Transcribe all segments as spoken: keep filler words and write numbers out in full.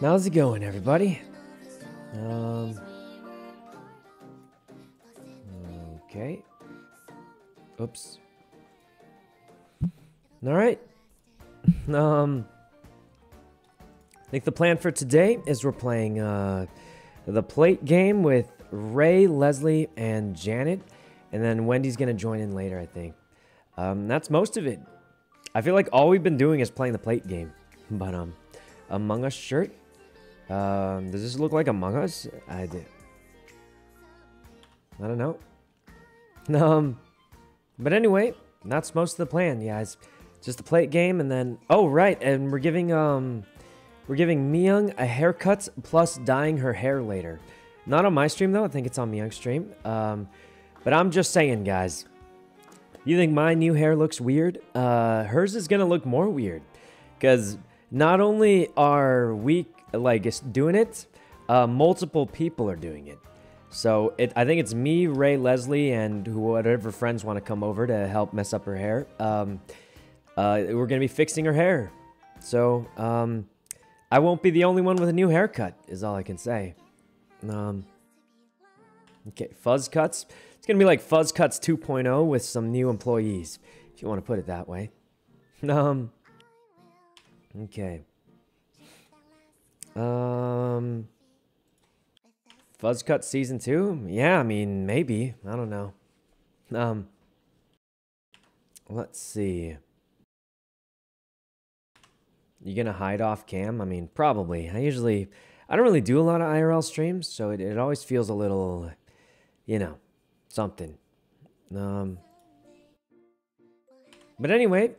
How's it going, everybody? Um, okay. Oops. All right. Um, I think the plan for today is we're playing uh, the plate game with Rae, Leslie, and Janet. And then Wendy's going to join in later, I think. Um, that's most of it. I feel like all we've been doing is playing the plate game. But, um, Among Us shirt. Um, does this look like Among Us? I did. I don't know. Um, but anyway, that's most of the plan, guys. Just the plate game, and then oh right, and we're giving um, we're giving Myung a haircut plus dyeing her hair later. Not on my stream though. I think it's on Myung's stream. Um, but I'm just saying, guys. You think my new hair looks weird? Uh, hers is gonna look more weird, because not only are we like doing it, uh, multiple people are doing it. So it, I think it's me, Rae, Leslie, and whatever friends want to come over to help mess up her hair. Um, uh, we're gonna be fixing her hair, so um, I won't be the only one with a new haircut. Is all I can say. Um, okay, fuzz cuts. It's gonna be like Fuzz Cuts two point oh with some new employees, if you want to put it that way. Um. Okay. Um. Fuzz Cuts season two? Yeah, I mean maybe. I don't know. Um. Let's see. You gonna hide off cam? I mean, probably. I usually, I don't really do a lot of I R L streams, so it, it always feels a little, you know. Something. Um, but anyway,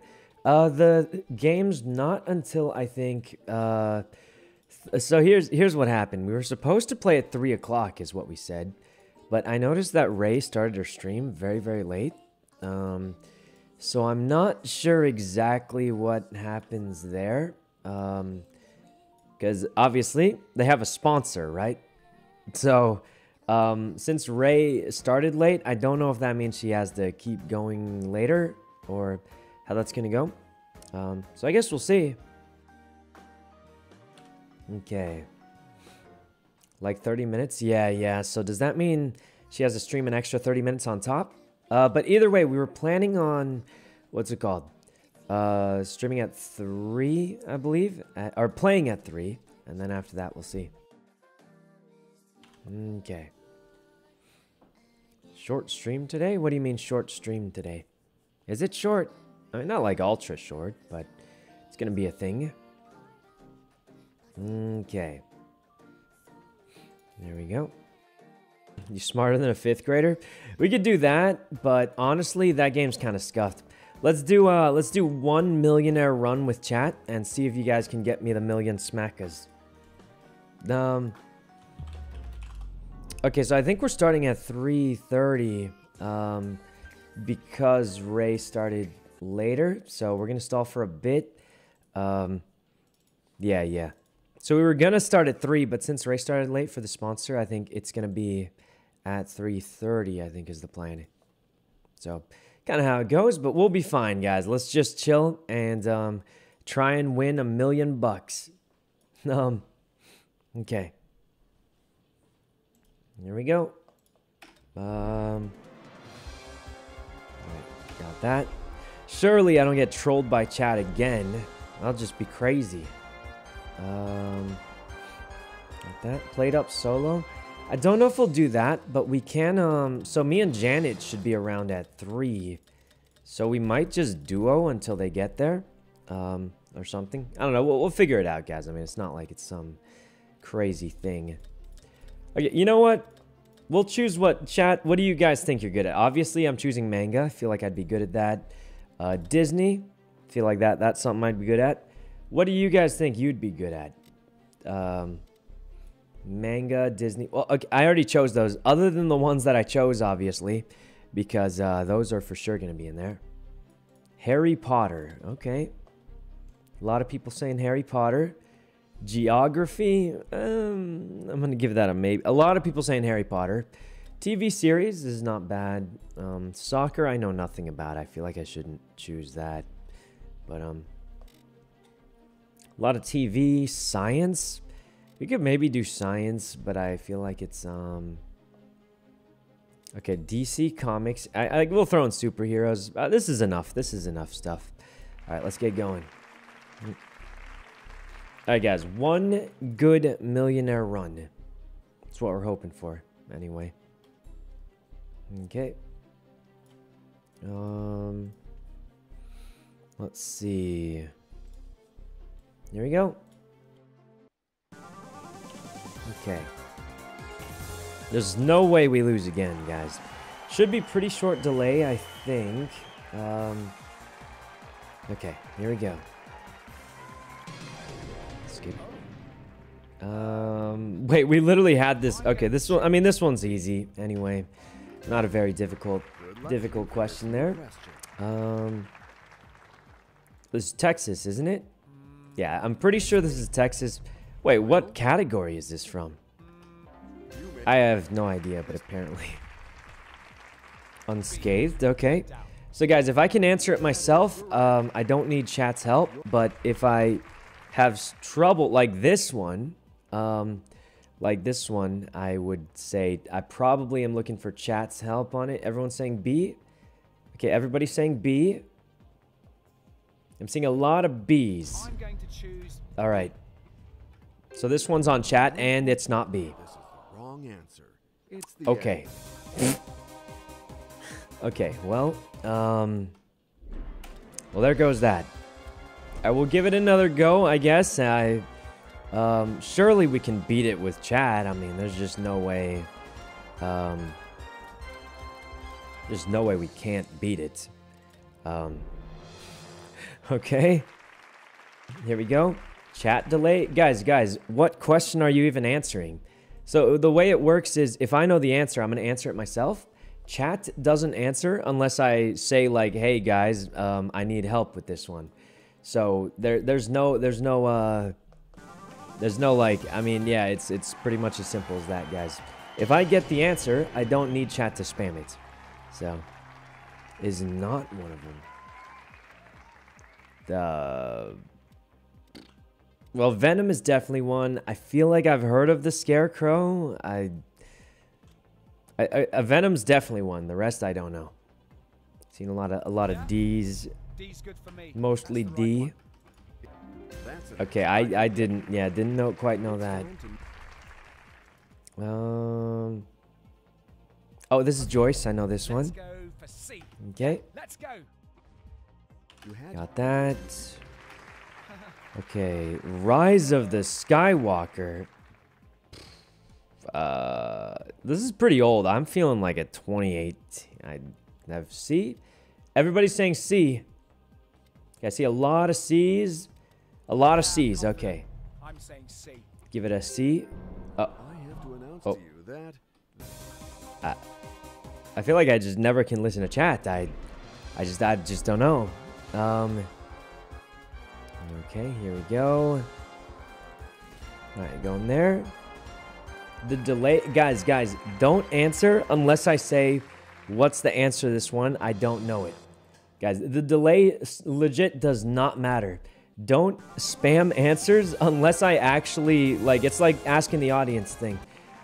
uh, the game's not until I think... Uh, th so here's here's what happened. We were supposed to play at three o'clock is what we said. But I noticed that Rae started her stream very, very late. Um, so I'm not sure exactly what happens there. Because um, obviously, they have a sponsor, right? So... Um, since Rae started late, I don't know if that means she has to keep going later or how that's gonna go. Um, so I guess we'll see. Okay. Like thirty minutes? Yeah, yeah. So does that mean she has to stream an extra thirty minutes on top? Uh, but either way, we were planning on, what's it called? Uh, streaming at three, I believe, at, or playing at three. And then after that, we'll see. Okay. Short stream today? What do you mean short stream today? Is it short? I mean, not like ultra short, but it's gonna be a thing. Okay. There we go. You smarter than a fifth grader? We could do that, but honestly, that game's kind of scuffed. Let's do uh, let's do one millionaire run with chat and see if you guys can get me the million smackers. Um. Okay, so I think we're starting at three thirty um, because Rae started later. So we're going to stall for a bit. Um, yeah, yeah. So we were going to start at three, but since Rae started late for the sponsor, I think it's going to be at three thirty, I think is the plan. So kind of how it goes, but we'll be fine, guys. Let's just chill and um, try and win a million bucks. Um, okay. Here we go. Um, got that. Surely I don't get trolled by chat again. I'll just be crazy. Um, got that. Plate up solo. I don't know if we'll do that, but we can. Um, so me and Janet should be around at three. So we might just duo until they get there, um, or something. I don't know. We'll, we'll figure it out, guys. I mean, it's not like it's some crazy thing. Okay, you know what? We'll choose what chat. What do you guys think you're good at? Obviously, I'm choosing manga. I feel like I'd be good at that. Uh, Disney. I feel like that. That's something I'd be good at. What do you guys think you'd be good at? Um, manga, Disney. Well, okay, I already chose those. Other than the ones that I chose, obviously, because uh, those are for sure going to be in there. Harry Potter. Okay. A lot of people saying Harry Potter. Geography, um, I'm gonna give that a maybe. A lot of people saying Harry Potter. T V series is not bad. Um, soccer, I know nothing about. I feel like I shouldn't choose that. But um, a lot of T V, science. We could maybe do science, but I feel like it's um okay. D C Comics. I, I we'll throw in superheroes. Uh, this is enough. This is enough stuff. All right, let's get going. All right, guys. One good millionaire run. That's what we're hoping for, anyway. Okay. Um. Let's see. There we go. Okay. There's no way we lose again, guys. Should be pretty short delay, I think. Um, okay, here we go. Skip. Um, wait, we literally had this. Okay, this one. I mean, this one's easy anyway. Not a very difficult, difficult question there. Um, this is Texas, isn't it? Yeah, I'm pretty sure this is Texas. Wait, what category is this from? I have no idea, but apparently. Unscathed, okay. So guys, if I can answer it myself, um, I don't need chat's help. But if I have trouble, like this one, um, like this one, I would say I probably am looking for chat's help on it. Everyone's saying B. Okay, everybody's saying B. I'm seeing a lot of B's. I'm going to choose... All right. So this one's on chat, and it's not B. This is the wrong answer. It's the okay. Okay. Well, um, well, there goes that. I will give it another go, I guess. I, um, surely we can beat it with chat. I mean, there's just no way. Um, there's no way we can't beat it. Um. Okay, here we go. Chat delay. Guys, guys, what question are you even answering? So the way it works is if I know the answer, I'm going to answer it myself. Chat doesn't answer unless I say like, hey, guys, um, I need help with this one. So there, there's no, there's no, uh, there's no like, I mean, yeah, it's, it's pretty much as simple as that, guys. If I get the answer, I don't need chat to spam it. So is not one of them. Uh, well, Venom is definitely one. I feel like I've heard of the Scarecrow. I, I, I, I Venom's definitely one. The rest I don't know. Seen a lot of a lot of D's. D's good for me. Mostly D. Okay, I I didn't yeah didn't know quite know that. Um. Oh, this is Joyce. I know this one. Okay. Let's go. Got that. Okay, Rise of the Skywalker. Uh, this is pretty old. I'm feeling like a twenty-eight. I have C. Everybody's saying C. Okay, I see a lot of C's. A lot of C's. Okay. I'm saying C. Give it a C. Oh. I have to announce to you that. I, I feel like I just never can listen to chat. I, I just, I just don't know. Um, okay, here we go. All right, going there. The delay, guys, guys, don't answer unless I say, what's the answer to this one? I don't know it. Guys, the delay legit does not matter. Don't spam answers unless I actually, like, it's like asking the audience thing.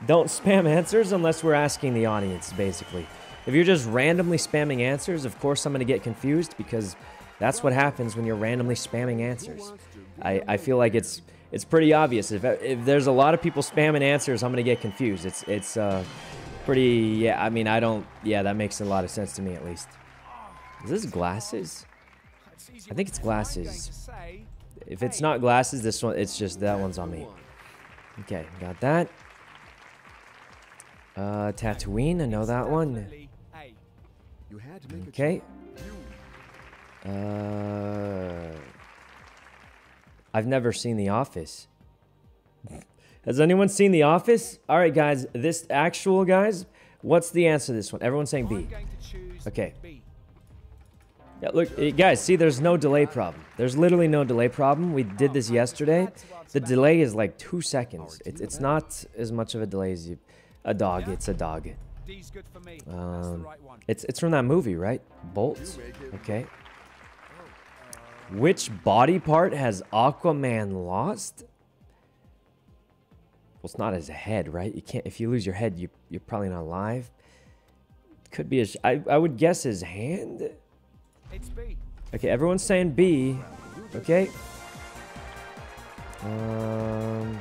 Don't spam answers unless we're asking the audience, basically. If you're just randomly spamming answers, of course I'm going to get confused because... that's what happens when you're randomly spamming answers. I, I feel like it's it's pretty obvious. If, if there's a lot of people spamming answers, I'm gonna get confused. It's it's uh, pretty, yeah, I mean, I don't, yeah, that makes a lot of sense to me at least. Is this glasses? I think it's glasses. If it's not glasses, this one, it's just that one's on me. Okay, got that. Uh, Tatooine, I know that one. Okay. Uh, I've never seen The Office. Has anyone seen The Office? All right, guys. This actual guys, what's the answer to this one? Everyone's saying B. Okay. Yeah, look, guys. See, there's no delay problem. There's literally no delay problem. We did this yesterday. The delay is like two seconds. It's it's not as much of a delay as you, a dog. It's a dog. Um, it's it's from that movie, right? Bolt. Okay. Which body part has Aquaman lost? Well, it's not his head, right? You can't. If you lose your head, you you're probably not alive. Could be a. Sh I I would guess his hand. It's B. Okay, everyone's saying B. Okay. Um.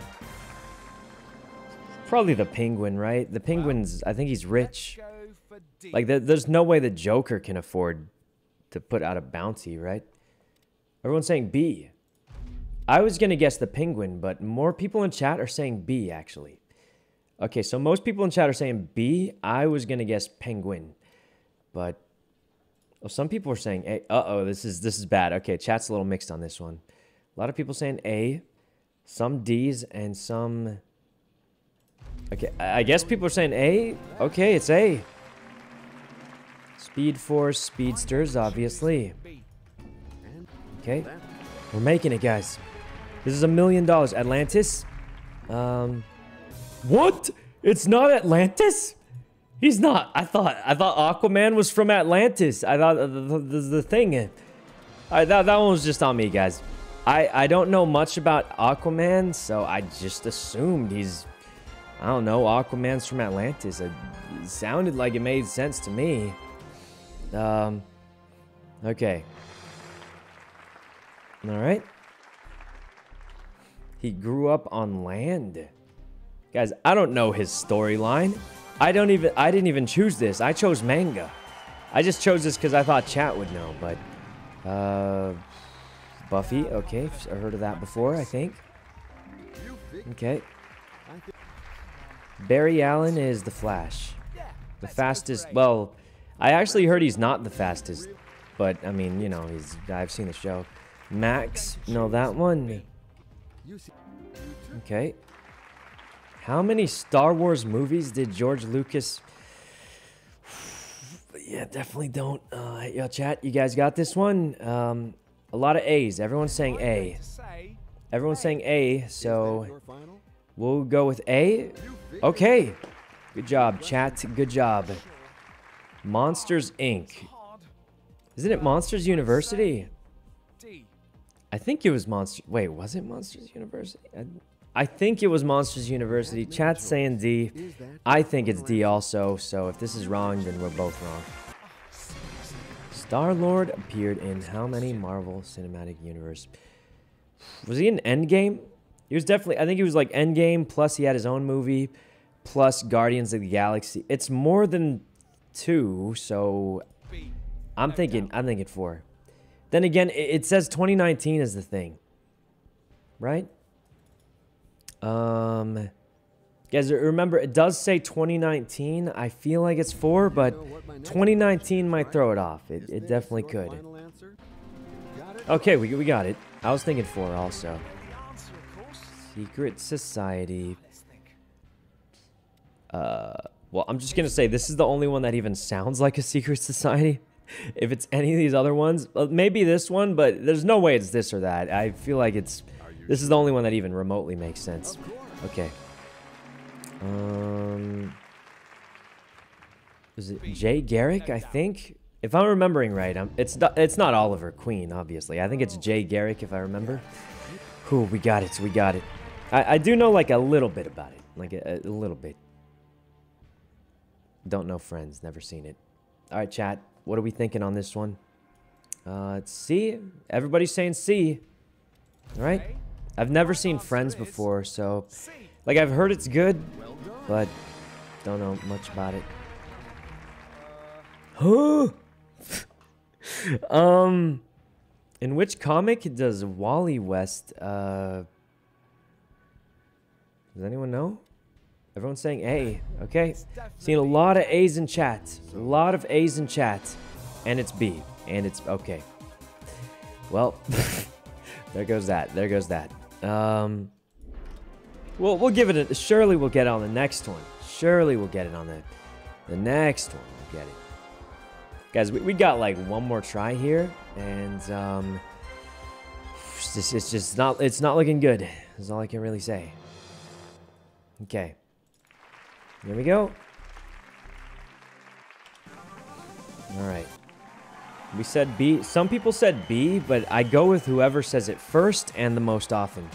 Probably the Penguin, right? The Penguin's. I think he's rich. Like the, there's no way the Joker can afford to put out a bounty, right? Everyone's saying B. I was gonna guess the Penguin, but more people in chat are saying B, actually. Okay, so most people in chat are saying B. I was gonna guess Penguin, but well, some people are saying A. Uh-oh, this is this is bad. Okay, chat's a little mixed on this one. A lot of people saying A, some D's, and some. Okay, I guess people are saying A. Okay, it's A. Speed Force, Speedsters, obviously. Okay, we're making it, guys. This is a million dollars. Atlantis? Um, what? It's not Atlantis? He's not. I thought. I thought Aquaman was from Atlantis. I thought uh, the, the, the thing. All right, that that one was just on me, guys. I I don't know much about Aquaman, so I just assumed he's. I don't know. Aquaman's from Atlantis. It, it sounded like it made sense to me. Um. Okay. All right. He grew up on land. Guys, I don't know his storyline. I don't even I didn't even choose this. I chose manga. I just chose this because I thought chat would know, but uh Buffy, okay. I heard of that before, I think. Okay. Barry Allen is the Flash. The fastest, well, I actually heard he's not the fastest, but I mean, you know, he's I've seen the show. Max, no, that one. Okay. How many Star Wars movies did George Lucas? Yeah, definitely don't. Uh, yo, chat, you guys got this one? Um, a lot of A's. Everyone's saying A. Everyone's saying A, so we'll go with A. Okay. Good job, chat. Good job. Monsters Incorporated. Isn't it Monsters University? I think it was Monsters... Wait, was it Monsters University? I, I think it was Monsters University. Chat's saying D. I think it's D also, so if this is wrong, then we're both wrong. Star-Lord appeared in how many Marvel Cinematic Universe? Was he in Endgame? He was definitely... I think he was like Endgame, plus he had his own movie, plus Guardians of the Galaxy. It's more than two, so... I'm thinking... I'm thinking four. Then again, it says twenty nineteen is the thing, right? Um, guys, remember, it does say twenty nineteen. I feel like it's four, but twenty nineteen might throw it off. It, it definitely could. Okay, we, we got it. I was thinking four also. Secret Society. Uh, well, I'm just going to say this is the only one that even sounds like a secret society. If it's any of these other ones, maybe this one, but there's no way it's this or that. I feel like it's... This is the only one that even remotely makes sense. Okay. Um... Is it Jay Garrick, I think? If I'm remembering right, I'm, it's, not, it's not Oliver Queen, obviously. I think it's Jay Garrick, if I remember. Ooh, we got it, we got it. I, I do know, like, a little bit about it. Like, a, a little bit. Don't know Friends, never seen it. All right, chat. What are we thinking on this one? Uh, it's C. Everybody's saying C. All right. I've never seen Friends before, so... Like, I've heard it's good, but don't know much about it. Huh? um, in which comic does Wally West... Uh, does anyone know? Everyone's saying A. Okay. Seen a lot of A's in chat. A lot of A's in chat. And it's B. And it's... Okay. Well, there goes that. There goes that. Um, we'll, we'll give it a... Surely we'll get it on the next one. Surely we'll get it on the... The next one. We'll get it. Guys, we, we got like one more try here. And, um... It's just, it's just not... It's not looking good. That's all I can really say. Okay. Here we go. All right. We said B. Some people said B, but I go with whoever says it first and the most often.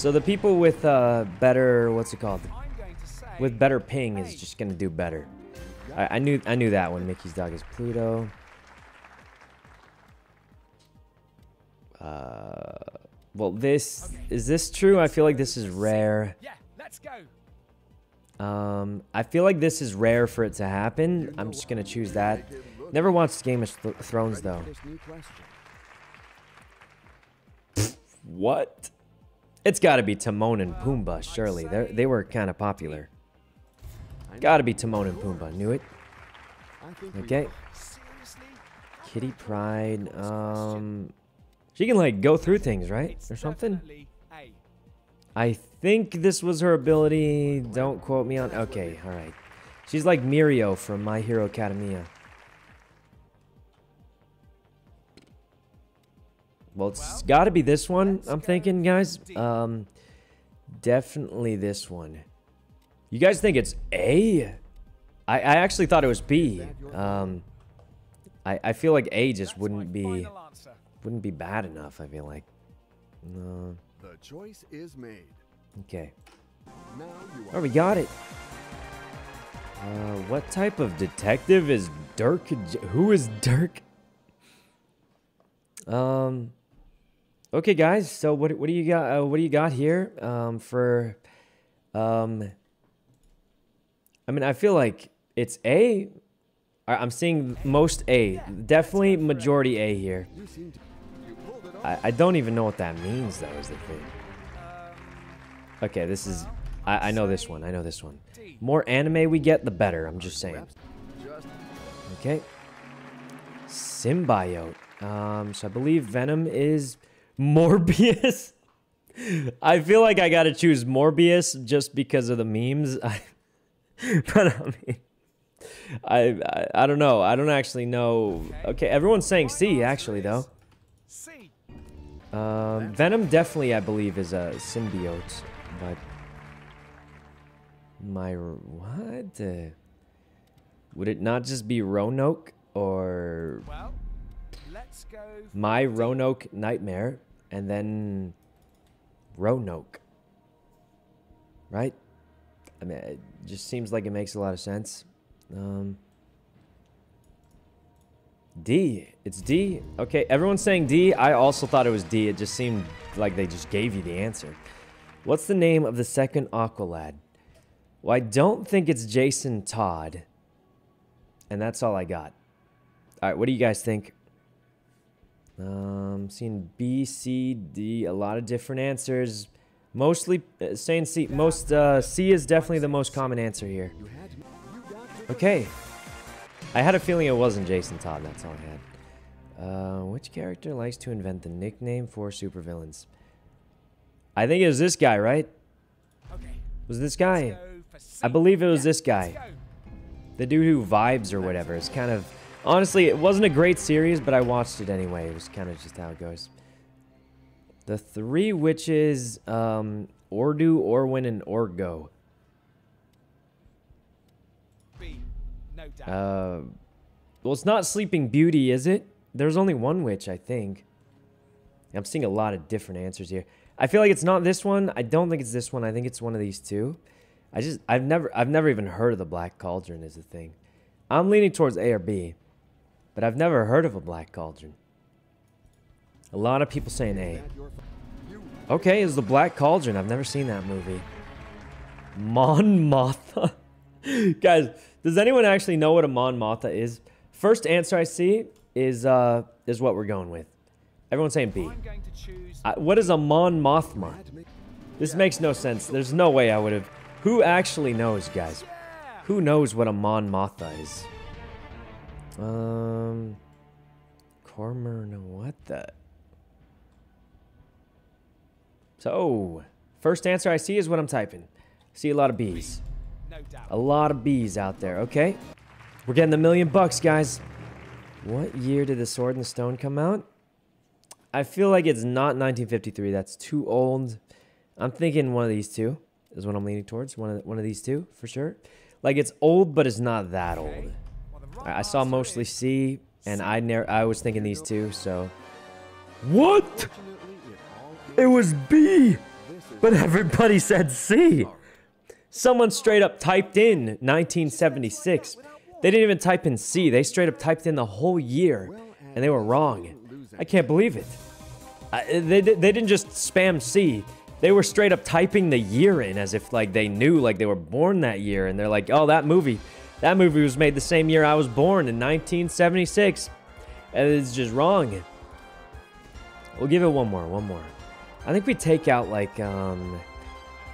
So the people with uh, better, what's it called? With better ping is just gonna do better. I, I knew, I knew that when Mickey's dog is Pluto. Uh, well, this is this true? I feel like this is rare. Yeah, let's go. Um, I feel like this is rare for it to happen. I'm just gonna choose that. Never watched Game of Th- Thrones though. What? It's got to be Timon and Pumbaa, surely. They're, they were kind of popular. Got to be Timon and Pumbaa. Knew it. Okay. Kitty Pryde. Um, she can, like, go through things, right? Or something? I think this was her ability. Don't quote me on... Okay, all right. She's like Mirio from My Hero Academia. Well, it's got to be this one, I'm thinking, guys. Um, definitely this one. You guys think it's A? I, I actually thought it was B. Um, I, I feel like A just wouldn't be wouldn't be bad enough. I feel like. No. The choice is made. Okay. Oh, we got it. Uh, what type of detective is Dirk? Who is Dirk? Um. Okay, guys. So what what do you got? Uh, what do you got here? Um, for, um. I mean, I feel like it's A. I'm seeing most A. Definitely majority A here. I I don't even know what that means. That was the thing. Okay, this is. I I know this one. I know this one. More anime we get, the better. I'm just saying. Okay. Symbiote. Um, so I believe Venom is Morbius. I feel like I gotta choose Morbius just because of the memes. I, but I mean, I, I I don't know. I don't actually know. Okay, everyone's saying C actually though. Um, Venom definitely I believe is a symbiote, but my what? Uh, would it not just be Roanoke or? Well. My Roanoke Nightmare, and then Roanoke, right? I mean, it just seems like it makes a lot of sense. Um, D, it's D. Okay, everyone's saying D. I also thought it was D. It just seemed like they just gave you the answer. What's the name of the second Aqualad? Well, I don't think it's Jason Todd, and that's all I got. All right, what do you guys think? Um, seeing B, C, D, a lot of different answers. Mostly uh, saying C. Most uh, C is definitely the most common answer here. Okay. I had a feeling it wasn't Jason Todd. That's all I had. Uh, which character likes to invent the nickname for supervillains? I think it was this guy, right? Was this guy? I believe it was this guy. The dude who vibes or whatever. It's kind of. Honestly, it wasn't a great series, but I watched it anyway. It was kind of just how it goes. The three witches, um, Ordu, Orwin, and Orgo. Uh, well, it's not Sleeping Beauty, is it? There's only one witch, I think. I'm seeing a lot of different answers here. I feel like it's not this one. I don't think it's this one. I think it's one of these two. I just, I've never, I've never even heard of the Black Cauldron is the thing. I'm leaning towards A or B. But I've never heard of a Black Cauldron. A lot of people saying A. Okay, it's the Black Cauldron. I've never seen that movie. Mon Mothma. Guys, does anyone actually know what a Mon Mothma is? First answer I see is uh is what we're going with. Everyone's saying B. I, what is a Mon Mothma? This makes no sense. There's no way I would have. Who actually knows, guys? Who knows what a Mon Mothma is? Um, Cormorant, what the? So, first answer I see is what I'm typing. See a lot of bees. A lot of bees out there, okay? We're getting a million bucks, guys. What year did The Sword and the Stone come out? I feel like it's not nineteen fifty-three. That's too old. I'm thinking one of these two is what I'm leaning towards. One of, one of these two, for sure. Like, it's old, but it's not that old. I saw mostly C, and I never, I was thinking these two, so... What? It was B! But everybody said C. Someone straight up typed in nineteen seventy-six. They didn't even type in C. They straight up typed in the whole year, and they were wrong. I can't believe it. I, they, they didn't just spam C. They were straight up typing the year in as if like they knew, like they were born that year. And they're like, oh, that movie, that movie was made the same year I was born in nineteen seventy-six. And it's just wrong. We'll give it one more, one more. I think we take out like, um,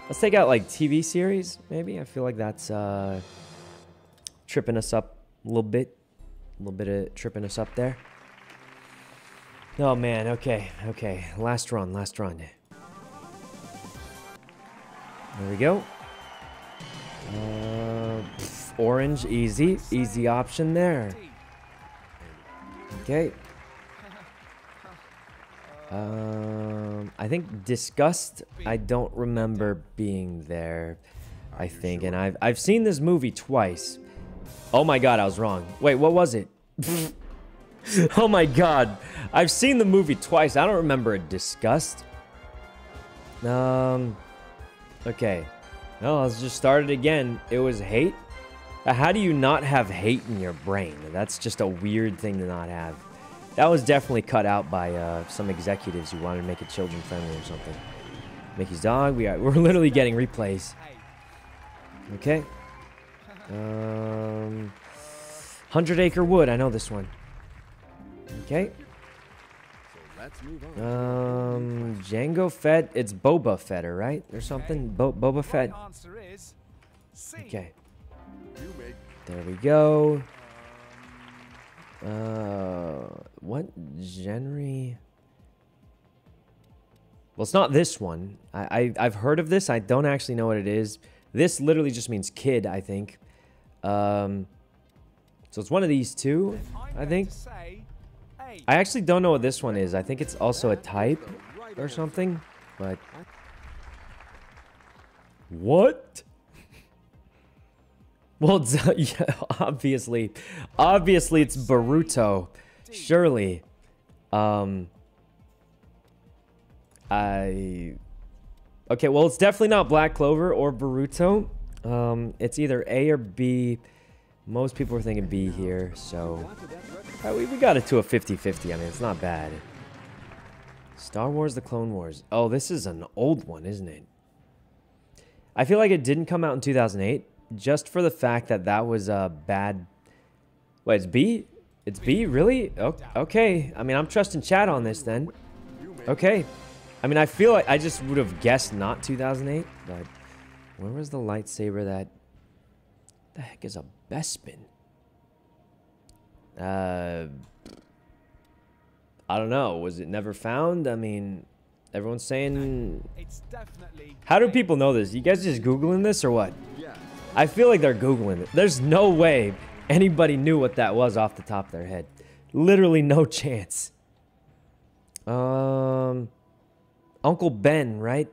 let's take out like T V series, maybe. I feel like that's uh, tripping us up a little bit. A little bit of tripping us up there. Oh man, okay, okay. Last run, last run. There we go. Uh, pff, orange, easy. Easy option there. Okay. Um, I think disgust, I don't remember being there, I think. And I've, I've seen this movie twice. Oh my god, I was wrong. Wait, what was it? Oh my god. I've seen the movie twice. I don't remember a disgust. Um... Okay, well, let's just start it again. It was hate. How do you not have hate in your brain? That's just a weird thing to not have. That was definitely cut out by uh, some executives who wanted to make it children friendly or something. Mickey's dog. We are, we're literally getting replays. Okay. Um, Hundred Acre Wood. I know this one. Okay. Um, Jango Fett. It's Boba Fetter, right? Or something? Bo Boba Fett. Okay. There we go. Uh, what genre? Well, it's not this one. I, I I've heard of this. I don't actually know what it is. This literally just means kid, I think. Um, so it's one of these two, I think. I actually don't know what this one is. I think it's also a type or something, but... What? Well, it's, yeah, obviously. Obviously, it's Boruto. Surely. Um... I... Okay, well, it's definitely not Black Clover or Boruto. Um, it's either A or B. Most people are thinking B here, so... Uh, we, we got it to a fifty fifty. I mean, it's not bad. Star Wars, The Clone Wars. Oh, this is an old one, isn't it? I feel like it didn't come out in two thousand eight, just for the fact that that was a bad... Wait, it's B? It's B? Really? Okay. I mean, I'm trusting chat on this, then. Okay. I mean, I feel like I just would have guessed not two thousand eight, but... Where was the lightsaber that... The heck is a Bespin? Uh, I don't know. Was it never found? I mean, everyone's saying... It's definitely... How do people know this? You guys just Googling this or what? Yeah. I feel like they're Googling it. There's no way anybody knew what that was off the top of their head. Literally no chance. Um, Uncle Ben, right?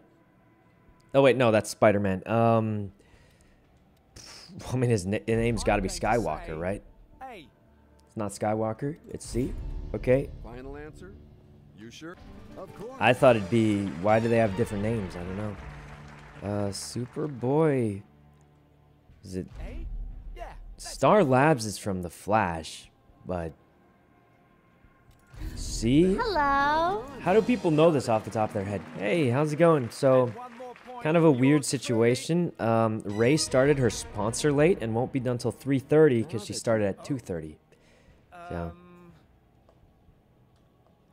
Oh, wait, no, that's Spider-Man. Um, I mean, his, na his name's got to be Skywalker, right? It's not Skywalker, it's C. Okay. Final answer? You sure? Of course. I thought it'd be, why do they have different names? I don't know. Uh, Superboy. Is it? Yeah. Star Labs is from The Flash, but C? Hello. How do people know this off the top of their head? Hey, how's it going? So, kind of a weird situation. Um, Rae started her sponsor late and won't be done till three thirty because she started at two thirty. Yeah.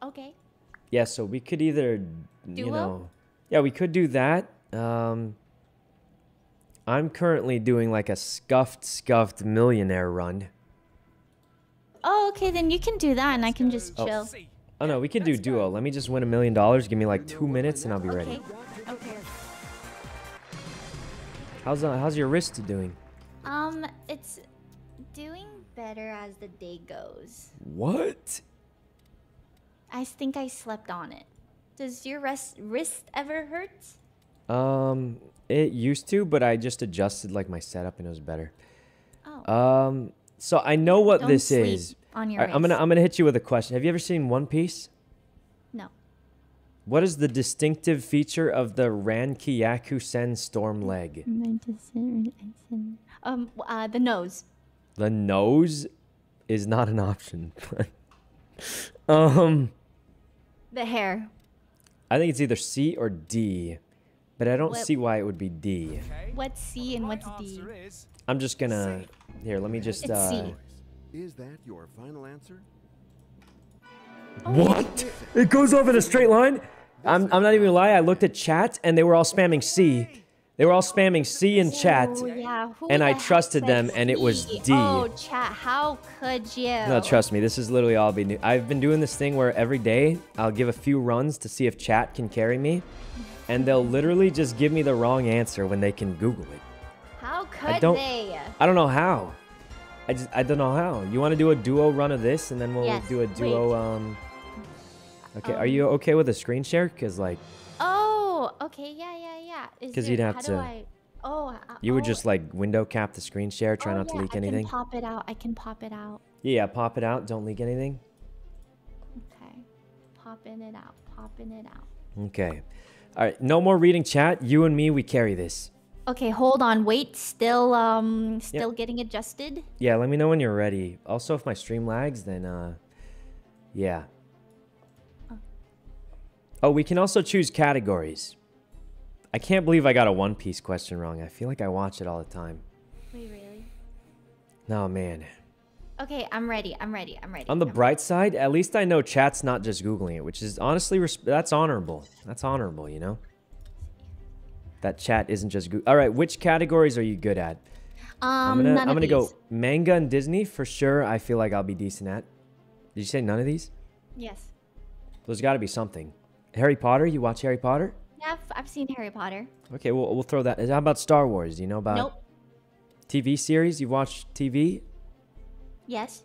Okay. Yeah, so we could either, Duo? you know, yeah, we could do that. Um, I'm currently doing like a scuffed, scuffed millionaire run. Oh, okay, then you can do that and I can just chill. Oh, oh no, we could do duo. Let me just win a million dollars. Give me like two minutes and I'll be okay. ready. Okay. How's, uh, how's your wrist doing? Um, it's doing... better as the day goes. What? I think I slept on it. Does your rest, wrist ever hurt? Um, it used to, but I just adjusted like my setup and it was better. Oh. Um, so I know what Don't this sleep is. On your All right, I'm gonna I'm gonna hit you with a question. Have you ever seen One Piece? No. What is the distinctive feature of the Rankiakusen storm leg? Um, uh, the nose. The nose is not an option. um, the hair. I think it's either C or D, but I don't what? see why it would be D. Okay. What's C and what's D? I'm just gonna... Here, let me just... It's uh, C. Is that your final answer? Oh, what? It goes off in a straight line? I'm, I'm not even gonna lie, I looked at chat and they were all spamming C. They were all spamming C in chat. Oh, yeah. And I trusted them C? and it was D. Oh, chat, how could you? No, trust me, this is literally all be new. I've been doing this thing where every day I'll give a few runs to see if chat can carry me. And they'll literally just give me the wrong answer when they can Google it. How could I don't, they? I don't know how. I just, I don't know how. You want to do a duo run of this, and then we'll yes, do a duo, wait. um... Okay, um, are you okay with a screen share? Because, like... Oh, okay, yeah, yeah, yeah. Because you'd have to... I, oh, uh, you would oh. just, like, window cap the screen share, try oh, not yeah, to leak I anything. I can pop it out, I can pop it out. Yeah, pop it out, don't leak anything. Okay. Popping it out, popping it out. Okay. Alright, no more reading chat. You and me, we carry this. Okay, hold on. Wait, still um still yep. getting adjusted? Yeah, let me know when you're ready. Also, if my stream lags, then uh yeah. Oh, oh we can also choose categories. I can't believe I got a One Piece question wrong. I feel like I watch it all the time. Wait, really? No, man. Okay, I'm ready. I'm ready. I'm ready. On the I'm bright ready. side, at least I know chat's not just Googling it, which is honestly that's honorable. That's honorable, you know? That chat isn't just good. All right, which categories are you good at? Um, I'm gonna, none I'm gonna of go these. Manga and Disney for sure. I feel like I'll be decent at. Did you say none of these? Yes. There's got to be something. Harry Potter. You watch Harry Potter? Yeah, I've seen Harry Potter. Okay, well we'll throw that. How about Star Wars? Do you know about? Nope. T V series. You've watched T V? Yes.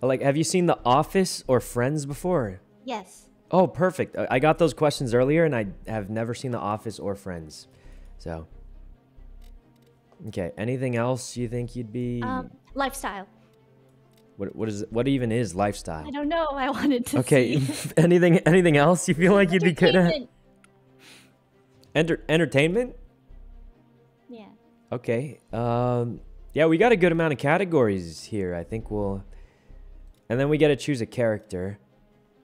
Like, have you seen The Office or Friends before? Yes. Oh, perfect. I got those questions earlier, and I have never seen The Office or Friends. So, okay. Anything else you think you'd be? Um, lifestyle. What what is what even is lifestyle? I don't know. I wanted to. Okay. See. anything anything else you feel like you'd be good at? Enter entertainment. Yeah. Okay. Um. Yeah, we got a good amount of categories here. I think we'll, and then we got to choose a character.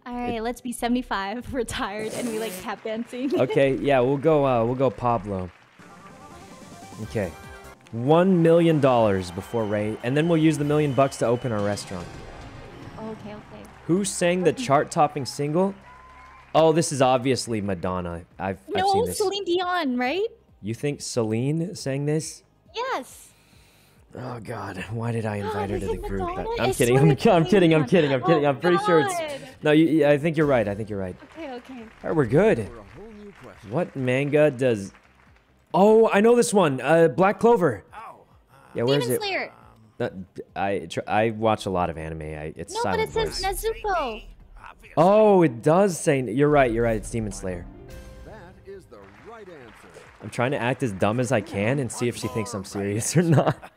All right, it... let's be seventy-five. We're tired and we like tap dancing. Okay. Yeah, we'll go. Uh, we'll go Pablo. Okay, one million dollars before Rae, and then we'll use the million bucks to open our restaurant. Okay, okay. Who sang the chart-topping single? Oh, this is obviously Madonna. I've, no, I've seen this. No, Celine Dion, right? You think Celine sang this? Yes. Oh God, why did I invite oh, her to the group? I, I'm, kidding. I'm, I'm, kidding, I'm kidding. I'm kidding. I'm kidding. Oh, I'm pretty God. sure it's. No, you, I think you're right. I think you're right. Okay, okay. All right, we're good. What manga does? Oh, I know this one. Uh, Black Clover. Oh, uh, yeah, where Demon is it? Slayer. Uh, I tr I watch a lot of anime. I, it's no, but it says voice. Nezuko. Oh, it does say. You're right. You're right. It's Demon Slayer. That is the right answer. I'm trying to act as dumb as I can and see if she thinks I'm serious or not.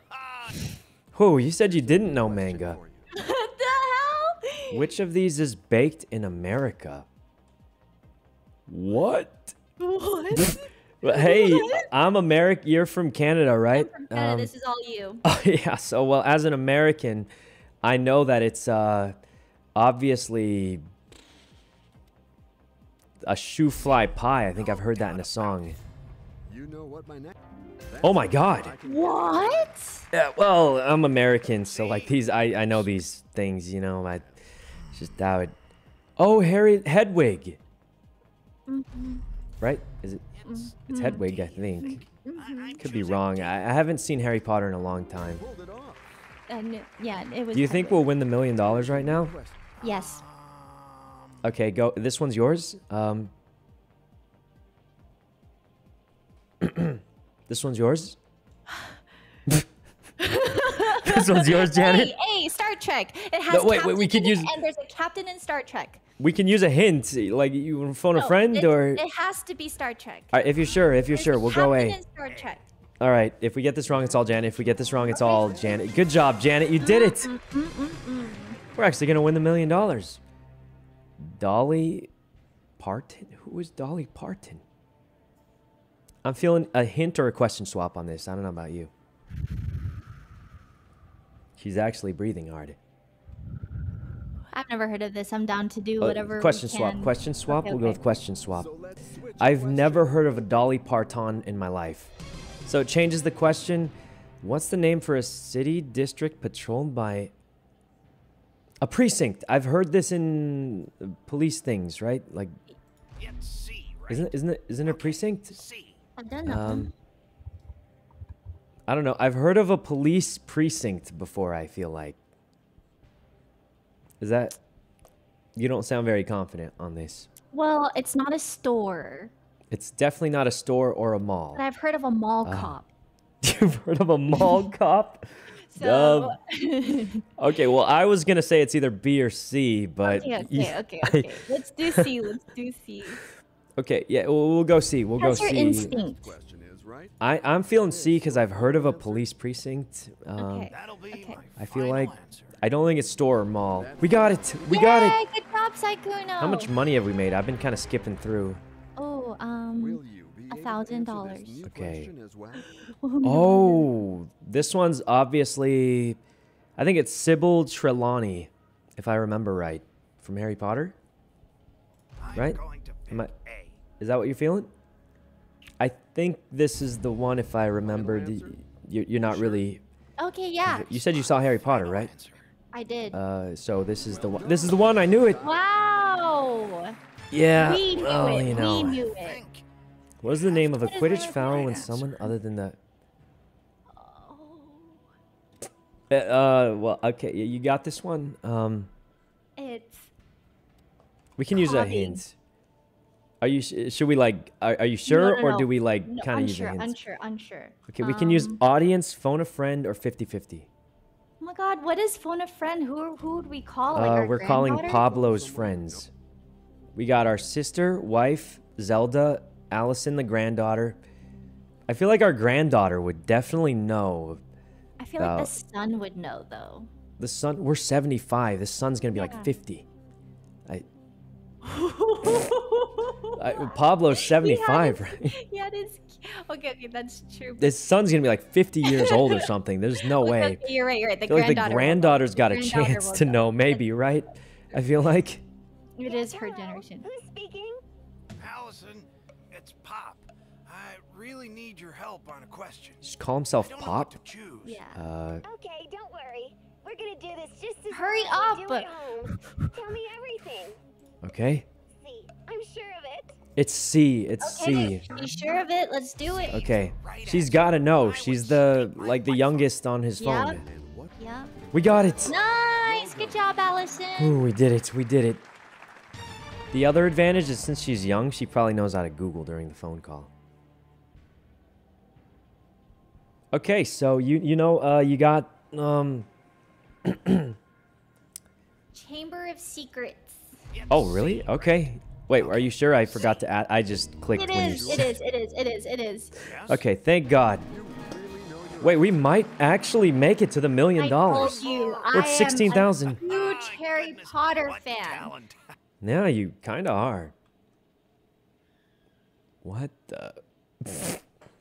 Oh, you said you didn't know manga. What the hell? Which of these is baked in America? What? What? Well, hey, I'm American. You're from Canada, right? I'm from Canada. Um, this is all you. Oh, yeah. So, well, as an American, I know that it's uh, obviously a shoe fly pie. I think I've heard that in a song. You know what my next... Oh my God! What? Yeah, well, I'm American, so like these, I I know these things, you know. I just that would. Oh, Harry Hedwig. Mm-hmm. Right? Is it? Mm-hmm. It's Hedwig, I think. Mm-hmm. Could be wrong. I, I haven't seen Harry Potter in a long time. Um, yeah, it was. Do you Hedwig. think we'll win the million dollars right now? Yes. Okay, go. This one's yours. Um. This one's yours? This one's yours, Janet? Hey, hey, Star Trek. It has no, wait, wait, we could use... and there's a captain in Star Trek. We can use a hint. Like, you phone no, a friend it, or... It has to be Star Trek. All right, if you're sure, if you're there's sure, we'll go away. Captain in Star Trek. All right, if we get this wrong, it's all Janet. If we get this wrong, it's okay. all Janet. Good job, Janet. You did it. Mm, mm, mm, mm, mm. We're actually going to win the million dollars. Dolly Parton? Who is Dolly Parton? I'm feeling a hint or a question swap on this. I don't know about you. She's actually breathing hard. I've never heard of this. I'm down to do whatever. Uh, question we swap. Can. Question swap. Okay, we'll okay. go with question swap. So I've question. never heard of a Dolly Parton in my life. So it changes the question. What's the name for a city district patrolled by a precinct? I've heard this in police things, right? Like, C, right? isn't isn't it, isn't it okay. a precinct? C. I've done that. Um, I don't know. I've heard of a police precinct before. I feel like. Is that... You don't sound very confident on this. Well, it's not a store. It's definitely not a store or a mall. But I've heard of a mall uh, cop. You've heard of a mall cop? So... Um, okay, well, I was going to say it's either B or C, but... Okay, okay, you, okay. okay. I, let's do C. Let's do C. Okay, yeah, we'll, we'll go C. We'll That's go C. That's your instinct. I, I'm feeling C because I've heard of a police precinct. Um, okay. That'll be okay. I feel like... Answer. I don't think it's store or mall. We got it. We Yay, got it. Good job, Sykkuno. How much money have we made? I've been kind of skipping through. Oh, um, a thousand dollars. Okay. Oh, this one's obviously, I think it's Sybil Trelawney, if I remember right, from Harry Potter. Right? Am I, is that what you're feeling? I think this is the one, if I remember. You're, you're not really. Okay. Yeah. You said you saw Harry Potter, right? I did. Uh, so this is the one. This is the one. I knew it. Wow. Yeah. We knew well, it. You know. We knew it. What is the name of a Quidditch foul when someone other than the? Oh. Uh. Well. Okay. You got this one. Um. It's. We can use a hint. Are you? Sh should we like? Are, are you sure, no, no, or no. do we like no, kind of use a hint? Unsure. Unsure. Okay. We um, can use audience, phone a friend, or fifty fifty. Oh my God! What is phone a friend? Who who would we call? Like uh, our we're calling Pablo's friends. We got our sister, wife, Zelda, Allison, the granddaughter. I feel like our granddaughter would definitely know. I feel about... like the son would know though. The son. We're seventy-five. The son's gonna be yeah. like fifty. I. I Pablo's seventy-five, yeah, right? Yeah, it is. Okay, okay, that's true. His son's gonna be like fifty years old or something. There's no okay, way. Okay, you're right, you're right. The I feel granddaughter like the granddaughter's got a granddaughter chance to know, maybe, right? I feel like it is her generation. Who's speaking? Allison, it's Pop. I really need your help on a question. Just call himself Pop. Yeah. Uh, okay, don't worry. We're gonna do this just as hurry up. Do it home. Tell me everything. Okay. C. I'm sure of it. It's C. It's okay, C. She's sure of it. Let's do it. Okay. She's gotta know. She's the like the youngest on his phone. Yep. Yep. We got it. Nice. Good job, Allison. Ooh, we did it. We did it. The other advantage is since she's young, she probably knows how to Google during the phone call. Okay, so you you know uh you got um Chamber of Secrets. Oh, really? Okay. Wait, are you sure? I forgot to add. I just clicked. It is, it is, it is, it is, it is. Okay, thank God. Wait, we might actually make it to the million dollars. I told you, it's sixteen thousand. I'm a huge Harry Potter fan. Now you kind of are. What the?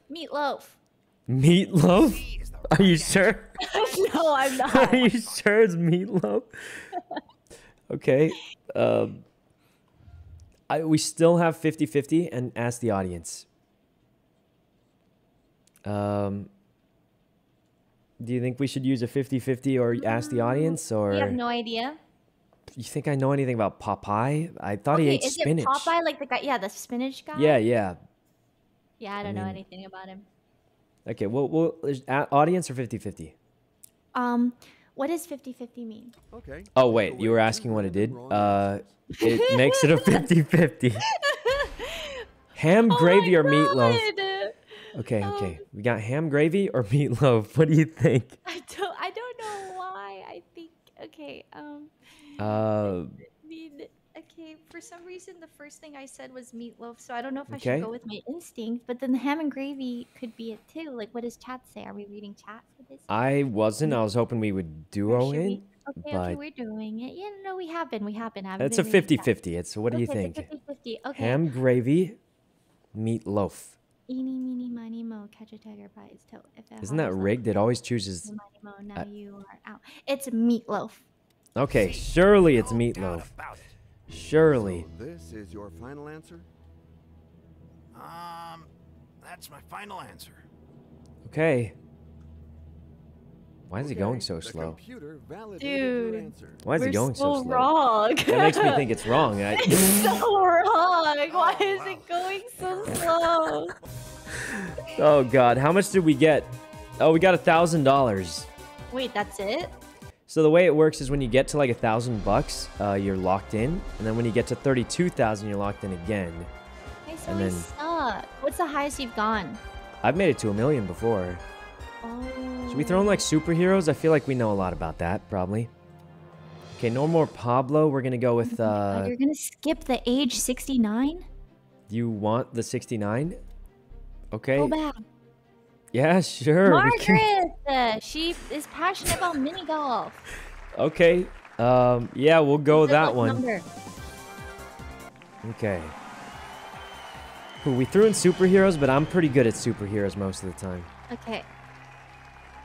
Meatloaf. Meatloaf? Are you sure? No, I'm not. Are you sure it's meatloaf? Okay. Um, I, we still have fifty fifty and ask the audience. Um, do you think we should use a fifty fifty or ask the audience? Or you have no idea? You think I know anything about Popeye? I thought okay, he ate is spinach. Is it Popeye like the guy? Yeah, the spinach guy? Yeah, yeah. Yeah, I don't I mean, know anything about him. Okay, well, well audience or fifty fifty? Um... What does fifty fifty mean? Okay. Oh, wait. You were asking what it did? Uh, it makes it a fifty fifty. Ham, oh gravy, or meatloaf? Okay, um, okay. We got ham, gravy, or meatloaf. What do you think? I don't, I don't know why. I think... Okay. Um, uh, I mean, okay. For some reason, the first thing I said was meatloaf, so I don't know if I okay. should go with my instinct, but then the ham and gravy could be it, too. Like, what does chat say? Are we reading chat? I wasn't. I was hoping we would duo it. We? Okay, but okay, we're doing it. Yeah, no, we have been. We have been. It's a fifty fifty. It's what do you think? fifty fifty. fifty. Okay. Ham gravy, meatloaf. Eeny, meeny, miny, mo, catch a tiger by its toe. If that Isn't that rigged? It always chooses. Mo, now uh, you are out. It's meatloaf. Okay, surely it's meatloaf. Surely. So this is your final answer? Um, that's my final answer. Okay. Why is okay. it going so slow? Dude, why is it going so, so slow? Wrong. That makes me think it's wrong. I... It's so wrong. Why is oh, wow. it going so slow? Oh God, how much did we get? Oh, we got a thousand dollars. Wait, that's it? So the way it works is when you get to like a thousand bucks, you're locked in, and then when you get to thirty-two thousand, you're locked in again. I so then... suck. What's the highest you've gone? I've made it to a million before. Oh. Should we throw in like superheroes? I feel like we know a lot about that, probably. Okay, no more Pablo. We're gonna go with. Uh, You're gonna skip the age sixty-nine. You want the sixty-nine? Okay. Go back. Yeah, sure. Margaret, uh, she is passionate about mini golf. Okay. Um. Yeah, we'll go with that one. Number. Okay. We threw in superheroes, but I'm pretty good at superheroes most of the time. Okay.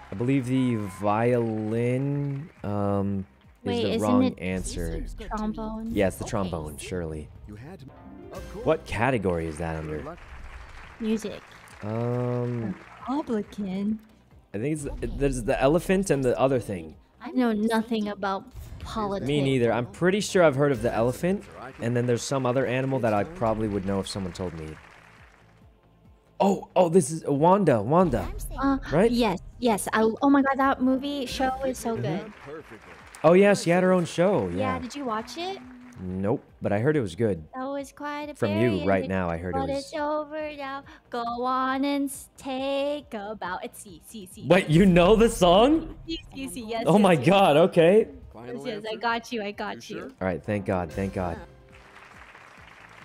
I believe the violin um, Wait, is the wrong it answer. Trombone? Yeah, it's the okay. trombone, surely. What category is that under? Music. Um. Republican. I think it's okay. there's the elephant and the other thing. I know nothing about politics. Me neither. I'm pretty sure I've heard of the elephant, and then there's some other animal that I probably would know if someone told me. Oh, oh, this is Wanda, Wanda, uh, right? Yes, yes. I, oh my God, that movie show is so good. Oh yeah, she had her own show. Yeah. Yeah. Did you watch it? Nope, but I heard it was good. That was quite a from period. You right now. I heard but it was. It's over now. Go on and take a bow. It's see, see, see. Wait, you know the song? See, see, see. Yes. Oh yes, my yes, God. Okay. Yes, yes, I got you. I got you. you. Sure? All right. Thank God. Thank God.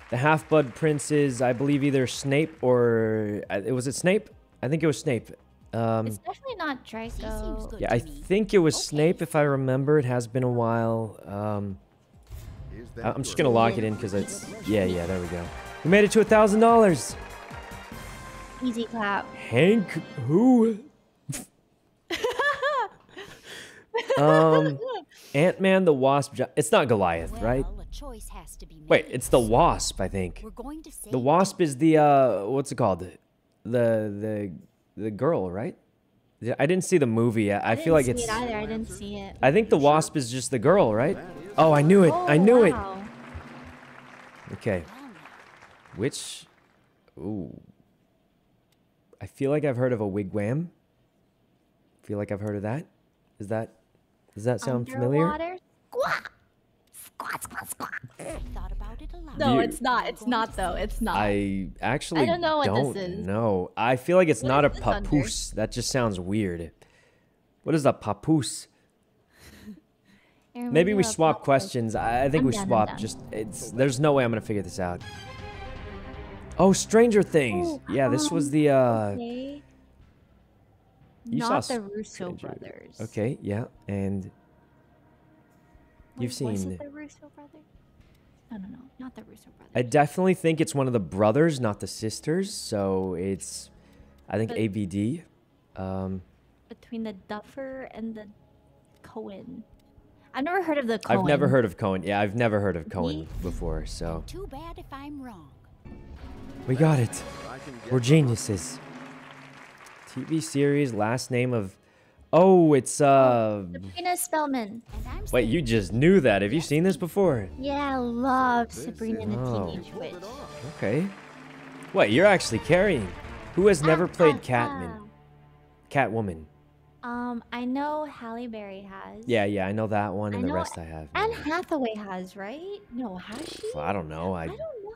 The Half-Blood Prince is, I believe, either Snape or... It was it Snape? I think it was Snape. Um, it's definitely not Draco. Yeah, I think it was okay. Snape, if I remember. It has been a while. Um, I'm just going to lock it in because it's... Yeah, yeah, there we go. We made it to a thousand dollars. Easy clap. Hank who? um, Ant-Man the Wasp... It's not Goliath, right? Choice has to be made. Wait, it's the Wasp, I think. We're going to save the Wasp is the uh, what's it called? The the the, the girl, right? Yeah, I didn't see the movie. I, I feel like it's. I didn't see it either. I didn't see it. I think the Wasp is just the girl, right? Oh, I knew it. Oh, I knew wow. it. Okay. Which? Ooh. I feel like I've heard of a wigwam. I feel like I've heard of that. Is that? Does that sound Underwater? familiar? Squawk. I thought about it a lot. No, it's not. It's not though. It's not. I actually I don't know what don't this is. No, I feel like it's what not a papoose. Under? That just sounds weird. What is a papoose? Maybe we swap papoose. questions. I, I think I'm we down, swap. Just it's. There's no way I'm gonna figure this out. Oh, Stranger Things. Oh, yeah, this um, was the. Uh, okay. You not saw the Russo Stranger. brothers. Okay. Yeah, and. You've seen was it the Russo brothers? No, no, no, not the Russo brothers. I definitely think it's one of the brothers, not the sisters. So it's, I think but, A B D. Um, between the Duffer and the Cohen. I've never heard of the Cohen. I've never heard of Cohen. Yeah, I've never heard of Cohen Me? before. So. Too bad if I'm wrong. We got it. We're geniuses. T V series, last name of. Oh, it's uh. Sabrina Spellman. Wait, you just knew that. Have you seen this before? Yeah, I love Sabrina and the oh. Teenage Witch. Okay. Wait, you're actually carrying. Who has never played uh, uh, Catman? Catwoman. Um, I know Halle Berry has. Yeah, yeah, I know that one, and I the rest I have. Anne Hathaway has, right? No, has she? Well, I don't know. I, I don't know.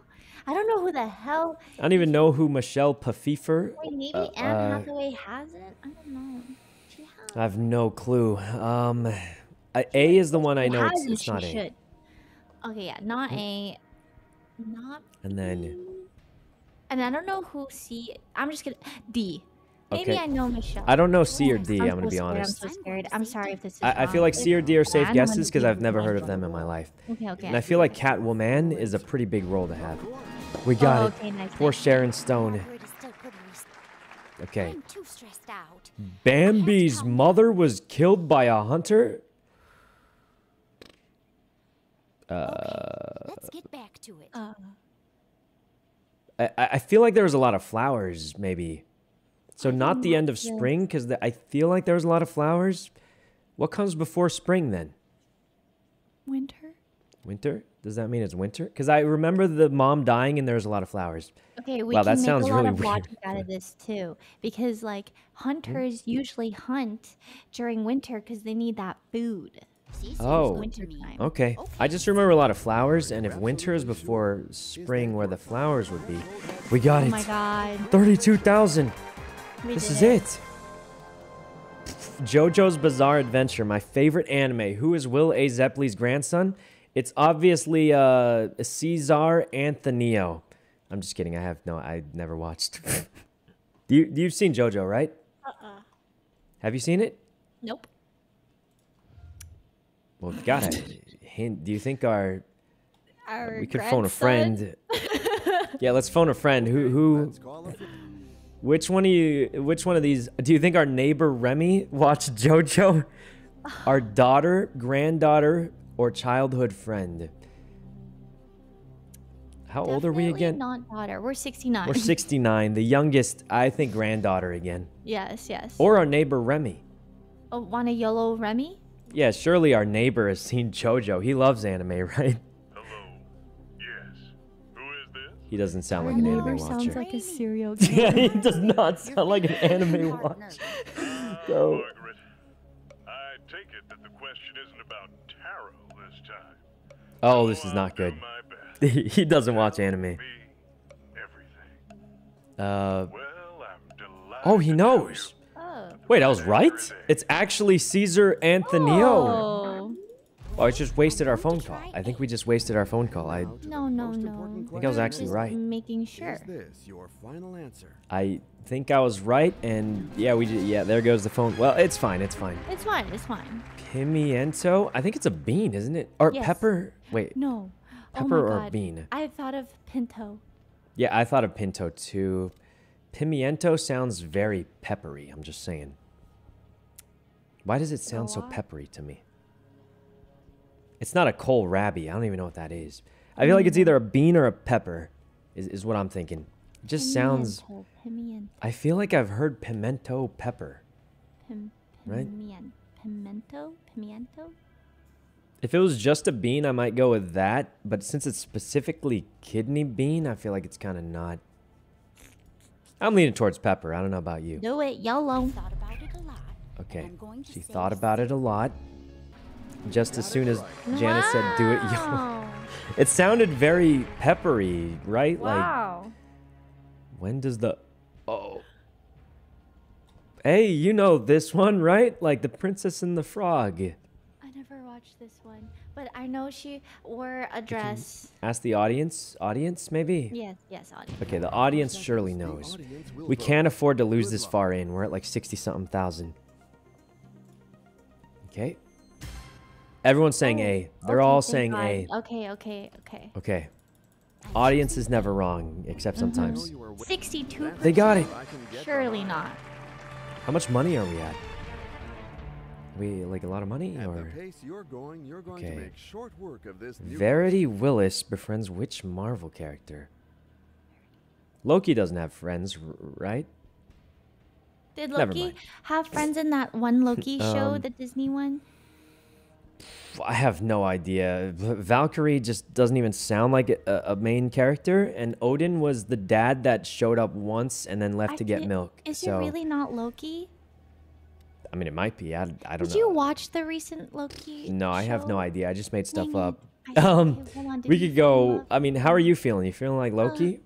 I don't know who the hell. I don't even know who Michelle Pfeiffer. Wait, maybe uh, Anne uh, Hathaway has it. I don't know. I have no clue. Um, A is the one I know. It's, it's not A. Should. Okay, yeah, not A, not. And then. B. And I don't know who C. I'm just gonna D. Okay. Maybe I know Michelle. I don't know C or D, I'm, I'm gonna so be honest. I'm so scared. I'm sorry if this is I, wrong. I feel like C or D are safe guesses because I've never heard of them in my life. Okay, okay. And I feel like Catwoman is a pretty big role to have. We got oh, okay, it. Nice. Poor Sharon Stone. Okay. I'm too stressed out. Bambi's mother was killed by a hunter? Okay, uh, let's get back to it. Uh, I, I feel like there was a lot of flowers, maybe. So not the end of spring, because I feel like there was a lot of flowers. What comes before spring, then? Winter. Winter? Does that mean it's winter? Because I remember the mom dying and there was a lot of flowers. Okay, we wow, can that make sounds a lot really of logic out of this, too. Because, like, hunters mm-hmm. usually hunt during winter because they need that food. Oh, okay. I just remember a lot of flowers, and if winter is before spring where the flowers would be, we got it. Oh my god. thirty-two thousand. This is it. JoJo's Bizarre Adventure, my favorite anime. Who is Will A. Zepley's grandson? It's obviously uh, Cesar Anthonio. I'm just kidding. I have no, I never watched. you, you've seen JoJo, right? Uh-uh. Have you seen it? Nope. Well, got a hint. Do you think our, our we could grandson? phone a friend? Yeah, let's phone a friend. Who who? Which one of you? Which one of these? Do you think our neighbor Remy watched JoJo? Our daughter, granddaughter, or childhood friend? How Definitely old are we again? Not daughter. We're sixty-nine. We're sixty-nine. The youngest, I think, granddaughter again. Yes, yes. Or our neighbor Remy. Oh, wanna YOLO Remy? Yeah, surely our neighbor has seen JoJo. He loves anime, right? Hello. Yes. Who is this? He doesn't sound like an anime watcher. Sounds like a serial killer. Yeah, he does not sound like an anime watcher. So. Margaret, I take it that the question isn't about tarot this time. Oh, this is not good. He doesn't watch anime. Uh. Oh, he knows. Wait, I was right? It's actually Cesar Anthonio. Oh. oh, I just wasted our phone call. I think we just wasted our phone call. I No, no, no. I think I was actually right. Making sure. I think I was right, and yeah, we yeah, there goes the phone. Well, it's fine, it's fine. It's fine, it's fine. Pimiento? I think it's a bean, isn't it? Or yes. pepper? Wait. No. Pepper oh or bean? I thought of pinto. Yeah, I thought of pinto too. Pimiento sounds very peppery, I'm just saying. Why does it sound so peppery to me? It's not a kohlrabi. I don't even know what that is. I feel like it's either a bean or a pepper, is, is what I'm thinking. It just sounds... Pimiento. I feel like I've heard pimento pepper. Pim, right? Pimento? Pimiento? If it was just a bean, I might go with that. But since it's specifically kidney bean, I feel like it's kind of not... I'm leaning towards pepper. I don't know about you. Do it, YOLO. Okay, she thought about it a lot. Just as soon as Janet wow. said, "Do it, YOLO," it sounded very peppery, right? Wow. Like, when does the oh? Hey, you know this one, right? Like the Princess and the Frog. I never watched this one, but I know she wore a dress. Ask the audience. Audience, maybe? Yes, yes, audience. Okay, the audience surely knows. We can't afford to lose this far in. We're at like sixty-something thousand. Okay. Everyone's saying A. They're all saying A. Okay, okay, okay. Okay. Audience is never wrong, except sometimes. sixty-two percent. They got it. Surely not. How much money are we at? We like a lot of money, or At the pace you're going, you're going okay. to make short work of this new Verity person. Willis befriends which Marvel character? Loki doesn't have friends, right? Did Loki have friends in that one Loki show, um, the Disney one? I have no idea. Valkyrie just doesn't even sound like a, a main character, and Odin was the dad that showed up once and then left I to get milk. Is so. it really not Loki? I mean, it might be. I, I don't Did know. Did you watch the recent Loki No, show? I have no idea. I just made stuff Dang. up. Um, on, we could go... I mean, how are you feeling? You feeling like Loki? Uh,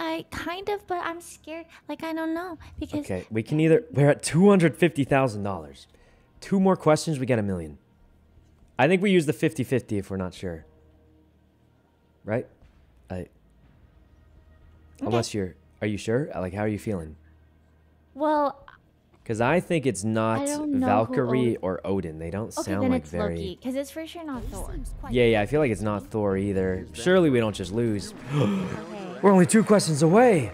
I kind of, but I'm scared. Like, I don't know. Because okay, we can either... We're at two hundred fifty thousand dollars. Two more questions, we get a million. I think we use the fifty fifty if we're not sure. Right? I. Okay. Unless you're... Are you sure? Like, how are you feeling? Well, because I think it's not Valkyrie or Odin. They don't sound like very... Okay, then it's Loki, because it's for sure not Thor. Yeah, yeah, I feel like it's not Thor either. Surely we don't just lose. We're only two questions away.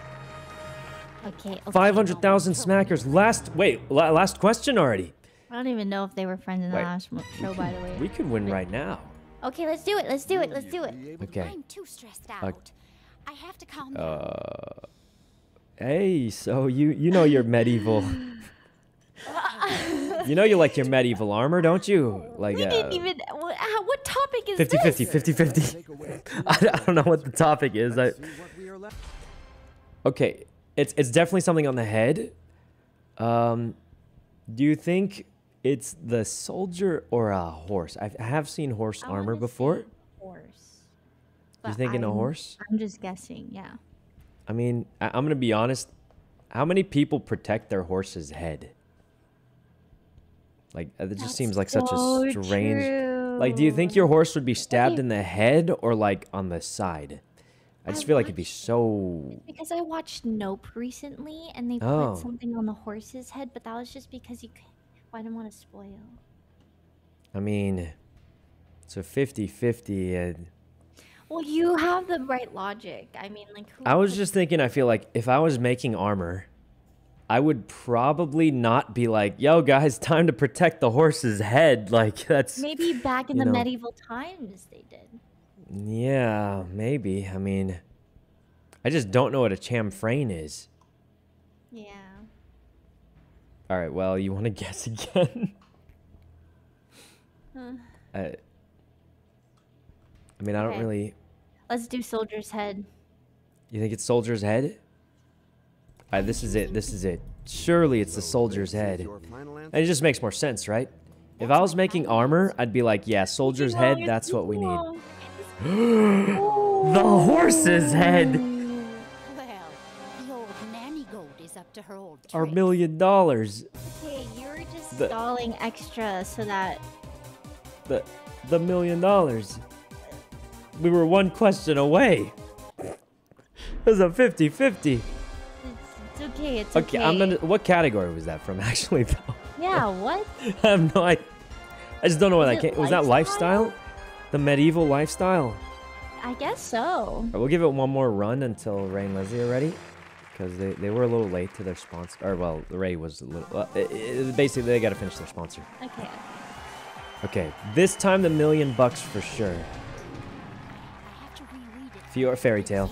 Okay. okay five hundred thousand no, smackers. Last... Wait, la last question already. I don't even know if they were friends in the wait, last show, by the way. We could win right now. Okay, let's do it. Let's do it. Let's do it. Okay. I'm too stressed out. Uh, I have to calm down. Uh, hey, so you you know your medieval... You know you like your medieval armor, don't you? Like, we didn't uh, even... What topic is fifty, this? fifty fifty, fifty fifty. I don't know what the topic is. I... Okay, it's, it's definitely something on the head. Um, do you think it's the soldier or a horse? I've, I have seen horse I armor before. Horse. You're thinking I'm, a horse? I'm just guessing, yeah. I mean, I, I'm going to be honest. How many people protect their horse's head? Like, it just That's seems like so such a strange... True. Like, do you think your horse would be stabbed you... in the head or, like, on the side? I just I feel watched... like it'd be so... Because I watched Nope recently, and they oh. put something on the horse's head, but that was just because you could... Well, I didn't want to spoil. I mean, it's a fifty fifty. Uh... Well, you have the right logic. I mean, like... Who I was could... just thinking, I feel like, if I was making armor... I would probably not be like, yo, guys, time to protect the horse's head. Like, that's... Maybe back in the know. medieval times they did. Yeah, maybe. I mean, I just don't know what a chamfrain is. Yeah. All right, well, you want to guess again? huh. I, I mean, I okay. don't really... Let's do soldier's head. You think it's soldier's head? All right, this is it. This is it. Surely it's the soldier's head. And it just makes more sense, right? If I was making armor, I'd be like, yeah, soldier's head, that's what we need. The horse's head! Well, the old nanny goat is up to her old trick. Our million dollars. Okay, you're just the, stalling extra so that... The, the million dollars. We were one question away. It was a fifty fifty. Okay, it's okay. Okay, I'm gonna, what category was that from, actually, though? Yeah, what? I have no idea. I just don't know what that came. Was that lifestyle? The medieval lifestyle? I guess so. Right, we'll give it one more run until Rae and Leslie are ready. Because they, they were a little late to their sponsor. Or, well, Rae was a little... Uh, it, it, basically, they got to finish their sponsor. Okay. Okay, this time the million bucks for sure. Fiora Fairy Tale.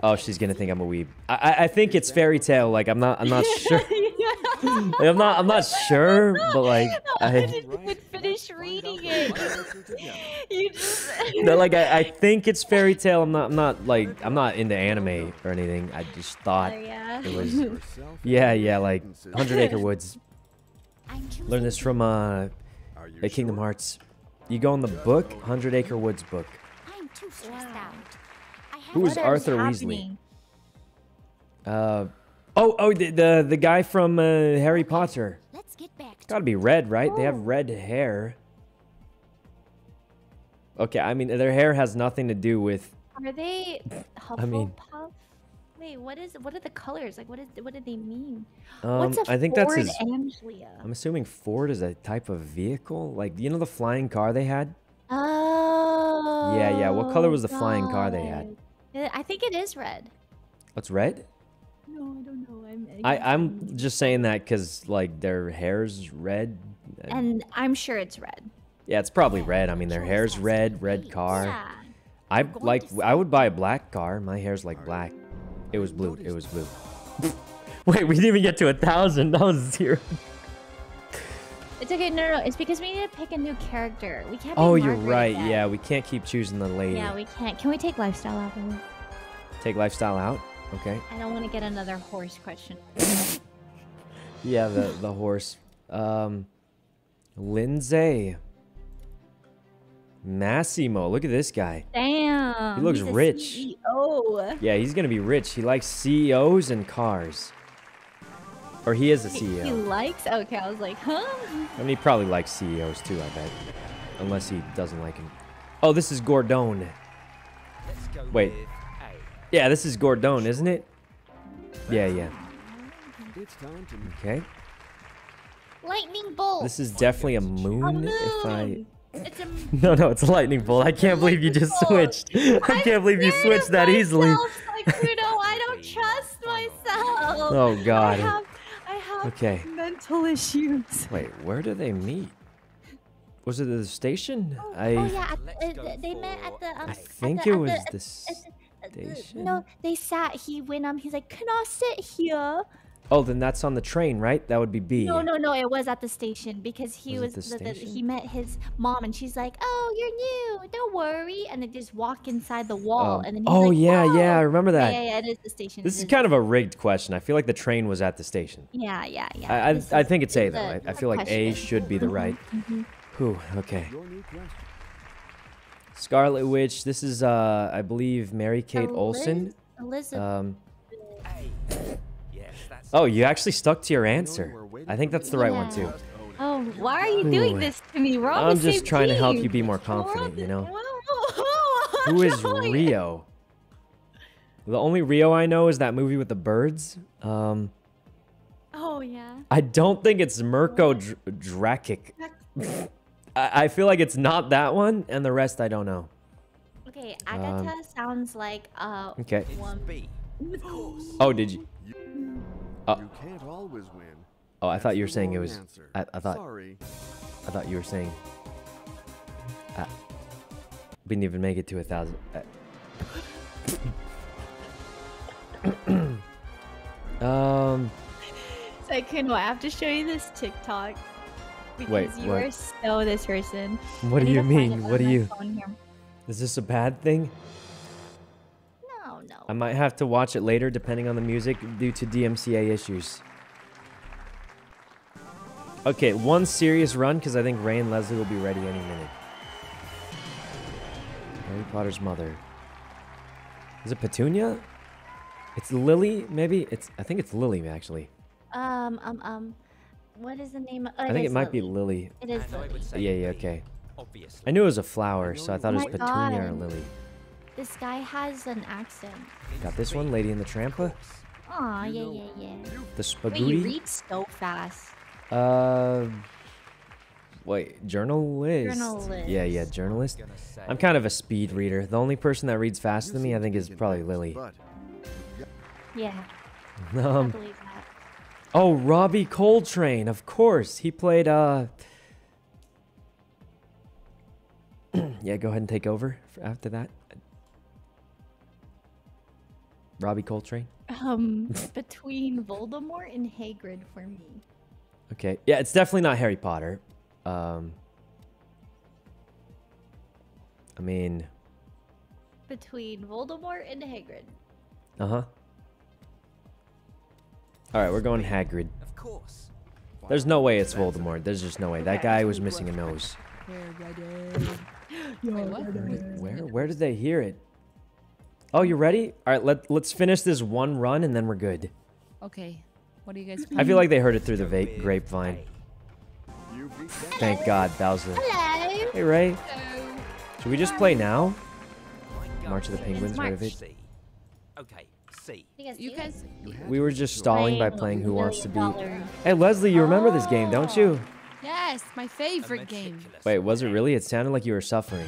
Oh, she's gonna think I'm a weeb. I, I think it's fairy tale. Like I'm not. I'm not sure. Like, I'm not. I'm not sure. But like I didn't even finish reading it. You just. No, like I, I think it's fairy tale. I'm not. I'm not like. I'm not into anime or anything. I just thought oh, yeah. it was. Yeah, yeah. Like Hundred Acre Woods. Learn this from uh, the Kingdom Hearts. You go in the book, Hundred Acre Woods book. I'm too stressed out. Who is Arthur Weasley? Uh, oh, oh, the the, the guy from uh, Harry Potter. Let's get back. It's gotta be red, right? Oh. They have red hair. Okay, I mean their hair has nothing to do with. Are they Hufflepuff? I mean, wait, what is? What are the colors like? What is? What do they mean? Um, What's a I think Ford that's. His, I'm assuming Ford is a type of vehicle, like you know the flying car they had. Oh. Yeah, yeah. What color was the God. flying car they had? I think it is red. What's red? No, I don't know. I'm I, I'm just saying that because like their hair's red. And I'm sure it's red. Yeah, it's probably red. I mean, their hair's red. Red car. Yeah. I like. I would buy a black car. My hair's like black. It was blue. It was blue. Wait, we didn't even get to a thousand. That was zero. It's okay. No, no, no, it's because we need to pick a new character. We can't. Oh, you're right. Yet. Yeah, we can't keep choosing the lady. Yeah, we can't. Can we take lifestyle out? Then? Take lifestyle out. Okay. I don't want to get another horse question. Yeah, the the horse. Um, Lindsay. Massimo, look at this guy. Damn. He looks he's a rich. C E O. Yeah, he's gonna be rich. He likes C E Os and cars. Or he is a C E O. He likes? Okay, I was like, huh? I mean, he probably likes C E Os too, I bet. Unless he doesn't like him. Oh, this is Gordon. Wait. Yeah, this is Gordon, isn't it? Yeah, yeah. It's time to move. Okay. Lightning bolt. This is definitely a moon. A moon. If I... It's a... No, no, it's a lightning bolt. I can't believe you just switched. I can't believe you switched that easily. Sykkuno, I don't trust myself. Oh God. I have, I have okay. mental issues. Wait, where do they meet? Was it at the station? Oh, I. Oh yeah, at, uh, they met at the. Um, I think at the, it was at the, at the, the station. No, they sat. He went um. He's like, "Can I sit here?" Oh, then that's on the train, right? That would be B. No, no, no. It was at the station because he was, was the, the, he met his mom and she's like, "Oh, you're new. Don't worry." And they just walk inside the wall. Um, and then he's oh, like, yeah, oh, yeah, yeah. I remember that. Yeah, yeah, it is the station. This is kind of a rigged question. I feel like the train was at the station. Yeah, yeah, yeah. I I, is, I think it's A, though. A, I feel like question. A should be the right. Mm-hmm. Whew, okay. Scarlet Witch. This is, uh, I believe, Mary-Kate Olsen. Elizabeth. Um, Oh, you actually stuck to your answer. I think that's the right yeah. one too. Oh, why are you doing Ooh. this to me? We're all I'm just trying team. to help you be more confident, you know? Who is Rio? The only Rio I know is that movie with the birds. Um, oh, yeah. I don't think it's Mirko Drakic. I, I feel like it's not that one, and the rest I don't know. Okay, Agatha um, sounds like uh, okay. one B. Oh, did you? Oh. You can't always win. Oh, I thought you were saying it was. I, I thought. Sorry. I thought you were saying. Uh, we didn't even make it to a thousand. Uh, um. Sykkuno, I have to show you this TikTok. Because wait, you what? are so this person. What I do you mean? What do you? Is this a bad thing? I might have to watch it later, depending on the music, due to D M C A issues. Okay, one serious run, because I think Rae and Leslie will be ready any minute. Harry Potter's mother. Is it Petunia? It's Lily, maybe? It's. I think it's Lily, actually. Um, um, um, what is the name? Oh, I think it might Lily. be Lily. It is Lily. Yeah, yeah, okay. Obviously. I knew it was a flower, so I thought oh it was Petunia God. or Lily. This guy has an accent. Got this one, Lady in the Trampa. Aw, yeah, yeah, yeah. The Spaghetti. Wait, you read so fast. Uh, wait, journalist. Journalist. Yeah, yeah, journalist. I'm kind of a speed reader. The only person that reads faster than me, I think, is probably Lily. Yeah. Um, I believe that. Oh, Robbie Coltrane, of course. He played, uh... yeah, go ahead and take over after that. Robbie Coltrane? Um, between Voldemort and Hagrid for me. Okay. Yeah, it's definitely not Harry Potter. Um, I mean... Between Voldemort and Hagrid. Uh-huh. Alright, we're going Hagrid. Of course. There's no way it's Voldemort. There's just no way. That guy was missing a nose. Where? Where did they hear it? Oh, you ready? All right, let, let's finish this one run and then we're good. Okay. What do you guys playing? I feel like they heard it through the va grapevine. Hello. Thank God, that was the... Hello. Hey, Rae. Hello. Should we just play now? March of the Penguins, right of it? Okay, see. You guys... We were just stalling by playing Who Wants to Be... Hey, Leslie, you remember this game, don't you? Yes, my favorite game. Wait, was it really? It sounded like you were suffering.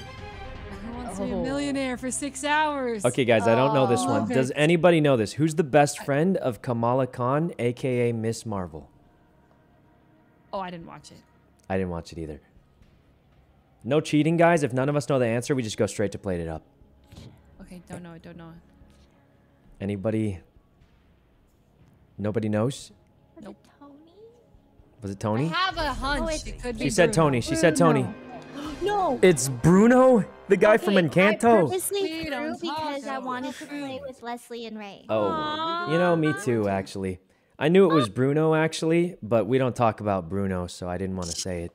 To be a millionaire for six hours. Okay, guys, I don't know this one. Okay. Does anybody know this? Who's the best friend of Kamala Khan, aka Miss Marvel? Oh, I didn't watch it. I didn't watch it either. No cheating, guys. If none of us know the answer, we just go straight to Plate It Up. Okay, don't know it, don't know it. Anybody? Nobody knows? Was nope. it Tony? Was it Tony? I have a hunch. It could be she said Bruno. Tony. She Bruno. said Tony. No. It's Bruno, the guy okay, from Encanto. I purposely threw because I wanted to play with Leslie and Rae. Oh, aww. You know, me too, actually. I knew it was Bruno, actually, but we don't talk about Bruno, so I didn't want to say it.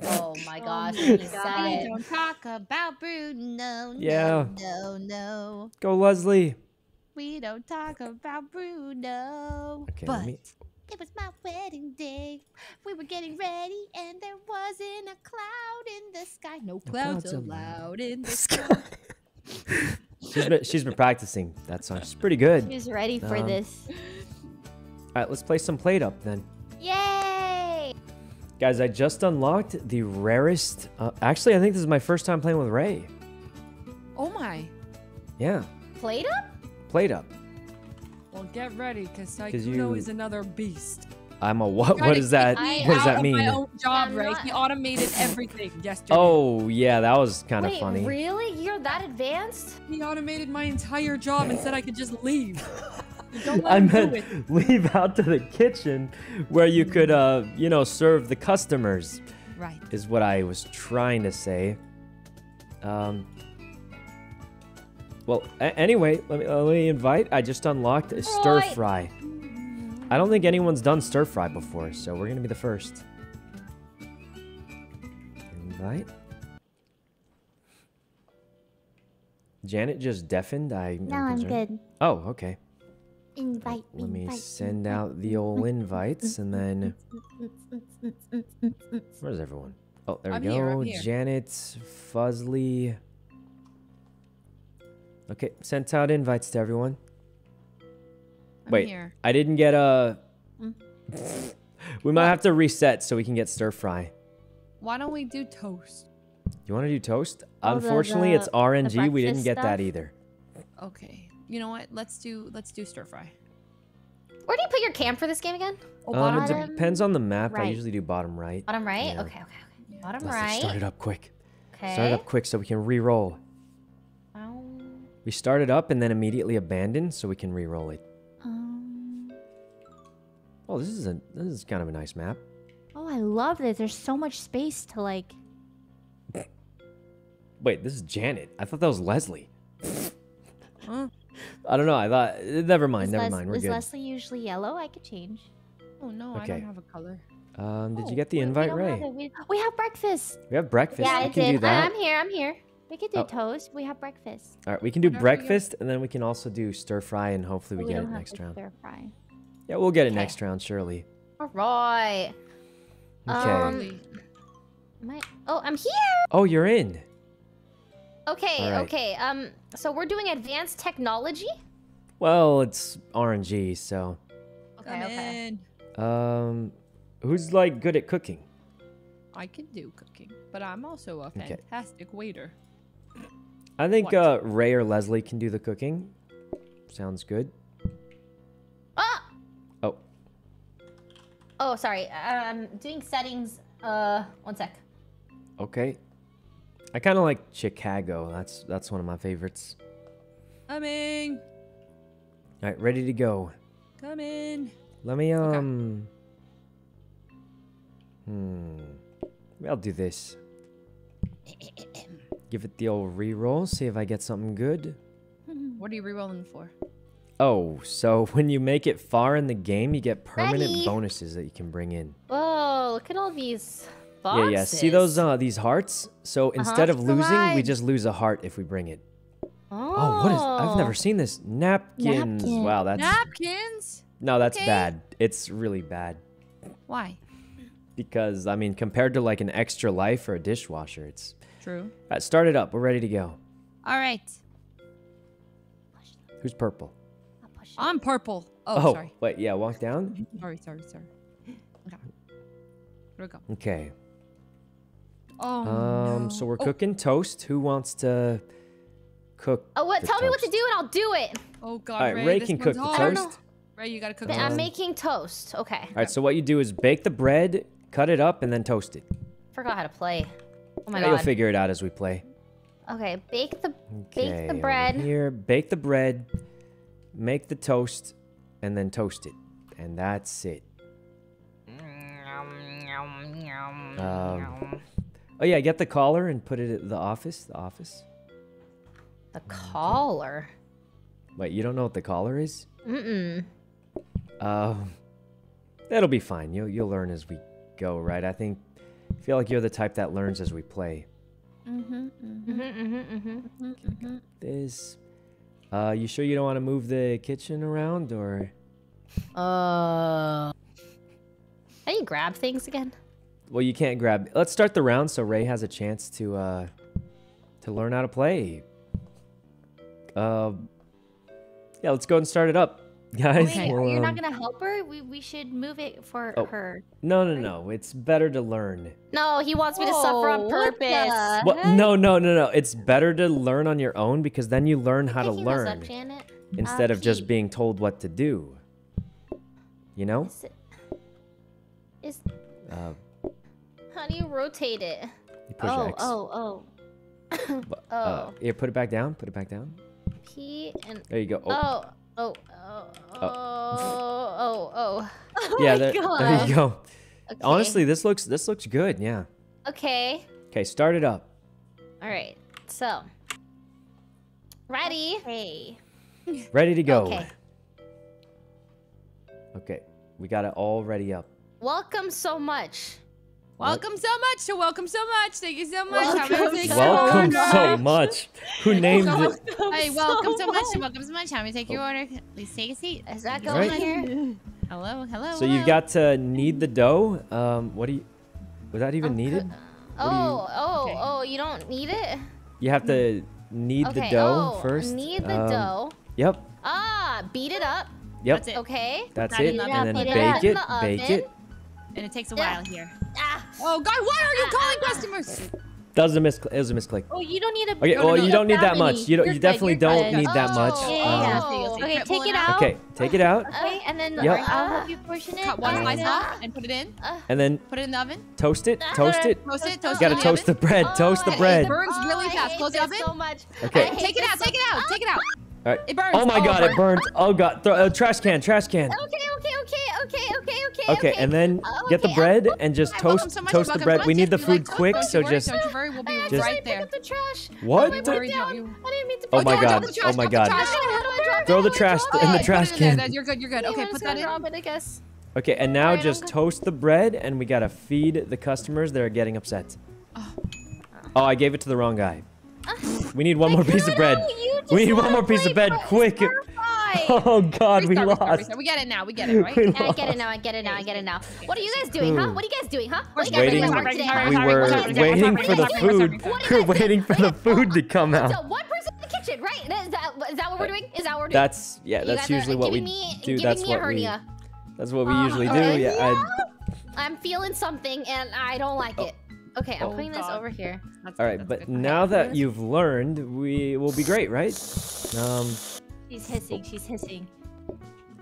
Oh my gosh, oh, he said it. We don't talk about Bruno. Yeah. No, no, no. Go, Leslie. We don't talk about Bruno. Okay, but... let me... It was my wedding day. We were getting ready, and there wasn't a cloud in the sky. No clouds allowed in the sky. she's been she's been practicing that song. She's pretty good. She's ready for um, this. Alright, let's play some Plate Up then. Yay! Guys, I just unlocked the rarest... Uh, actually, I think this is my first time playing with Rae. Oh my. Yeah. Plate Up? Plate Up. Well, get ready, because Sykkuno you... is another beast. I'm a what? What does that? What does that mean? My own job, right? He automated everything yesterday. Oh yeah, that was kind of funny. Wait, really? You're that advanced? He automated my entire job and said I could just leave. Don't let I him meant do it. Leave out to the kitchen, where you could, uh, you know, serve the customers. Right. Is what I was trying to say. Um. Well, anyway, let me uh, let me invite. I just unlocked a stir fry. I don't think anyone's done stir fry before, so we're gonna be the first. Invite. Janet just deafened. I. No, I'm good. Oh, okay. Invite. Let me send out the old invites, and then. Where's everyone? Oh, there we go. Janet, Fuzzly. Okay, sent out invites to everyone. Wait, here. I didn't get a... Mm. We might have to reset so we can get stir fry. Why don't we do toast? You want to do toast? Oh, unfortunately, the, the, it's R N G. We didn't get stuff. That either. Okay. You know what? Let's do let's do stir fry. Where do you put your cam for this game again? Oh, um, it depends on the map. Right. I usually do bottom right. Bottom right? Yeah. Okay, okay, okay. Bottom Let's right. Start it up quick. Okay. Start it up quick so we can re-roll. Oh. We start it up and then immediately abandon so we can re-roll it. Oh, this is a this is kind of a nice map. Oh, I love this. There's so much space to like. Wait, this is Janet. I thought that was Leslie. Huh? I don't know. I thought. Never mind. Is never Les mind. We're is good. Is Leslie usually yellow? I could change. Oh no, okay. I don't have a color. Um, did oh, you get the invite, Rae? We, we have breakfast. We have breakfast. Yeah, we I can did. do that. I'm here. I'm here. We can do oh. toast. We have breakfast. All right, we can do Whenever breakfast, and then we can also do stir fry, and hopefully we, we get it next round. Stir fry. Yeah, we'll get it okay. next round, surely. All right. Okay. Um, am I, oh, I'm here. Oh, you're in. Okay, right. okay. Um, so we're doing advanced technology. Well, it's R N G, so. Okay, I'm okay. In. Um, who's like good at cooking? I can do cooking, but I'm also a fantastic okay. waiter. I think what? uh Rae or Leslie can do the cooking. Sounds good. Oh, sorry. I'm doing settings. Uh, one sec. Okay. I kind of like Chicago. That's that's one of my favorites. Coming. All right, ready to go. Come in. Let me um. Okay. Hmm. I'll do this. Give it the old re-roll. See if I get something good. What are you re-rolling for? Oh, so when you make it far in the game, you get permanent Ready. bonuses that you can bring in. Whoa, look at all these boxes. Yeah, yeah. See those uh, these hearts? So instead uh -huh. of losing, we just lose a heart if we bring it. Oh, oh what is... I've never seen this. Napkins. Napkin. Wow, that's... Napkins? No, that's okay. bad. It's really bad. Why? Because, I mean, compared to like an extra life or a dishwasher, it's... True. All right, start it up. We're ready to go. All right. Who's purple? I'm purple. Oh, oh, sorry. Wait, yeah, walk down. Sorry, sorry, sorry. Okay. Here we go. Okay. Oh, Um, no. so we're oh. cooking toast. Who wants to cook Oh, what? Tell toast? me what to do and I'll do it. Oh, God, All right, Rae, Rae can cook hot. the toast. Rae, you gotta cook um, the toast. I'm making toast. Okay. All right, so what you do is bake the bread, cut it up, and then toast it. Forgot how to play. Oh, my yeah, God. You'll figure it out as we play. Okay, bake the, okay, bake the bread. Here, bake the bread. Make the toast, and then toast it, and that's it. Um, oh yeah, get the collar and put it at the office. The office. The collar. Wait, you don't know what the collar is? Mm-mm. Um, that'll be fine. You'll you'll learn as we go, right? I think. I feel like you're the type that learns as we play. Mhm. Mhm. Mhm. Mhm. This. Uh, you sure you don't want to move the kitchen around, or? Uh... Can you grab things again? Well, you can't grab... Let's start the round so Rae has a chance to, uh... to learn how to play. Uh... Yeah, let's go and start it up. Guys, wait, well, you're not gonna help her? We we should move it for oh. her. No, no, no. It's better to learn. No, he wants me to oh, suffer on purpose. Well, no, no, no, no. It's better to learn on your own because then you learn how to learn up, Janet. instead uh, of just being told what to do. You know? Is, it, is uh, how do you rotate it? You push oh, X. oh, oh, oh. Uh, here, put it back down. Put it back down. P and. There you go. Oh. oh. Oh, oh, oh, oh, oh, oh. Yeah, there, there you go. Okay. Honestly, this looks this looks good, yeah. Okay. Okay, start it up. All right, so. Ready? Hey. Okay. Ready to go. Okay. Okay, we got it all ready up. Welcome so much. Welcome what? so much to welcome so much. Thank you so much. Welcome, so, welcome so, much. so much. Who named welcome it? So hey, welcome so, so much to welcome so much. How may take oh. your order? Please take a seat. Is that going right. on here? Hello, hello. So hello. You've got to knead the dough. Um, what do you? Was that even I'm needed? Oh, you, oh, okay. oh! You don't need it. You have to knead okay, the dough oh, first. Knead the um, dough. Yep. Ah, beat it up. Yep. That's it. Okay. That's it. it. And then it bake it. The bake it. And it takes a while yeah. here. Ah. Oh God! Why are you ah, calling ah, customers? That was a mis. It was a misclick. Oh, you don't need a. Okay. Well, no, no, you don't need that many. much. You don't. You're you definitely good, don't good. need oh, that much. Yeah, um, yeah. Okay, take it out. Okay, take it out. Okay, and then yep. I'll help you portion it. Cut one slice off and put it in. And then put it in the oven. Toast it. Toast it. Toast it. Toast it. You gotta toast the bread. Toast the bread. It burns really fast. Close the oven. So much. Okay. Take it out. Take it out. Take it out. All right. It burns. Oh my God! It burns. Oh God! Trash can. Trash can. Okay. Okay. Okay. Okay, okay, okay, okay. Okay, and then oh, okay. get the bread oh, and just toast so much, toast the bread. We need the food like, quick, don't so worry, just... Don't you worry, we'll be I just right there. The trash. What? I didn't mean to oh, my God. Oh, my God. Throw the trash in the trash can. You're good, you're good. Okay, put that in. I guess. Okay, and now right, just toast the bread, and we gotta feed the customers that are getting upset. Oh, I gave it to the wrong guy. We need one more piece of bread. We need one more piece of bread, quick. Oh God, restart, we lost. Restart, restart. We get it now. We get it, right? I get it now. I get it now. I get it now. What are you guys doing, huh? What are you guys doing, huh? What are you guys doing today? Huh? We were waiting for the food. We're waiting for the food to come out. So one person in the kitchen, right? Is that, is that what we're doing? Is that what we're doing? That's yeah. That's usually what we do. That's what we. That's what we usually do. Yeah. I'm feeling something and I don't like it. Okay, I'm putting this over here. All right, but now that you've learned, we will be great, right? Um. She's hissing, she's hissing.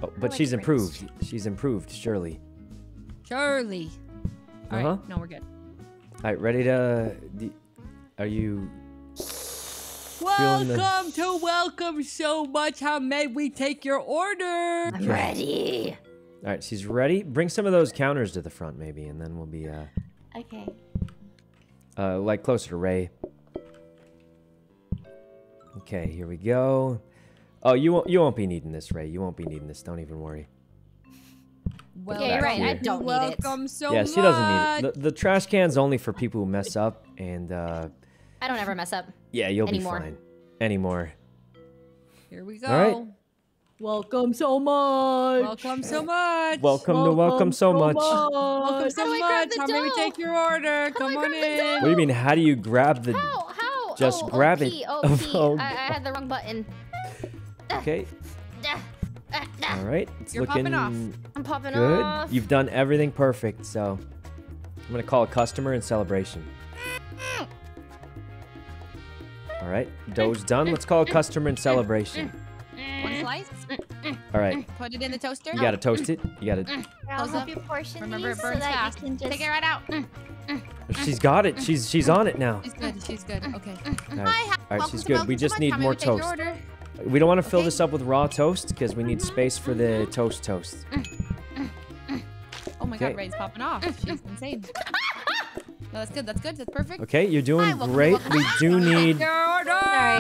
Oh, but she's improved. She's improved, surely. Surely. All uh-huh. right, no, we're good. All right, ready to... Are you... Welcome to welcome so much. How may we take your order? I'm ready. All right, she's ready. Bring some of those counters to the front, maybe, and then we'll be... Uh, okay. Uh, like, closer to Rae. Okay, here we go. Oh, you won't you won't be needing this, Rae. You won't be needing this. Don't even worry. Well, yeah, you're right. Here. I don't Welcome need it. Welcome so yeah, much. Yeah, she doesn't need it. The, the trash can's only for people who mess up, and uh. I don't ever mess up. Yeah, you'll anymore. be fine. Anymore. Here we go. All right. Welcome so much. Welcome so much. Welcome, welcome to welcome so much. much. Welcome so how much. How may we take your order? How Come on in. What do you mean? How do you grab the? How? How? Just oh, grab oh, it. Oh, oh, I, I had the wrong button. Okay. All right. It's You're looking popping off. I'm popping good. off. You've done everything perfect, so I'm gonna call a customer in celebration. All right, dough's done. Let's call a customer in celebration. One slice. All right. Put it in the toaster. You gotta toast it. You gotta. I'll help you portion Remember these it burns so that fast. You can just take it right out. She's got it. She's she's on it now. She's good. She's good. Okay. All right. Hi, All right she's good. We just need more toast. We don't want to fill okay. this up with raw toast because we need space for the toast toast. Oh my okay. God, Rae's popping off. She's insane. No, that's good. That's good. That's perfect. Okay, you're doing Hi, welcome, great. Welcome. We do need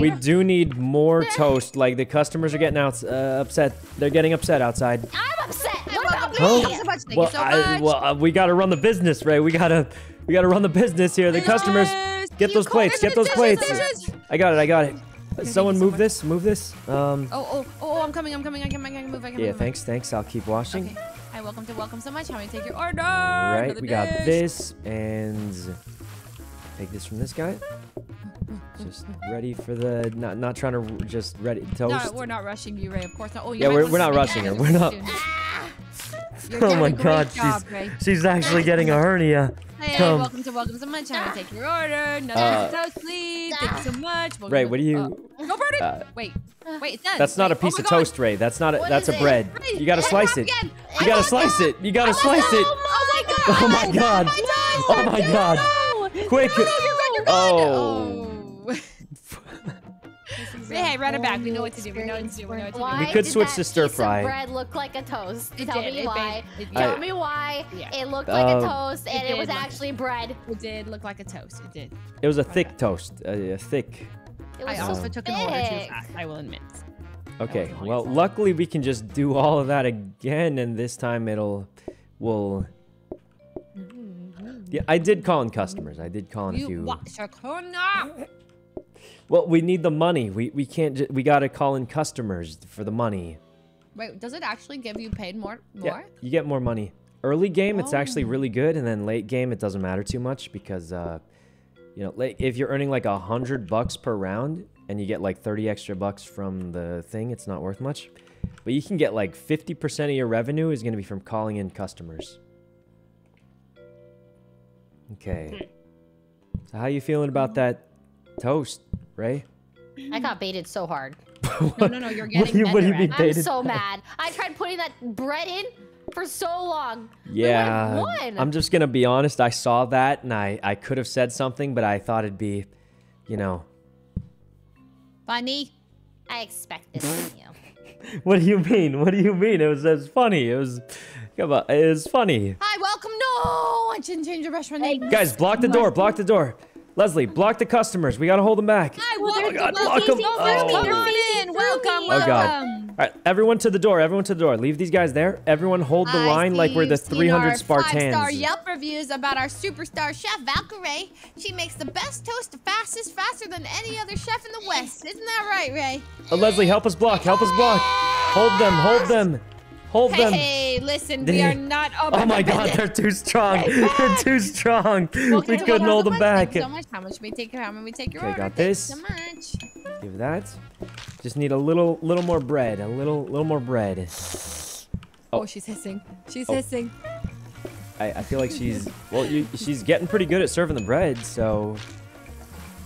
we do need more toast. Like the customers are getting out uh, upset. They're getting upset outside. I'm upset. What about me? Oh, so well, so I, well uh, we gotta run the business, Rae. We gotta we gotta run the business here. The customers get those plates. Get those plates. I got it. I got it. Someone move this, move this. Um, oh, oh, oh, I'm coming, I'm coming, I can, I can move, I can yeah, move. Yeah, thanks, thanks, I'll keep washing. Okay. Hi, welcome to welcome so much. How many take your order? All right, we dish. got this, and take this from this guy. Just ready for the not not trying to just ready toast. No, we're not rushing you, Rae. Of course not. Oh, you yeah, we're we're not rushing her. We're not. Oh my God, job, she's Rae. she's actually getting a hernia. Hey, um, welcome to welcome to my channel. Take your order. Nothing uh, toast, please. Thank you so much. Welcome Rae, what do you? Uh, go burn uh, Wait, wait, it's done. That's not wait, a piece oh of God. toast, Rae. That's not a, that's a it? bread. Rae, you gotta slice it. Again. You gotta slice it. You gotta slice it. Oh my God. Oh my God. Quick. Oh. Hey, run it back. We know what to do. We know what to do. We, know what to do. we could switch to stir fry. Bread looked like a toast. It Tell did. me it why. It Tell I, me why yeah. it looked like um, a toast and it, it was actually bread. It did look like a toast. It did. It was a thick right toast. A, a thick. It was I also so took thick. an order too fast. I will admit. Okay. Well, exciting. luckily we can just do all of that again, and this time it'll, will. Yeah, I did call in customers. I did call in you a few. You watch your corner. Well, we need the money. We we can't. J we gotta call in customers for the money. Wait, does it actually give you paid more? More? Yeah, you get more money. Early game, oh. it's actually really good, and then late game, it doesn't matter too much because, uh, you know, late, if you're earning like a hundred bucks per round and you get like thirty extra bucks from the thing, it's not worth much. But you can get like fifty percent of your revenue is gonna be from calling in customers. Okay. So how you feeling about that toast, Rae? I got baited so hard. no, no, no, you're getting what you, what I'm so by? mad. I tried putting that bread in for so long. Yeah. One. I'm just going to be honest. I saw that and I, I could have said something, but I thought it'd be, you know. Funny. I expected from you. What do you mean? What do you mean? It was, it was funny. It was... Come on, it's funny. Hi, welcome. No, I didn't change the restaurant name. Guys, block the door. Block the door. Leslie, block the customers. We gotta hold them back. Hi, welcome. Oh my God, block them. Oh. Come on in. Welcome, welcome. Oh God. All right, everyone to the door. Everyone to the door. Leave these guys there. Everyone hold the I line like we're the three hundred Spartans. Five-star Yelp reviews about our superstar chef Valkyrie. She makes the best toast, the fastest, faster than any other chef in the West. Isn't that right, Rae? Uh, Leslie, help us block. Help us block. Hold them. Hold them. Hold hey, them. Hey, listen, we are not open. Oh my God, they're too strong. They're too strong. Well, we couldn't hold them back. Thank you so much. How much we take your how many we take your okay, order. Got this. So much. Give that. Just need a little little more bread. A little little more bread. Oh, oh she's hissing. She's oh. hissing. I, I feel like she's well you, she's getting pretty good at serving the bread, so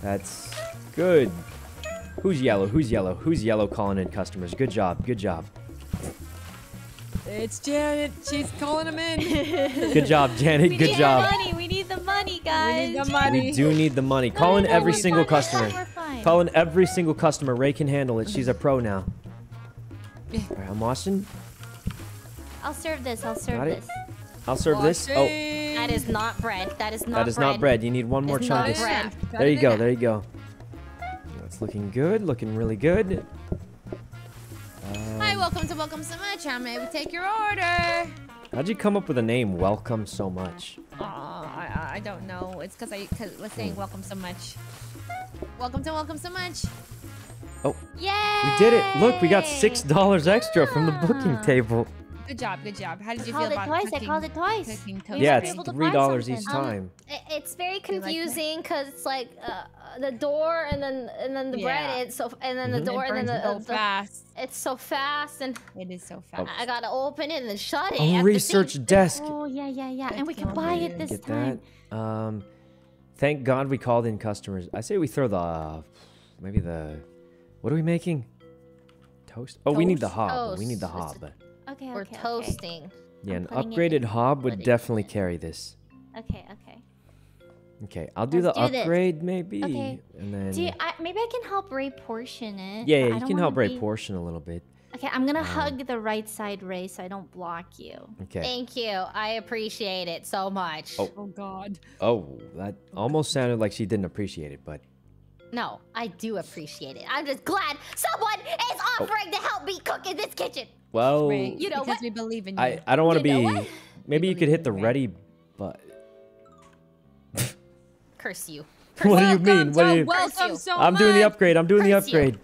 that's good. Who's yellow? Who's yellow? Who's yellow calling in customers? Good job, good job. It's Janet. She's calling them in. Good job, Janet. Good job. We need the money. We need the money, guys. We need the money. We do need the money. No, Call in no, every single fine. customer. Call in every single customer. Rae can handle it. She's a pro now. All right, I'm washing. I'll serve this. I'll serve this. I'll serve washing. this. Oh. That is not bread. That is not bread. That is bread. not bread. You need one more chunk. There you go. There you go. That's looking good. Looking really good. Um, Hi, welcome to Welcome So Much. How may we take your order? How'd you come up with the name Welcome So Much? Oh, I, I don't know. It's because I cause was saying Welcome So Much. Welcome to Welcome So Much. Oh. Yay! We did it. Look, we got six dollars extra ah. from the booking table. Good job, good job. How did you feel about it? I called it twice. I called it twice. Yeah, it's three dollars each time. Um, it, it's very confusing because it's like uh, the door and then and then the yeah. bread. It's so and then the door it and then the, so the fast. It's so fast and it is so fast. I gotta open it and then shut it. Oh, research desk. Oh yeah, yeah, yeah. Good and we can buy it this Get time. That. Um, thank God we called in customers. I say we throw the uh, maybe the what are we making? Toast. Oh, Toast? we need the hob. Toast. We need the hob. Okay, okay, We're toasting. Okay. Yeah, I'm an upgraded hob would definitely carry this. Okay, okay. Okay, I'll do Let's the do upgrade this. maybe. Okay. And then... Do you, I, maybe I can help Rae portion it. Yeah, yeah you can help be... Rae portion a little bit. Okay, I'm going to um, hug the right side, Rae, so I don't block you. Okay. Thank you. I appreciate it so much. Oh, oh God. Oh, that almost sounded like she didn't appreciate it, but... No, I do appreciate it. I'm just glad someone is offering oh. to help me cook in this kitchen. Well, Rae, you know because what? we believe in you. I, I don't want to be... What? Maybe you could hit the ready button. Curse you. Curse what do you mean? What do you... Welcome so much. I'm doing the upgrade. I'm doing Curse the upgrade.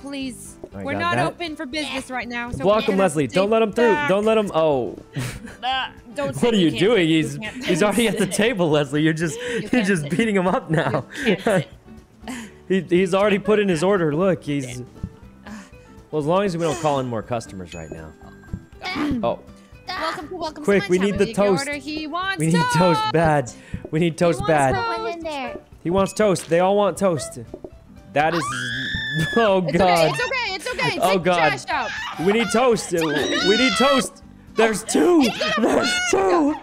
Please. Right, We're not that. open for business right now. So Block them, Leslie. Don't let them through. Back. Don't let them... Oh. Don't what are you doing? He's he's already at the table, Leslie. You're just you you're just sit. beating him up now. he, he's already put in his order. Look, he's well. As long as we don't call in more customers right now. Oh. Welcome to welcome. Quick, we need the toast. He wants we need toast, toast bad. We need toast he bad. Toast. In there. He wants toast. They all want toast. That is. Oh God. It's okay. It's okay. It's okay. Take oh God. Trash out. We need toast. We need toast. There's two. There's two.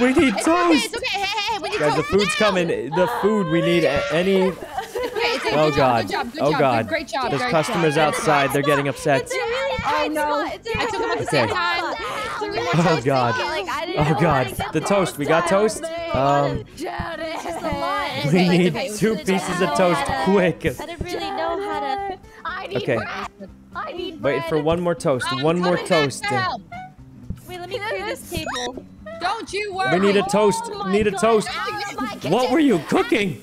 We need it's toast. Okay, it's okay. Hey, hey, we need Guys, toast. The food's now. coming. The food. We need any. Okay, oh God. Job, good job, good job, oh God. Good, great job. There's great customers job. outside. They're getting upset. I know. I took them at the same time. Oh God. Oh God. The toast. We got toast. Um, we need two pieces of toast quick. I don't really know how to. I need okay. I need Wait for one more toast. One more toast. Wait, let me clear this table. Don't you worry. We need a toast. Need a toast. What were you cooking?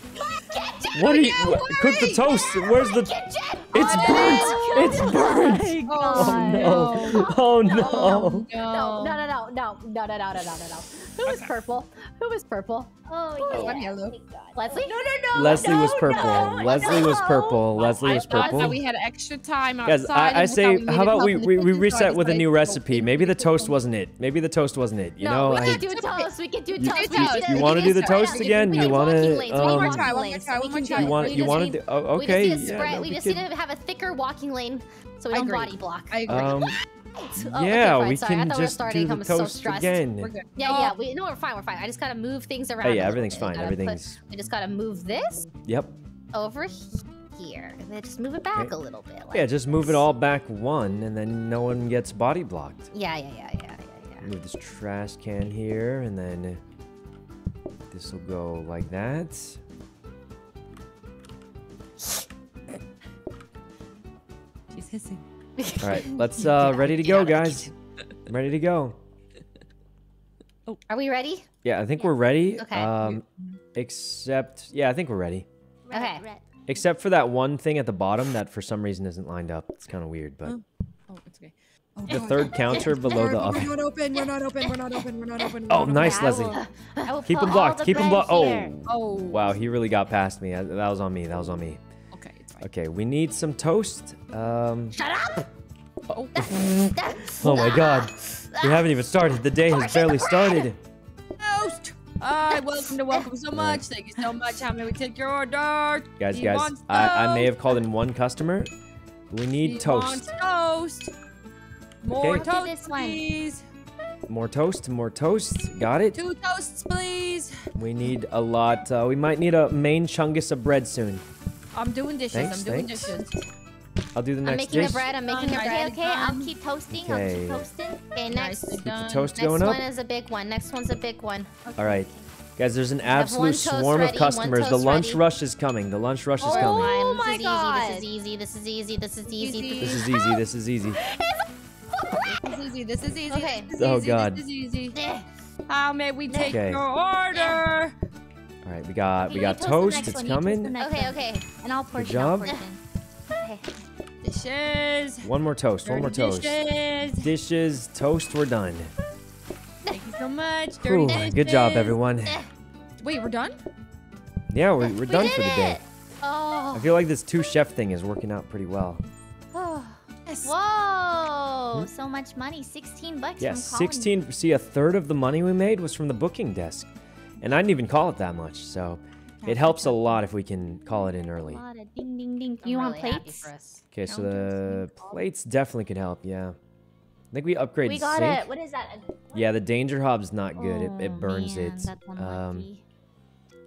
What are you? Cook the toast. Where's the? It's burnt. It's burnt. Oh no! Oh no! No! No! No! No! No! No! No! No! No! Who was purple? Who was purple? Oh, I'm yellow. Leslie? No! No! No! Leslie was purple. Leslie was purple. Leslie was purple. We had extra time outside. Guys, I say, how about we we reset with a new recipe? Maybe the toast wasn't it. Maybe the toast wasn't it. You know, I. We can do toast. We can do toast. You want to do the toast again? You want to? One more try. One more try. One more try. You want? You want to? Oh, okay. We just need to spread. We just need to have a thicker walking lane, so we don't body block. I agree. Um, oh, yeah, okay, we Sorry, can I just we do the toast so again. We're good. Yeah, yeah, we no, we're fine, we're fine. I just gotta move things around. Oh, yeah, everything's fine. Everything's. Put, we just gotta move this. Yep. Over here, and then just move it back okay. a little bit. Like yeah, just move it all back one, and then no one gets body blocked. Yeah, yeah, yeah, yeah, yeah. yeah. Move this trash can here, and then this will go like that. She's hissing. All right, let's uh ready to go, guys. I'm ready to go. Oh, are we ready? Yeah, I think yeah. we're ready. Okay. Um except yeah, I think we're ready. Okay. Except for that one thing at the bottom that for some reason isn't lined up. It's kind of weird, but oh, oh it's okay. Oh, the third counter below the oven. We're not open. We're not open. We're not open. We're not open. Oh, nice, Leslie. Keep him blocked. Keep him blocked. Oh. Oh. Wow, he really got past me. That was on me. That was on me. Okay, we need some toast. Um, Shut up! Oh. Oh my God, we haven't even started. The day has barely started. Toast! Hi, welcome to welcome so much. Thank you so much. How may we take your order? Guys, he guys, I, I may have called in one customer. We need he toast. Toast. More okay. toast, this one. please. More toast, more toast. Got it. Two toasts, please. We need a lot. Uh, we might need a main chungus of bread soon. I'm doing dishes. Thanks, I'm doing thanks. dishes. I'll do the next dish. I'm making dish. the bread. I'm making the okay, bread. Okay, okay. I'll keep toasting. Okay. I'll keep toasting. Okay, next. Nice. Keep the toast going up. Next one is a big one. Next one's a big one. Okay. All right, guys. There's an absolute swarm ready, of customers. The lunch ready. rush is coming. The lunch rush oh, is coming. Oh my God! This is easy. This is easy. This is easy. This is easy. This is easy. This is easy. This is easy. This is easy. Okay. This is oh easy. God. This is easy. How may we take okay. your order? All right, we got okay, we got toast. toast. It's one. coming. Okay, okay. And I'll pour it out. Okay. Dishes. One more toast. Dirty one more toast. Dishes. Dishes. Toast. We're done. Thank you so much. Dirty Ooh, dishes. Good job, everyone. Wait, we're done? Yeah, we're we're we done for the day. Oh. I feel like this two chef thing is working out pretty well. Oh. Yes. Whoa! Hmm? So much money. Sixteen bucks. Yeah, sixteen. See, a third of the money we made was from the booking desk. And I didn't even call it that much, so it helps a lot if we can call it in early. Ding, ding, ding. You want plates? Okay, so the plates definitely could help, yeah. I think we upgrade the sink. We got it. What is that? Yeah, the danger hob's not good. It, it burns it. Um,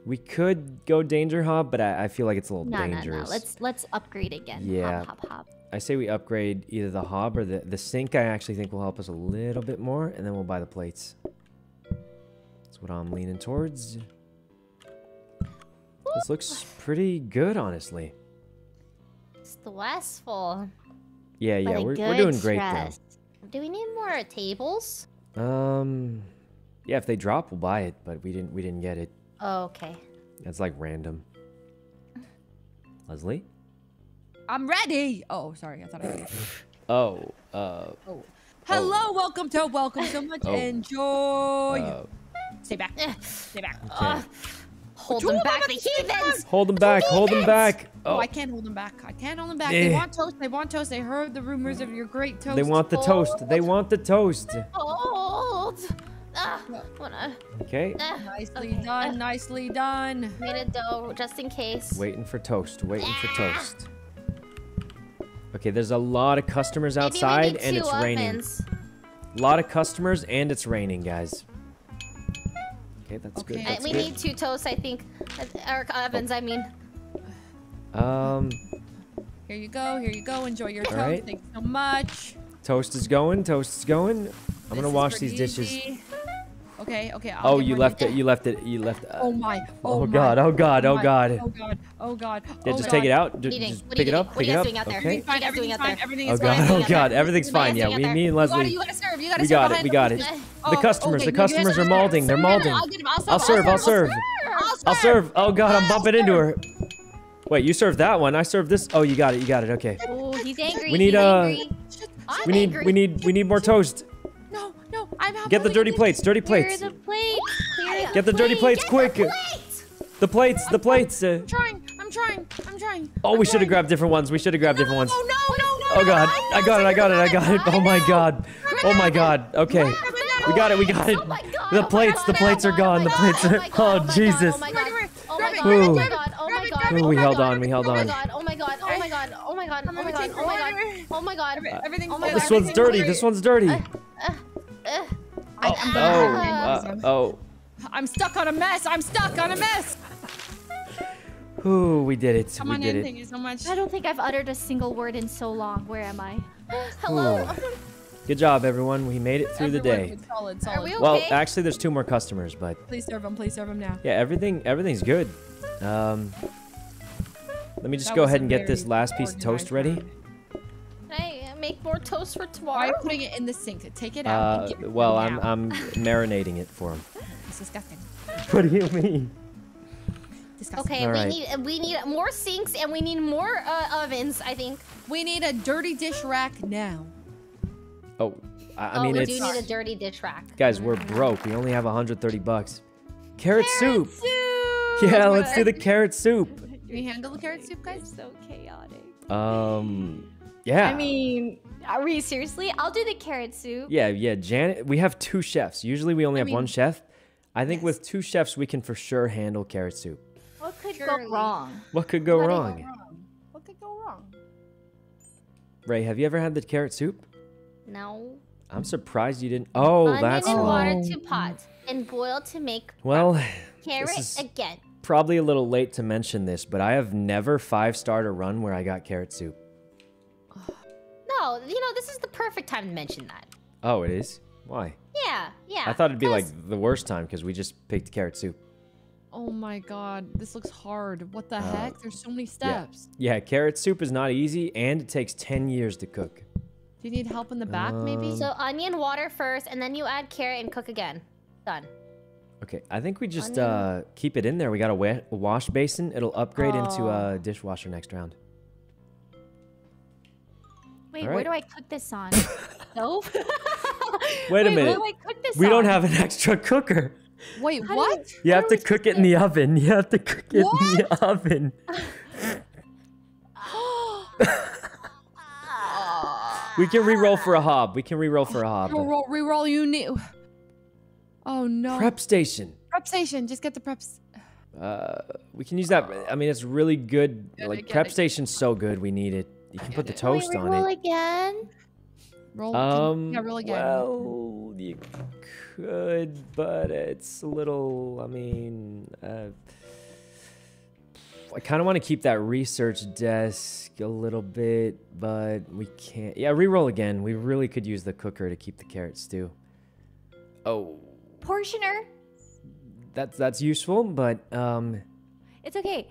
we could go danger hob, but I, I feel like it's a little dangerous. No, no, no. Let's, let's upgrade again. Yeah. Hop, hop, hop. I say we upgrade either the hob or the, the sink. I actually think will help us a little bit more, and then we'll buy the plates. What I'm leaning towards. Whoop. This looks pretty good, honestly. Stressful. Yeah, yeah, we're, we're doing great stress. though. Do we need more tables? Um, yeah, if they drop, we'll buy it, but we didn't. We didn't get it. Oh, okay. That's like random. Leslie. I'm ready. Oh, sorry, I thought I. Was... oh. Uh. Oh. Hello, oh. welcome to, welcome so much. Oh. Enjoy. Uh, Stay back. Stay back. Okay. Uh, hold them back, the heathens. Hold them back. Hold them back. Oh. oh, I can't hold them back. I can't hold them back. They want toast. They want toast. They heard the rumors of your great toast. They want the toast. Hold. They want the toast. Hold. Ah, wanna... Okay. Uh, nicely okay. done. Uh, nicely done. Made it dough, just in case. Waiting for toast. Waiting yeah. for toast. Okay, there's a lot of customers outside and it's ovens. raining. A lot of customers and it's raining, guys. Okay, that's okay. good. That's we good. need two toasts, I think. Or ovens, oh. I mean. Um. Here you go. Here you go. Enjoy your toast. Right. Thanks so much. Toast is going. Toast is going. I'm this gonna wash these easy. dishes. Okay. Okay. I'll oh, you left it. You left it. You left. Uh, oh my. Oh, oh my. god. Oh god. Oh god. Oh god. Oh god. Yeah, just take it out. Just, just pick it up. Pick it up. Okay. Everything's fine. Everything is fine. Oh god. Oh god. Everything's fine. Yeah. We, me and Leslie. You gotta serve. You gotta serve. We got it. We got it. The customers. The customers are mauling. They're mauling. I'll serve. I'll serve. I'll serve. Oh god. I'm bumping into her. Wait. You served that one. I served this. Oh, you got it. You got it. Okay. Oh, he's angry. We need uh. We need. We need. We need more toast. No. No, I'm out. Get the dirty plates, dirty plates. Clear the plate. Clear Get the plate. dirty plates Get quick. The, plate. the plates, the I'm plates. I'm trying, I'm trying, I'm trying. Oh, I'm we should have grabbed different ones. We should have grabbed no, different ones. No, no, no. Oh, God. No, I, got I, got I got it, I got it, I got it. Oh, my God. Oh, my God. Okay. We got it, we got it. The plates, the plates are gone. The plates are. Oh, Jesus. Oh, my God. Oh, my God. Oh, my God. We held on, we held on. Oh, my God. Oh, my God. Oh, my God. Oh, my God. Oh, my God. Oh, my God. Everything's fine. This one's dirty. This one's dirty. Uh, I, I'm oh, oh, uh, oh. I'm stuck on a mess. I'm stuck on a mess. Ooh, we did it. Come we on did in. It. Thank you so much. I don't think I've uttered a single word in so long. Where am I? Hello. Ooh. Good job, everyone. We made it through everyone, the day. It's solid, solid. Are we okay? Well, actually, there's two more customers, but please serve them. Please serve them now. Yeah, everything, everything's good. Um, let me just that go ahead and get this last piece of toast ready. Time. Make more toast for tomorrow. Why are you putting it in the sink? Take it out. Uh, and give it well, I'm, I'm marinating it for him. It's disgusting. What do you mean? Disgusting. Okay, right. we need we need more sinks and we need more uh, ovens. I think we need a dirty dish rack now. Oh, I, I oh, mean we it's. we do need a dirty dish rack. Guys, we're broke. We only have one hundred thirty bucks. Carrot, carrot soup. soup. Yeah, let's do the carrot soup. Can we handle the carrot soup, guys? It's so chaotic. Um. Yeah. I mean, are we seriously? I'll do the carrot soup. Yeah, yeah. Janet, we have two chefs. Usually we only I have mean, one chef. I think yes. with two chefs, we can for sure handle carrot soup. What could Surely. go wrong? What could go wrong? go wrong? What could go wrong? Rae, have you ever had the carrot soup? No. I'm surprised you didn't. Oh, Onion that's and why. Water to pot and boil to make well, carrot again. Probably a little late to mention this, but I have never five-starred a run where I got carrot soup. No, you know, this is the perfect time to mention that. Oh, it is? Why? Yeah, yeah. I thought it'd be cause... like the worst time because we just picked carrot soup. Oh my god, this looks hard. What the uh, heck? There's so many steps. Yeah. yeah, carrot soup is not easy and it takes ten years to cook. Do you need help in the back um... maybe? So onion, water first, and then you add carrot and cook again. Done. Okay, I think we just uh, keep it in there. We got a wa wash basin. It'll upgrade oh. into a dishwasher next round. Wait, right. where do I cook this on? No? Wait a minute. Wait, where do I cook this we on? don't have an extra cooker. Wait, How what? You, you have to cook it in the oven. You have to cook it what? in the oven. We can re-roll for a hob. We can re-roll for a hob. Re-roll, re-roll, you need... Oh, no. Prep station. Prep station. Just get the preps. Uh, we can use that. I mean, it's really good. Get like, it, prep it. station's so good. We need it. You can put the toast on it. Roll again. Roll. Um. Yeah, roll again. Well, you could, but it's a little. I mean, uh, I kind of want to keep that research desk a little bit, but we can't. Yeah, re-roll again. We really could use the cooker to keep the carrot stew. Oh. Portioner. That's that's useful, but um. It's okay.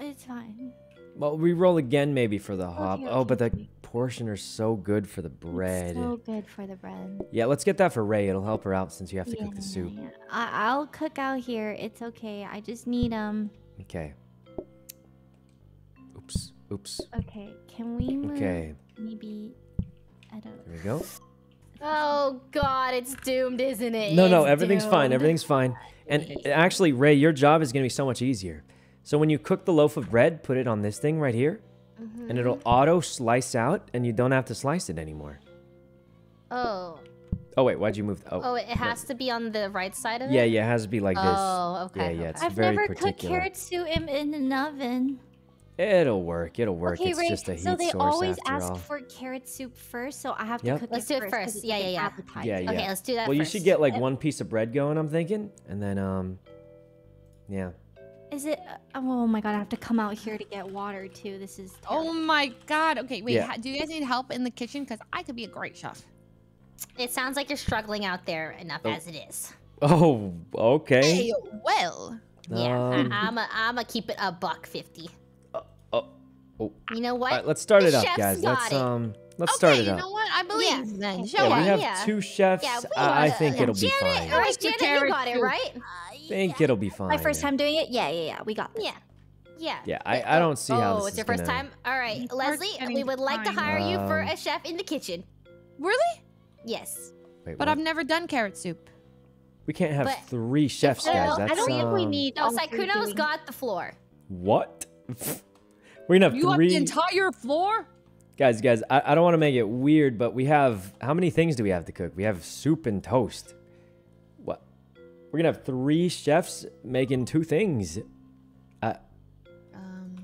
It's fine. Well, we roll again maybe for the hop. Oh, oh but the portioner's so good for the bread. It's so good for the bread. Yeah, let's get that for Rae. It'll help her out since you have to yeah, cook the soup. Yeah. I I'll cook out here. It's okay. I just need um. Okay. Oops. Oops. Okay. Can we move? Okay. Maybe. I don't. There we go. Oh God, it's doomed, isn't it? No, no, it's everything's doomed. fine. Everything's fine. And actually, Rae, your job is gonna be so much easier. So when you cook the loaf of bread, put it on this thing right here, mm-hmm. and it'll auto slice out, and you don't have to slice it anymore. Oh. Oh wait, why'd you move? Oh, oh, it has no. to be on the right side of it. Yeah, yeah, it has to be like this. Oh, okay. Yeah, yeah, it's I've very never particular. cooked carrot soup in, in an oven. It'll work. It'll work. Okay, it's right. just a heat source. So they source always ask all. for carrot soup first, so I have to yep. cook let's it first. Let's do it first. Yeah, yeah, yeah. Appetizer. yeah, yeah. Okay, let's do that. Well, first. you should get like one piece of bread going, I'm thinking, and then um, yeah. Is it? Oh my God! I have to come out here to get water too. This is. Terrible. Oh my God! Okay, wait. Yeah. Do you guys need help in the kitchen? Because I could be a great chef. It sounds like you're struggling out there enough oh. as it is. Oh, okay. Hey, well. Yeah, um, I'm a, I'm a keep it a buck fifty. Oh. You know what? All right, let's start the it up, guys. Let's um, let's okay, start it up. You know what? I believe. Yeah, yeah, yeah we have yeah. two chefs. Yeah, I, I think yeah. it'll Janet, be fine. All right, Janet, you got it right. I uh, think yeah. it'll be fine. My first yeah. time doing it. Yeah, yeah, yeah. We got this. Yeah, yeah. Yeah, I, I don't see oh, how this. Oh, it's your first gonna... time. All right, Leslie, we would like time. to hire you for a chef in the kitchen. Really? Yes. Wait, but what? I've never done carrot soup. We can't have but three chefs, guys. No, That's, I don't think um... we need. No, Sykkuno's got the floor. What? We're gonna have you three. You have the entire floor? Guys, guys, I, I don't want to make it weird, but we have... How many things do we have to cook? We have soup and toast. What? We're gonna have three chefs making two things. Uh, um...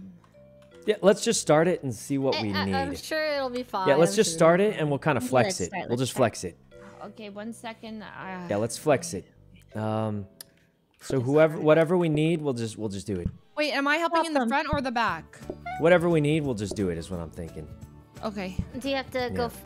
Yeah, let's just start it and see what I, we I, need. I'm sure it'll be fine. Yeah, let's I'm just sure. start it and we'll kind of flex let's it. Start, we'll just start. flex it. Okay, one second. Uh... Yeah, let's flex it. Um, so whoever, whatever we need, we'll just, we'll just do it. Wait, am I helping in the front or the back? Whatever we need, we'll just do it, is what I'm thinking. Okay. Do you have to yeah. go... F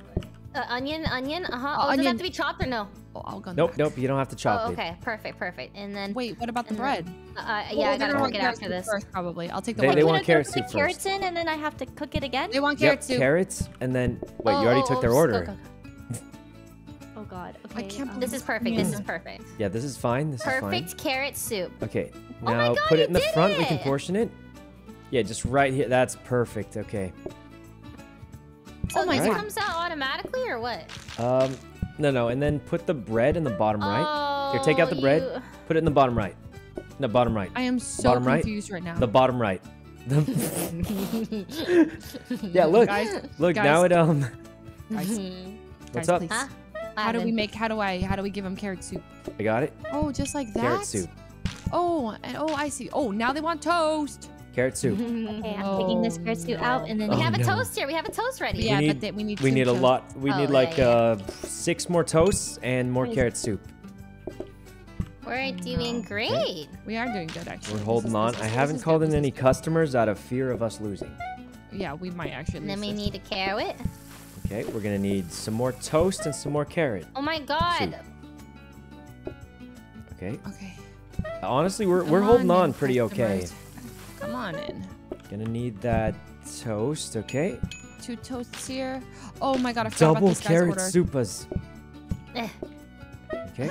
uh, onion, onion, uh-huh. Oh, oh, does onion. it have to be chopped or no? Oh, I'll go Nope, back. nope, you don't have to chop it. Oh, okay, it. perfect, perfect. And then... Wait, what about the bread? Then, uh, yeah, well, I gotta cook it after this. First, probably. I'll take the... They, they, they want carrot soup first. Carrots in, and then I have to cook it again? They want carrot yep, soup. carrots, and then... Wait, oh, you already oh, took oh, their order. Go, go. Oh, God. Okay, I can't um, this is perfect, yeah. this is perfect. Yeah, this is fine, this is fine. Perfect carrot soup. Okay. Now, oh God, put it in the front, it. we can portion it. Yeah, just right here. That's perfect. Okay. So oh my this God. comes out automatically or what? Um, no, no. And then put the bread in the bottom right. Oh, here, take out the bread. You... Put it in the bottom right. In the bottom right. I am so bottom confused right. right now. The bottom right. yeah, look. Guys, look, guys, now it, um... Guys, what's guys, up? Huh? How do we make, how do I, how do we give them carrot soup? I got it. Oh, just like that? Carrot soup. Oh, and oh, I see. Oh, now they want toast. Carrot soup. Okay, I'm oh, taking this carrot soup no. out, and then we oh, have a no. toast here. We have a toast ready. We yeah, need, but they, we need. We need a toast. lot. We oh, need yeah, like yeah. Uh, six more toasts and more nice. carrot soup. We're doing great. We are doing good, actually. We're holding is, on. This is, this I haven't called good. in any customers out of fear of us losing. Yeah, we might actually. Lose then we this. need a carrot. Okay, we're gonna need some more toast and some more carrot. Oh my God. Soup. Okay. Okay. Honestly, we're, we're holding on, on pretty okay. Come on in. Gonna need that toast, okay? Two toasts here. Oh my God, I forgot about this guy's order. Double carrot soupas. Eh. Okay,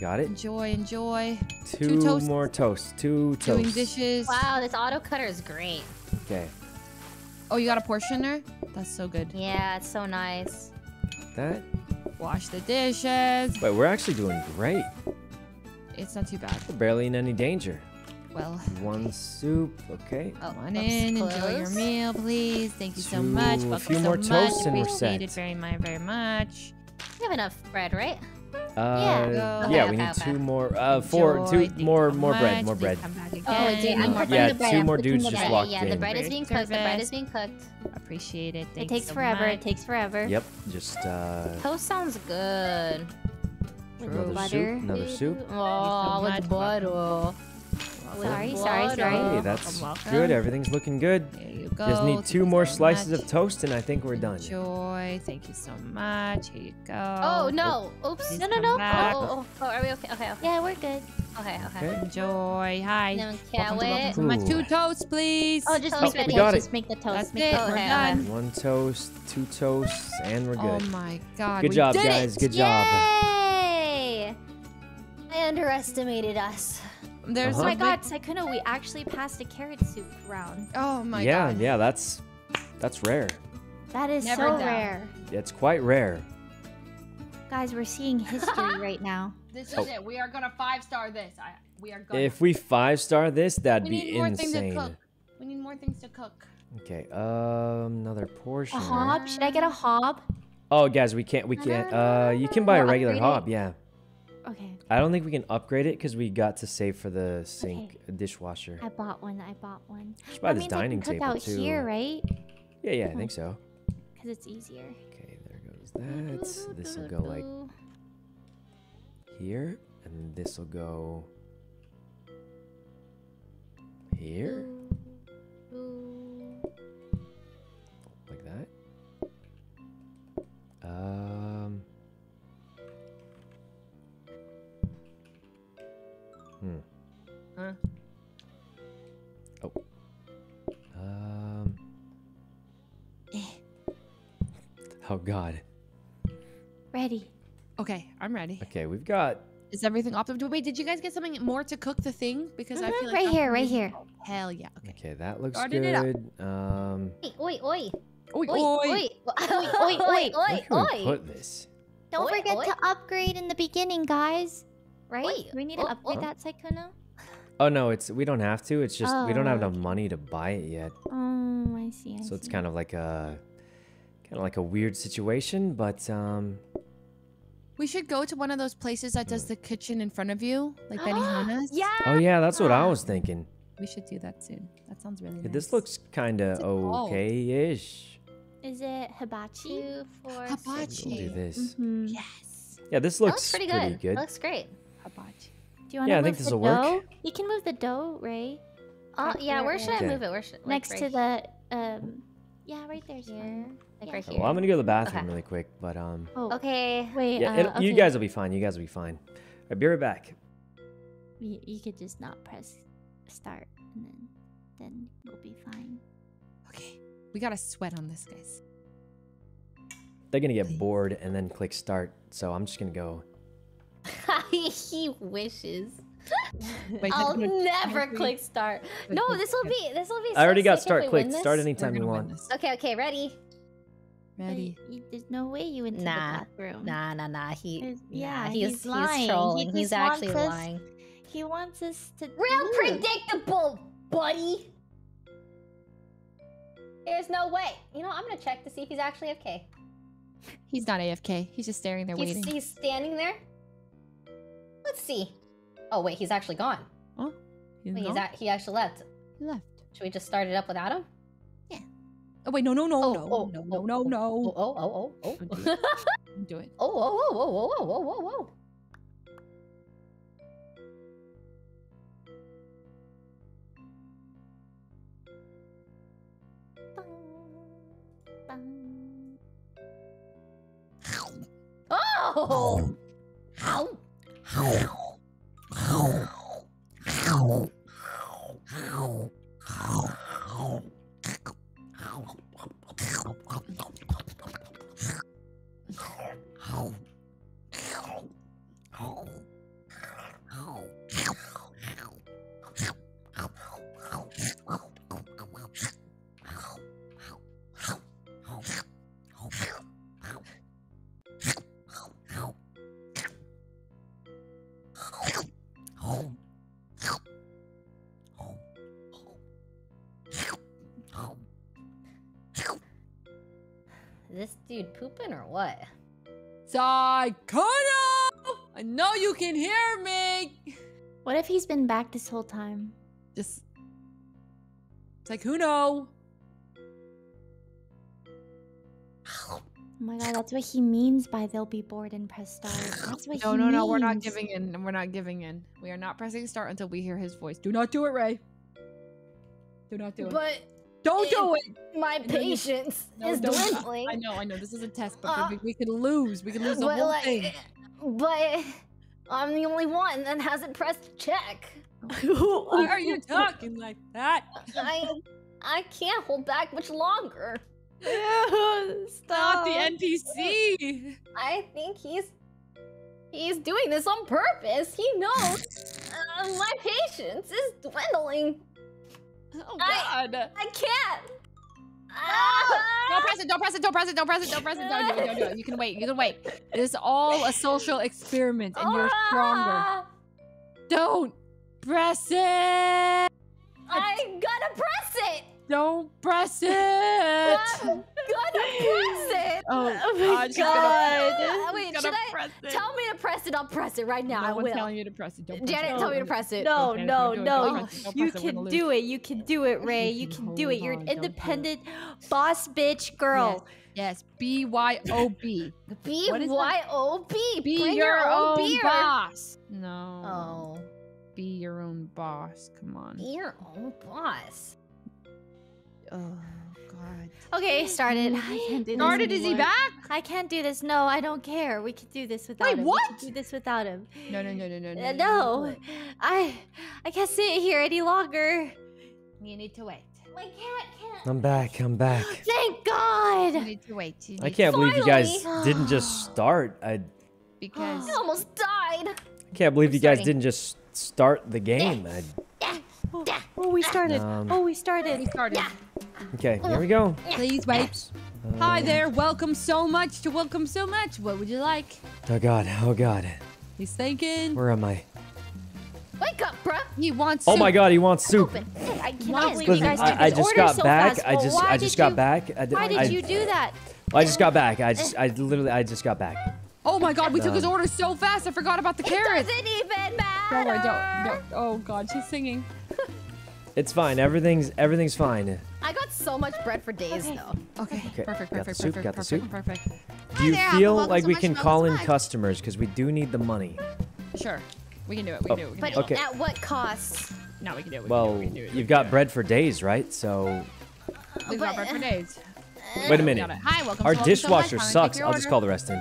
got it. Enjoy, enjoy. Two, Two more toasts. Two toasts. Doing dishes. Wow, this auto cutter is great. Okay. Oh, you got a portioner? That's so good. Yeah, it's so nice. That. Wash the dishes. Wait, we're actually doing great. It's not too bad. We're barely in any danger. Well. One okay. soup, okay. Oh, on in, close. enjoy your meal, please. Thank you Two, so much. Welcome a few so more toasts and we're set. We very much, very much. We have enough bread, right? Uh, yeah. Okay, yeah, okay, we need okay, two okay. more, uh, four, enjoy, two more, more much. bread, more please bread. Oh, dude, I'm cooking yeah, the bread. Yeah, two more dudes just bread. walked yeah, in. Yeah, the bread is being cooked. Service. The bread is being cooked. Appreciate it. Thanks it takes so forever. Much. It takes forever. Yep. Just. Uh, Toast sounds good. Another butter. soup, another soup. Oh, so with butter. Welcome. Sorry, sorry, sorry. Hey, that's welcome. good. Everything's looking good. There you go. Just need two Thank more so slices much. of toast, and I think we're done. Enjoy. Thank you so much. Here you go. Oh no! Oops! Please no, no, no! Oh, oh, oh, are we okay? Okay, okay. Yeah, we're good. Okay, okay. okay. Enjoy. Hi. No, welcome wait. To welcome. Two toasts, please. Oh, just toast. Ready. Got it. Just make the toast. That's make it. Toast. Okay, done. Okay. One toast, two toasts, and we're good. Oh my God! Good we job, did guys. It. Good Yay! job. They underestimated us. There's uh-huh. Oh my God, Sykkuno, we actually passed a carrot soup round. Oh my yeah, God. Yeah, yeah, that's that's rare. That is Never so done. rare. Yeah, it's quite rare. Guys, we're seeing history right now. This is oh. it. We are gonna five-star this. I, we are gonna. If we five-star this, that'd we be need more insane. Things to cook. We need more things to cook. Okay. Um, another portion. A hob? Should I get a hob? Oh, guys, we can't. We can't. Uh, you can buy a regular hob. Yeah. Okay. I don't think we can upgrade it because we got to save for the sink okay. dishwasher. I bought one. I bought one. Just buy that this means dining I can cook table out too. Here, right? Yeah, yeah, I think so. Because it's easier. Okay, there goes that. This will go like here, and this will go here, like that. Um. Hmm. Huh? Oh. Um. Oh God. Ready. Okay, I'm ready. Okay, we've got. Is everything optimal? Wait, did you guys get something more to cook the thing? Because mm-hmm. I feel like right I'm here, right here. Oh, hell yeah. Okay, okay that looks Started good. Um. Oi, oi, oi, oi, oi, oi, oi, oi, oi. Put this. Don't oy, forget oy. to upgrade in the beginning, guys. Right? Wait, we need to oh, upgrade oh. that Sykkuno? Oh no, it's we don't have to. It's just oh, we don't have okay. enough money to buy it yet. Oh, I see. I so it's see. kind of like a kind of like a weird situation, but um. We should go to one of those places that does the kitchen in front of you, like Benihana's. Yeah. Oh yeah, that's what I was thinking. We should do that soon. That sounds really yeah, nice. This looks kind of okay-ish. Is it hibachi? For hibachi. We'll do this. Mm-hmm. Yes. Yeah, this looks, looks pretty good. Pretty good. That looks great. Hibachi. Do you want to yeah, move I think this will work. You can move the dough, Ray. Oh yeah, where should okay. I move it? Where should like, next right to the um. Yeah, right there. Here. Like yeah. right here. Well, I'm gonna go to the bathroom okay. really quick, but um. Oh. Okay. Wait. Yeah, uh, okay. You guys will be fine. You guys will be fine. I'll be right back. You, you could just not press start, and then then we'll be fine. Okay. We gotta sweat on this, guys. They're gonna get Please. bored and then click start, so I'm just gonna go. He wishes. Wait, I'll never click start. No, this will be this will be. I already got start. Click start anytime you want. Okay, okay, ready. Ready. You, you, there's no way you went to nah, the bathroom. Nah, nah, nah. He, nah, yeah, he's, he's lying. He's trolling. He he's actually us, lying. He wants us to. Real do. predictable, buddy. There's no way. You know, I'm gonna check to see if he's actually A F K. He's not A F K. He's just staring there he's, waiting. He's standing there. Let's see. Oh wait, he's actually gone. Oh, he's wait, he's at, he actually left. He left. Should we just start it up without him? Yeah. Oh wait, no, no, no, oh, no, oh, no, no, no, no. Oh, oh, oh, oh. Do it. Do it. Oh, oh, oh, oh, oh, oh, oh, oh, oh. Oh! Ow! Ow! Dude, pooping or what? Sykkuno! I know you can hear me! What if he's been back this whole time? Just... Sykkuno! Oh my god, that's what he means by they'll be bored and press start. That's what no, he no, means. No, we're not giving in. We're not giving in. We are not pressing start until we hear his voice. Do not do it, Rae! Do not do it. But... Don't do it! My patience no, is dwindling. I know, I know. This is a test, but uh, we, we could lose. We could lose the whole like, thing. But I'm the only one that hasn't pressed check. Why are you talking like that? I I can't hold back much longer. Ew, stop. Not the N P C. I think he's he's doing this on purpose. He knows uh, my patience is dwindling. Oh god! I, I can't. No! Ah! No press press it, don't press it, don't press it, don't press it, don't press it, don't do it, don't do it. You can wait, you can wait. It is all a social experiment and you're stronger. Don't press it! I'm gonna press it! Don't press it! I'm gonna press it! Oh, oh my God! God. Wait, should I? It. Tell me to press it. I'll press it right now. No I one's will. telling you to press it. Don't press Janet, it. tell me to press it. No, okay, no, no! Oh, you can it. do it. You can do it, Rae. You can do it. You're an independent boss bitch girl. Yes. yes. B Y O B. B Y O B. Be Bring your, your own, own boss. No. Oh. Be your own boss. Come on. Be your own boss. Oh God. Okay, started. I can't do this started. Anymore. Is he back? I can't do this. No, I don't care. We can do this without Wait, him. Wait, what? We can do this without him. No, no, no, no, no, uh, no. No, I, I can't sit here any longer. You need to wait. My cat can't. I'm back. I'm back. Thank God. You need to wait. Need I can't Finally. believe you guys didn't just start. I. Because I almost died. I can't believe I'm you guys starting. didn't just start the game. I. Oh, oh, we started. Um, oh, we started. We started. Okay, here we go. Please wait. Um, Hi there. Welcome so much to welcome so much. What would you like? Oh, God. Oh, God. He's thinking. Where am I? Wake up, bruh. He wants soup. Oh, my God. He wants soup. I can't believe you guys I, I just got so back. Fast. I just, I just got you, back. I did, why did I, you do that? Well, I just got back. I just, I literally, I just got back. Oh my God, we um, took his order so fast. I forgot about the carrots. It doesn't even matter. Don't worry, don't, don't. Oh God, she's singing. It's fine. Everything's everything's fine. I got so much bread for days okay. though. Okay. okay. Perfect. Perfect. Got the perfect, soup, perfect. Got the perfect, soup. Perfect. Perfect. Do you there, feel like so we can call in much. customers because we do need the money? Sure. We can do it. We can oh. do it. Can but do okay. it. at what cost? No, we can do it. We well, do it. We do it. We you've got bread for days, right? So. We've got bread for days. Wait a minute. Hi, welcome. Our dishwasher sucks. I'll just call the rest in.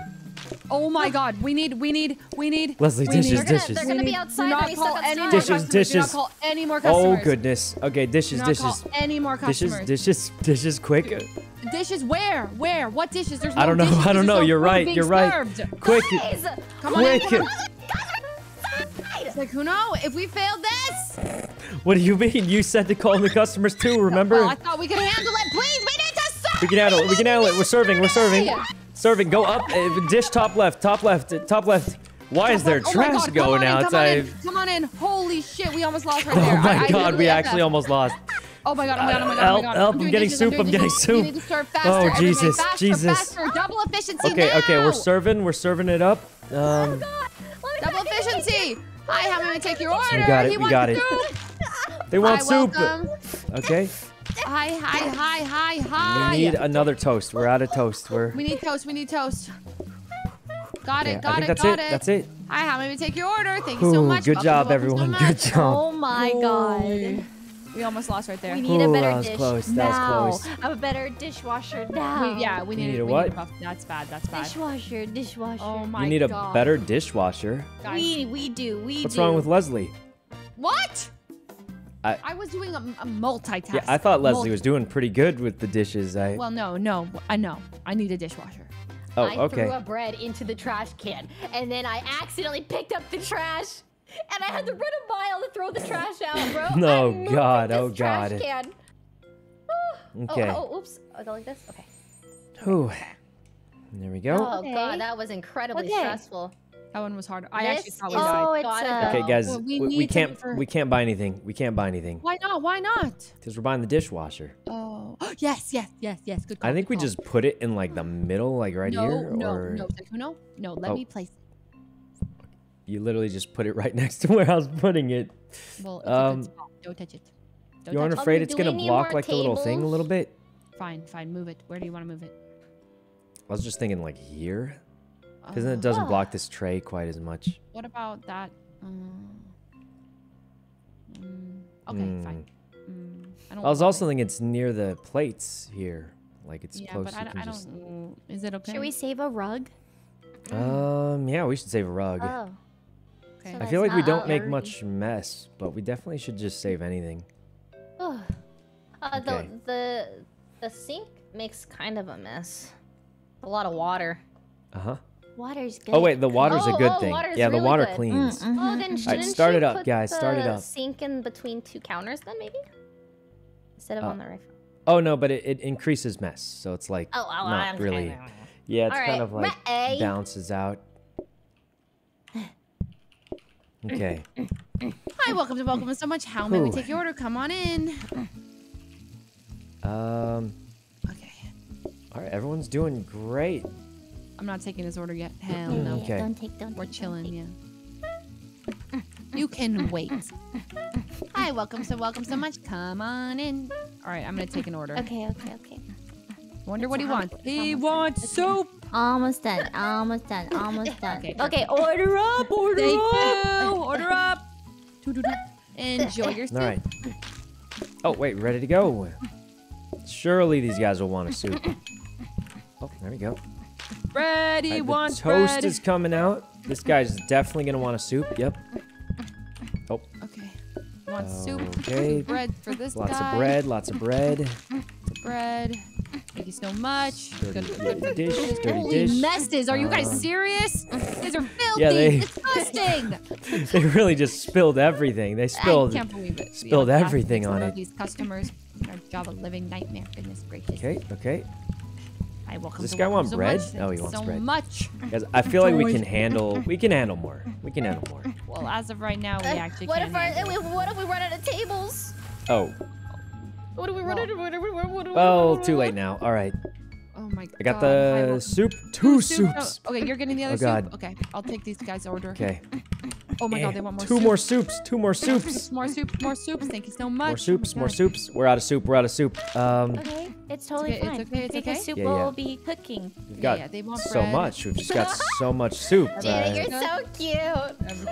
Oh my God! We need, we need, we need. Leslie, we dishes, need. They're gonna, dishes. They're gonna be outside. Not call any more dishes, customers. Dishes. Do not call any more customers. Oh goodness. Okay, dishes, Do not dishes. Call any more customers. Dishes, dishes, dishes. Quick. Dishes. Where? Where? What dishes? There's no I don't know. Dishes. I don't know. You're right. You're served. right. Quick. Please. Come quick. on. Quick. Sykkuno, if we fail this. What do you mean? You said to call the customers too. Remember? Well, I thought we could handle it. Please, we need to serve. We can handle it. We can handle it. We're serving. We're serving. Serving, go up, uh, dish top left, top left, top left. Why top is there left. trash oh going in, outside? Come on, in, come on in, holy shit, we almost lost right there. Oh my I, God, I we actually that. almost lost. Oh my God, oh my God, oh my God, help, oh my God. Help, I'm, I'm getting dishes, soup, I'm, I'm getting soup. You need to serve faster, oh Jesus, faster, Jesus. Faster. Double efficiency Okay, now. okay, we're serving, we're serving it up. Um, oh God. Double efficiency. Hi, how may I take your order? We got it, he we got it. They want hi, soup. Welcome. Okay. Hi, hi, hi, hi, hi. We need another toast. We're out of toast. We're... We need toast. We need toast. Got it, yeah, got it, that's got it. it. That's it. Hi, how may we take your order? Thank you so Ooh, much. Good welcome, job, welcome everyone. So good job. Oh my God. We almost lost right there. We need Ooh, a better that was dish close. Now. That was close. I'm a better dishwasher now. We, yeah, we need, need a we what? Need a that's bad. That's bad. Dishwasher, dishwasher. Oh my God. You need God. a better dishwasher. Guys. We, we do. We What's do. What's wrong with Leslie? What? I, I was doing a, a multitask. Yeah, I thought Leslie Multi was doing pretty good with the dishes. I... Well, no, no, I know. I need a dishwasher. Oh, I okay. I threw a bread into the trash can, and then I accidentally picked up the trash, and I had to run a mile to throw the trash out, bro. no, God, oh God. Trash can. okay. Oh, oh, oops. Oh, like this? Okay. Whew. There we go. Oh okay. God, that was incredibly okay. stressful. That one was hard. I this actually probably oh, died. It's, uh, okay, guys, well, we, we, we can't for... we can't buy anything. We can't buy anything. Why not? Why not? Because we're buying the dishwasher. Oh, yes, yes, yes, yes. Good call. I think good we call. just put it in like the middle, like right no, here. No, or... no, no, no. Let oh. me place it. You literally just put it right next to where I was putting it. Well, it's um, a good spot. Don't touch it. Don't you aren't touch afraid it. it's gonna block like tables? the little thing a little bit? Fine, fine. Move it. Where do you want to move it? I was just thinking like here. Because then it doesn't oh. block this tray quite as much. What about that? Um, um, okay, mm. fine. Um, I, don't I was also it. thinking it's near the plates here. Like it's yeah, close. Yeah, but I, I just... don't... Is it okay? Should we save a rug? Um, yeah, we should save a rug. Oh. Okay. So I feel like we don't make dirty. much mess, but we definitely should just save anything. Oh. Uh, okay. the, the, the sink makes kind of a mess. A lot of water. Uh-huh. Water's good. Oh wait, the water's oh, a good oh, thing. Yeah, the really water good. cleans. Mm-hmm. Oh, then shouldn't All right, start it up, guys. Start it up. Sink in between two counters, then maybe. Instead of uh, on the roof. Oh no, but it, it increases mess, so it's like oh, oh, not really. Kidding. Yeah, it's all kind right. of like Rae. Bounces out. Okay. Hi, welcome to Welcome So Much. How may Ooh. we take your order? Come on in. Um. Okay. All right, everyone's doing great. I'm not taking his order yet. Hell no. Okay. Don't take. Don't. We're chilling. Yeah. You can wait. Hi, welcome so welcome so much. Come on in. All right, I'm gonna take an order. Okay, okay, okay. Wonder it's what he wants. He wants soup. Almost done. Almost done. Almost done. Okay, okay, order up. Order Thank up. You. Order up. Enjoy your soup. All right. Oh wait, ready to go. Surely these guys will want a soup. Oh, there we go. Ready, right, wants bread. The toast is coming out. This guy's definitely gonna want a soup. Yep. Oh. Okay. Want soup? Okay. Bread for this lots guy. Lots of bread. Lots of bread. Bread. Thank you so much. Dirty, good, dirty dish. Dirty Holy dish. messes! Are you guys uh, serious? These are filthy. Yeah, they, disgusting. They really just spilled everything. They spilled. I can't believe it. Spilled yeah, everything on it. These customers, our job of living nightmare. Goodness gracious. Okay. Okay. I welcome. Does this guy want so bread? Much. Oh, he wants so bread. So much. Guys, I feel like we can handle. We can handle more. We can handle more. Well, as of right now, we uh, actually what can. What if handle. our? What if we run out of tables? Oh. What do we run into? Well, too late now. All right. Oh my god. I got the soup. Two soups. Oh, okay, you're getting the other oh god. soup. Okay, I'll take these guys' order. Okay. Oh my yeah. god, they want more. Two soup. more soups. Two more soups. More soups. More soups. Thank you so much. More soups. Oh more soups. We're out of soup. We're out of soup. Um. Okay, it's totally it's okay, fine. It's okay. It's because okay. Because soup yeah, yeah. will be cooking. We've got yeah, yeah, they want so bread. much. We've just got so much soup. Dude, uh, you're so cute.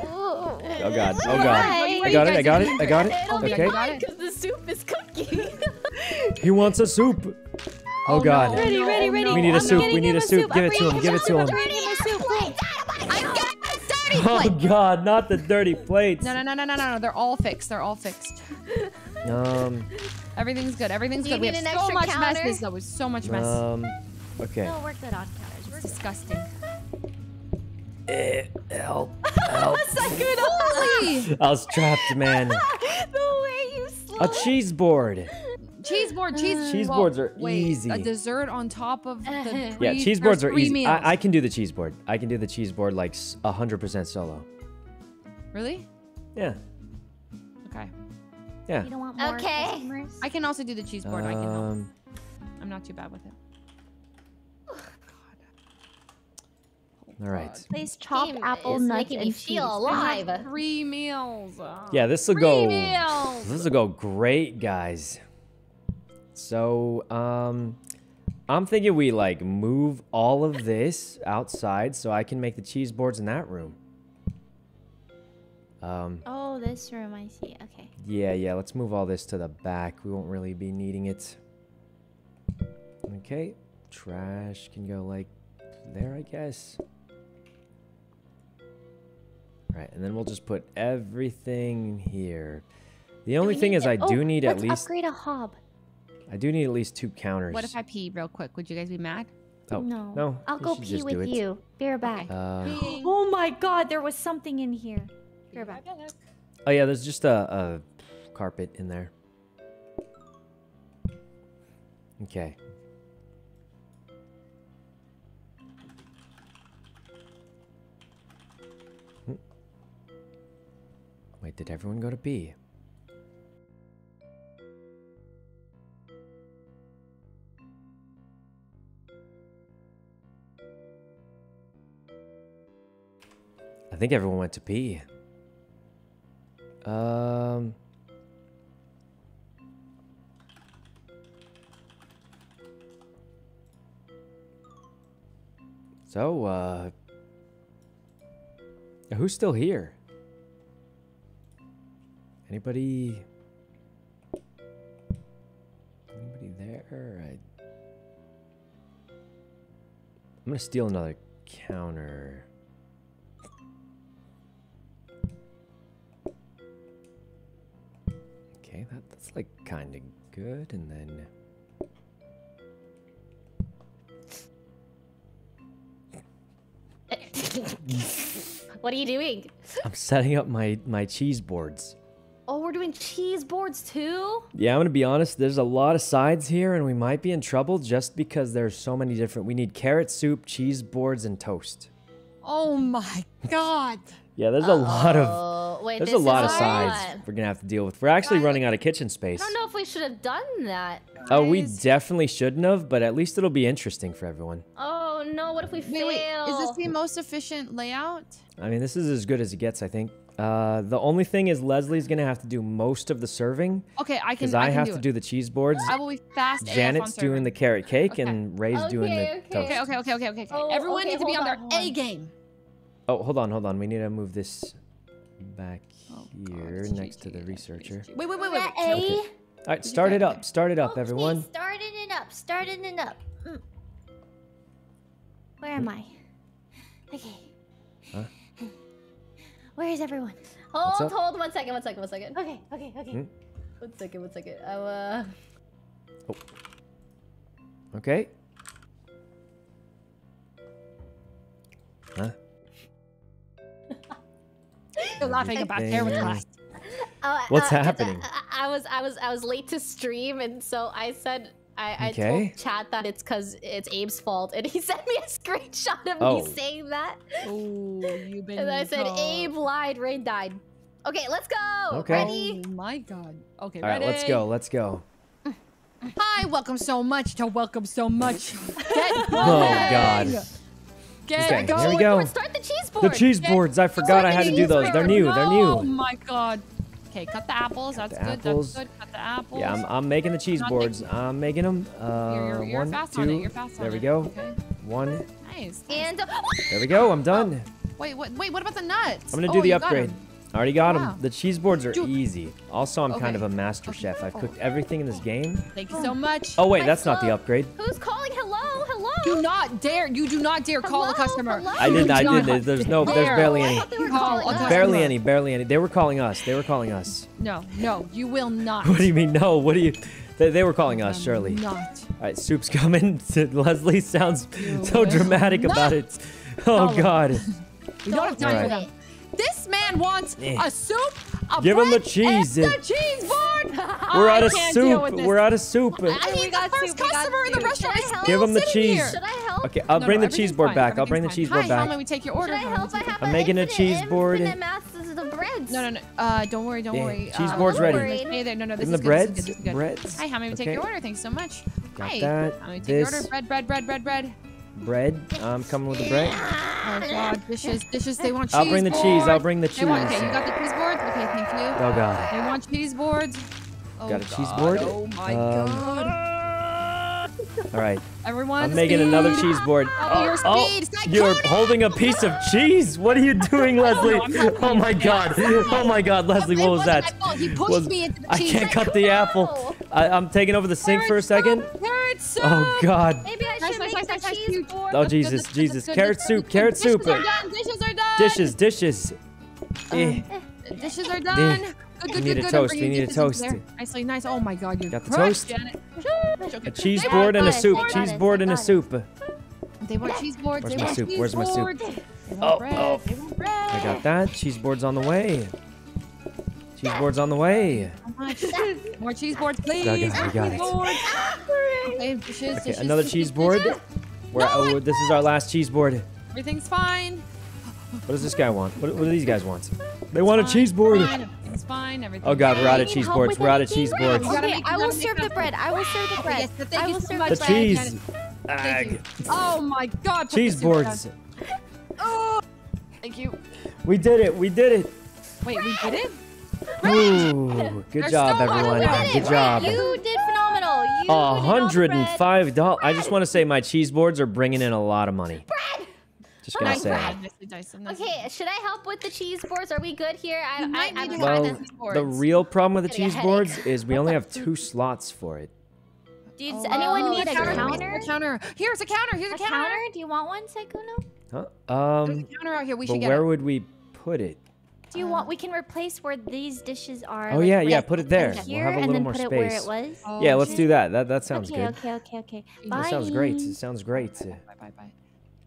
Oh god. Oh god. Right. I got it. I got it. I got it. It'll okay. be fine because the soup is cooking. He wants a soup. Oh, oh god. No, ready, ready, ready. We need a soup. We need a soup. Give it to him. Give it to him. Oh god, not the dirty plates. No, no, no, no, no, no. They're all fixed. They're all fixed. Um. Everything's good. Everything's good. We have so much mess. This though was so much mess. Um. Okay. No, work that on counters. We're disgusting. Eh, help. Help. I was trapped, man. The way you slid. A cheese board. Cheese board, cheese. Uh, cheese boards are wait, easy. A dessert on top of the. Pre, yeah, cheese boards are easy. I, I can do the cheese board. I can do the cheese board like a hundred percent solo. Really? Yeah. Okay. Yeah. You don't want more okay. customers? I can also do the cheese board. Um, I can help. I'm not too bad with it. Oh, God. All right. Please chop Game apple nuts and cheese. Feel alive. Three meals. Oh. Yeah, this will go. Meals. This will go great, guys. So, um, I'm thinking we, like, move all of this outside so I can make the cheese boards in that room. Um, oh, this room, I see. Okay. Yeah, yeah, let's move all this to the back. We won't really be needing it. Okay. Trash can go, like, there, I guess. All right, and then we'll just put everything here. The only thing is I do need at least... Let's upgrade a hob. I do need at least two counters. What if I pee real quick? Would you guys be mad? Oh, no. no. I'll go pee with you. Be right back. Uh, oh my god, there was something in here. Be right back. Oh yeah, there's just a, a carpet in there. Okay. Wait, did everyone go to pee? I think everyone went to pee. Um. So, uh. who's still here? Anybody? Anybody there? I... I'm gonna steal another counter. Okay, that, that's like kind of good, and then... What are you doing? I'm setting up my, my cheese boards. Oh, we're doing doing cheese boards too? Yeah, I'm gonna be honest, there's a lot of sides here and we might be in trouble just because there's so many different. We need carrot soup, cheese boards, and toast. Oh my god. Yeah, there's uh-oh. a lot of Wait, there's a lot of sides we're gonna have to deal with. We're actually I, running out of kitchen space. I don't know if we should have done that. Oh, we definitely shouldn't have, but at least it'll be interesting for everyone. Oh no, what if we fail? Wait, wait. Is this the most efficient layout? I mean, this is as good as it gets, I think. Uh, the only thing is Leslie's gonna have to do most of the serving. Okay, I can. Because I, I can have do to do the cheese boards. I will be fast. Janet's doing serving. the carrot cake, okay. and Ray's okay, doing the okay. toast. Okay, okay, okay, okay, okay. Oh, Everyone okay, needs to be on, on their A game. Oh, hold on, hold on. We need to move this back oh, here God, next G G, to the researcher. Wait, wait, wait, wait. A? Okay. All right, start it up. Start it up, okay, everyone. Starting it up. Starting it up. Mm. Where am mm. I? Okay. Huh? Where is everyone? Hold, hold, one second, one second, one second. Okay, okay, okay. Mm. One second, one second. I, uh... Oh. Okay. Huh? You're laughing about there with us. Uh, What's uh, happening? I, I was, I was, I was late to stream, and so I said, I, I okay. told Chad that it's because it's Abe's fault, and he sent me a screenshot of oh. me saying that. Oh, you've been. And I said, called. Abe lied, Rae died. Okay, let's go. Okay. Ready? Oh my God. Okay. All right, ready? let's go. Let's go. Hi, welcome so much to welcome so much. Get oh God. Get okay, going. Here we go. Start the cheese boards. The cheese boards. I forgot I had to do those. They're new. They're new. Oh my god. Okay, cut the apples. Cut That's the good. Apples. That's good. Cut the apples. Yeah, I'm, I'm making the cheese boards. Thinking. I'm making them. Uh, you're, you're, you're one, fast two. On it. You're fast there on we go. Okay. One. Nice. And there we go. I'm done. Oh, wait, what? Wait, what about the nuts? I'm gonna do oh, the upgrade. I already got them. Wow. The cheese boards are Dude. easy. Also, I'm okay. kind of a master okay. chef. I've cooked everything in this game. Thank you so much. Oh, wait, that's not the upgrade. Who's calling? Hello, hello. Do not dare. You do not dare hello? call a customer. Hello? I didn't. I didn't. There's no. There's barely any. Barely any. Barely any. They were calling us. They were calling us. No, no, you will not. What do you mean? No. What do you? They, they were calling us, surely. Not. All right, soup's coming. Leslie sounds so dramatic about it. Oh God. We don't have time for that. This man wants a soup, a Give bread, him the cheese. and the cheese board. We're out of soup. We're out of soup. I mean, the first customer in the restaurant is Give him the cheese. Here. Should I help? Okay, I'll no, bring no, the cheese board back. I'll bring the cheese board back. Hi, we take your order. Should I help? I have I'm making a cheese board. No, no, no. Uh, don't worry, don't yeah. worry. Cheese uh, board's ready. Worried. Hey there. No, no, this is, the breads? This is good. Breads. Hi, how may we take your order? Thanks so much. Hi. How may we take your order? Bread, bread, bread, bread, bread. Bread. I'm coming with the bread. Oh god, dishes, dishes. They want cheese. I'll bring the board. cheese. I'll bring the cheese. Want, okay, you got the cheese boards. Okay, thank you. Oh god. They want cheese boards. Oh, got a god. cheese board. Oh my um, god. All right. Everyone. I'm making speed. another cheese board. Oh, your speed. Oh, you're holding a piece of cheese. What are you doing, Leslie? No, oh my god. Oh my god, Leslie. What was that? He pushed was, me into the cheese. I can't cut the apple. I, I'm taking over the sink for a second. Oh god. Maybe I should make the cheese board. Oh Jesus, Jesus. Carrot soup, carrot soup. Dishes are done. Dishes, dishes. Dishes are done. We need a toast. We need a toast. Nicely, nice. Oh my god, you got the toast. A cheese board and a soup. Cheese board and a soup. They want cheese boards. Where's my soup? Where's my soup? Oh, oh. I got that. Cheese board's on the way. Cheese boards on the way. More cheese boards, please. Oh, God, we got it. Okay, dishes, okay, another cheese board. Where, oh, this is our last cheese board. Everything's fine. What does this guy want? What, what do these guys want? They want a cheese board. It's fine. Everything. Oh God, we're out of cheese boards. We're out of cheese boards. Okay, I will serve the bread. I will serve the bread. I will serve the cheese. Oh my God. Cheese boards. Oh. Thank you. We did it. We did it. Wait, we did it? Ooh, good There's job, so everyone. Good job. You did phenomenal. You one hundred five dollars. I just want to say my cheese boards are bringing in a lot of money. Bread. Just going to say that. Okay, should I help with the cheese boards? Are we good here? I, I, I well, the real problem with the cheese boards is we only have two slots for it. Does oh, anyone need a counter? A counter? Here's a counter. Here's a, a counter. counter. Do you want one, Sykkuno? Huh? Um, There's a counter out here. We should get it. But where would we put it? Do you want? We can replace where these dishes are. Oh like, yeah, yeah. Put it there. Here, we'll have a little more space. And then put it where it was. Oh, yeah, let's do that. That that sounds okay, good. Okay, okay, okay, okay. That sounds great. It sounds great. Bye, bye, bye, bye.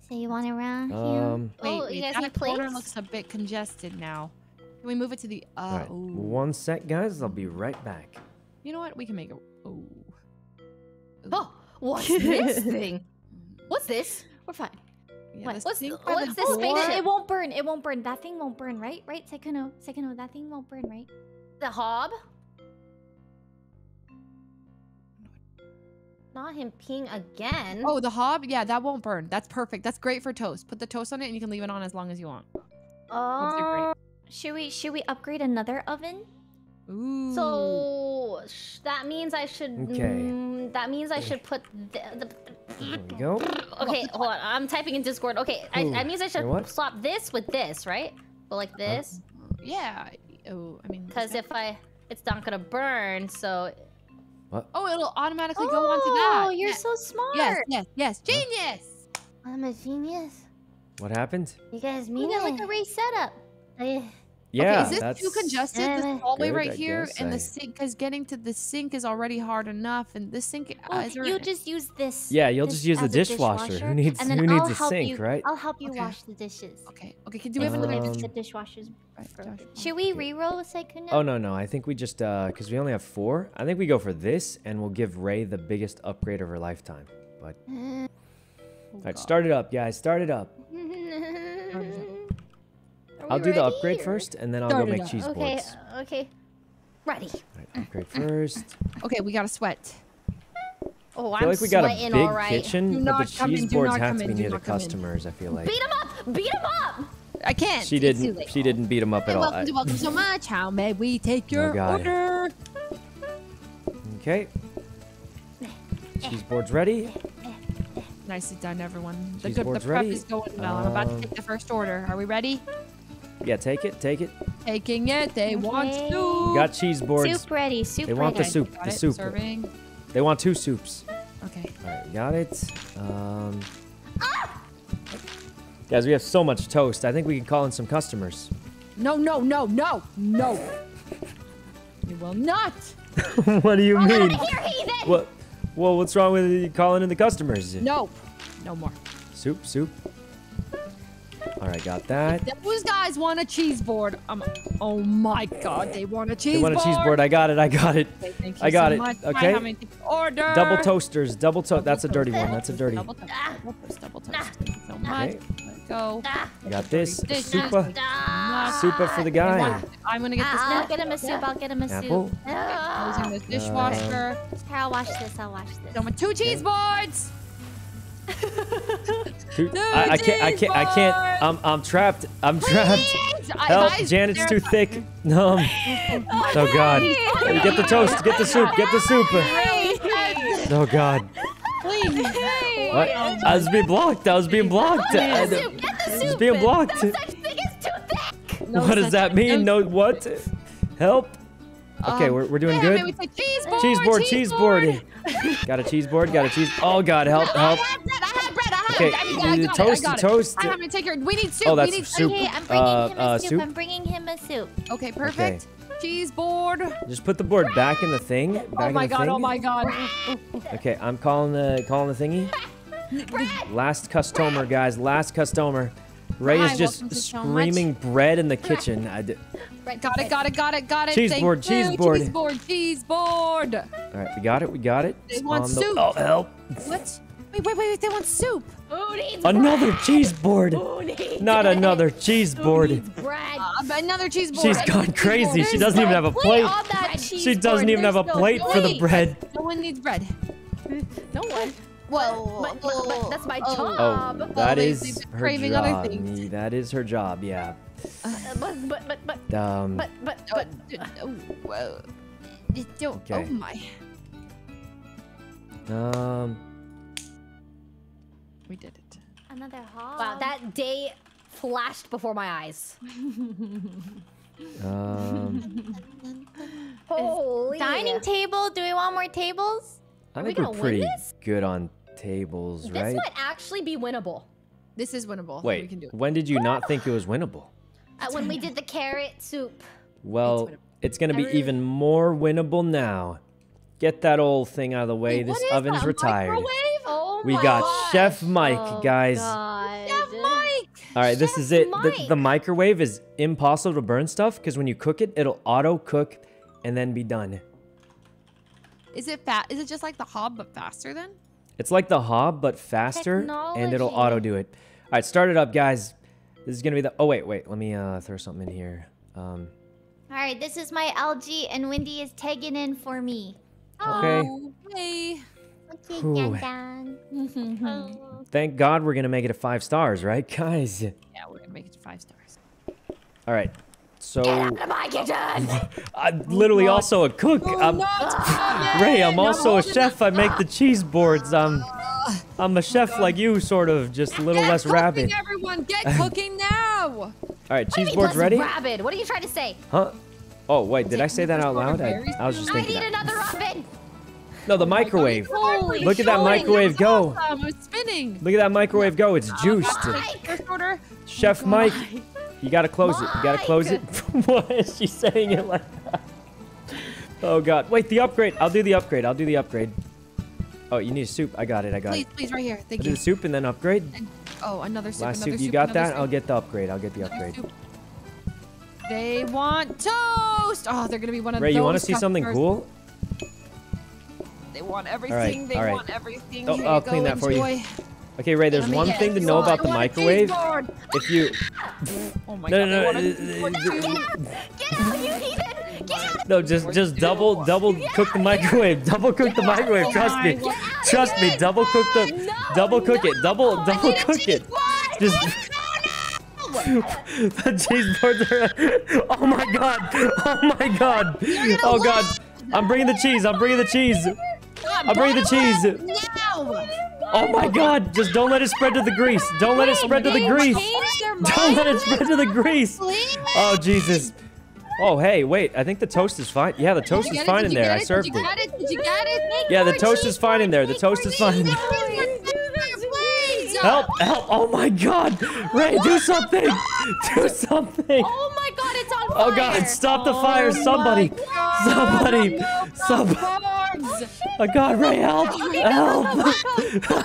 So you want it around um, here? Wait, wait, wait, you guys that need plates? Corner looks a bit congested now. Can we move it to the... Uh, right. One sec, guys. I'll be right back. You know what? We can make it... Oh. Oh! What's this thing? What's this? We're fine. Yeah, what? What's, what's this thing? What? It won't burn. It won't burn. That thing won't burn, right? Right, Sykkuno? Sykkuno, that thing won't burn, right? The hob? Not him peeing again. Oh, the hob? Yeah, that won't burn. That's perfect. That's great for toast. Put the toast on it and you can leave it on as long as you want. Oh. Uh, should we should we upgrade another oven? Ooh. So sh that means I should. Okay. Mm, that means I should put the. the there we go. Okay, hold on. I'm typing in Discord. Okay, I, that means I should what? swap this with this, right? But like this. Uh, yeah. Oh, I mean. Because if I, it's not gonna burn. So. What? Oh, it'll automatically oh, go onto that. Oh, you're yes. so smart. Yes, yes, yes. Genius. Huh? I'm a genius. What happened? You guys mean it like a race setup. I... Yeah, okay, is this that's... too congested? Yeah, this hallway good, right I here, and I... the sink, because getting to the sink is already hard enough, and this sink... Well, uh, you just use this... Yeah, you'll this just use the dishwasher. dishwasher. Who needs, and then who needs a sink, you, right? I'll help you okay. wash the dishes. Okay, okay, can do we have another dish? The dishwasher's broken. Should we re-roll with Sykkuno? Oh, no, no, I think we just... uh Because we only have four, I think we go for this, and we'll give Rae the biggest upgrade of her lifetime. But... Uh, all right, start it up, guys, start it up. I'll do the upgrade or? first, and then I'll Start go make cheese okay, boards. Okay, okay. Ready. Right, upgrade first. Okay, we gotta sweat. Oh, I'm sweating all right. I feel like we got a big right. kitchen, do but the cheese in, boards have to in, be near the customers, in. I feel like. Beat them up! Beat them up! I can't. She didn't, she didn't beat them up at all. Welcome to welcome so much. How may we take your oh, order? Okay. Cheese boards ready. Nicely done, everyone. The, good, the prep ready. is going well. Um, I'm about to take the first order. Are we ready? Yeah, take it, take it. Taking it, they okay. want soup. We got cheese boards. Soup ready, soup ready. They want ready. the soup, the it. soup. Serving. They want two soups. Okay. All right, got it. Um, ah! Guys, we have so much toast. I think we can call in some customers. No, no, no, no, no. You will not. What do you mean? I want to hear heathen. What? Well, what's wrong with calling in the customers? No, no more. Soup, soup. All right, got that. If those guys want a cheese board. Um, oh my God, they want a cheese board. They want a cheese board. I got it. I got it. Okay, thank you I got so it. Much. Okay. How many order? Double toasters. Double toast. That's a dirty one. That's a dirty. Double toast. Double toast. Double toast. Thank you so much. Okay. Let's go. I got this. Super. Super for the guy. I'm gonna get this. I'll get him a soup. I'll get him a soup. Apple. Okay. I'm using this dishwasher. Uh, I'll wash this. I'll wash this. So I'm two cheese boards. Dude, I, I can't. I can't. I can't. I'm. I'm trapped. I'm Please. trapped. Help! I, Janet's too thick. No. Oh God! Please. Get the toast. Get the soup. Get the soup. Please. Oh God! Please. What? I was being blocked. I was being blocked. Get the soup. Get the soup. I was being blocked. No such thing as too thick. No, what does that mean? No. What? Help! Okay, um, we're, we're doing good. Cheese board, cheese board, cheese board. Cheese board. Got a cheese board, got a cheese. Oh God, help, help. Okay, toast, toast. I'm gonna take your. We need soup. Oh, that's we need soup. Okay, I'm bringing uh, him a uh, soup. soup. I'm bringing him a soup. Okay, perfect. Okay. Cheese board. Just put the board back in the thing. Back oh my in the God! Thing. Oh my God! Okay, I'm calling the calling the thingy. Bread. Last customer, guys. Last customer. Rae is just screaming bread in the kitchen. I did. Right, got it, got it, got it, got it. Cheese board, cheese board, cheese board, cheese board. All right, we got it, we got it. They want soup. Oh, help! What? Wait, wait, wait! They want soup. Who needs another cheese board? Not another cheese board. Another cheese board. She's gone crazy. She doesn't even have a plate. She doesn't even have a plate for the bread. No one needs bread. No one. Well, but, but, but that's my job. Oh, that oh, is her job. That is her job. Yeah. Uh, but but but but um, but but but. Oh, whoa. Okay. Oh my. Um. We did it. Another haul. Wow, that day flashed before my eyes. um. Holy. Dining table. Do we want more tables? I Are think we we're pretty good on tables, this right? This might actually be winnable. This is winnable. Wait, we can do it. When did you not think it was winnable? Uh, when we did the carrot soup. Well, it's, it's going to be really... even more winnable now. Get that old thing out of the way. Wait, this oven's that? retired. Oh my we got gosh. Chef Mike, guys. Oh, Chef Mike! All right, this is it. The, the microwave is impossible to burn stuff because when you cook it, it'll auto cook and then be done. Is it fat? Is it just like the hob but faster then? It's like the hob but faster, Technology. and it'll auto do it. All right, start it up, guys. This is gonna be the. Oh wait, wait. Let me uh, throw something in here. Um, All right, this is my L G, and Wendy is tagging in for me. Okay. Oh, hey. Okay, dun dun. Oh. Thank God we're gonna make it to five stars, right, guys? Yeah, we're gonna make it to five stars. All right. So. Get out of my kitchen! I'm literally oh, also a cook. Oh, I'm, no, Rae, I'm also a chef. I make the cheese boards. I'm. I'm a chef oh, like you, sort of, just a little get less cooking, rabid. Everyone, get cooking now! All right, cheese boards ready. Rabid? What are you trying to say? Huh? Oh wait, did I say that out loud? I, I was just thinking. I need another oven. No, the oh microwave. Holy Look at that microwave go. Awesome. It's spinning. Look at that microwave go. It's juiced. Oh, Chef oh, Mike, you gotta close Mike. it. You gotta close it. Why is she saying it like that? Oh God. Wait, the upgrade. I'll do the upgrade. I'll do the upgrade. Oh, you need soup. I got it. I got please, it. Please, please, right here. Thank I'll you. Do the soup and then upgrade. And, oh, another soup. Last another soup. soup. You got that? Soup. I'll get the upgrade. I'll get the another upgrade. Soup. They want toast. Oh, they're gonna be one of Rae, those. Rae, you want to see something cool? They want everything. Right, they right. want everything. Oh, I'll clean that enjoy. for you. Okay, Rae, there's one thing to know about the microwave. If you, oh my no, God, no, no, no, no, get out! Get out! You heathen! Get out! No, just, just double, double cook the microwave. Double cook the microwave. Trust me, trust me. Double cook the, double cook it. Double, double cook it. Just. The cheese boards are. Oh my God! Oh my God! Oh God! I'm bringing the cheese. I'm bringing the cheese. I'm bringing the cheese. Oh my God! Just don't let it spread to the grease. Don't let it spread to the grease. Don't let it spread to the grease. Oh Jesus! Oh hey, wait. I think the toast is fine. Yeah, the toast is fine in there. I served it. Yeah, the toast is fine in there. The toast is fine. In there. Help! Help! Oh my God! Rae, do something! Do something! Oh my God, it's on fire! Oh God, stop the fire! Somebody! Somebody! Somebody! Oh God, Rae, help! Help!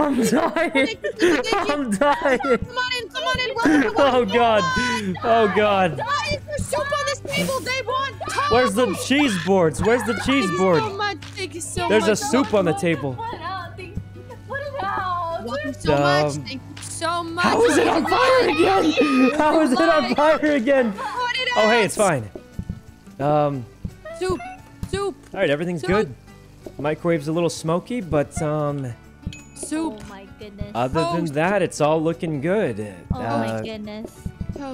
Help! I'm dying! I'm dying! Oh God! Oh God! Where's the cheese boards? Where's the cheese board? There's a soup on the table. Welcome so much. Thank you so much. How is it on fire again? How is it on fire again? Oh, hey, it's fine. Um, soup, soup. All right, everything's good. Microwave's a little smoky, but um, soup. Oh my goodness. Other than that, it's all looking good. Oh my goodness.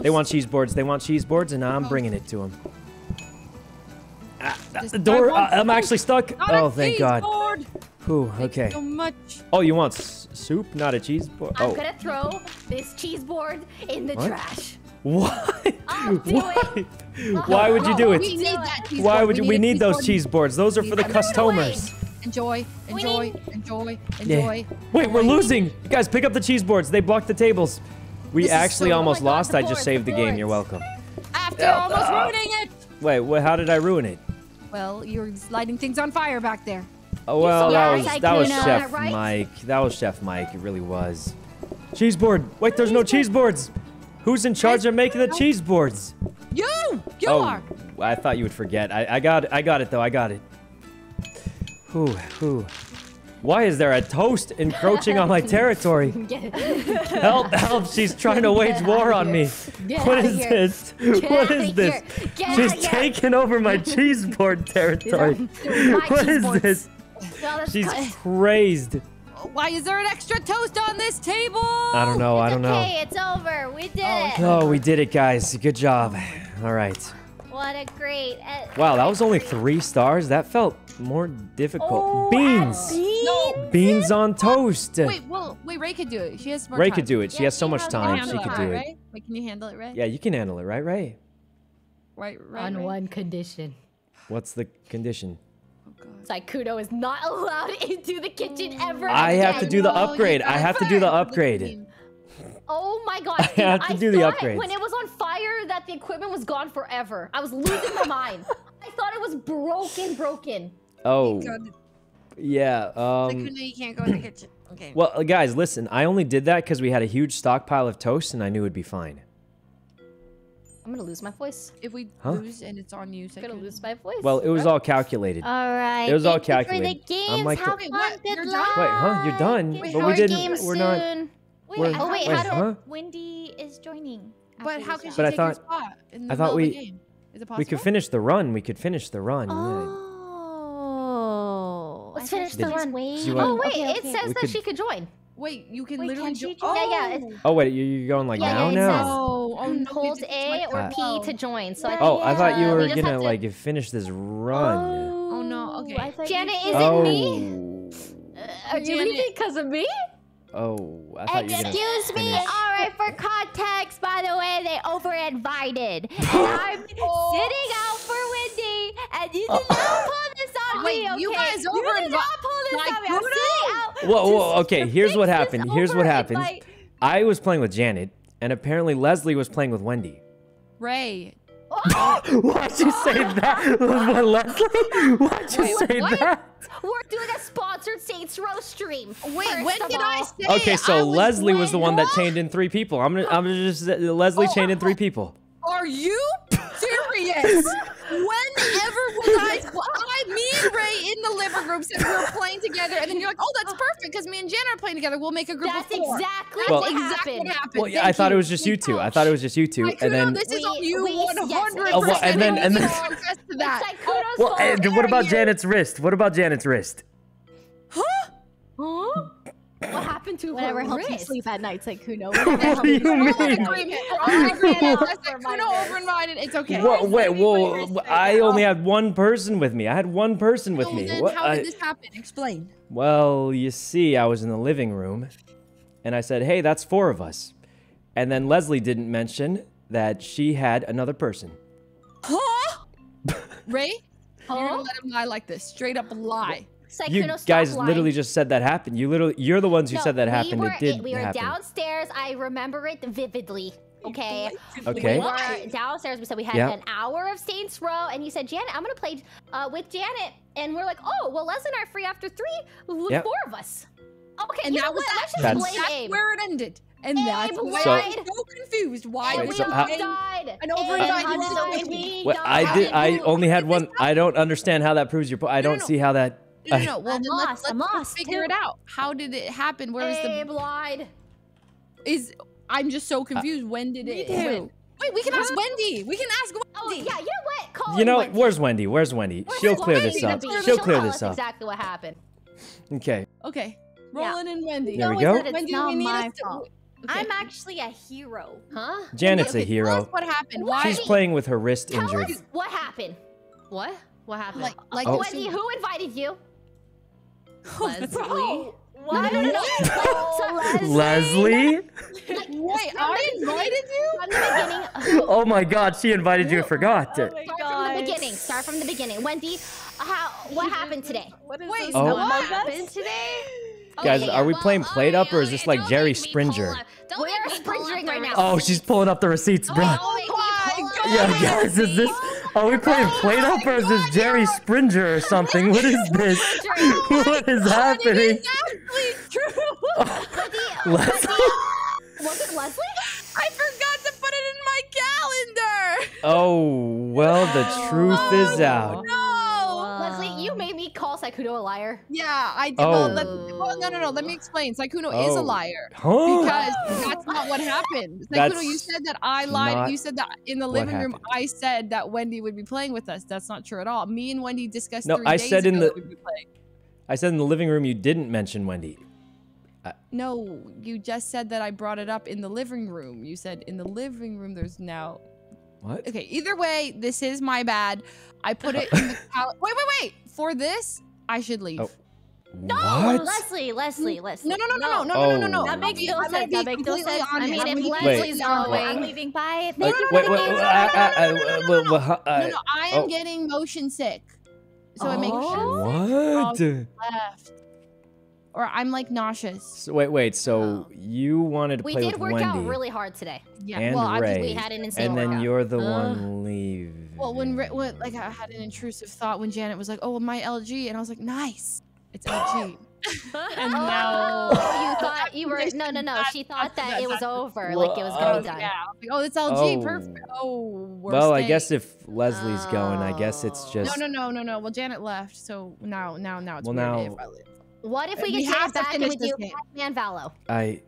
They want cheese boards. They want cheese boards, and I'm bringing it to them. Ah, the door. Uh, I'm actually stuck. Oh, thank God. Ooh, okay. So much. Oh, you want s soup, not a cheese board? Oh. I'm gonna throw this cheese board in the what? trash. What? I'll do Why? It. Why would you do it? We need that cheese Why board. would you? We need, we need those board. cheese boards. Those are for the customers. Enjoy, enjoy, enjoy, enjoy. Yeah. Wait, we're losing. You guys, pick up the cheese boards. They blocked the tables. We this actually so almost oh God, lost. I just saved the, the game. You're welcome. After uh, almost ruining it. Wait, well, how did I ruin it? Well, you're lighting things on fire back there. Oh, well, that was, that was Chef Mike. That was Chef Mike. It really was. Cheese board. Wait, there's no cheese boards. Who's in charge of making the cheese boards? You! You oh, are! I thought you would forget. I, I got it. I got it, though. I got it. Whew, whew. Why is there a toast encroaching on my territory? Help, help. She's trying to wage war on me. What is this? What is this? She's taking over my cheese board territory. What is this? She's crazed. Why is there an extra toast on this table? I don't know. It's I don't okay, know. It's over. We did oh, it. Oh, we did it, guys. Good job. All right. What a great. Uh, wow, that was only three stars. That felt more difficult. Oh, beans. Beans? No. beans on toast. Wait, well, wait. Rae could do it. She has more Rae time. could do it. She yeah, has so much time. She could do it. Right? Wait, can you handle it, Rae? Yeah, you can handle it, right, Rae? Right, right. On Rae. one condition. What's the condition? Sykkuno is not allowed into the kitchen ever again. I have to do the upgrade. I have to do the upgrade. Oh my God. I have to do the upgrade. When it was on fire, that the equipment was gone forever. I was losing my mind. I thought it was broken, broken. Oh. Yeah. Um, Sykkuno, you can't go in the kitchen. Okay. Well, guys, listen. I only did that because we had a huge stockpile of toast, and I knew it'd be fine. I'm gonna lose my voice. If we huh? lose and it's on you, Sykkuno. I'm gonna lose my voice. Well, it was all calculated. All right. It was all calculated. Thank you for the games. I'm like, how wait, what? You're done. Wait, huh? You're done. Wait, but we didn't. We're not. Wait, we're, oh wait, wait how do huh? Wendy is joining? But how can she take your spot in the middle of the game? Is it possible? We could finish the run. We could finish the run. Oh. Let's finish the run. Wait. Oh wait, it says that she could join. Wait, you can wait, literally can oh. Yeah, yeah. Oh wait, you're going like yeah, now yeah, now. Oh, oh no, hold A or that. P oh. to join. So yeah, I think, oh, I thought you were we gonna to... like finish this run. Oh, oh no, okay. Janet, is oh. it me? Uh, are you leaving because of me? Oh, I thought Excuse you were gonna me. Finish. All right, for context, by the way, they over invited. And I'm oh. sitting out for Wendy, and you did not pull this on Wait, me. Okay, you guys over you did not pull this like, on me. I'm sitting out. Whoa, whoa, okay, here's what happened. Here's what happened. Like... I was playing with Janet, and apparently Leslie was playing with Wendy. Rae. Oh. Why'd you say that? What, Leslie? Why'd you Wait, say what? that? We're doing a sponsored Saints Row stream. Wait, when did all. I say Okay, so I was Leslie was the one that chained in three people. I'm gonna, I'm gonna just uh, Leslie oh, chained in three people. Are you serious? Whenever was I? I, me and Rae in the living room said we were playing together, and then you're like, "Oh, that's perfect," because me and Janet are playing together. We'll make a group. That's of four. exactly well, what exactly happened. happened. Well, yeah, I thought it was just you two. I thought it was just you two, I and then this we, is on you one hundred percent. Oh, well, and then and then. to that. Like, well, and what about you? Janet's wrist? What about Janet's wrist? Huh? Huh? What happened to whatever her helps wrist? you sleep at night, Sykkuno? What do you mean? We're all in agreement. We're all in agreement. Sykkuno over-invited. It's okay. Whoa, wait, whoa! Well, I only had one person with me. I had one person with me. What, how did I, this happen? Explain. Well, you see, I was in the living room, and I said, "Hey, that's four of us," and then Leslie didn't mention that she had another person. Huh? Rae, huh? You're gonna let him lie like this? Straight up lie. What? You guys lying. literally just said that happened. You literally, you're the ones who no, said that we happened. Were, it did. We were happen. downstairs. I remember it vividly. Okay. Okay. We were downstairs. We said we had yep. an hour of Saints Row, and you said, "Janet, I'm gonna play uh, with Janet," and we're like, "Oh, well, Les and I are free after three. Yep. Four of us." Okay. And you that know was what? That. Let's just that's, that's where it ended. And Abe that's why so, I'm so confused. Why Wait, we so how, died? An overnight. Well, I did. I only had one. I don't understand how that proves your point. I don't see how that. No, no, no. Well, I'm then lost, let's, let's, let's figure too. it out. How did it happen? Where Abe is the lied? Is I'm just so confused. Uh, when did it? When? Wait, we can ask Wendy. We can ask Wendy. Oh, yeah, you know what? Call you know, Wendy. where's Wendy? Where's Wendy? Where's She'll clear Wendy? this up. She'll, She'll clear this up. Exactly what happened. Okay. Okay. Roland yeah. and Wendy. There we go. It's Wendy, not we need my fault. Okay. I'm actually a hero, huh? Janet's okay, a hero. What happened? Why? She's playing with her wrist injury. What happened? What? What happened? Like, like oh. Wendy, who invited you? Leslie? Oh, no, no, no, no. Oh, Leslie? Leslie? Like, wait, I invited you? From the beginning. Oh my god, she invited you, I forgot. Oh my Start gosh. from the beginning. Start from the beginning. Wendy, how, what happened today? What is wait, oh. what happened today? Okay, guys, are we well, playing Plate Up, or is this like Jerry Springer? Don't We're Springering right now. Oh, she's pulling up the receipts, bro. Oh my god. Yeah, guys, is this... Are we playing Plate Up, or is this Jerry Springer or something? What is this? What is happening? Leslie? Was it Leslie? I forgot to put it in my calendar! Oh, well, the truth oh, is out. No! Leslie, you made me call Sykkuno a liar. Yeah, I did. Oh. Well, no, no, no, let me explain. Sykkuno oh. is a liar. Huh? Because that's not what happened. Sykkuno, you said that I lied. You said that in the living room, I said that Wendy would be playing with us. That's not true at all. Me and Wendy discussed no, three I days said ago in the, that we'd be playing. I said in the living room you didn't mention Wendy. Uh, no, you just said that I brought it up in the living room. You said in the living room there's now... What? Okay, either way, this is my bad. I put it in the... Wait, wait, wait! For this, I should leave. Oh. No, what? Leslie, Leslie, Leslie. No, no, no, no, no, no, no, no, no. That makes no sense. That makes no sense. I mean, if Leslie's going, I'm leaving. Bye. Thank you for the game. No, no, no, I am getting motion sick, so it makes sense. What? Left. Or I'm like nauseous. So wait, wait. So oh. you wanted to we play with Wendy. We did work out really hard today. Yeah. And well, Rae. We had an insane And then workout. you're the uh, one leaving. Well, when, when like I had an intrusive thought when Janet was like, "Oh, my L G," and I was like, "Nice." It's O G. And now oh, you thought you were no no no. She thought that it was over, well, like it was gonna uh, be done. Yeah. Like, oh, it's L G, oh. perfect. Oh, worst well, I day. guess if Leslie's oh. going, I guess it's just no no no no no. Well, Janet left, so now now now it's well now. If I live. What if we, we get Janet back and we do five-man Vallo? I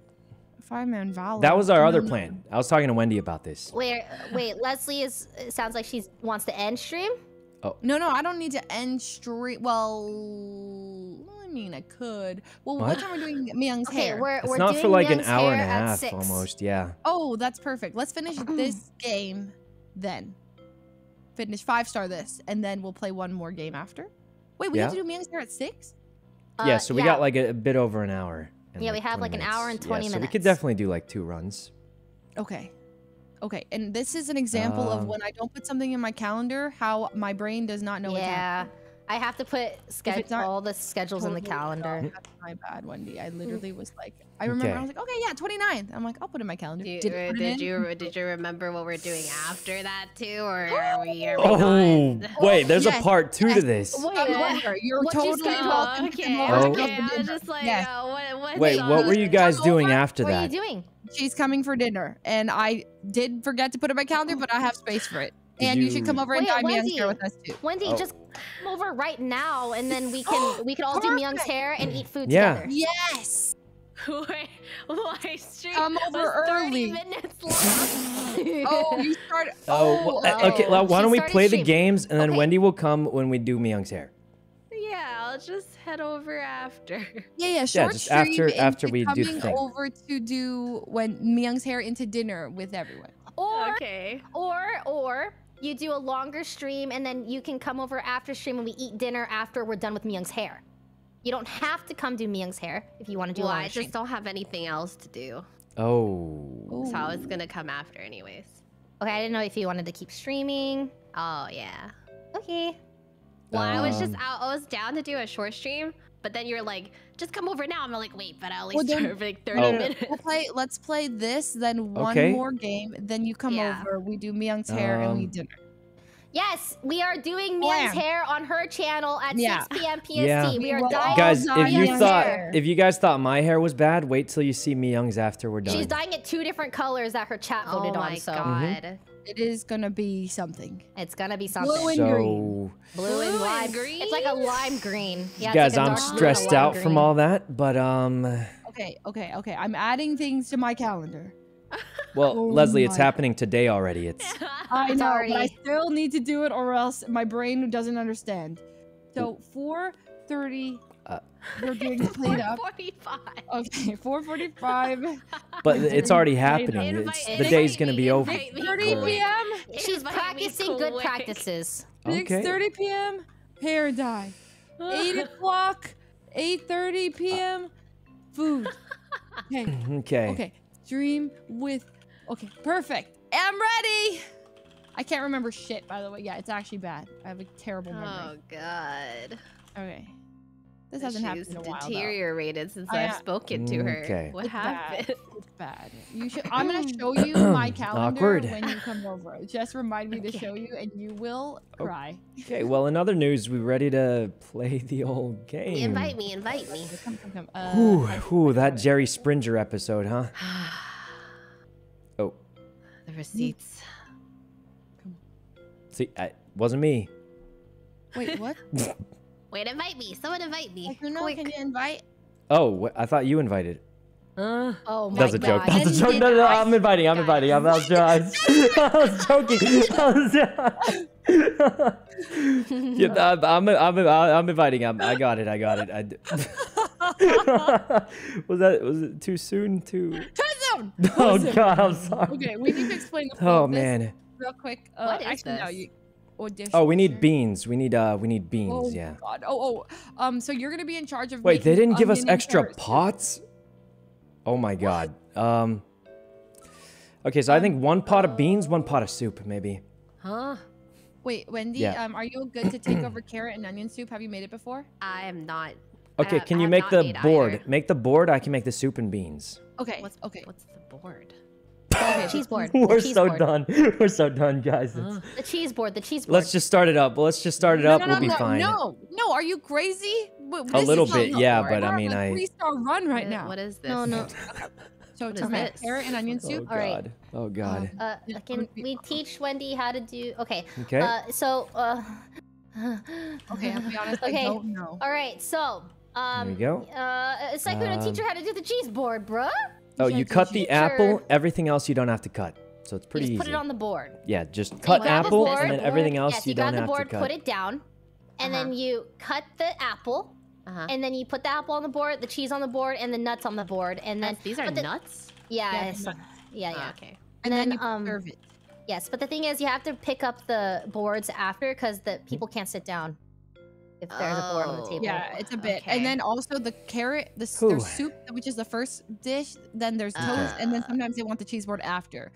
five-man Vallo. That was our other plan. I was talking to Wendy about this. Wait, wait. Leslie is sounds like she wants to end stream. Oh no no, I don't need to end stream. Well. I mean, I could. Well, what, what time are we doing Myung's okay, hair? We're, it's we're not doing for like Myung's an hour and a half, six. almost, yeah. Oh, that's perfect. Let's finish this game then. Finish five-star this, and then we'll play one more game after. Wait, we yeah. have to do Myung's hair at six? Uh, yeah, so we yeah. got like a, a bit over an hour. Yeah, like we have like minutes. an hour and twenty yeah, minutes. So we could definitely do like two runs. Okay. Okay, and this is an example um, of when I don't put something in my calendar, how my brain does not know yeah. it's happening. I have to put all the schedules totally in the calendar. Not, that's my bad, Wendy. I literally was like, I remember okay. I was like, okay, yeah, twenty-ninth. I'm like, I'll put it in my calendar. Did, did, or, did you did you remember what we're doing after that too, or are we? Are we oh, not? wait, there's yes. a part two yes. to this. Wait, yeah. you're what totally you welcome. Okay, oh. okay. I'm just like, yes. uh, what, what wait, what were you guys doing over? after what that? What are you doing? She's coming for dinner, and I did forget to put it in my calendar, but I have space for it. Did and you... you should come over and dye Myung's hair with us too. Wendy, oh. just come over right now, and then we can we can all do Myung's hair and eat food yeah. together. Yes. Wait, my stream come over was early. thirty minutes long. oh, you start. Oh, well, oh. okay. Well, why don't we play stream. the games, and then okay. Wendy will come when we do Myung's hair. Yeah, I'll just head over after. Yeah, yeah, short yeah, just stream after after we do the thing. Over to do when Myung's hair into dinner with everyone. Or okay. or or. You do a longer stream, and then you can come over after stream, and we eat dinner after we're done with Myung's hair. You don't have to come do Myung's hair if you want to do. Well, I just stream. don't have anything else to do. Oh. So I was gonna come after anyways. Okay, I didn't know if you wanted to keep streaming. Oh yeah. Okay. Well, um, I was just out. I was down to do a short stream, but then you're like, just come over now. I'm like, wait, but I only well, start for like thirty minutes. We'll play, let's play this, then one okay. more game, then you come yeah. over, we do Myung's hair, um, and we dinner. Yes, we are doing Myung's hair on her channel at yeah. six P M P S T. Yeah. We are dying. Guys, if you Myung's thought hair. if you guys thought my hair was bad, wait till you see Myung's after we're done. She's dyeing it two different colors that her chat oh voted on. Oh my so. god. Mm-hmm. It is gonna be something. It's gonna be something. Blue and so, green. Blue and lime green. It's like a lime green. Yeah, guys, like I'm stressed out green. from all that, but um. Okay, okay, okay. I'm adding things to my calendar. Well, oh Leslie, it's God. happening today already. It's. I know, already. but I still need to do it, or else my brain doesn't understand. So four thirty. Uh, We're doing Plate Up. four forty-five. Okay, four forty-five. But it's already happening. It's, the day's gonna be over. six thirty P M She's practicing good practices. Okay. six thirty P M hair dye. eight o'clock. eight thirty P M food. Okay. Okay. Okay. Dream with. Okay. Perfect. I'm ready. I can't remember shit, by the way. Yeah, it's actually bad. I have a terrible memory. Oh God. Okay. This hasn't happened in a while. She's deteriorated since oh, yeah. I've spoken to her. Okay. What it's happened? Bad. It's bad. You should. I'm gonna show you my calendar Awkward. when you come over. Just remind me okay. to show you, and you will cry. Okay. Well, in other news, we're ready to play the old game. Invite me. Invite me. Come, come, come. Uh, ooh, ooh, that Jerry Springer episode, huh? Oh. The receipts. Come. See, it wasn't me. Wait, what? Wait, invite me. Someone invite me. Like, no, can you invite? Oh, I thought you invited. Uh, oh my That's a God. joke. That's a joke. No, no, no, I'm inviting. I'm inviting. I'm, I, was, I, was, I was joking. I was, yeah, I'm, I'm, I'm, I'm inviting. I'm, I got it. I got it. I was that? Was it too soon? Too. Too soon. Oh too soon. God, I'm sorry. Okay, we need to explain the process. Oh man. Real quick. Uh, what is actually, this? No, you, Oh, we need beans. We need uh, we need beans. Oh, yeah. God. Oh, oh. Um. So you're gonna be in charge of. Wait, they didn't give us extra pears. pots. Oh my God. What? Um. Okay, so um, I think one pot of beans, one pot of soup, maybe. Huh? Wait, Wendy. Yeah. Um, are you good to take over carrot and onion soup? Have you made it before? I am not. Okay, can you make the board? Either. Make the board. I can make the soup and beans. Okay. What's, okay. What's the board? Okay, cheese board. We're cheese so board. done. We're so done, guys. Uh, the cheese board. The cheese board. Let's just start it up. Let's just start it no, up. No, no, we'll no, be fine. No, no. Are you crazy? This a little bit, yeah. Board. But I mean, I. Three star run right now. What is this? No, no. So what is this? Carrot and onion soup. Oh, all right. Oh God. Uh, can we teach Wendy how to do? Okay. Okay. Uh, so. Uh... okay. I'll be honest. Okay. I don't know. All right. So. Um, there we go. Uh, Sykkuno, um, teach her how to do the cheese board, bruh. Oh, you cut the apple. Everything else you don't have to cut. So it's pretty easy. Just put it on the board. Yeah, just cut apple and then everything else you don't have to cut. Yes, you got the board, put it down, and then you cut the apple, and then you put the apple on the board, the cheese on the board, and the nuts on the board, and then these are nuts. Yeah, yeah, yeah. Okay. And then you serve it. Yes, but the thing is, you have to pick up the boards after because the people can't sit down if there's oh, a board on the table. Yeah, it's a bit. Okay. And then also the carrot, the there's soup, which is the first dish, then there's uh, toast, and then sometimes they want the cheese board after.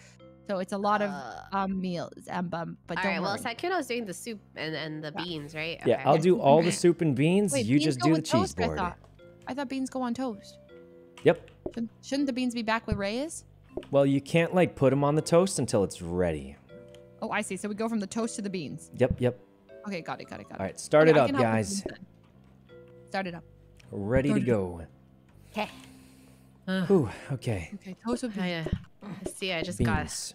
So it's a lot uh, of um, meals. Um, um, but all don't right, worry. Well, Sykkuno's doing the soup and, and the yeah. beans, right? Okay. Yeah, I'll do all the soup and beans. Wait, you beans just do the cheese toast, board. I thought. I thought beans go on toast. Yep. Shouldn't the beans be back with Reyes? Well, you can't like put them on the toast until it's ready. Oh, I see. So we go from the toast to the beans. Yep, yep. Okay, got it, got it, got it. All right, start it up, guys. Start it up. Ready to go. Okay. Ooh, okay. Okay, toast with beans. See, I just got it.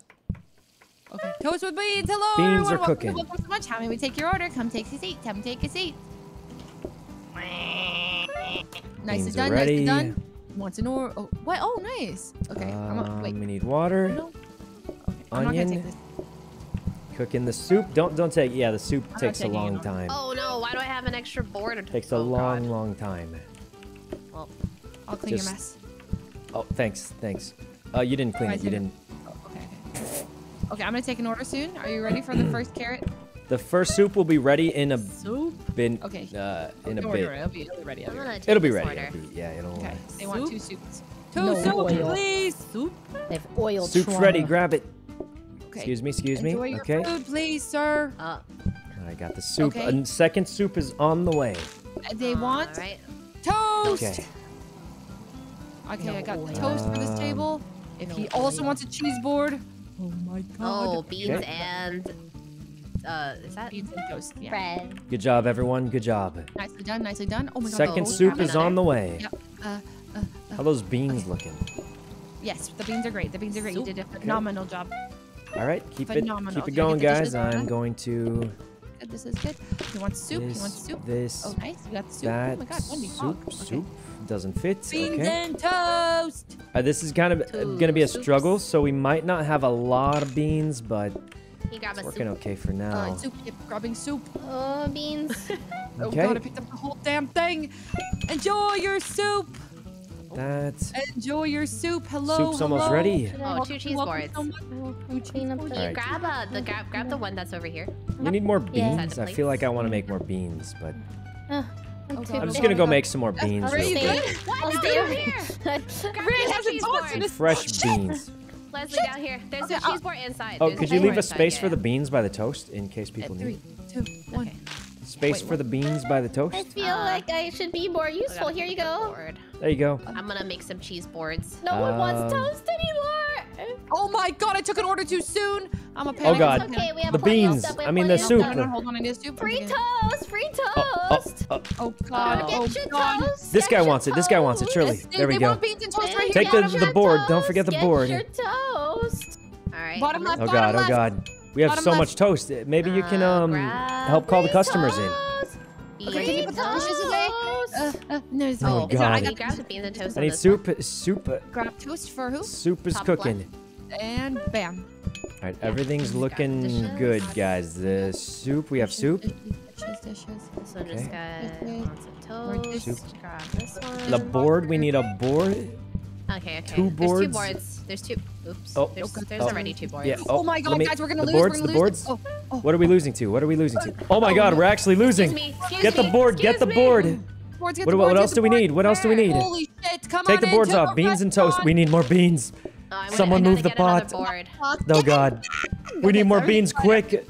Okay, toast with beans. Hello, beans are cooking. Welcome so much. How may we take your order? Come take a seat. Come take a seat. Nice and done. Nice and done. Once an order. Oh, what? Oh, nice. Okay. I'm gonna, wait. We need water. Okay. I'm not gonna take this. Cooking the soup. Don't don't take. Yeah, the soup I'm takes a long it. time. Oh no! Why do I have an extra board? It takes a oh, long, God. long time. Well, I'll clean Just... your mess. Oh, thanks, thanks. Uh, you didn't clean oh, it. You didn't. Oh, okay, okay. Okay, I'm gonna take an order soon. Are you ready for the first carrot? The first soup will be ready in a soup. Bin, okay. Uh, in a bit. It'll be ready. It'll be ready. It'll be ready. It'll be, yeah, it'll. Okay. They soup? want two soups. Two no soups, please. Soup. They've oiled. Soup's trauma. ready. Grab it. Okay. Excuse me, excuse Enjoy me. Your okay. food, please, sir. Uh, I got the soup. Okay. And second soup is on the way. They want right. toast. Okay, okay no I got oil. toast for this table. If no he oil. also wants a cheese board. Oh my God. Oh, beans okay. and uh, is that beans and toast? Yeah. Bread. Good job, everyone. Good job. Nicely done. Nicely done. Oh my God. Second oh, soup is another. on the way. Yep. Uh, uh, uh, How are those beans okay. looking? Yes, the beans are great. The beans are great. Soup. You did a phenomenal okay. job. All right, keep Phenomenal. it keep it going, guys. I'm going to. Good, this is good. You want soup? This, you want soup? This. Oh, nice. You got soup. That oh my God, Wendy, soup. Okay. Soup doesn't fit. Beans okay. and toast. Uh, this is kind of going to be a soups. struggle, so we might not have a lot of beans, but it's working soup. okay for now. Uh, soup. Yep, grabbing soup. Oh, beans. Okay. Oh God, I picked up the whole damn thing. Enjoy your soup. That's Enjoy your soup. Hello. Soup's hello. almost ready. Oh, two cheese boards. So two cheese boards. You grab uh, the grab grab the one that's over here. We need more beans. Yeah. I feel like I want to make more beans, but uh, I'm, okay. I'm just gonna go make some more beans. Real quick. I'll stay over here. Grab Fresh beans. Leslie, down here. There's okay, a cheese board inside. Oh, There's could you leave a space inside. for yeah. the beans by the toast in case people At three, need? Three, two, one. Okay. Space Wait, for the beans by the toast. I feel uh, like I should be more useful. Here you go. There you go. I'm gonna make some cheese boards. No um, one wants toast anymore. Oh my God! I took an order too soon. I'm a panic. Oh God! It's okay. We have the beans. Stuff. We have I mean the soup. No, no, hold on. I need a soup. Free toast. Free toast. Oh, oh, oh. oh God! Oh, get your God. Toast. This guy wants toast. it. This guy wants it. Surely. Yes, there we they go. Want beans and toast right Take here. the, the board. Toast. Don't forget the get board. Your toast. All right. Bottom left. Oh God! Oh God! We have Bottom so left. much toast. Maybe you can um uh, help call the customers toast. in. Okay, can you put the dishes away? Uh, uh, no, it's oh, God. Not, I got grab the beans and toast. I need soup. One. Soup. Grab toast for who? Soup is Top cooking. Left. And bam. All right, yeah. everything's looking dishes. good, guys. The soup. We have soup. Dishes, dishes. So okay. just got toast. Soup. Grab this one. The board. We need a board. Okay, okay. Two boards. There's two boards. There's two. Oops. Oh, there's okay. there's oh. already two boards. Yeah. Oh, oh my God, me, guys, we're gonna the lose. Boards, we're gonna the lose. boards. Oh, oh. What are we losing to? What are we losing to? Oh my God, we're actually losing. Excuse me. Excuse get the board. Get the board. Get the board. What, what else do we need? What else do we need? Holy shit! Come Take on the boards in, off. Beans and toast. We need more beans. Oh, Someone move the pot. Oh God. We need more beans, quick.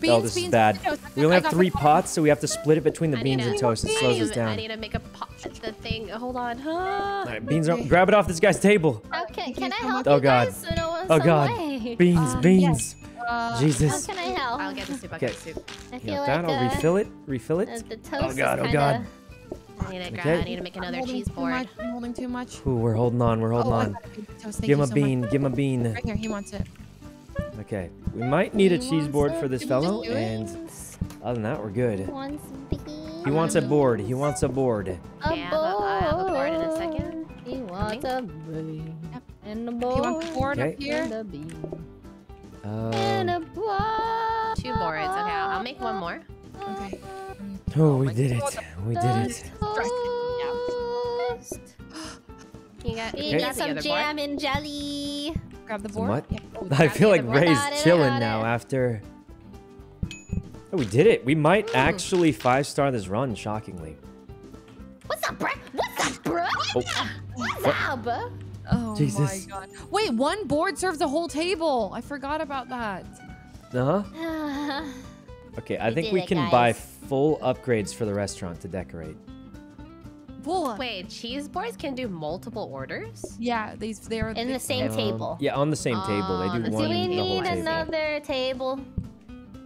Beans, oh, this beans, is bad. We only have three pots, so we have to split it between the I beans to, and toast. It slows us down. I need to make a pot. The thing. Hold on. Huh? All right, beans. Okay. Are, grab it off this guy's table. Okay. Can I help oh, you guys? God. So no us oh, God. away. Beans, um, beans. Yes. Uh, Jesus. How can I help? I'll get the soup. I'll get the soup. I feel like that. I'll uh, refill it. Refill it. Uh, the toast oh, God. Is oh, God. I need, a, okay. I need to make another cheese board. Much. I'm holding too much. Ooh, we're holding on. We're holding oh, on. Give him a so bean. Much. Give him a bean. Right here. He wants it. Okay. We might need he a cheese board it. for this Did fellow. And other than that, we're good. He wants beans. He wants a board. He wants a board. A yeah, board. I'll have a board in a second. He wants a bean. Yep. And a board. He wants a board okay. up here. And a bean. Um, and a board. Two boards. Okay. I'll make one more. Okay. Oh, we did it. We did it. You got, you okay. got some jam board. and jelly. Grab the board. What? Yeah. Oh, I feel like Ray's chilling now after... Oh, we did it. We might mm. actually five-star this run, shockingly. What's up, bruh? What's up, bruh? Oh. What's what? up, bruh? Oh, Jesus. My God. Wait, one board serves the whole table. I forgot about that. Uh-huh. Okay, I we think we it, can guys. buy full upgrades for the restaurant to decorate. Full. Wait, cheese boards can do multiple orders? Yeah, these they are in the same um, table. Yeah, on the same uh, table. They do the one. Do we need another table?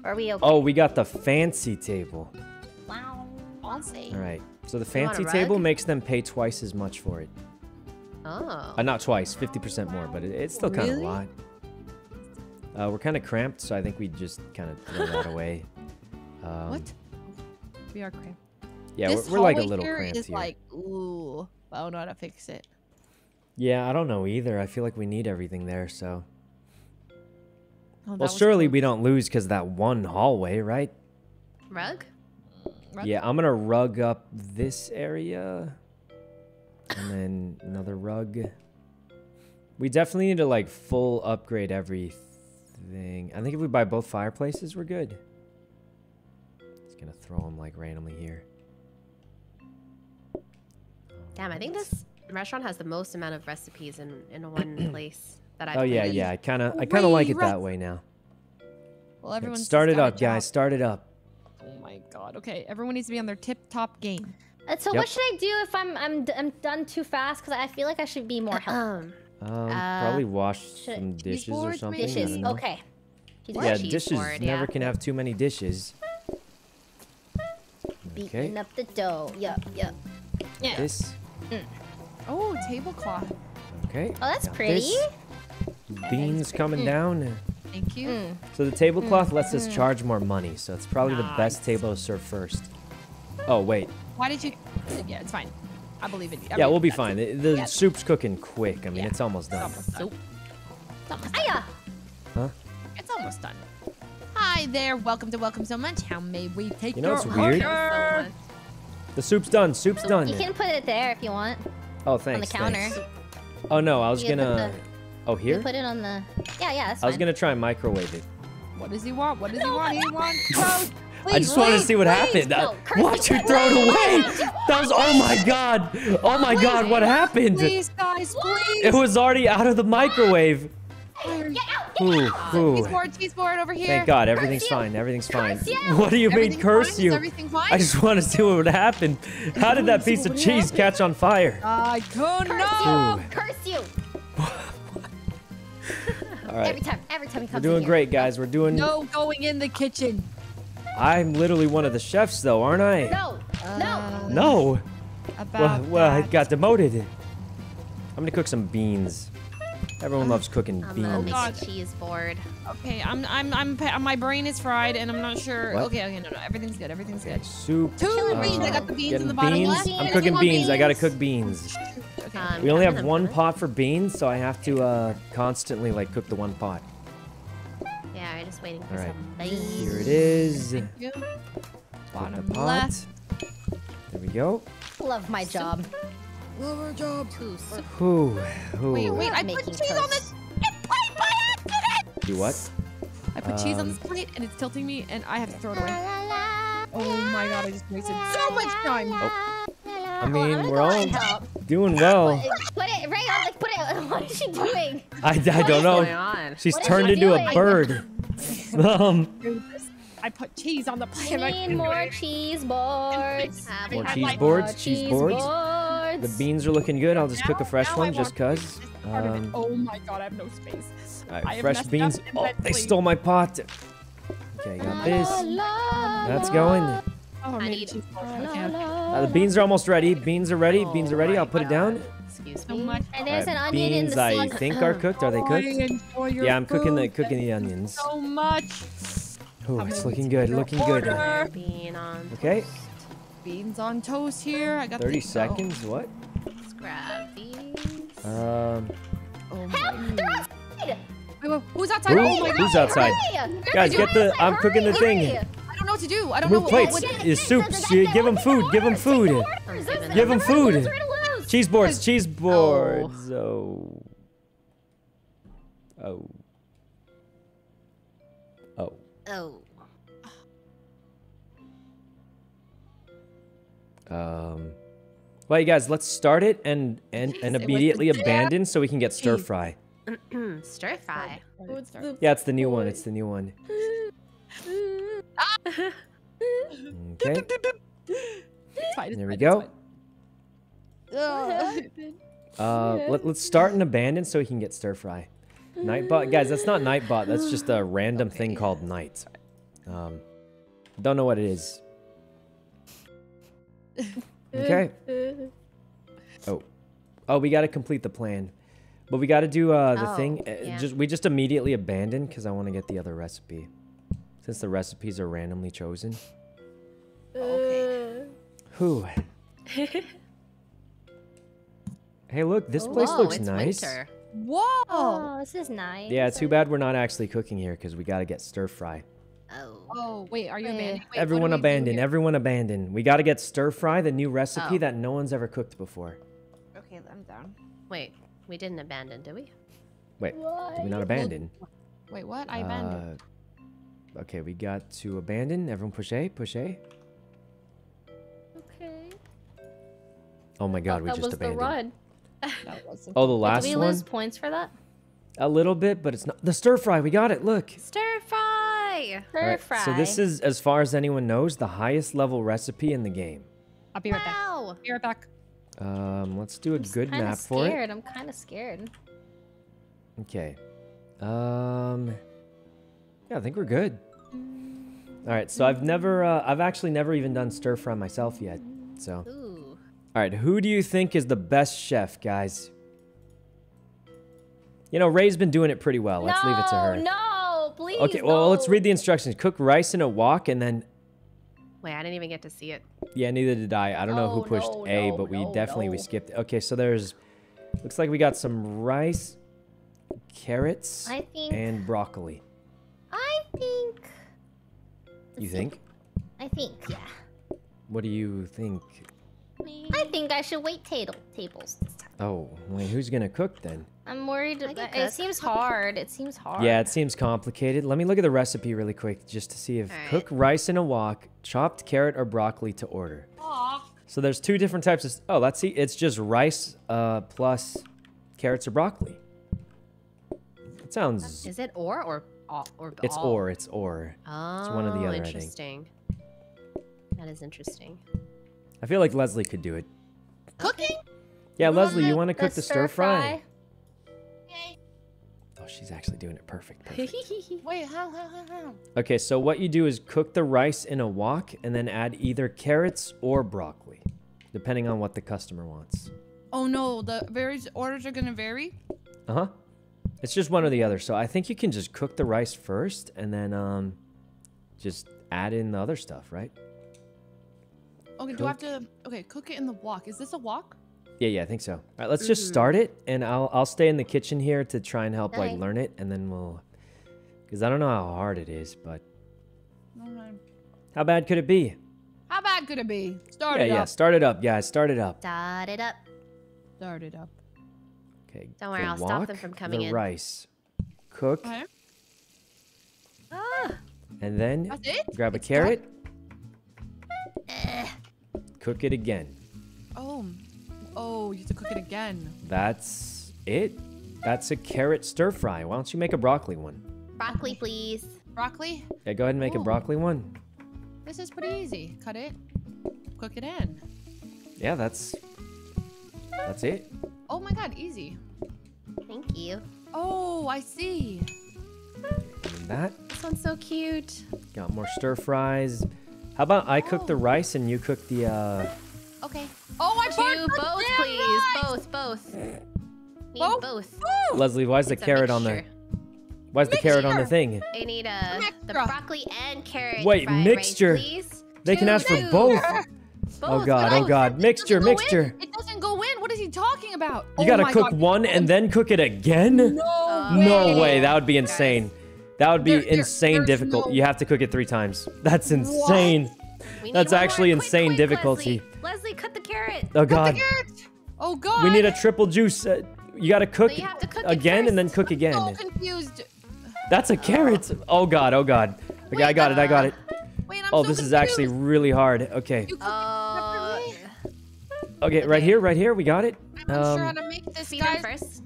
Are we okay? Oh, we got the fancy table. Wow, fancy. All right, so the fancy table makes them pay twice as much for it. Oh. Uh, not twice, fifty percent more, but it, it's still kind of really? a lot. Uh, we're kind of cramped, so I think we just kind of throw that away. Um, what? We are cramped. Yeah, this we're, we're like a little here cramped is here. Like, ooh, I don't know how to fix it. Yeah, I don't know either. I feel like we need everything there, so. Oh, well, surely cool. we don't lose because of that one hallway, right? Rug? rug? Yeah, I'm gonna rug up this area, and then another rug. We definitely need to like full upgrade everything. Thing. I think if we buy both fireplaces, we're good. Just gonna throw them like randomly here. Damn, I think this restaurant has the most amount of recipes in in one place that I've. Oh yeah, in. yeah. I kind of I kind of like it that way now. Well, everyone start it up, guys. Start it up. Oh my God. Okay, everyone needs to be on their tip top game. Uh, so yep. what should I do if I'm I'm d I'm done too fast? Because I feel like I should be more helpful. Um, uh, probably wash some dishes or something. Dishes, okay. Yeah, dishes board, yeah. never can have too many dishes. Beating okay. up the dough. Yup, yup. Yeah. This. Mm. Oh, tablecloth. Okay. Oh, that's pretty. This. Beans coming mm. down. Thank you. Mm. So the tablecloth mm. lets us mm. charge more money, so it's probably nice. the best table to serve first. Oh, wait. Why did you... Yeah, it's fine. I believe it. I yeah, we'll be fine. It. The, the yeah. soup's cooking quick. I mean, yeah. it's almost done. It's almost done. It's almost done. Huh? It's almost done. Hi there. Welcome to Welcome So Much. How may we take you know, your it's weird. So the soup's done. Soup's Soup. done. You can put it there if you want. Oh, thanks. On the counter. Thanks. Oh no, I was you gonna. The... Oh here. You put it on the. Yeah, yeah. That's fine. I was gonna try and microwave it. What does he want? What does no, he want? He wants. No. Wait, I just wait, wanted to see what wait. happened. No, Kirstie, what? You throw it away? That was, oh my God. Oh my God, what happened? Please, guys, please. It was already out of the microwave. Get out, get out. Ooh, ooh. Cheese board, cheese board over here. Thank God, everything's curse fine, you. everything's fine. What do you everything mean, curse you? I just wanted to see what would happen. How did that piece of cheese catch on fire? I could not. Curse you, curse you. All right. Every time, every time he comes We're doing in great, here. guys. We're doing... No going in the kitchen. I'm literally one of the chefs, though, aren't I? No, uh, no, no. About well, well I got demoted. I'm gonna cook some beans. Everyone um, loves cooking I'm beans. I'm gonna make a cheese board. Okay, I'm, I'm, I'm, my brain is fried, and I'm not sure. What? Okay, okay, no, no, everything's good, everything's good. Soup. Two uh, beans. I got the beans in the bottom beans? left. I'm cooking beans. beans. I gotta cook beans. Okay. Um, we only have one better. pot for beans, so I have to uh, constantly like cook the one pot. Yeah, I'm just waiting for All right. some beans. Here it is. Bottom pot. There we go. Love my job. Love our job. Ooh, ooh. Wait, wait, I put cheese toast. on this plate by accident! You what? I put um, cheese on this plate and it's tilting me and I have to throw it away. Oh my God, I just wasted so much time. Oh. I mean, oh, we're all help. doing well. Put it, Rae, I'm like, put it, what is she doing? I, I don't know. She's what turned into doing? a bird. um, I put cheese on the plate. We need more cheese boards. More cheese boards, cheese boards. What? The beans are looking good. I'll just now, cook a fresh one just cuz. Um, oh my god, I have no space. Alright, fresh beans. Oh, they stole my pot. Okay, got this. That's going. Oh, I need uh, the beans are almost ready. Beans are ready. Beans are ready. I'll put it down. Excuse me. And there's an onion in the sauce. Beans, I think, are cooked. Are they cooked? Yeah, I'm cooking the cooking the onions. So much. Oh, it's looking good. Looking good. Okay. Beans on toast here. I got thirty seconds. What? Let's grab beans. Um. Oh my. Wait, wait, who's outside? Oh my God. Who's outside? Guys, get the. I'm cooking the thing. I don't know what to do. I don't know what plates is soup. Give them food. Give them food. Give them food. Cheese boards. Cheese boards. Oh. Oh. Oh. Oh. Um. Well, you guys, let's start it and and and immediately abandon so we can get stir fry. Stir fry. Yeah, it's the new one. It's the new one. Okay. There we go. Uh, let, let's start and abandon so we can get stir fry. Nightbot, guys. That's not Nightbot. That's just a random okay. thing called Night. Um, don't know what it is. Okay. Oh, oh, we gotta complete the plan. But we got to do uh, the oh, thing. Yeah. Just we just immediately abandon because I want to get the other recipe, since the recipes are randomly chosen. Okay. Whew. Hey, look! This place Whoa, looks it's nice. Winter. Whoa! Oh, this is nice. Yeah. Too bad we're not actually cooking here because we got to get stir fry. Oh. Oh wait, are you abandoning? Wait, everyone abandon. Everyone abandon. We got to get stir fry, the new recipe oh. that no one's ever cooked before. Okay, I'm down. Wait. We didn't abandon, did we? Wait, what? Did we not abandon? Wait, what? I abandoned. Uh, okay, we got to abandon. Everyone push A, push A. Okay. Oh my god, we just abandoned. That was the run. That wasn't. Oh, the last one? Did we lose one? Points for that? A little bit, but it's not. The stir fry, we got it, look. Stir fry! Stir right, fry. So this is, as far as anyone knows, the highest level recipe in the game. I'll be right wow. back. Be right back. Um, let's do a I'm good map scared. for it. I'm kind of scared. Okay. Um, yeah, I think we're good. All right, so I've never, uh, I've actually never even done stir fry myself yet, so. Ooh. All right, who do you think is the best chef, guys? You know, Rae's been doing it pretty well. Let's no, leave it to her. No, please, Okay, well, no. let's read the instructions. Cook rice in a wok and then... Wait, I didn't even get to see it. Yeah, neither did I. I don't no, know who pushed no, A, no, but we no, definitely, no. we skipped. Okay, so there's, looks like we got some rice, carrots, I think, and broccoli. I think. You think? think? I think, yeah. What do you think? I think I should wait table tables this time. Oh, wait, who's gonna cook then? I'm worried. About, it seems hard. It seems hard. Yeah, it seems complicated. Let me look at the recipe really quick just to see if right. cook rice in a wok, chopped carrot or broccoli to order. Aww. So there's two different types of. Oh, let's see. It's just rice uh, plus carrots or broccoli. It sounds. Is it or or or? It's all? or. It's or. Oh, it's one or the other. Interesting. I think. That is interesting. I feel like Leslie could do it. Cooking? Yeah, you Leslie, wanna, you want to cook the stir fry? fry? Oh, she's actually doing it perfect. perfect. Wait, how, how, how, how? Okay, so what you do is cook the rice in a wok and then add either carrots or broccoli, depending on what the customer wants. Oh no, the various orders are gonna vary? Uh-huh. It's just one or the other. So I think you can just cook the rice first and then um, just add in the other stuff, right? Okay, cook. do I have to, okay, cook it in the wok. Is this a wok? Yeah, yeah, I think so. All right, let's mm-hmm. just start it, and I'll I'll stay in the kitchen here to try and help, okay. like, learn it, and then we'll, because I don't know how hard it is, but. Okay. How bad could it be? How bad could it be? Start yeah, it yeah, up. Yeah, yeah, start it up, guys, start it up. Start it up. Start it up. Okay, don't worry, I'll wok, stop them from coming the in. rice, cook, okay. ah. and then grab a it's carrot. Done. Cook it again. Oh, oh, you have to cook it again. That's it. That's a carrot stir fry. Why don't you make a broccoli one? Broccoli, please. Broccoli? Yeah, go ahead and make Ooh. a broccoli one. This is pretty easy. Cut it, cook it in. Yeah, that's That's it. Oh my god, easy. Thank you. Oh, I see. And that. This one's so cute. Got more stir fries. How about I cook oh. the rice and you cook the, uh... Okay. Oh, I Two, both, please. Rice. Both, both. Need both. both. Leslie, why is it's the carrot on there? Why is mixture. the carrot on the thing? They need uh, the broccoli and carrot. Wait, mixture. Rice, please. They two, can ask two. for both. both. Oh god, oh god. Mixture, mixture. In. It doesn't go in. What is he talking about? You oh gotta cook god. one and then cook it again? No, uh, no way. way. That would be insane. That would be there, there, insane difficult. No... You have to cook it three times. That's insane. That's actually quick, insane quick, difficulty. Leslie. Leslie, cut the carrot. Oh god. Cut the carrot. Oh god. We need a triple juice. Uh, you gotta cook, so you have to cook again and then cook again. I'm so confused. That's a carrot. Oh god. Oh god. Okay, wait, I got uh, it. I got it. Wait, I'm oh, so this confused. is actually really hard. Okay. Uh, okay, okay, right here, right here. We got it. I'm not um, sure how to make this. Feed guys. first.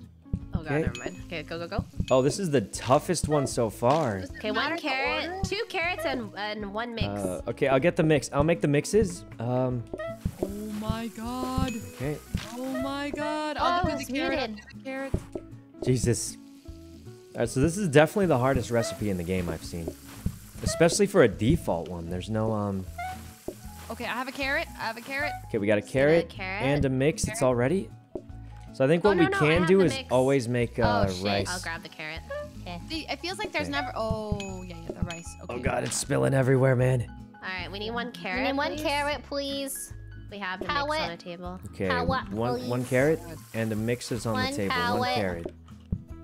Oh god, okay. never mind. Okay, go, go, go. Oh, this is the toughest one so far. Okay, one carrot, two carrots, and and one mix. Uh, okay, I'll get the mix. I'll make the mixes. Um. Oh my god. Okay. Oh my god. I'll oh, do the carrot. I'll do the carrot. Jesus. All right, so this is definitely the hardest recipe in the game I've seen, especially for a default one. There's no um. Okay, I have a carrot. I have a carrot. Okay, we got a carrot, a carrot. and a mix. Carrot. It's all ready. So I think what oh, no, we can no, do is mix. always make uh, oh, shit. rice. I'll grab the carrot. Okay. See, it feels like there's okay. never... Oh, yeah, yeah, the rice. Okay. Oh, God, it's spilling everywhere, man. All right, we need one carrot, We need one please. carrot, please. We have the How mix it? on the table. Okay, Cowet, one, one carrot and the mix is on one the table. Cowet. One carrot.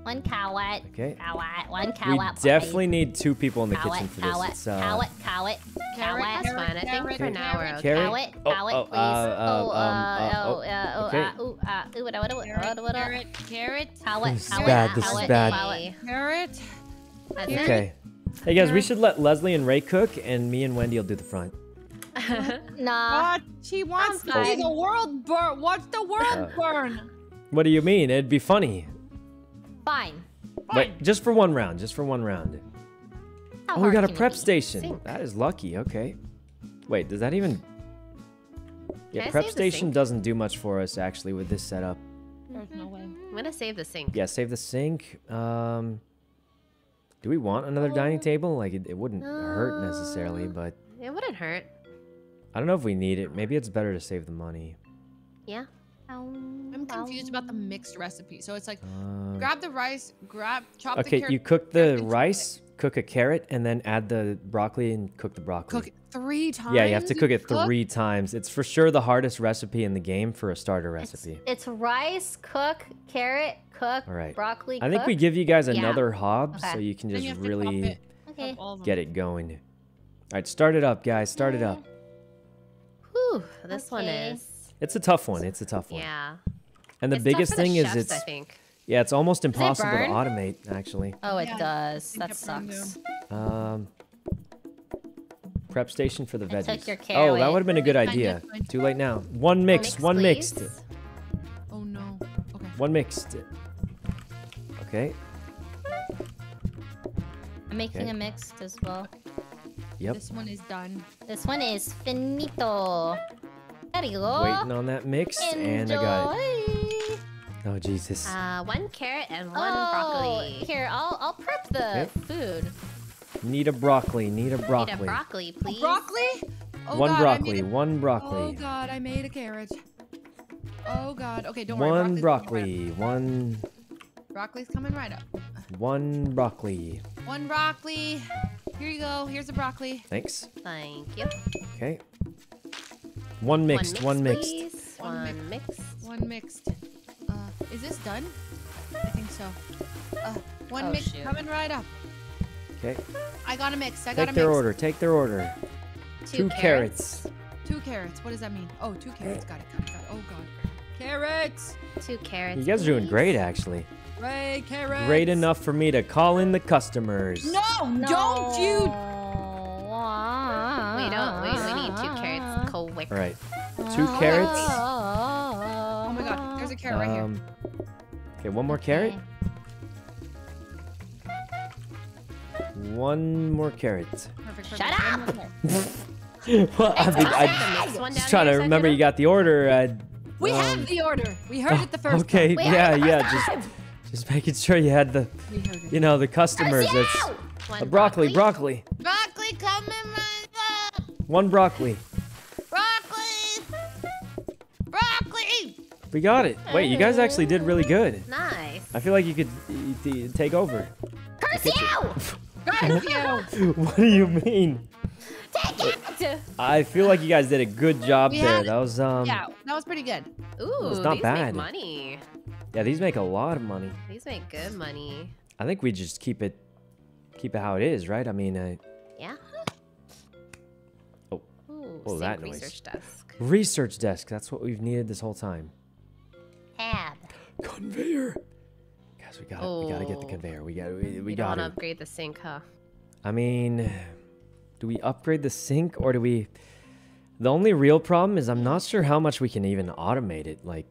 One carrot. Okay. Cowet. One carrot. We definitely need two people in the cowet, kitchen for this. Cowet, it's, uh, cowet, cowet, cowet. That's fine. I think for now we're okay. Cowet, cowet, please. Oh, uh, oh, uh, okay. oh, uh, oh, what, what, what, what, what? Carrot, carrot. Cowet, this is bad. This is bad. Carrot. Okay. Hey guys, we should let Leslie and Rae cook, and me and Wendy will do the front. Nah. What? She wants to see the world burn. Watch the world burn. What do you mean? It'd be funny. Fine. Wait, just for one round. Just for one round. How oh, we got a prep station. Sink. That is lucky. Okay. Wait, does that even... Yeah, Can prep station doesn't do much for us, actually, with this setup. There's no way. I'm going to save the sink. Yeah, save the sink. Um, do we want another oh. dining table? Like, it, it wouldn't uh, hurt necessarily, but... It wouldn't hurt. I don't know if we need it. Maybe it's better to save the money. Yeah. I'm confused about the mixed recipe. So it's like, uh, grab the rice, grab, chop okay, the carrot. Okay, you cook the rice, cook a carrot, and then add the broccoli and cook the broccoli. Cook it three times? Yeah, you have to cook it cook? three times. It's for sure the hardest recipe in the game for a starter recipe. It's, it's rice, cook, carrot, cook, All right. broccoli, I think cook. we give you guys another yeah. hob okay. so you can just you really it. Okay. get it going. All right, start it up, guys. Start yeah. it up. Whew, this okay. one is... It's a tough one. It's a tough one. Yeah. And the it's biggest thing the chefs, is it's I think. Yeah, it's almost impossible to automate actually. Oh, it yeah. does. That it sucks. Um Prep station for the veggies. Oh, that would have been a good idea. Too late now. One mixed, one mixed. Please. Oh no. Okay. One mixed. Okay. I'm making okay. a mixed as well. Yep. This one is done. This one is finito. Waiting on that mix, Enjoy. and I got it. Oh, Jesus. Uh, one carrot and one oh, broccoli. Here, I'll, I'll prep the okay. food. Need a broccoli, need a broccoli. Need a broccoli, please. A broccoli? Oh, one god, broccoli, a... one broccoli. Oh, God, I made a carrot. Oh, God. Okay, don't one worry. Broccoli, one broccoli, one... Broccoli's coming right up. One broccoli. One broccoli. Here you go. Here's the broccoli. Thanks. Thank you. Okay. One mixed, one mixed. One mixed. One mixed. Uh, is this done? I think so. Uh, one oh, mixed shoot. coming right up. Okay. I got a mix. I got a mix. Take their order. Take their order. Two, two carrots. carrots. Two carrots. What does that mean? Oh, two carrots. Got it. Got it. Got it. Oh, God. Carrots. Two carrots. You guys are doing great, actually. Great carrots. Great enough for me to call in the customers. No, no. don't you. We don't. We, we need two carrots. Quick. All right. Two carrots. Oh my God. There's a carrot um, right here. Okay. One more okay. carrot. One more carrot. Perfect, perfect. Shut up. Well, I mean, I, I was trying to remember you got the order. I We um, have the order. We heard it the first okay, time. Okay, yeah, yeah. Just, time. just making sure you had the, you know, the customers. That's the broccoli, broccoli. Broccoli, come in my love. One broccoli. Broccoli. Broccoli. We got it. Wait, you guys actually did really good. Nice. I feel like you could uh, take over. Curse you! Curse you! What do you mean? I feel like you guys did a good job we there. That was um. Yeah, that was pretty good. Ooh, it's not these bad. Make money. Yeah, these make a lot of money. These make good money. I think we just keep it, keep it how it is, right? I mean, I. Yeah. Oh. Ooh, oh, that noise. Research desk. Research desk. That's what we've needed this whole time. Tab. Conveyor. Guys, we got oh. we got to get the conveyor. We got we, we, we got to upgrade the sink, huh? I mean. Do we upgrade the sink or do we... The only real problem is I'm not sure how much we can even automate it, like...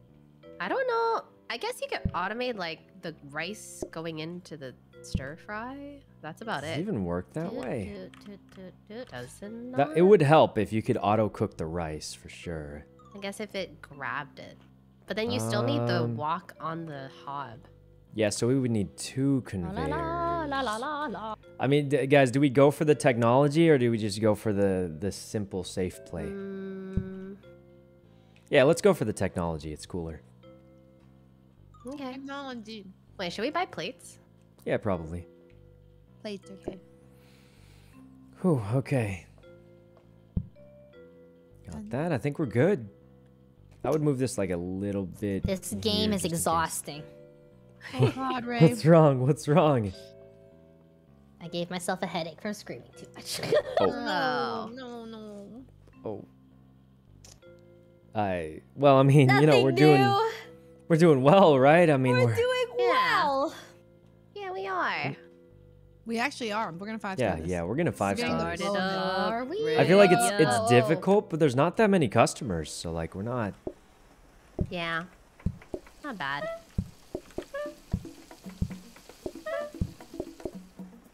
I don't know. I guess you could automate, like, the rice going into the stir-fry. That's about it. Does it even work that way? Doesn't it? It would help if you could auto-cook the rice, for sure. I guess if it grabbed it. But then you still need the wok on the hob. Yeah, so we would need two conveyors. La, la, la, la, la. I mean, d guys, do we go for the technology or do we just go for the, the simple safe play? Mm. Yeah, let's go for the technology. It's cooler. Okay. Technology. Wait, should we buy plates? Yeah, probably. Plates, okay. Whew, okay. Got that. I think we're good. I would move this like a little bit. This game is exhausting. Oh God, Rae. What's wrong? What's wrong? I gave myself a headache from screaming too much. Oh. Oh. No, no. Oh. I. Well, I mean, Nothing you know, we're new. doing, we're doing well, right? I mean, we're, we're doing well. Yeah. yeah, we are. We actually are. We're gonna five star. Yeah, yeah, we're gonna five star. I feel like it's it's difficult, but there's not that many customers, so like we're not. Yeah. Not bad.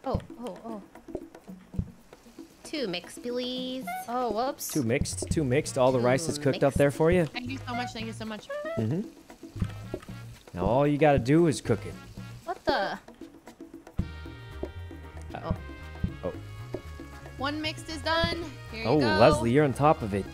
Oh, oh, oh. Two mixed, please. Oh, whoops. Two mixed, two mixed. All the two rice is cooked mixed. up there for you. Thank you so much, thank you so much. Mm-hmm. Now all you gotta do is cook it. What the? Uh, oh. Oh. One mixed is done. Here oh, you go. Leslie, you're on top of it.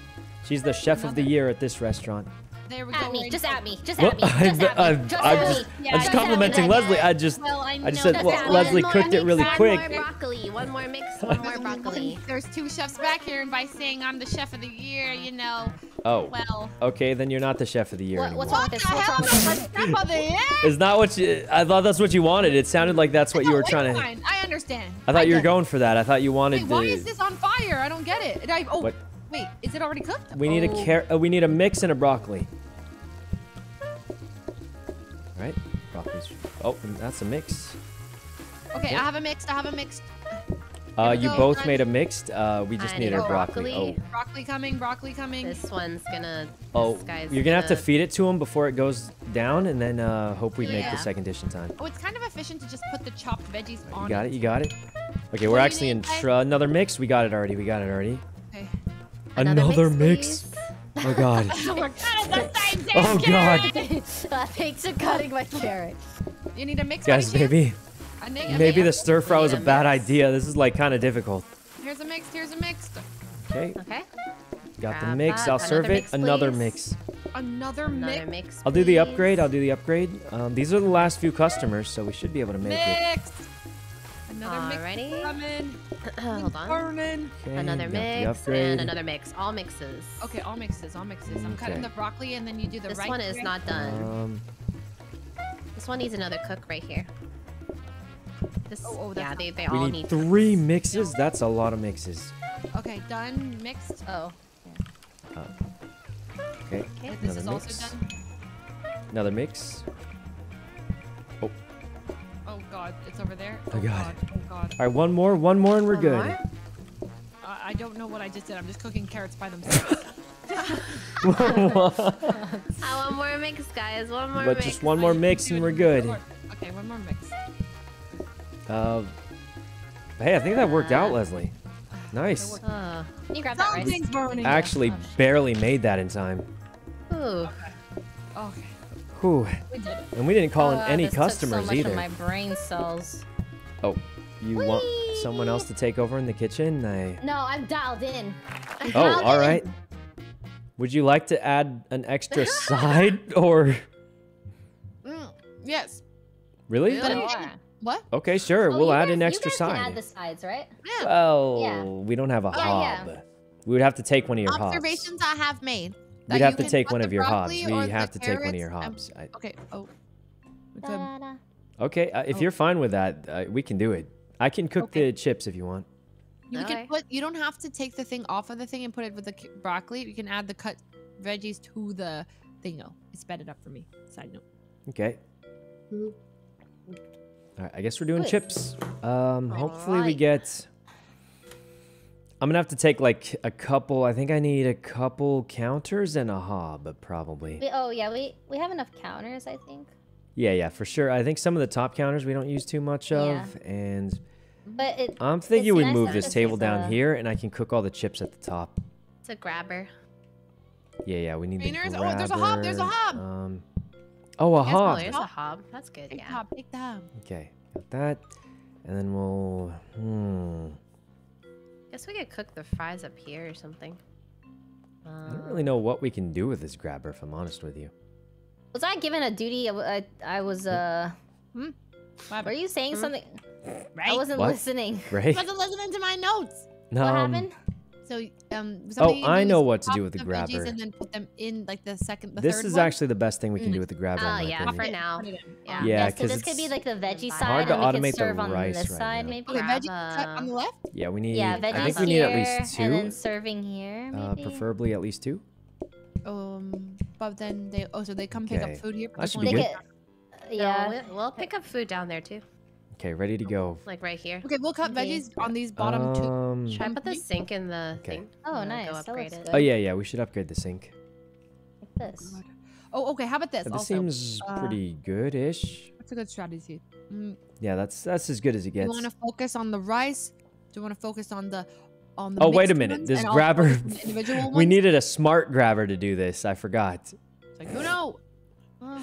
She's the chef Another. of the year at this restaurant. There we go. At me, just at me, just well, at me, just at me. Just I'm at just, me. Yeah, I'm just complimenting me. Leslie. I just, well, I, I just said, well, Leslie more, cooked it really one quick. One more broccoli, one more mix, one more broccoli. There's two chefs back here, and by saying I'm the chef of the year, you know. Oh. Well. Okay, then you're not the chef of the year what, anymore. What the hell? Chef of the year? It's not what you. I thought that's what you wanted. It sounded like that's what no, you were trying fine. to. I understand. I thought I you were going for that. I thought you wanted. Wait, the, why is this on fire? I don't get it. And I, oh. What? Wait, is it already cooked? We need oh. a car uh, we need a mix and a broccoli. All right, broccoli's. Oh, that's a mix. Okay, yeah. I have a mixed. I have a mixed. Uh, you go, both honey. made a mixed. Uh, we just I need our broccoli. broccoli. Oh. Broccoli coming. Broccoli coming. This one's gonna. Oh, this guy's you're gonna, gonna have to feed it to him before it goes down, and then uh, hope we yeah. make the second dish in time. Oh, it's kind of efficient to just put the chopped veggies right, on. You got it. You got it. Okay, what we're actually in tr I another mix. We got it already. We got it already. Another, Another mix? mix? Oh God. Oh God. Thanks for cutting my carrot. You need a mix, guys. Maybe, maybe the stir fry was a, a bad idea. This is like kind of difficult. Here's a mix. Here's a mix. Okay. Okay. Got the mix. I'll serve Another it. Mix, Another mix. Another mix. Please. I'll do the upgrade. I'll do the upgrade. Um, these are the last few customers, so we should be able to make mix. it. Another Alrighty. mix coming. Hold on. Okay, another mix and another mix. All mixes. Okay, all mixes. All mixes. Okay. I'm cutting the broccoli and then you do the this rice. This one is bread. not done. Um, this one needs another cook right here. This, oh, oh, yeah, they, they all need. We need three cooks. mixes. That's a lot of mixes. Okay, done. Mixed. Oh. Yeah. Uh, okay. okay. This is mix. also done. Another mix. Oh God, it's over there. Oh, oh God. God. Oh God. All right, one more, one more, and we're one good. Uh, I don't know what I just did. I'm just cooking carrots by themselves. uh, one more mix, guys. One more but mix. But just one more mix, and we're good. One okay, one more mix. Uh, hey, I think that worked uh, out, Leslie. Nice. Uh, you grabbed that rice. Burning. I actually oh, barely made that in time. Ooh. Okay. Okay. Whew. We did it. And we didn't call uh, in any this customers took so much either. Of my brain cells. Oh, you Whee! Want someone else to take over in the kitchen? I... No, I'm dialed in. I'm oh, dialed all right. In. Would you like to add an extra side or? Mm, yes. Really? But yeah. What? Okay, sure. Oh, we'll add guys, an extra side. You guys side. Can add the sides, right? Yeah. Well, yeah. We don't have a yeah, hob. Yeah. We would have to take one of your hobs. Observations I have made. We'd have to take one of your hobs. We have to take one of your hobs. Okay. Oh. Da, da. Okay. Uh, if oh. you're fine with that, uh, we can do it. I can cook okay. the chips if you want. You okay. can put. You don't have to take the thing off of the thing and put it with the broccoli. You can add the cut veggies to the thingo. It sped it up for me. Side note. Okay. Mm-hmm. All right. I guess we're doing Good. Chips. Um. All hopefully right. we get. I'm gonna have to take like a couple. I think I need a couple counters and a hob, probably. We, oh yeah, we we have enough counters, I think. Yeah, yeah, for sure. I think some of the top counters we don't use too much of, yeah. and but it, I'm thinking we nice move this table down a, here, and I can cook all the chips at the top. It's a grabber. Yeah, yeah, we need the grabber. Oh, there's a hob. There's a hob. Um, oh, a yes, hob. Well, there's a hob. That's good. Big yeah. Hob, big hob. Okay, got that, and then we'll. Hmm. Guess we could cook the fries up here or something. Uh, I don't really know what we can do with this grabber, if I'm honest with you. Was I given a duty? I, I, I was, uh... Hmm? Were you saying hmm? something? Right? I wasn't what? Listening. Right? I wasn't listening to my notes. No, what um, happened? So, um... Oh, I know what to do with the grabber. And then put them in, like, the second, the this third This is one? Actually the best thing we can mm. do with the grabber. Oh, uh, yeah, opinion. For now. Yeah, yeah, because yeah, so this could be, like, the veggie side, and we can serve on this right side, now. Maybe. Okay, veggie cut on the left? Yeah, we need... Yeah, veggies I think we need here, at least two. And then serving here, maybe? Uh, preferably at least two. Um, but then they... Oh, so they come okay. pick up food here? That should be good. Yeah, we'll pick up food down there, too. Okay, ready to go. Like right here. Okay, we'll cut okay. veggies on these bottom um, two. Should I put the sink in the okay. thing? Oh, nice. That looks good. Oh, yeah, yeah. We should upgrade the sink. Like this. Oh, okay. How about this? This also? Seems uh, pretty good-ish. That's a good strategy. Mm. Yeah, that's that's as good as it gets. Do you want to focus on the rice? Do you want to focus on the on the? Oh, wait a minute. This grabber. We needed a smart grabber to do this. I forgot. It's like, who no. Uh,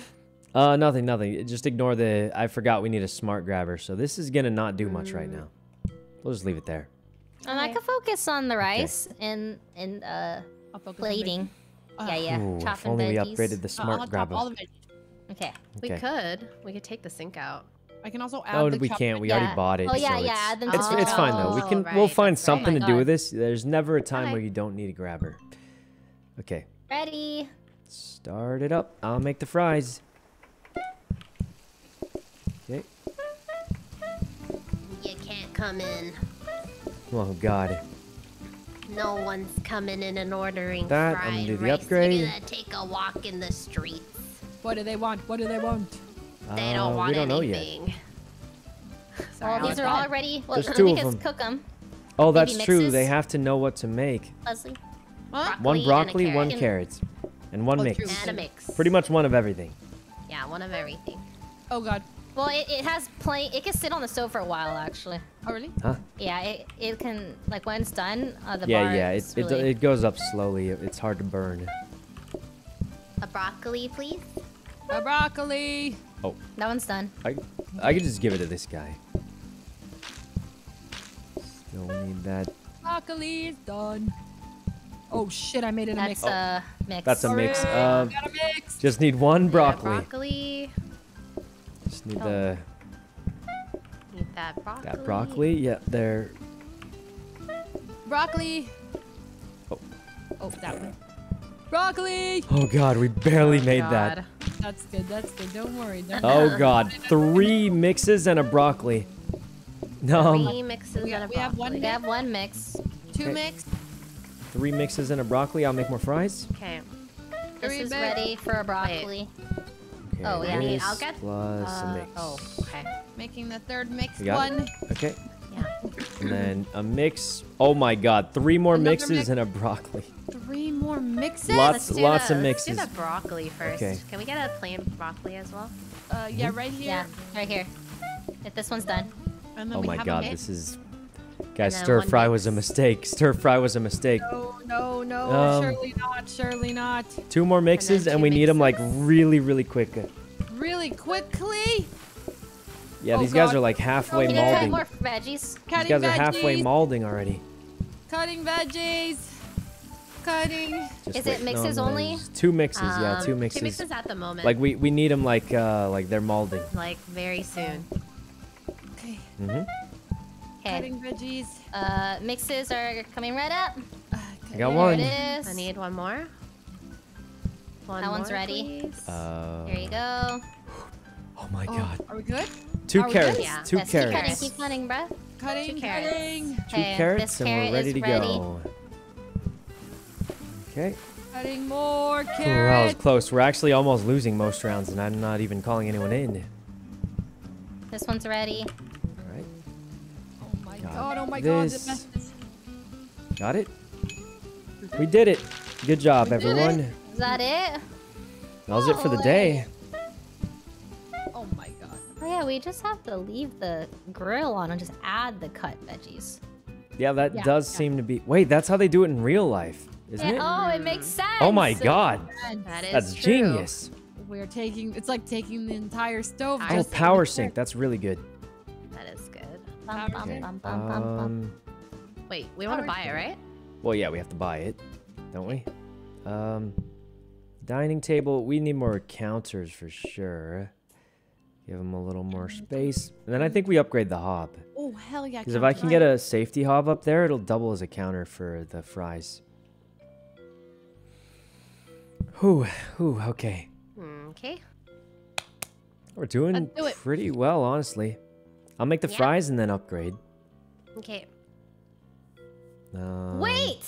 Uh, nothing, nothing. Just ignore the... I forgot we need a smart grabber, so this is gonna not do much right now. We'll just leave it there. And okay. I can focus on the rice okay. and, and uh, plating. Uh, yeah, yeah. Ooh, if only veggies. We upgraded the smart uh, grabber. All the okay. okay. We could. We could take the sink out. I can also add oh, the... Oh, we can't. We yeah. already bought it. Oh, yeah, so yeah. It's, add them it's, it's fine, though. We can, right. We'll find That's something right. to do with this. There's never a time okay. where you don't need a grabber. Okay. Ready. Start it up. I'll make the fries. Okay. You can't come in. Oh God. No one's coming in and ordering that, fried I'm gonna do the rice. Upgrade. You're gonna take a walk in the streets. What do they want? What do they want? Uh, they don't want we don't anything. Know yet. Sorry, these are all already. Well, let me just cook them. Oh, that's Maybe true. Mixes. They have to know what to make. Leslie. What? One broccoli, one carrot, and one oh, mix. And a mix. Pretty much one of everything. Yeah, one of everything. Oh God. Well, it, it has plain. It can sit on the stove for a while, actually. Oh, really? Huh? Yeah, it, it can, like, when it's done, uh, the yeah, bar Yeah, yeah, it, really... it, it goes up slowly. It, it's hard to burn. A broccoli, please? A broccoli! Oh. That one's done. I, I could just give it to this guy. Still need that. Broccoli is done. Oh, shit, I made it That's a mix. That's a oh. mix. That's a mix. Uh, got a mix. Just need one broccoli. Yeah, broccoli. Just need oh. the need that broccoli. That broccoli, yeah, there. Broccoli. Oh. Oh, that one. Broccoli. Oh God, we barely oh, made God. That. That's good. That's good. Don't worry. Don't oh worry. God, three mixes and a broccoli. No. Three mixes we, and a we broccoli. Have one, we have one mix. Two okay. mix. Three mixes and a broccoli. I'll make more fries. Okay. This Three is big. Ready for a broccoli. Wait. Okay, oh, yeah, yeah, I'll get plus uh, a mix. Oh, okay. Making the third mix one. It. Okay. Yeah. And then a mix. Oh my God, three more Another mixes mix. And a broccoli. Three more mixes. Lots, lots the, of mixes. Let's do the broccoli first. Okay. Can we get a plain broccoli as well? Uh, yeah, right here. Yeah, right here. If this one's done. And then oh we my have God, a mix. This is Guys, stir fry was a mistake. Stir fry was a mistake. No, no, no. Um, surely not. Surely not. Two more mixes, and, and we mixes. need them like really, really quick. Really quickly? Yeah, oh, these God. guys are like halfway oh, malding. More veggies. These guys veggies. are halfway malding already. Cutting veggies. Cutting. Just Is wait. it mixes no, no. only? Two mixes, um, yeah, two mixes. Two mixes at the moment. Like we we need them like uh like they're malding. Like very soon. Okay. Mhm. Cutting veggies. Uh, mixes are coming right up. Okay. I got one. There it is. I need one more. One that more, one's ready. Please. Uh, there you go. Oh my oh, God. Are we good? Two are carrots. Yeah. Two yes, carrots. Keep cutting, keep cutting, bruh. Cutting, two carrots. Cutting. Two okay, carrots, and carrot we're ready to ready. go. Okay. Cutting more carrots. Ooh, that was close. We're actually almost losing most rounds, and I'm not even calling anyone in. This one's ready. God, oh my this. God, it Got it? We did it. Good job, we everyone. Is that it? That was oh, it for the day. Oh my God. Oh yeah, we just have to leave the grill on and just add the cut veggies. Yeah, that yeah, does yeah. seem to be... Wait, that's how they do it in real life, isn't it? it? Oh, it makes sense. Oh my God. That is That's true. genius. We're taking... It's like taking the entire stove. Oh, power sink. That's really good. That is good. Bum, bum, okay. bum, bum, bum, bum. Um, Wait, we want to buy it, right? Well, yeah, we have to buy it, don't we? Um, dining table. We need more counters for sure. Give them a little more space. And then I think we upgrade the hob. Oh, hell yeah. Because if I can get a safety hob up there, it'll double as a counter for the fries. Whew, whew, okay. Okay. We're doing do pretty well, honestly. I'll make the yeah. fries and then upgrade. Okay. Uh, Wait!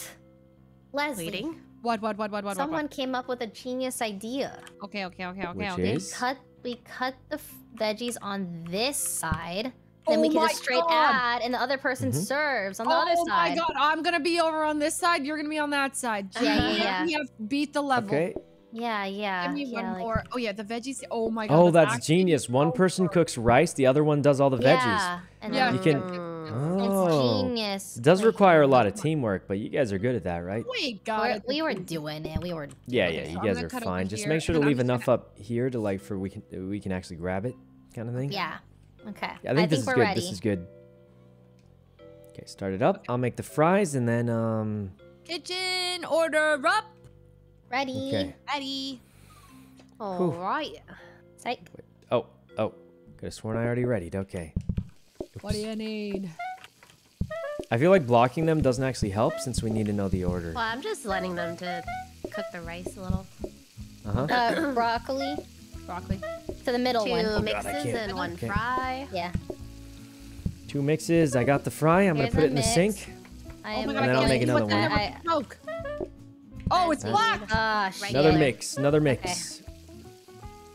Leslie. Waiting. What, what, what, what, what, Someone what? came up with a genius idea. Okay, okay, okay, okay. Which okay. Is? We cut, we cut the veggies on this side. Then oh we can just straight God. add, and the other person mm-hmm. serves on the oh other side. Oh my God, I'm gonna be over on this side, you're gonna be on that side. Yeah, yeah, yeah. We have beat the level. Okay. Yeah, yeah. Give me yeah, one like... more. Oh yeah, the veggies. Oh my God. Oh, that's, that's genius. One person cooks rice, the other one does all the veggies. Yeah, and yeah. you can. Oh, it's genius. It does require a lot of teamwork, but you guys are good at that, right? Wait, guys, we were doing it. We were. Yeah, yeah. You guys are fine. Just make sure to leave enough up here to like for we can we can actually grab it, kind of thing. Yeah. Okay. Yeah, I think this is good. This is good. Okay, start it up. I'll make the fries and then um. Kitchen order up. Ready. Okay. Ready. All Whew. right. Psych. Wait. Oh, oh. Could have sworn I already readied. Okay. Oops. What do you need? I feel like blocking them doesn't actually help since we need to know the order. Well, I'm just letting them to cook the rice a little. Uh-huh. Uh, broccoli. Broccoli. To the middle Two one. Two oh, mixes God, and one okay. fry. Yeah. Two mixes. I got the fry. I'm going to put it in mix. the sink. I am oh my and God, then I'll make another one. I, I, Oh, it's black! Uh, another right mix, another mix. Okay.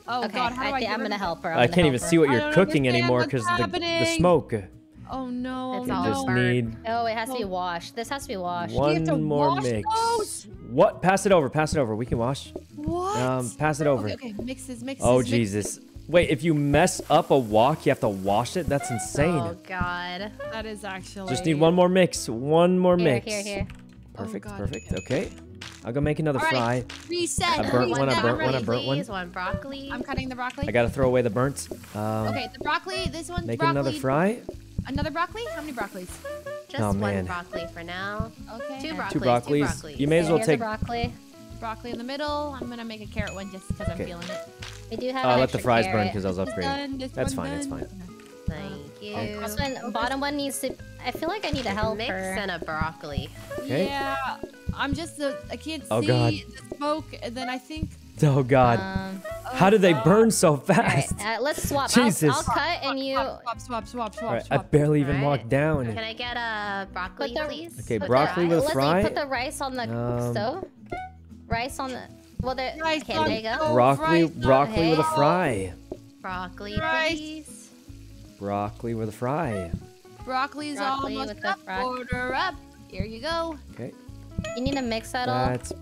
Oh okay, God, how do I, I I'm gonna help her. I'm I can't even her. see what you're cooking anymore because the, the smoke. Oh no, no. Just need oh, it has to be washed. This has to be washed. One to more wash mix. Those? What? Pass it over, pass it over. We can wash. What? Um, pass it over. Okay, okay. Mixes, mixes, oh, mixes. Jesus. Wait, if you mess up a wok, you have to wash it? That's insane. Oh God, that is actually... Just need one more mix, one more here, mix. Here, here, Perfect, oh, perfect, okay. I'll go make another right. fry. Reset. I burnt one, I burnt one, I burnt one. one. Broccoli. I'm cutting the broccoli. I gotta throw away the burnt. Um, okay, the broccoli, this one's make broccoli. Make another fry. Another broccoli? How many broccolis? Just oh, one man. broccoli for now. Okay. Two broccolis. Two broccolis. Two broccolis. You may okay, as well take... broccoli. Broccoli in the middle. I'm gonna make a carrot one just because okay. I'm feeling it. We do have uh, an let extra the fries carrot. burn because I was upgrading. That's fine, done. that's fine. Thank you. Okay. This one, bottom one needs to... I feel like I need a helper. Mix and a broccoli. Okay. Yeah. I'm just, a, I can't oh, see God. the smoke, and then I think... Oh, God. Um, How oh, did they God. burn so fast? Right, uh, let's swap. Jesus. I'll, I'll cut swap, and you... Swap, swap, swap, swap, right, swap. I barely even right. walked down. Can I get a broccoli, the, please? Okay, put broccoli the, with a fry. Put the rice on the um, stove. Rice on the... Well, there... Rice okay, on there you go. Broccoli, broccoli okay. with a fry. Broccoli, rice. please. Broccoli with a fry. Broccoli's broccoli almost up. Order up. Here you go. Okay. You need to mix that all. Let's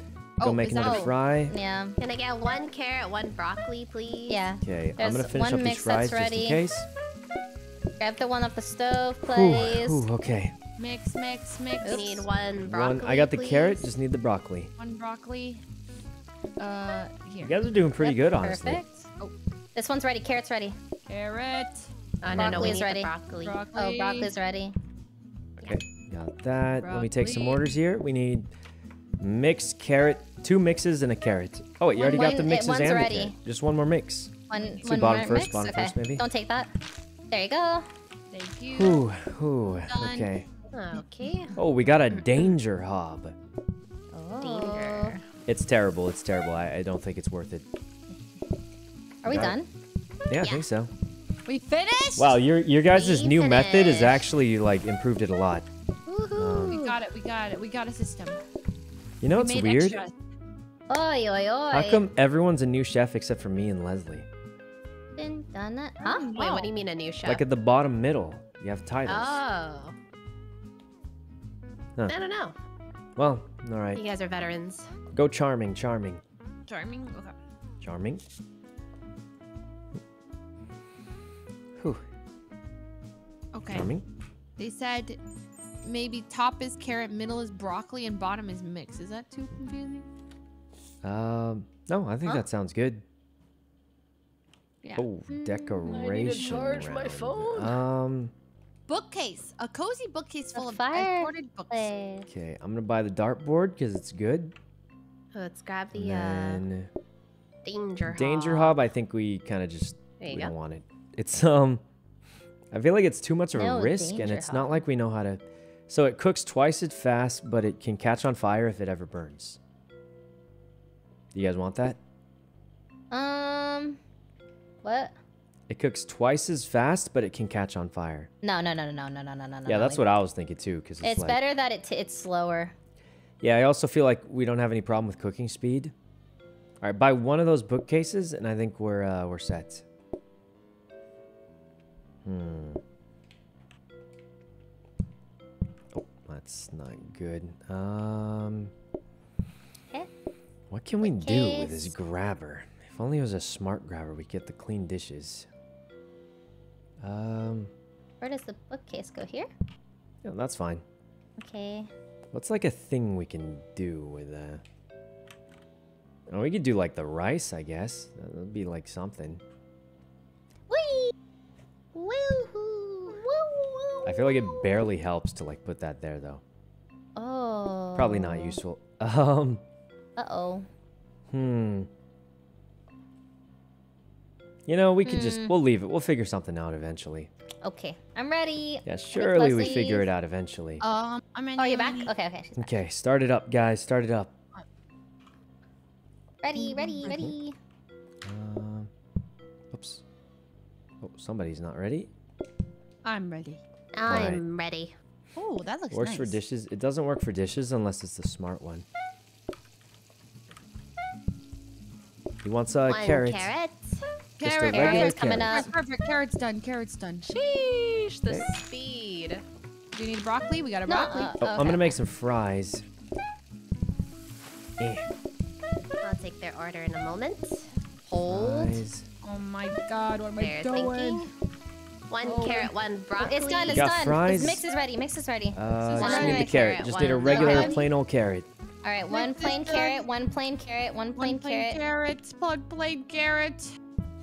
go make another oh. fry. Yeah. Can I get one carrot, one broccoli, please? Yeah. Okay, I'm gonna finish up these fries just in case. Grab the one off the stove, please. Ooh, ooh, okay. Mix, mix, mix. Oops. Need one broccoli. One, I got the please. carrot, just need the broccoli. One broccoli. Uh, here. You guys are doing pretty yep, good, honestly. Perfect. Oh. This one's ready. Carrot's ready. Carrot. Oh, no, no, we need ready. Broccoli. broccoli. Oh, broccoli's ready. Okay, got that. Broccoli. Let me take some orders here. We need mixed carrot, two mixes, and a carrot. Oh, wait, you already one, got the mixes it, and ready. the carrot. Just one more mix. One, one bottom more first, mix? Bottom okay. first, maybe. Don't take that. There you go. Thank you. Ooh, ooh. Done. Okay. Okay. Oh, we got a danger hob. Oh. Danger. It's terrible. It's terrible. I, I don't think it's worth it. Are we got done? It. Yeah, yeah, I think so. We finished? Wow, your your guys' new finished. method has actually like improved it a lot. Woohoo! Um, we got it. We got it. We got a system. You know what's we weird? Extras. Oy, oy, oy. How come everyone's a new chef except for me and Leslie? Been done that? Huh? Oh. Wait, what do you mean a new chef? Like at the bottom middle, you have titles. Oh. Huh. I don't know. Well, all right. You guys are veterans. Go charming, charming. Charming? Okay. Charming. Whew. Okay. Charming. They said maybe top is carrot, middle is broccoli, and bottom is mix. Is that too confusing? Um, no, I think huh? that sounds good. Yeah. Oh, decoration. I need to charge round. my phone. Um. Bookcase, a cozy bookcase full of imported books. Okay, I'm gonna buy the dartboard because it's good. Let's grab the and uh, danger danger hob. hob. I think we kind of just we go. don't want it. It's um, I feel like it's too much of no, a risk, and it's hob. not like we know how to. So it cooks twice as fast, but it can catch on fire if it ever burns. Do you guys want that? Um, what? It cooks twice as fast, but it can catch on fire. No, no, no, no, no, no, no, no, no. Yeah, that's no, what I was thinking too, because it's, it's like, better that it t it's slower. Yeah, I also feel like we don't have any problem with cooking speed. All right, buy one of those bookcases, and I think we're uh, we're set. Hmm. Oh, that's not good. Um. Okay. What can we do with this grabber? If only it was a smart grabber, we'd get the clean dishes. Um, where does the bookcase go? Here? Yeah, that's fine. Okay. What's like a thing we can do with a... Oh, we could do like the rice, I guess. That would be like something. Wee! Woo-hoo! Woo-hoo! I feel like it barely helps to like put that there though. Oh. Probably not useful. Um. Uh-oh. Hmm. You know, we could mm. just, we'll leave it. We'll figure something out eventually. Okay. I'm ready. Yeah, surely we figure it out eventually. Um, I'm ready. Oh, you're back? Okay, okay. She's back. Okay, start it up, guys. Start it up. Ready, ready, ready. Um, uh, oops. Oh, somebody's not ready. I'm ready. I'm right. ready. Oh, that looks Works nice. Works for dishes. It doesn't work for dishes unless it's the smart one. He wants a one carrot. carrot. Carrot, carrot's coming up. Perfect, perfect. Carrot's done. Carrot's done. Sheesh, the there. speed. Do you need broccoli? We got a no, broccoli. Uh, oh, okay. I'm gonna make some fries. Eh. I'll take their order in a moment. Hold. Fries. Oh my god, what am They're I doing? Thinking. One oh. carrot, one broccoli. It's done. It's got done. Fries. Mix is ready. Mix is ready. Uh, just one need the carrot. carrot. Just one. need a regular, okay. plain old carrot. All right, one plain carrot, one plain carrot, one plain carrot. One plain carrot. Plug plain carrot.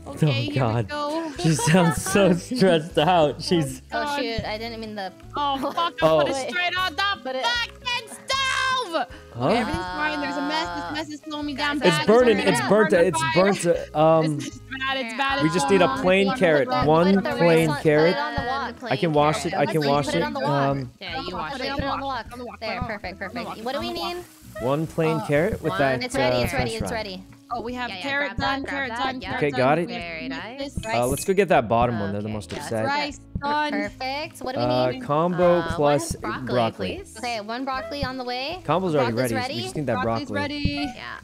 Okay, oh God! Go. She sounds so stressed out. She's. Oh, oh shoot! I didn't mean the. Oh fuck! Oh. I put it straight on the fucking it... stove. Huh? Okay, everything's fine. There's a mess. This mess is slowing me down. It's bad. burning. It's, it's burnt. It's burnt. It's burnt. Um. It's bad. It's bad. We just need a plain carrot. One plain carrot. I can wash it. I can wash it. Um. Yeah, you wash it. Put it on the wok. On the wok. There. Perfect. Perfect. What do we need? One plain carrot with that. It's ready. It's ready. It's ready. Oh, we have yeah, yeah, carrot done, carrot done, yeah. Okay, got it. Very nice. Uh, let's go get that bottom okay, one. They're the most yeah, upset. Rice done. Perfect. What do we uh, need? Combo uh, plus broccoli. broccoli. Please. Okay, one broccoli on the way. Combo's already ready. ready. We just need that Broccoli's broccoli. ready. Yeah.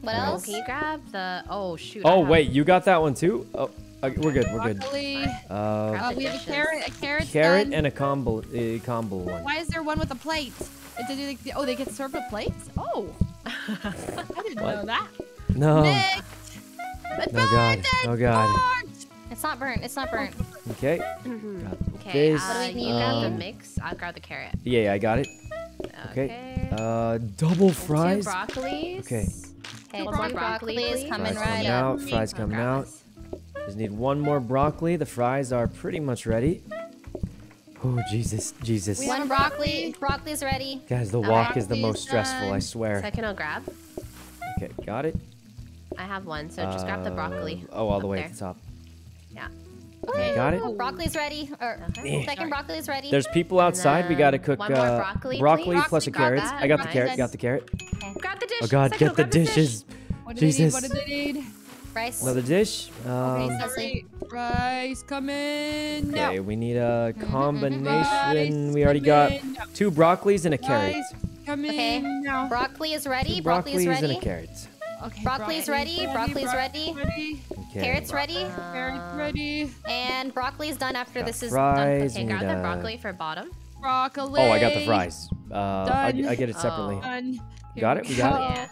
What right. else? Can you grab the... Oh, shoot. Oh, wait. You got that one, too? Oh, okay, we're good. We're good. Uh, uh, we have a carrot. A carrot's carrot done. and a combo, a combo one. Why is there one with a plate? Oh, they get served with plates? Oh. I didn't what? know that. No. Nick. No, God. Oh, God. It's not burnt. It's not burnt. Okay. Okay. Uh, what do we need? You um, grab the mix. I'll grab the carrot. Yeah, yeah, I got it. Okay. okay. Uh, double fries. Two broccolis. Okay. Hey, two broccoli, broccoli is coming fries right coming out. Fries coming out. Just need one more broccoli. The fries are pretty much ready. Oh, Jesus, Jesus. We one broccoli. Broccoli's ready. Guys, the walk uh, is the most stressful, I swear. Second, I'll grab. Okay, got it. I have one, so just uh, grab the broccoli. Oh, all the way there. To the top. Yeah. Okay, got it. Broccoli's ready. Or, okay. Second broccoli's ready. There's people outside. We gotta cook one more uh, broccoli, broccoli plus a carrot. I got nice. the carrot. Got the carrot. Okay. Grab the dish. Oh God, Second, get the dishes. Dish. What Jesus. What do they need? Rice. Another dish. Um, okay, rice coming. Okay, we need a combination. Rice we already got two broccolis and a carrot. Okay. Now. Broccoli is ready. Broccoli is ready. And a carrot. Okay, broccoli's ready. Broccoli's ready. ready. Okay. Carrots ready. Uh, Carrots ready. And broccoli's done after got this is fries, done. Okay, grab the broccoli for bottom. Broccoli. Oh, I got the fries. Uh, I, I get it separately. Oh. Got it. We got it.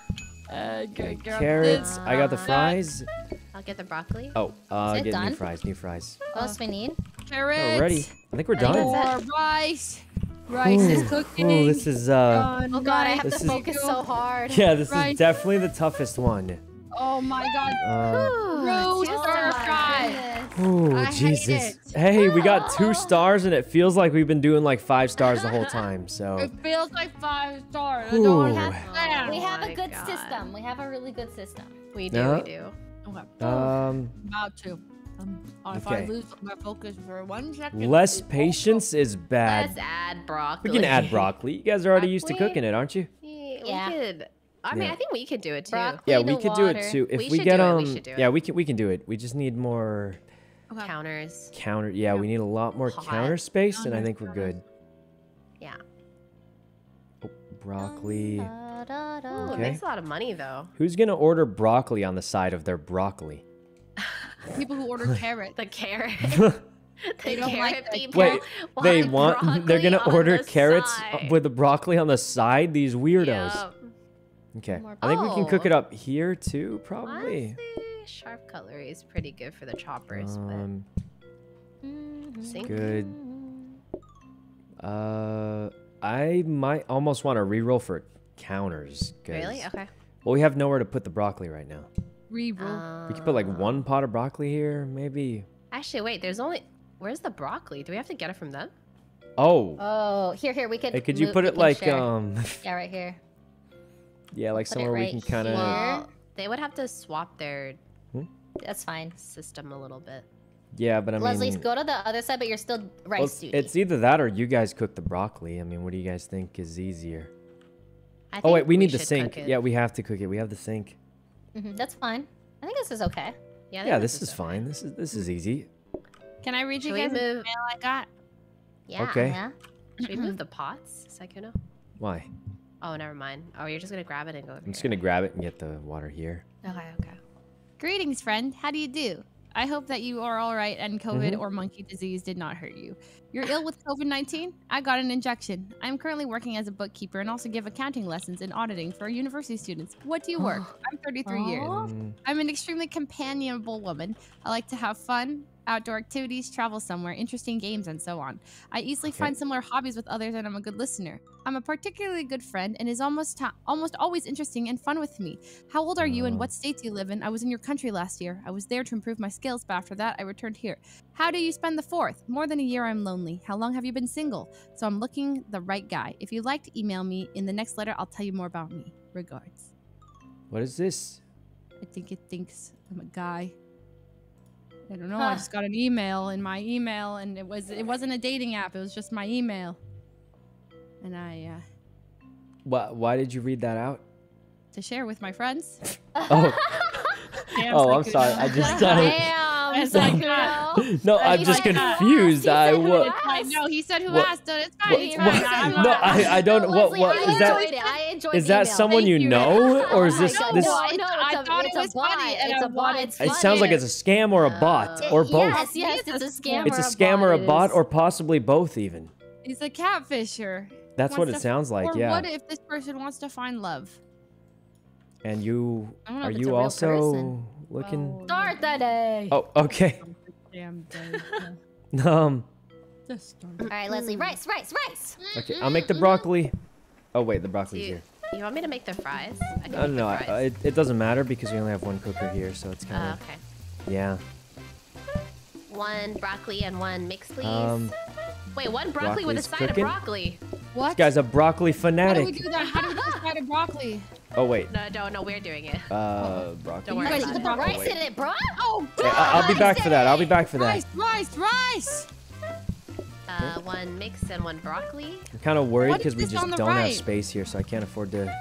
Yeah. Uh, Carrots. Uh, I got the fries. I'll get the broccoli. Oh, uh, get done? new fries. New fries. What else we need? Carrots. Ready. I think we're done. More rice. Rice ooh, is cooking. Oh, this is uh. Oh God, I have to focus is, so hard. Yeah, this rice. is definitely the toughest one. Oh my God. Uh, Ooh, two star fries. Oh Jesus. Hey, we got two stars, and it feels like we've been doing like five stars the whole time. So. It feels like five stars. Ooh. Oh, we have, we have oh a good God. system. We have a really good system. We do. Yeah. We do. Okay. Um. About two. Um, okay. If I lose my focus for one second, less patience focus. is bad. Let's add broccoli. We can add broccoli. You guys are already broccoli? used to cooking it, aren't you? Yeah. We could, I mean, yeah. I think we could do it too. Broccoli yeah, we could water. do it too. If we, we get um, we yeah, we can we can do it. We just need more okay. counters. Counter. Yeah, we need a lot more Hot. counter space, counter. and I think we're good. Yeah. Oh, broccoli. Da, da, da. Ooh, okay. It makes a lot of money though. Who's gonna order broccoli on the side of their broccoli? People who order carrot. The carrot. the they don't carrot like people. Wait, want they want. They're gonna order carrots side. with the broccoli on the side. These weirdos. Yep. Okay. More I think oh. we can cook it up here too, probably. Honestly, sharp cutlery is pretty good for the choppers. Um, but... Good. Uh, I might almost want to reroll for counters. Really? Okay. Well, we have nowhere to put the broccoli right now. Uh, we could put like one pot of broccoli here, maybe. Actually, wait. There's only. Where's the broccoli? Do we have to get it from them? Oh. Oh, here, here. We could. Hey, could you move, put it like share. um? Yeah, right here. Yeah, like somewhere right we can kind of. Well, they would have to swap their. Hmm? That's fine. System a little bit. Yeah, but I mean. Leslie, go to the other side, but you're still rice. Well, it's either that or you guys cook the broccoli. I mean, what do you guys think is easier? I think oh wait, we, we need the sink. Yeah, we have to cook it. We have the sink. Mm-hmm. That's fine. I think this is okay. Yeah, yeah this, this is, is fine. Okay. This is this is easy. Can I read Should you guys the mail I got? Yeah. Okay. Yeah. Should we move the pots, Sykkuno? Why? Oh, never mind. Oh, you're just gonna grab it and go. Over I'm just here, gonna right? grab it and get the water here. Okay. Okay. Greetings, friend. How do you do? I hope that you are all right and COVID mm-hmm. or monkey disease did not hurt you. You're ill with COVID nineteen? I got an injection. I'm currently working as a bookkeeper and also give accounting lessons and auditing for university students. What do you work? Oh. I'm thirty-three oh. years. I'm an extremely companionable woman. I like to have fun, outdoor activities, travel somewhere, interesting games, and so on. I easily okay. find similar hobbies with others, and I'm a good listener. I'm a particularly good friend and is almost almost always interesting and fun with me. How old are you and what state do you live in? I was in your country last year. I was there to improve my skills, but after that, I returned here. How do you spend the fourth? More than a year, I'm lonely. How long have you been single? So I'm looking the right guy. If you'd like to email me, in the next letter, I'll tell you more about me. Regards. What is this? I think it thinks I'm a guy. I don't know. Huh. I just got an email in my email, and it was it wasn't a dating app. It was just my email. And I. Uh, why Why did you read that out? To share with my friends. oh. Damn, oh, I'm sorry. I just. Uh, Damn. It's like no. no, I'm just like, confused. I what? No, he said who what? asked. No, it's fine. It's fine. No, I I don't. What what is that? Is that someone you know, or is this this? I thought it was funny. It's a bot. It sounds like it's a scam or a bot or both. Yes, yes, it's a scam. It's a scam or a bot or possibly both even. He's a catfisher. That's what it sounds like. Yeah. Or what if this person wants to find love? And you are you also looking? Start that day. Oh, okay. Damn dead. Um. All right, Leslie, rice, rice, rice. Okay, I'll make the broccoli. Oh wait, the broccoli's here. You want me to make the fries? I don't uh, know. Uh, it, it doesn't matter because we only have one cooker here, so it's kind of. Uh, okay. Yeah. One broccoli and one mix, please. Um, Wait, one broccoli with a side cooking? of broccoli. What? This guy's a broccoli fanatic. How do we do that? How do we do a side of broccoli? Oh wait. No, no, no. We're doing it. Uh, broccoli. Don't worry about it. Put the rice in it, bro. Oh, yeah, I'll be back for that. I'll be back for that. Rice, rice, rice. Uh, one mix and one broccoli. I'm kind of worried because we just don't right? have space here, so I can't afford to.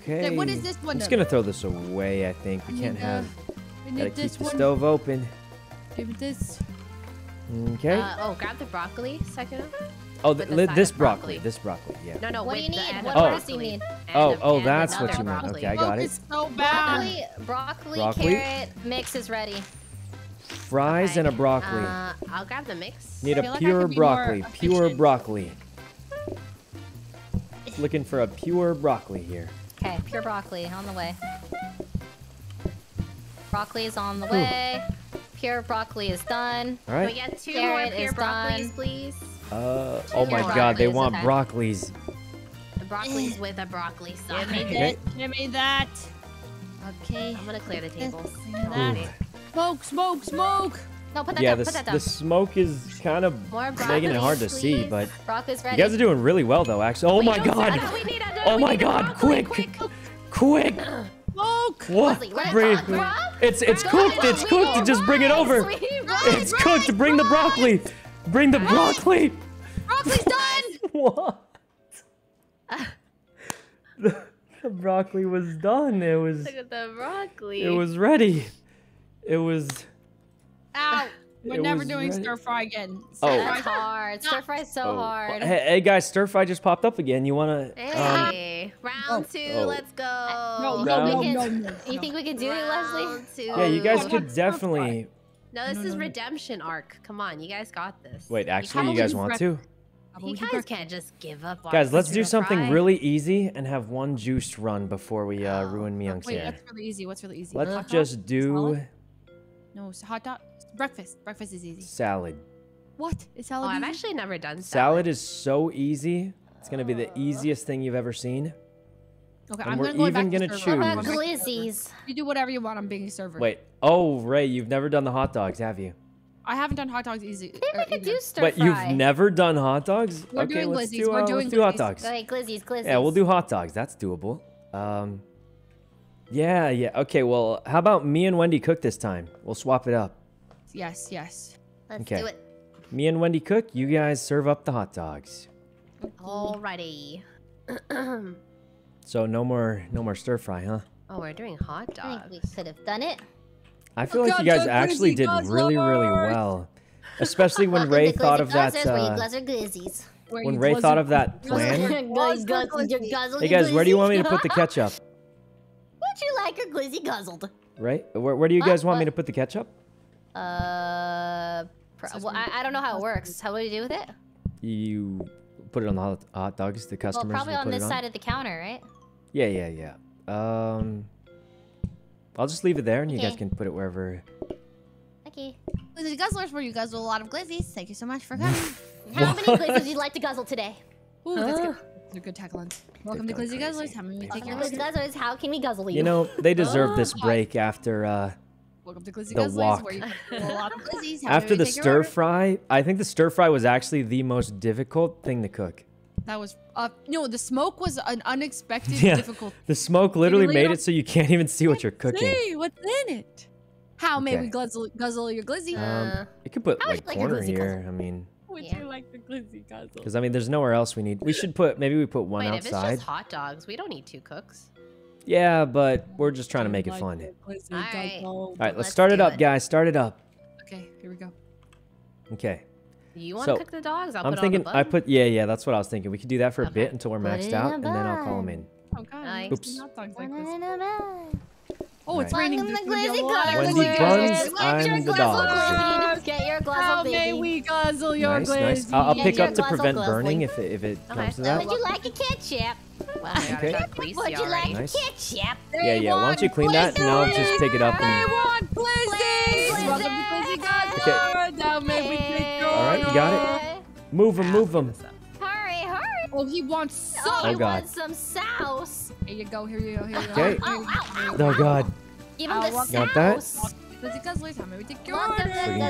Okay. Then what is this one? I'm just gonna throw this away. I think we can't have. We gotta keep the stove open. Give this. Okay. Uh, oh, grab the broccoli, Sykkuno. Oh, the, the this broccoli. broccoli. This broccoli. Yeah. No, no. What do you need? What broccoli do you need? Oh, oh, that's what you meant. Okay, I got it. So bad. Broccoli, broccoli, carrot mix is ready. Fries okay. and a broccoli. Uh, I'll grab the mix. Need a pure like broccoli. Pure broccoli. Looking for a pure broccoli here. Okay, pure broccoli on the way. Broccoli is on the Ooh. way. Pure broccoli is done. All right. Can we get two Garrett more pure broccolis, done. please? Uh, oh my broccolis. God, they want okay. broccolis. The broccoli's with a broccoli sauce. Give me that. Give me that. Okay. I'm gonna clear the table. Smoke, smoke, smoke! No, put that yeah, down, the, put that down. The smoke is kind of making it hard to please. see, but... Broccoli's ready. You guys are doing really well, though, actually. Oh we my god! Oh my god, quick! Quick! Quick! Smoke! What? Bring it, it's it's cooked, it's cooked, just bring it over! It's cooked, bring the broccoli! Bring the broccoli! Broccoli's done! What? The, the broccoli was done, it was... Look at the broccoli. It was ready. It was. Ow! We're never doing ready. stir fry again. Stir oh, fry hard. Stir fry so oh. hard. Hey, hey guys, stir fry just popped up again. You wanna? Hey, um, round two. Oh. Let's go. No, no, no, can, no, no, no. You think we can do round it, Leslie? Two. Yeah, you guys could definitely. No, this no, no, is redemption arc. Come on, you guys got this. Wait, actually, you, you guys want to? You guys can't just give up. On guys, let's do something fry. really easy and have one juice run before we uh, ruin Myung's hair. Wait, what's really easy? What's really easy? Let's just do. No, it's hot dog. Breakfast. Breakfast is easy. Salad. What? Is salad oh, easy? I've actually never done salad. Salad is so easy. It's going to be the easiest thing you've ever seen. Okay, and I'm going to go back gonna to server. We're even going to choose. You do whatever you want. I'm being a server. Wait. Oh, Rae, you've never done the hot dogs, have you? I haven't done hot dogs easy. Maybe we could do stir Wait, fry. Wait, you've never done hot dogs? We're okay, doing let's glizzies. Do, uh, We're doing let's glizzies. do hot dogs. Okay, glizzies, glizzies. Yeah, we'll do hot dogs. That's doable. Um... Yeah, yeah. Okay, well, how about me and Wendy cook this time? We'll swap it up. Yes, yes. Let's okay. do it. Me and Wendy cook. You guys serve up the hot dogs. Alrighty. So no more, no more stir fry, huh? Oh, we're doing hot dogs. I think we could have done it. I feel oh, like God, you guys actually did really, lovers. really well, especially when Rae thought of that. Uh, when Rae thought of that plan. Hey guys, where do you want me to put the ketchup? Would you like a glizzy guzzled? Right? Where, where do you guys uh, want what? me to put the ketchup? Uh, well, I, I don't know how it works. How do you do with it? You put it on the hot, hot dogs. The customers well, probably will put on this it on. side of the counter, right? Yeah, yeah, yeah. Um, I'll just leave it there, and okay. you guys can put it wherever. Okay. Glizzy guzzlers, where you guzzle a lot of glizzies. Thank you so much for coming. How many glizzies would you like to guzzle today? Ooh, that's good. They're good taglines. Welcome to Glizzy Guzzlers. How many we take your Guzzlers? How can we guzzle you? You know, they deserve this break after uh, Welcome to Glizzy the Guzzlers, walk. Where you a lot of glizzies. After the stir fry, I think the stir fry was actually the most difficult thing to cook. That was, uh, no, the smoke was an unexpected yeah, difficult. The smoke literally made it so you can't even see what you're cooking. See what's in it. How okay. may we guzzle, guzzle your glizzy? Um, it could put How like, like corner here. Guzzle? I mean. Would yeah. you like the glizzy guzzle? Because I mean, there's nowhere else we need. We should put maybe we put one Wait, outside. If it's just hot dogs, we don't need two cooks. Yeah, but we're just trying to make like it fun. All right, all right, let's, let's start it up, it. guys. Start it up. Okay, here we go. Okay. You want to so, cook the dogs? I'll I'm put thinking on the bun. I put yeah, yeah. That's what I was thinking. We could do that for okay. a bit until we're maxed in out, and then I'll call them in. Oh God! Nice. Oops. Hot dogs like this. Oh, it's right. raining. Welcome the glizzy guzzlers. Wendy Buns, I'm the dog. Get your guzzle, How baby. may we guzzle your nice, glizzy? Nice. I'll, I'll pick up to prevent glizzy. burning if it, if it okay. comes to that. Would you like a ketchup? Well, okay. Would you already. like nice. a ketchup? Yeah, yeah. Why don't you clean glizzy. that, and I'll just pick it up. And... They want glizzy. Okay. All right, you got it. Move him, move him. Hurry, hurry. Oh, he wants sauce. Oh, he oh, wants some sauce. Here you go, here you go, here you go. Okay. Oh, oh, oh, oh, oh God. Give him the sauce. Looking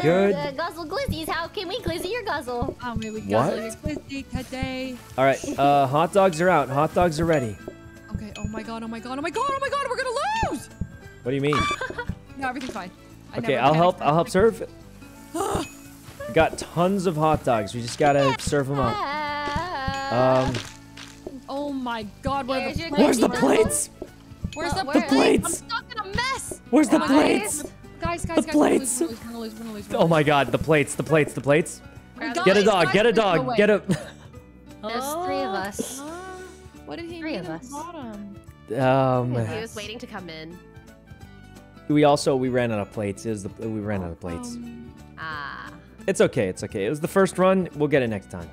good. Uh, guzzle glizzies. How can we glizzy your guzzle? How may we guzzle your glizzy today? All right, uh, hot dogs are out. Hot dogs are ready. Okay, oh my God, oh my God, oh my God, oh my God, we're gonna lose. What do you mean? No, everything's fine. I okay, I'll help, I'll help serve. Got tons of hot dogs. We just gotta serve them up. Um. Oh my God! Where the where's the plates? Where's the, where? the plates? I'm stuck in a mess. Where's guys. the plates? Guys, guys, the guys! Plates. We're gonna lose, we're gonna lose, we're gonna lose, we're gonna lose. Oh my God! The plates! The plates! The plates! Guys, get a dog! Guys, get a dog! Get a. There's three of us. Oh, what did he three mean of us. Bottom? Um. He was waiting to come in. We also we ran out of plates. It was the we ran out of plates. Ah. Um, uh, It's okay, it's okay. It was the first run. We'll get it next time.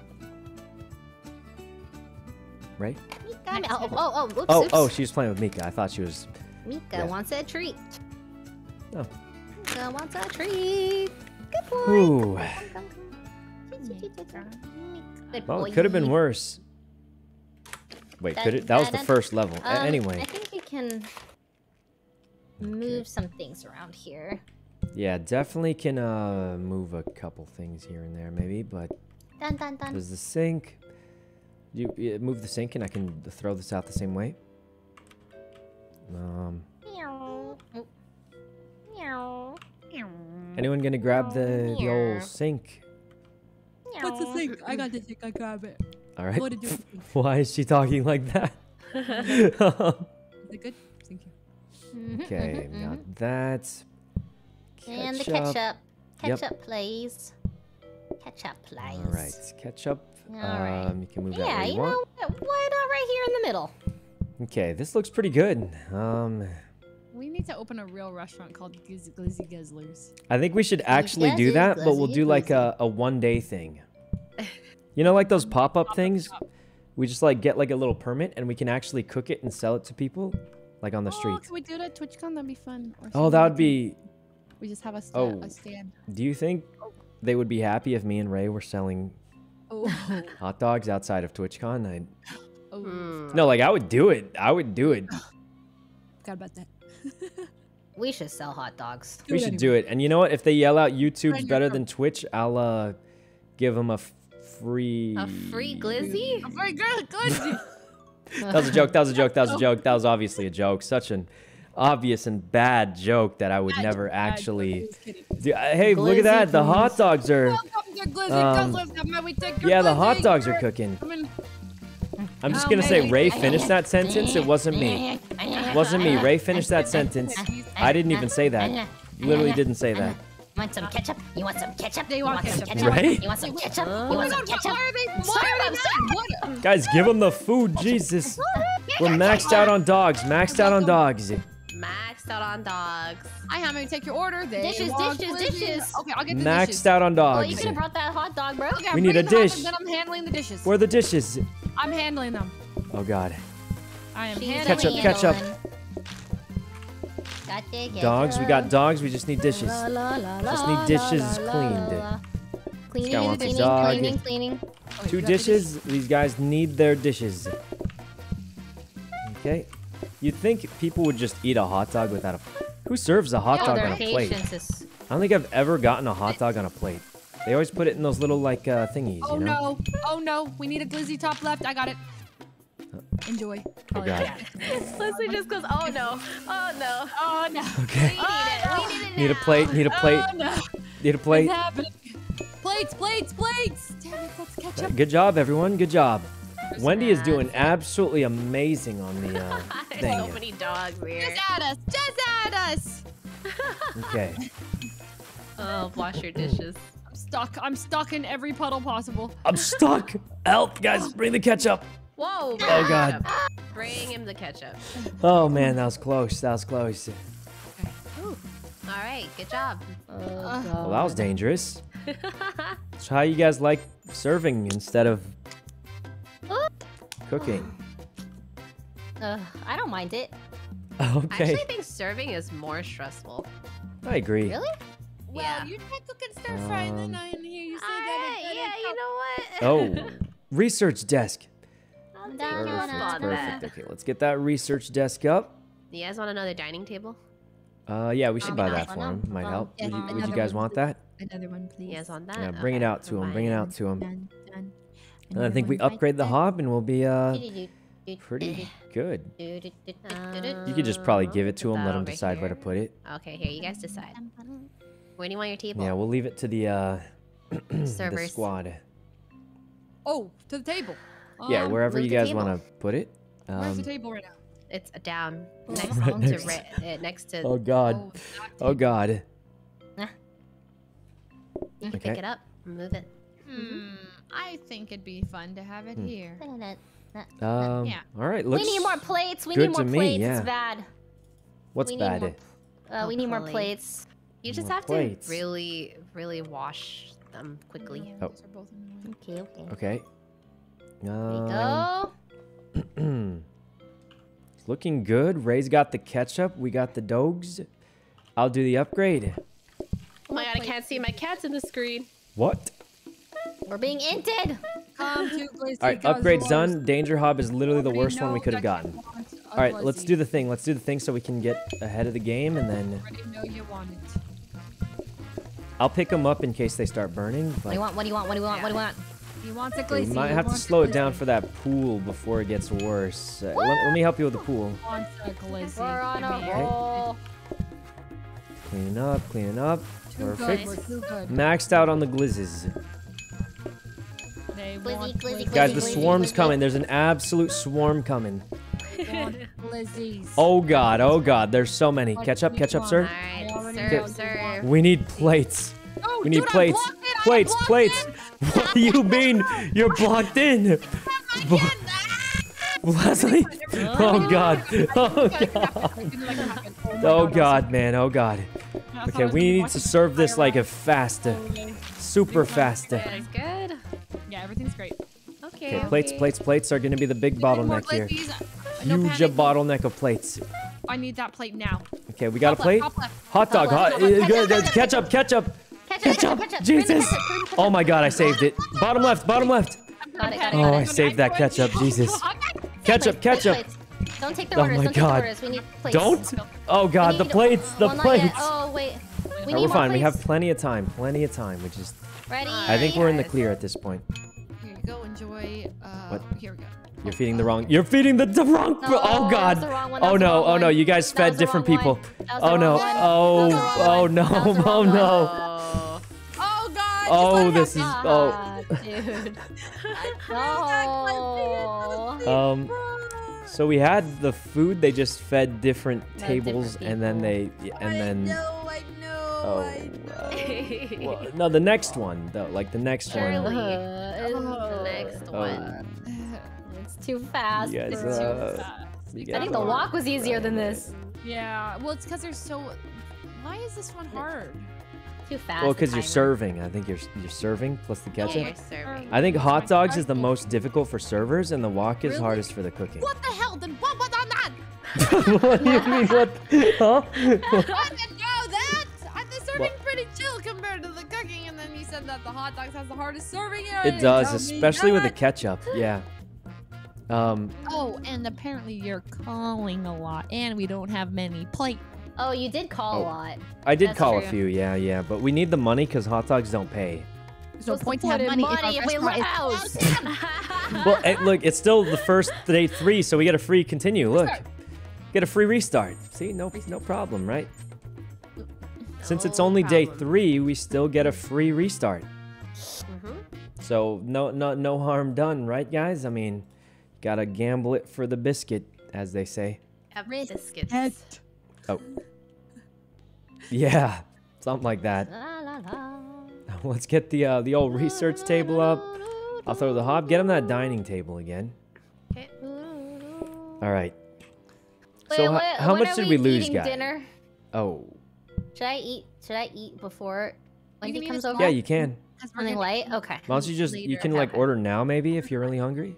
Right? Mika, oh, oh, oops, oh, oops. oh, she was playing with Mika. I thought she was... Mika yeah. wants a treat. Oh. Mika wants a treat. Good boy. Ooh. Good boy. Well, it could have been worse. Wait, could it? That was the first level. Um, anyway. I think you can move some things around here. Yeah, definitely can uh, move a couple things here and there, maybe, but... Dun, dun, dun. There's the sink. You, you move the sink and I can throw this out the same way. Um... Meow. Meow. Anyone gonna grab the, the old sink? Meow. What's the sink? I got the sink, I grab it. Alright. Why is she talking like that? Is it good? Thank you. Okay, got that. Ketchup. And the ketchup. Ketchup, yep. please. Ketchup, please. All right, ketchup. All right. Um, you can move yeah, that way you want. Yeah, you know, why not right here in the middle? Okay, this looks pretty good. Um, we need to open a real restaurant called Glizzy Glizzy Gizzlers. I think we should actually Glizzy, do that, Glizzy, but we'll do Glizzy. like a, a one-day thing. You know, like those pop-up pop things? Up. We just like get like a little permit, and we can actually cook it and sell it to people, like on the oh, street. Oh, can we do it at TwitchCon? That'd be fun. Or oh, that would be... We just have a, st oh. a stand. Do you think they would be happy if me and Rae were selling oh. hot dogs outside of TwitchCon? I'd... Oh. No, like I would do it. I would do it. Forgot about that. We should sell hot dogs. Do we should anyway. do it. And you know what? If they yell out YouTube's better than Twitch, I'll uh, give them a free... A free glizzy? A free glizzy. That was a joke. That was a joke. That was a joke. That was obviously a joke. Such an... obvious and bad joke that I would bad, never actually do. Hey, glizzy, look at that. The hot dogs are... Um, yeah, the hot dogs are cooking. I'm just going to say, Rae finished that sentence. It wasn't me. It wasn't me. Rae finished that sentence. I didn't even say that. Literally didn't say that. You want some ketchup? You want some ketchup? You want some ketchup? Right? You want some ketchup? You want some ketchup? Guys, give them the food. Jesus. We're maxed out on dogs. Maxed out on dogs. Maxed out on dogs. I am going to take your order. They dishes, dishes, dishes, dishes. Okay, I'll get the Maxed dishes. out on dogs. Well, you could have brought that hot dog, bro. Okay, we need a dish. Hot, then I'm handling the dishes. Where are the dishes? I'm handling them. Oh, God. I am She's handling them. Ketchup, ketchup. Got dogs, we got dogs. We just need dishes. La, la, la, just need dishes la, la, la, la. cleaned. Cleaning, cleaning, cleaning, dog. cleaning, cleaning. Oh, Two dishes. Dish. These guys need their dishes. Okay. You'd think people would just eat a hot dog without a... Who serves a hot yeah, dog on a plate? Is... I don't think I've ever gotten a hot dog on a plate. They always put it in those little, like, uh, thingies, oh, you know? Oh, no. Oh, no. We need a glizzy top left. I got it. Enjoy. Oh, God. Leslie just goes, oh, no. Oh, no. Oh, no. Okay. We need oh, it. We need it now. Need a plate. Need a plate. Oh, no. Need a plate. What's happening? Plates, plates, plates. Damn it, let's catch up. Good job, everyone. Good job. Wendy is doing absolutely amazing on the uh, thing. There's so many dogs here. Just at us! Just at us! Okay. Oh, wash your dishes. I'm stuck. I'm stuck in every puddle possible. I'm stuck. Help, guys! Bring the ketchup. Whoa! Oh God! Bring him the ketchup. Oh man, that was close. That was close. Okay. All right. Good job. Oh, well, that was dangerous. So how you guys like serving instead of? Cooking. Uh, I don't mind it. Okay. I actually think serving is more stressful. I agree. Really? Well, yeah. you tried cooking stir fry, um, and then I didn't hear you say that. Right, yeah, you know what? Oh, research desk. I'll take you on that. Okay, let's get that research desk up. You guys want another dining table? Uh, yeah, we should um, buy that for him. Might help. Yeah, would you, would you guys one, want that? Another one, please. Yes, on that. Yeah, bring okay. it out to him. Bring it out to him. Done, done. And I think we upgrade the hob, and we'll be uh pretty good. Um, you could just probably give it to him, let him decide here. where to put it. Okay, here, you guys decide. Where do you want your table? Yeah, we'll leave it to the uh the squad. Oh, to the table. Um, yeah, wherever you guys want to put it. Um, Where's the table right now? It's down next, right next. To uh, next to. Oh god! Oh god! Nah. Okay. Pick it up, move it. Hmm. I think it'd be fun to have it hmm. here. Um. Yeah. All right. Looks we need more plates. We need more plates. Me, yeah. It's bad. What's we bad? Need more, uh, we need more plates. You just more have plates. to really, really wash them quickly. Oh. Okay. Okay. Okay. Um, there you go. Looking good. Ray's got the ketchup. We got the dogs. I'll do the upgrade. Oh my god, I can't see my cats in the screen. What? We're being inted. Um, two places. All right, upgrade's done. Danger Hob is literally the worst one we could have gotten. All right, let's do the thing. Let's do the thing so we can get ahead of the game, and then. I didn't know you wanted. I'll pick them up in case they start burning. But... What do you want? What do you want? What do you want? What do you want? He wants a glacier. We might have to slow it down for that pool before it gets worse. Uh, let, let me help you with the pool. We're on a roll. Okay. Cleaning up, cleaning up. Perfect. Maxed out on the glizzes. Glizzy, glizzy, guys, the swarm's glizzy. coming. There's an absolute swarm coming. Oh god, oh god, there's so many. Catch up, catch up, sir. All right, sir, sir. We need plates. Oh, we need dude, plates. I blocked it. Plates, I plates. It. What do you mean? You're blocked in! Bo Leslie? Oh god. Oh god. Oh god, man. Oh god. Okay, we need to serve this like a faster. Super faster. Good. Yeah, everything's great. Okay. Plates, plates, plates are gonna be the big bottleneck here. Huge bottleneck of plates. I need that plate now. Okay, we got a plate. Hot dog, hot ketchup, ketchup. Ketchup! Ketchup. Jesus! Ketchup. Oh my god, I saved it. Bottom left, bottom left. Got it, got it, oh, got it. I saved that ketchup, Jesus. Ketchup, ketchup. Don't take the orders, oh my god. Don't take the orders. We need plates. Don't? Oh god, the plates, the well, plates. Oh, wait. We no, need we're fine, plates. We have plenty of time, plenty of time. We just... Ready? I think we're in the clear at this point. Here you go, enjoy. Uh, what? Here we go. You're feeding the wrong... You're feeding the, the wrong... No, oh, God. Wrong oh, no. Oh, no. You guys fed different people. Oh, no. Oh, oh, no. Oh, no. Oh, God. Oh, this is... Oh. Dude. No. Um, so we had the food. They just fed different tables, and then they... And then... I know, I know, I know. Oh, no, the next one, though. Like, the next one. The next one. Too fast. Guys, uh, too fast. Guys, I think the walk was easier right. than this. Yeah, well, it's because there's so. Why is this one hard? Too fast. Well, because you're serving. I think you're you're serving plus the ketchup. Yeah, you're serving. I think hot dogs is the most difficult for servers, and the walk is really? hardest for the cooking. What the hell? Then what was on that? What do you mean? What? Huh? I didn't know that. I'm just serving what? pretty chill compared to the cooking, and then you said that the hot dogs has the hardest serving area. It does, especially with the ketchup. Yeah. Um, oh, and apparently you're calling a lot, and we don't have many plates. Oh, you did call oh, a lot. I did That's call true. a few, yeah, yeah, but we need the money because hot dogs don't pay. There's no point to have money, money if, if we louse. Well, it, look, it's still the first day three, so we get a free continue. Look, restart. get a free restart. See, no, no problem, right? No Since it's only problem. day three, we still get a free restart. Mm-hmm. So no, no, no harm done, right, guys? I mean. Gotta gamble it for the biscuit, as they say. A biscuits. Oh. Yeah, something like that. La, la, la. Let's get the uh, the old research table up. I'll throw the hob. Get him that dining table again. Okay. All right. Wait, so what, how much did we, we lose, guys? Dinner? Oh. Should I eat? Should I eat before Wendy comes over? Yeah, you can. Something light. Okay. Why don't you just you can like order now maybe if you're really hungry.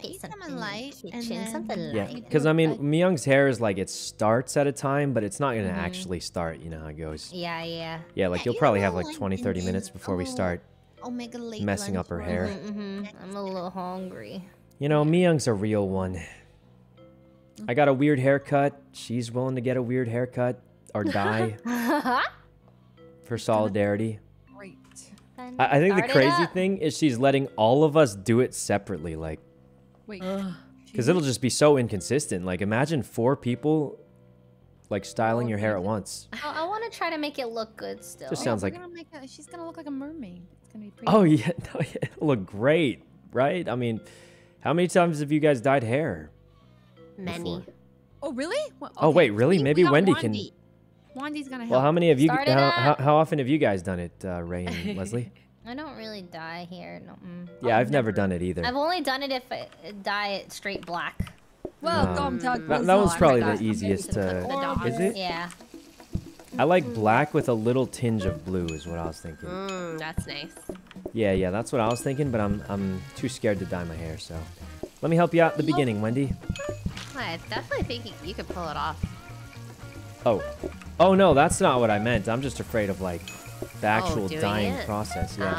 could get something light kitchen, and something light. Yeah, because I mean, Myung's hair is like it starts at a time, but it's not gonna mm-hmm. actually start. You know how it goes. Yeah, yeah. Yeah, like yeah, you'll probably have like twenty, thirty minutes before oh, we start Omega late messing up her hair. Mm-hmm. I'm a little hungry. You know, Myung's a real one. I got a weird haircut. She's willing to get a weird haircut or die for solidarity. Great. I, I think Start the crazy thing is she's letting all of us do it separately, like, wait, because it'll just be so inconsistent. Like, imagine four people like styling oh, your hair at once. I, I want to try to make it look good still. Just sounds yeah, like gonna make a, she's gonna look like a mermaid. It's gonna be pretty. Oh yeah, no, yeah, it'll look great, right? I mean, how many times have you guys dyed hair? Many. Before? Oh really? Well, okay. Oh wait, really? We, Maybe we Wendy can. Wendy's gonna help. Well, how many of you? How, how, how often have you guys done it, uh, Rae and Leslie? I don't really dye hair. No. Mm. Yeah, I've, I've never, never done it either. I've only done it if I dye it straight black. Well, um, that, that was probably the easiest. Uh, is it? Yeah. I like black with a little tinge of blue, is what I was thinking. Mm, that's nice. Yeah, yeah, that's what I was thinking, but I'm I'm too scared to dye my hair, so let me help you out at the beginning, Wendy. I definitely think you could pull it off. Oh. Oh no, that's not what I meant. I'm just afraid of like the actual oh, dyeing it. process. Yeah.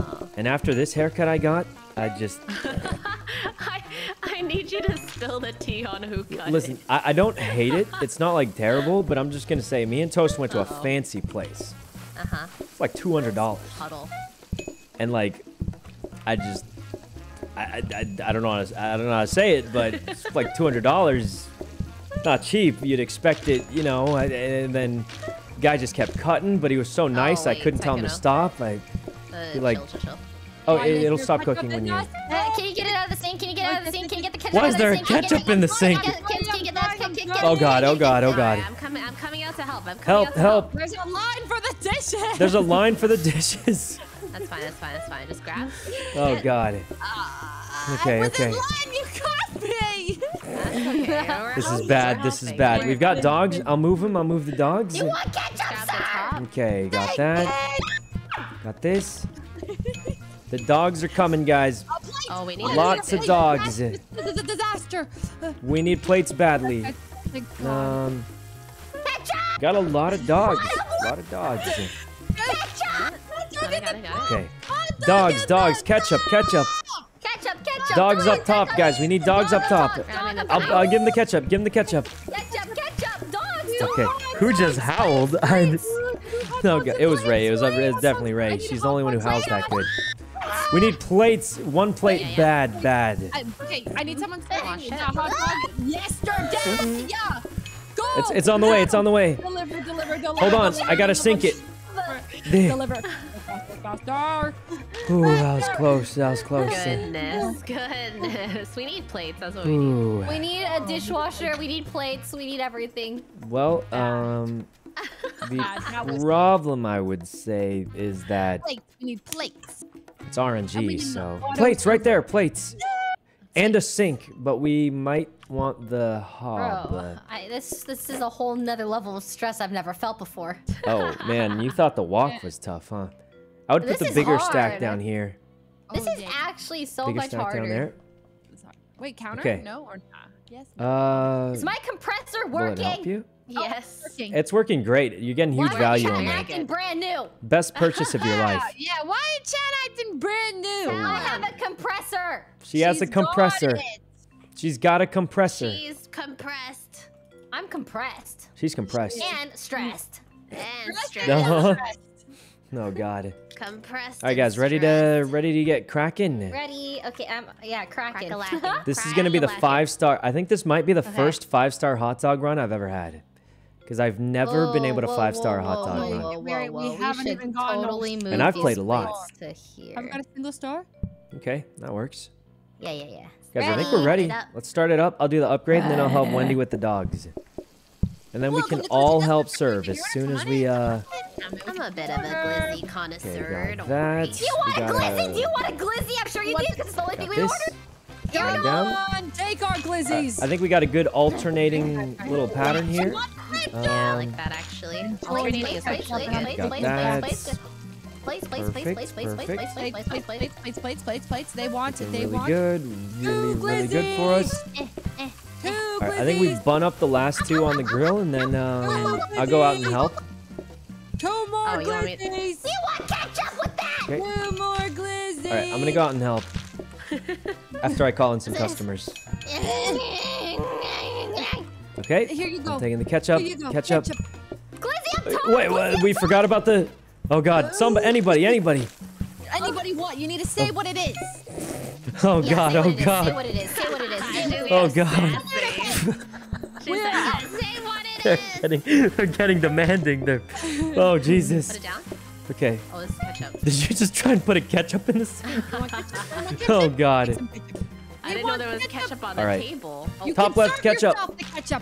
Oh. And after this haircut I got, I just. I, I need you to spill the tea on who cut Listen, it. Listen, I, I don't hate it. It's not like terrible, but I'm just gonna say, me and Toast went to uh -oh. a fancy place. Uh huh. It's like two hundred dollars. Huddle. And like, I just, I, I, I don't know how to, I don't know how to say it, but it's like two hundred dollars. Not cheap, you'd expect it, you know, and then the guy just kept cutting, but he was so nice, oh, wait, I couldn't tell him to stop. I, uh, like, chill, chill, chill. Oh, yeah, it, it'll stop cooking when you... Uh, can you get it out of the sink? Can you get it out of the sink? Can you get the ketchup out of the sink? Why is there ketchup in the sink? Oh, God, oh, God, oh, God. I'm coming, I'm coming out to help. I'm coming help, out to help. help. There's a line for the dishes. There's a line for the dishes. That's fine, that's fine, that's fine. Just grab. Oh, God. Uh, okay, okay. This is bad. This is bad. We've got dogs. I'll move them. I'll move the dogs. You want ketchup, sir? Okay, got that. Got this. The dogs are coming, guys. Oh, we need lots of dogs. This is a disaster. We need plates badly. Um, got a lot of dogs. A lot of dogs. Okay, dogs, dogs, ketchup, ketchup. Ketchup, ketchup. Dogs up top, guys. We need dogs up top. I'll, I'll give him the ketchup. Give him the ketchup. Ketchup, ketchup, dogs. Okay. Who just howled? I no, it was Rae. It was definitely Rae. She's the only one who howls that good. We need plates. One plate, bad, bad. Okay, I need someone to wash it. Yesterday. Yeah. Go. It's it's on the way. It's on the way. Deliver, deliver, deliver. Hold on. I gotta sink it. Deliver. Ooh, that was close. That was close. Goodness, goodness. We need plates. That's what we need. Ooh. We need a dishwasher. We need plates. We need everything. Well, um, the problem I would say is that plates. We need plates. It's R N G, so plates right there. Plates and a sink, but we might want the hob. Bro, I, this this is a whole nother level of stress I've never felt before. Oh man, you thought the walk was tough, huh? I would put the bigger stack down here. This is actually so much harder. Down there. Wait, counter? Okay. No or not? Yes. No. Uh, is my compressor working? Will it help you? Yes. Oh, it's, working. It's working great. You're getting huge why value on that. Why are you acting brand new? Best purchase of your life. Yeah, why are Chan acting brand new? Now I have a compressor. She has a compressor. She's got a compressor. She's compressed. I'm compressed. She's compressed. And stressed. And stressed. No. Oh God. Compressed. All right, guys, ready stressed. to ready to get cracking. Ready? Okay, um, yeah, cracking. This is gonna be the five star. I think this might be the okay. first five star hot dog run I've ever had, because I've never whoa, been able to whoa, five star whoa, hot dog whoa, run. Whoa, whoa, whoa. We, we haven't even gone. Totally and I've played a lot. To here. I've got a single star. Okay, that works. Yeah, yeah, yeah. Guys, ready. I think we're ready. Let's start it up. I'll do the upgrade, and then I'll help Wendy with the dogs. And then Welcome we can all help serve as soon as we, uh... I'm a bit of a glizzy connoisseur. Okay, that's... Do you want a glizzy? Do you want a glizzy? I'm sure you do, because it's the only thing we ordered. Here we go. Take our glizzies. Uh, I think we got a good alternating little pattern here. Um, yeah, I like that, actually. Alternating is actually good. Got that. plates, plates, plates, plates, plates, plates, plates, plates, plates, plates, plates, plates, plates, plates. They want it. They want it. Good, really, really good for us. I think we bun up the last two on the grill, and then I'll go out and help. Two more glizzies. You want ketchup with that? Two more glizzies. All right, I'm gonna go out and help after I call in some customers. Okay. Here you go. I'm taking the ketchup. Ketchup. Wait, wait, we forgot about the. Oh God! Somebody, anybody, anybody. Anybody, what? You need to say what it is. Oh God! Oh God! Say what it is. Say what it is. Oh God! Say what it is. They're getting, they're getting demanding. They're. Oh Jesus! Put it down. Okay. Oh, this is ketchup. Did you just try and put a ketchup in this? Oh God! I didn't know there was ketchup on the table. Top left, ketchup.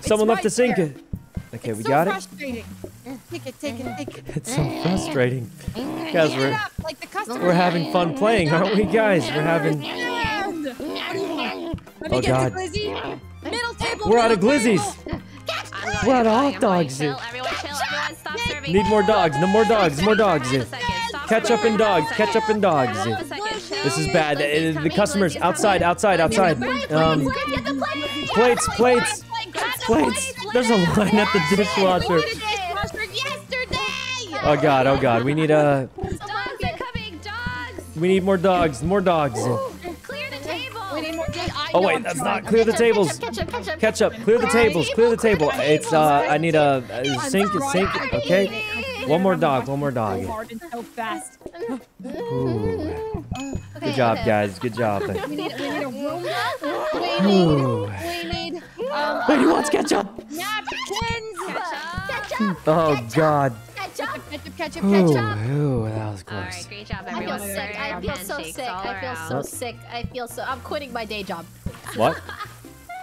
Someone left the sink. Okay, we got it. Take it, take it, take it. It's so frustrating. Guys, we're, we're having fun playing, aren't we, guys? We're having... Oh, God. We're out of glizzies. We're out of hot dogs. Need more dogs. No more dogs. More dogs. Ketchup and dogs. Ketchup and dogs. This is bad. The customers outside, outside, outside. Um, plates, plates, plates. There's a line at the dishwasher. Oh God! Oh God! We need a. Uh, dogs are coming. Dogs. We need more dogs. More dogs. Ooh, clear the table. We need more. Oh wait, that's not clear the tables. Ketchup. Clear the tables. Clear the table. It's. Uh, I need a, a sink. Sink. Okay. One more dog. One more dog. Ooh. Good job, guys. Good job. We need. We need a room. We need. Lady wants ketchup. Napkins. Ketchup. Oh God. Ketchup, ketchup, ketchup, ketchup. Ooh, ooh, that was close. All right, great job, everyone. I feel sick. I feel so sick. I feel so around. sick. I feel so. I'm quitting my day job. What?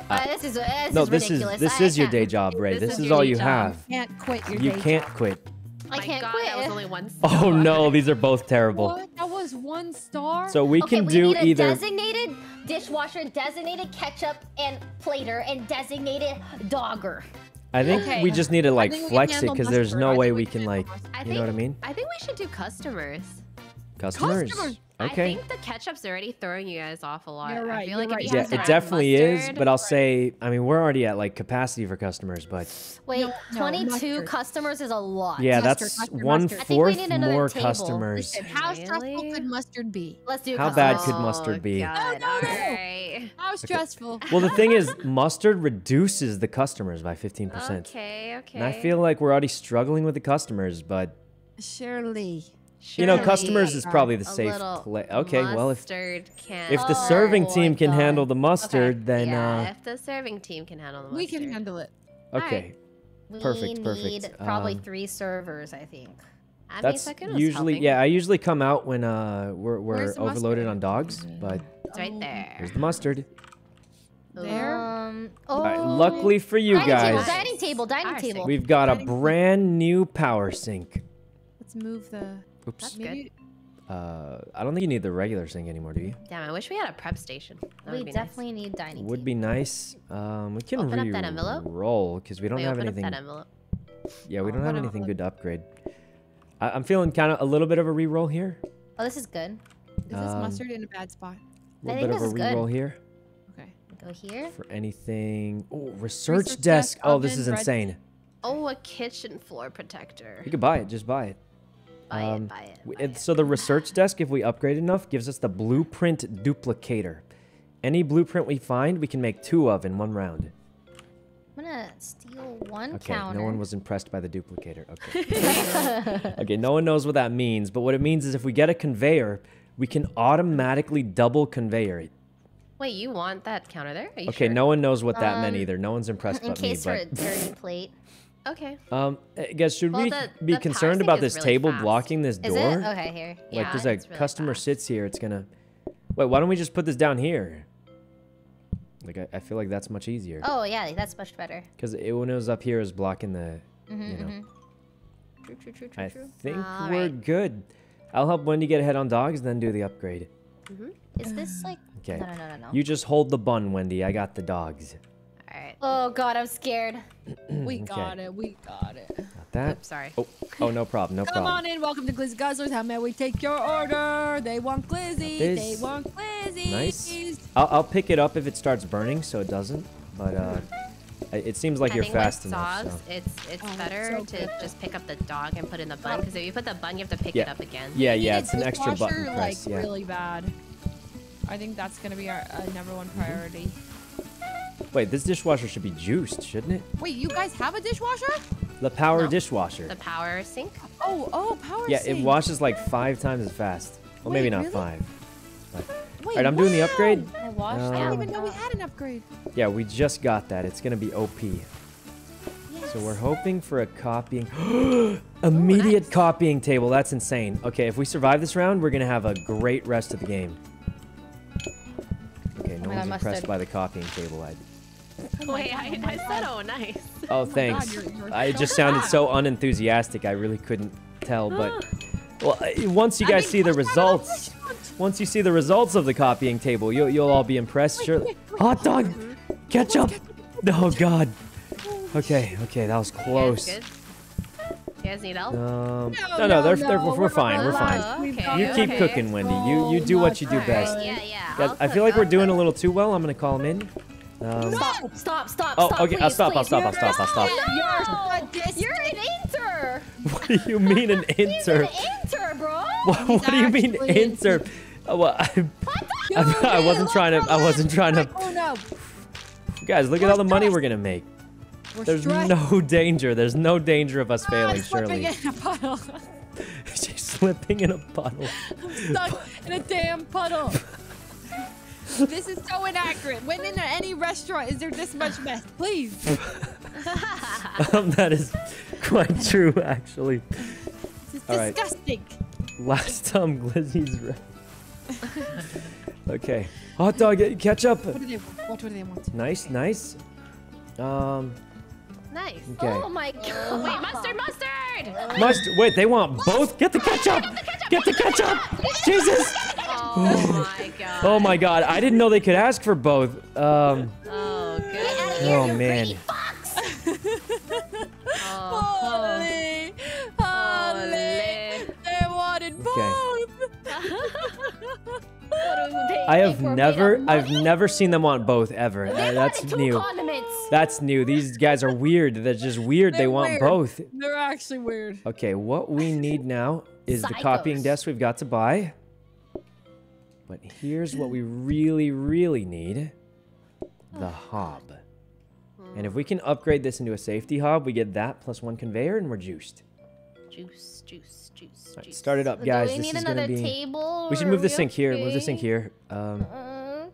uh, this is. This no, is this ridiculous. is this I is your day job, Rae. This, this is all you job. have. You can't quit. Your you day can't job. quit. I my can't God, quit. That was only one star. Oh no, these are both terrible. What? That was one star. So we okay, can we do need either. A designated dishwasher, designated ketchup and plater, and designated dogger. I think okay. we just need to like flex it because there's no way we can like, I you think, know what I mean? I think we should do customers. Customers? customers. Okay. I think the ketchup's already throwing you guys off a lot. You're right, I feel like right. it, yeah, it definitely mustard, is, but I'll say, I mean, we're already at like capacity for customers, but. Wait, no, twenty-two no, customers is a lot. Yeah, mustard, that's mustard, one mustard. fourth more table. customers. Listen, how really? stressful could mustard be? Let's do How customers. bad could mustard be? Oh, no, no, no. Right. How stressful. Okay. Well, the thing is, mustard reduces the customers by fifteen percent. Okay, okay. And I feel like we're already struggling with the customers, but. Surely. Surely, you know, customers is probably the safe play. Okay, well, if if the serving oh, team can God. handle the mustard, okay. then yeah, uh, if the serving team can handle the mustard, we can handle it. Okay, right. perfect, we perfect. Need um, probably three servers, I think. I that's mean, usually helping. yeah. I usually come out when uh we're we're overloaded mustard? on dogs, but it's right there. Here's the mustard. There. Um, oh. All right, luckily for you dining guys, table, dining table, dining Our table. We've got dining a brand new power sink. Let's move the. Oops. That's good. Uh, I don't think you need the regular sink anymore, do you? Damn, I wish we had a prep station. That we definitely nice. need dining. Would be nice. Um, we can open up that envelope. Roll because we don't we have open anything. Up that envelope. Yeah, we oh, don't have anything good to upgrade. I I'm feeling kind of a little bit of a re-roll here. Oh, this is good. Is um, this mustard in a bad spot? A little bit of a re-roll here. Okay, go here. For anything. Oh, research, research desk. desk. Oh, oven, this is insane. Oh, a kitchen floor protector. You could buy it. Just buy it. Buy um, it, buy it, buy it. So the research desk, if we upgrade enough, gives us the blueprint duplicator. Any blueprint we find, we can make two of in one round. I'm gonna steal one okay, counter. Okay, no one was impressed by the duplicator. Okay. Okay, no one knows what that means, but what it means is if we get a conveyor, we can automatically double conveyor it. Wait, you want that counter there? Are you okay, sure? No one knows what um, that meant either. No one's impressed by me. In case for a dirty plate. Okay. Um, guys, should well, we the, be the concerned about this really table fast. blocking this door? Is it? Okay, here. Yeah, like, there's a really customer fast. sits here, it's gonna... Wait, why don't we just put this down here? Like, I, I feel like that's much easier. Oh, yeah, that's much better. Because it, when it was up here, it was blocking the, mm-hmm, you know. Mm-hmm. True, true, true, true, I true. think All we're right. good. I'll help Wendy get ahead on dogs, then do the upgrade. Mm-hmm. Is this, like... Okay. No, no, no, no, no. You just hold the bun, Wendy. I got the dogs. Alright. Oh god, I'm scared. We got okay. it, we got it. Not that. Oops, sorry. Oh. oh, no problem, no Come problem. Come on in, welcome to Glizzy Guzzlers. How may we take your order? They want glizzy, they want glizzy. Nice. I'll, I'll pick it up if it starts burning, so it doesn't. But uh, it seems like I you're think fast with enough. Dogs, so. It's it's oh, better it's so to just pick up the dog and put it in the bun, because if you put the bun, you have to pick yeah. it up again. Yeah, yeah, it's, it's an extra button press. Like, yeah. really bad. I think that's gonna be our uh, number one priority. Mm-hmm. Wait, this dishwasher should be juiced, shouldn't it? Wait, you guys have a dishwasher? The power no. dishwasher. The power sink? Oh, oh, power yeah, sink. Yeah, it washes like five times as fast. Well, Wait, maybe not really? five. But... Wait, All right, I'm wow. doing the upgrade. I washed um, I didn't even know we had an upgrade. Yeah, we just got that. It's going to be O P. Yes. So we're hoping for a copying... Immediate Ooh, nice. copying table. That's insane. Okay, if we survive this round, we're going to have a great rest of the game. Okay, no oh one's God, impressed by the copying table. I... Oh Wait, God, I, oh I said, oh, nice. Oh, thanks. Oh God, you're, you're I just sounded so unenthusiastic, I really couldn't tell, but... Well, once you guys I mean, see the results... Once you see the results of the copying table, you'll, you'll all be impressed, sure. Hot dog! Mm-hmm. Ketchup! Oh, God. Okay, okay, that was close. Yeah, you guys need help? Um, no, no, no, they're, no they're, we're, we're fine, we're fine. Okay, you keep okay. cooking, Wendy. You you do what you do best. Right, yeah, yeah. I'll I feel like we're doing a little too well. I'm going to call them in. Um, stop! Stop! Stop! Oh, stop, okay. Please, I'll stop! Please. I'll stop! I'll stop! I'll stop! I'll stop. No, you're, you're an inter. What do you mean an inter? He's an inter, bro. What, what do you mean inter? Oh, well, I, I, I wasn't trying to. I wasn't trying to. Oh no! Guys, look at all the money we're gonna make. We're There's stressed. no danger. There's no danger of us oh, failing, surely. She's slipping in a puddle. She's slipping in a puddle. I'm stuck in a damn puddle. This is so inaccurate. When in any restaurant is there this much mess? Please. um, that is quite true, actually. This is All disgusting. Right. Last time Glizzy's right. Okay. Hot dog, ketchup. What do they want? What do they want? Nice, okay. nice. Um. Nice. Okay. Oh my God. Wait, mustard, mustard. Mustard. Wait, they want what? both. Get the ketchup. Get the ketchup. Get the ketchup. Jesus. Oh my God. Oh my God. I didn't know they could ask for both. Um, oh, good. Get out of here, oh you man. Fox. Holy. Holy. They wanted both. I have never I've never seen them want both ever. Uh, that's new. That's new. These guys are weird. They're just weird. They're they want weird. both. They're actually weird. Okay, what we need now is Psychos. the copying desk we've got to buy. But here's what we really, really need. The hob. And if we can upgrade this into a safety hob, we get that plus one conveyor and we're juiced. Juice, juice, juice, right, juice. Start it up, guys. Do we this need is another gonna be... table? We should move the sink okay? here. Move the sink here. Um,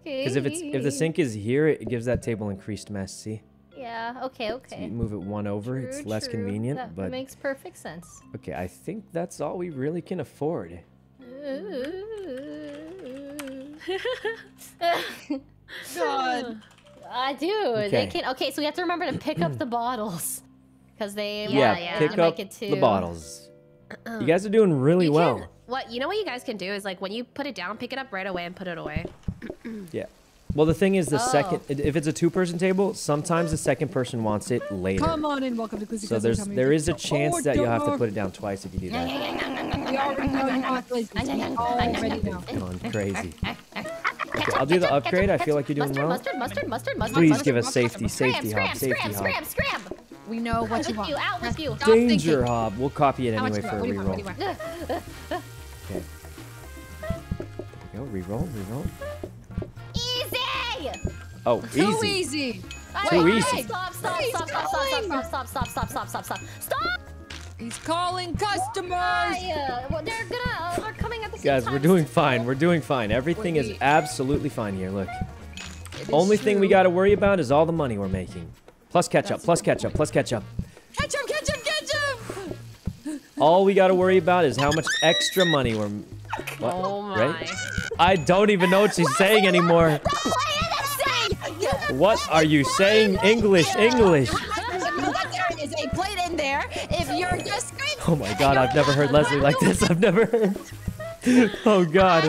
okay. Because if it's if the sink is here, it gives that table increased mess, see? Yeah, okay, okay. So you move it one over, true, it's less true. convenient. That but... makes perfect sense. Okay, I think that's all we really can afford. God. I do. Okay. They can. Okay, so we have to remember to pick up the bottles, because they yeah, yeah, yeah. pick to up make it to... the bottles. You guys are doing really you well. Can, what you know? What you guys can do is like when you put it down, pick it up right away and put it away. Yeah. Well, the thing is, the oh. second if it's a two-person table, sometimes the second person wants it later. Come on in, welcome to Glizzy. So there's there is a chance that you'll have to put it down twice if you do that. We already know you want Glizzy. Already know. Come on, crazy. Okay, I'll do the upgrade. I feel like you're doing well. Mustard, mustard, mustard, mustard. Please give us safety, safety hob, safety hob. We know what you want. Out with you. Danger hob. We'll copy it anyway for a reroll. Okay. There we go. Reroll, reroll. Oh, easy. Too easy. Too easy. Stop, stop, stop, stop, stop, stop, stop, stop, stop, stop, stop, stop. He's calling customers. They're gonna, they're coming at the same time. Guys, we're doing fine. We're doing fine. Everything is absolutely fine here. Look. Only thing we got to worry about is all the money we're making. Plus ketchup, plus ketchup, plus ketchup. Ketchup, ketchup, ketchup. All we got to worry about is how much extra money we're... What? Oh my. Right? I don't even know what she's saying anymore. What are you saying? English, English. There is a plate in there. If you're just oh my God, I've never heard Leslie like this. I've never heard. Oh God.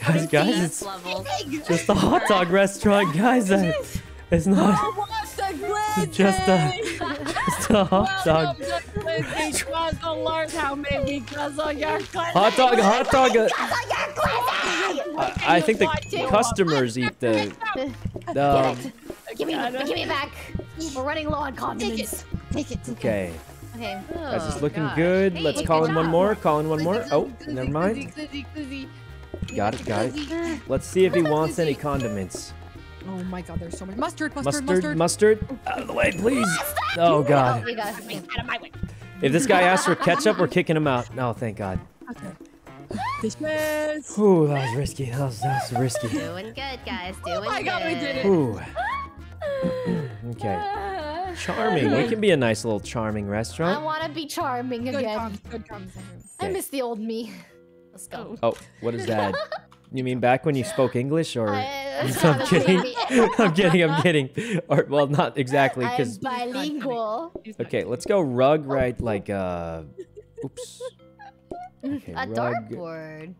Guys, guys, it's just a hot dog restaurant, guys. I, It's not just a, just a hot dog. Hot dog, hot dog. Uh, I, I think the customers eat the. Um, give me, give me back. We're running low on condiments. Take it. Take it. Okay. Okay. Oh, that's just looking gosh. good. Let's hey, call good in job. one more. Call in one more. Oh, never mind. Got it. Got it. Let's see if he wants any condiments. Oh my God! There's so much mustard, mustard, mustard, mustard. mustard. Out of the way, please. Mustard! Oh God. Oh, out of my way. If this guy asks for ketchup, we're kicking him out. No, thank God. Okay. Ooh, that was risky. That was, that was risky. Doing good, guys. Doing good. Oh my God, good. we did it. Ooh. Okay. Charming. It can be a nice little charming restaurant. I want to be charming again. Good comms, good comms. I miss the old me. Let's go. Oh, what is that? You mean back when you spoke English, or I, I'm kidding. I'm kidding. I'm kidding. Or well, not exactly, because bilingual. Okay, let's go rug right like uh, oops. Okay, a rug, dartboard.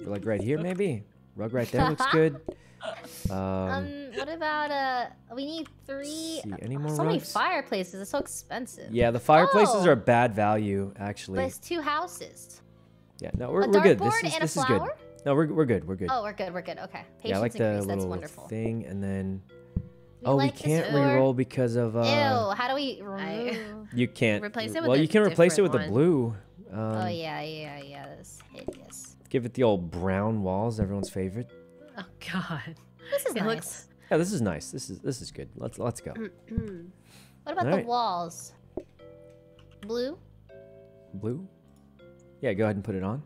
Like right here maybe. Rug right there looks good. Um, um what about uh? We need three. See, any more so rugs? Many fireplaces. It's so expensive. Yeah, the fireplaces oh. are a bad value actually. But it's two houses. Yeah, no, we're we're good. This is this is good. No, we're we're good. We're good. Oh, we're good. We're good. Okay. Patience yeah, I like the increase. Little That's wonderful. thing, and then we oh, like we can't reroll because of uh. Ew! How do we? Remove? You can't replace it. With well, you can replace it with one. a blue. Um, oh yeah, yeah, yeah. That's hideous. Give it the old brown walls, everyone's favorite. Oh God. This is it nice. Looks... Yeah, this is nice. This is this is good. Let's let's go. What about All the right. walls? Blue. Blue. Yeah, go ahead and put it on.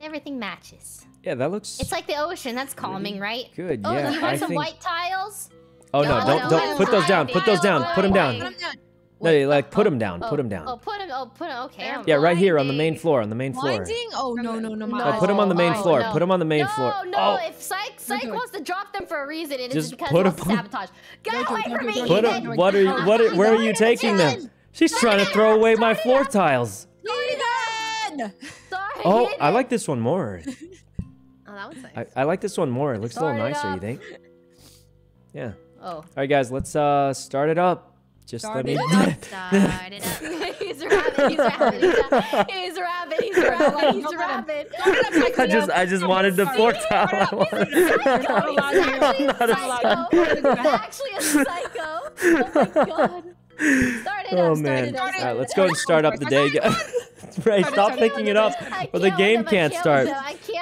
Everything matches. Yeah, that looks. It's like the ocean. That's calming, right? Good. Oh, yeah. You want I some think... white tiles? Oh no! Don't don't, don't put those down. Put those down. Put them down. Put them down. No, like put them down. Put them down. Oh, put them. Oh, put them. Okay. Yeah, right here on the main floor. On the main floor. Oh no no no! No, put them on the main floor. Put them on the main floor. No no! If Psych Psych wants to drop them for a reason, it is because of sabotage. Get away from me! Put them. What are you? What? Where are you taking them? She's trying to throw away my floor tiles. Sorry, oh, I like this one more. Oh, that one's nice. I, I like this one more. It looks start a little nicer, you think? Yeah. Oh. All right, guys, let's uh start it up. Just start let me. Up. Start it up. He's rabid. He's rabid. He's rabid. He's rabid. He's rabid. I just, I just wanted the floor towel. I wanted. He's actually a psycho. Oh my God. Start it oh, up. Man. Start it up. All right, let's go and start up the day, guys. Ray, stop picking it up, or the game can't start.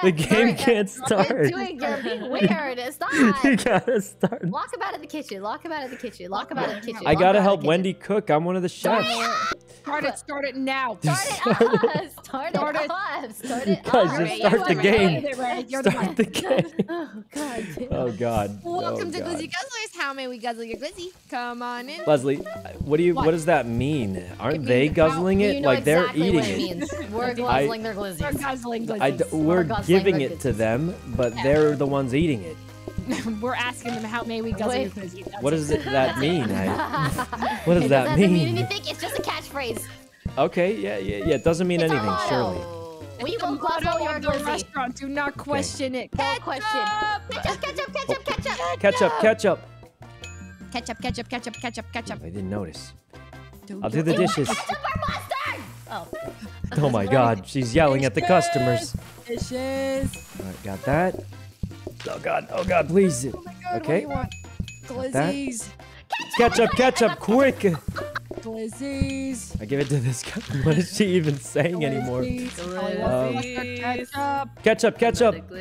The game can't start. You're being weird. Stop. You gotta start. Lock him out of the kitchen. Lock him out of the kitchen. Lock him out of the kitchen. I gotta help Wendy cook. I'm one of the chefs. Start it. Start it now. Start it up. Start it up. Start it up. Just start the game. Start the game. Oh God. Oh God. Welcome to Glizzy Guzzlers. How may we guzzle your glizzy? Come on in. Leslie, what do you? What does that mean? Aren't they guzzling it? Like they're eating it. We're guzzling their glizzies. We're guzzling glizzies. We're giving it to them, but yeah. they're the ones eating it. We're asking them how may we guzzle your glizzies. What does it, that mean? I, what does it that mean? It doesn't mean anything. It's just a catchphrase. Okay, yeah, yeah, yeah. It doesn't mean it's anything, surely. We will guzzle your glizzy. Restaurant. Do not question okay. it. Don't question. Ketchup, ketchup, ketchup, oh. ketchup. Ketchup, ketchup. Ketchup, ketchup, ketchup, ketchup, ketchup. I didn't notice. Don't I'll do the dishes. Oh. Oh my God, she's yelling at the customers. Dishes. All right, got that. Oh God, oh God, please. Oh my God, okay. What do you want? Glizzies. Ketchup, ketchup, quick. Glizzies. I give it to this guy. What is she even saying Glizzies. anymore? Glizzies. Um, ketchup, ketchup. Oh,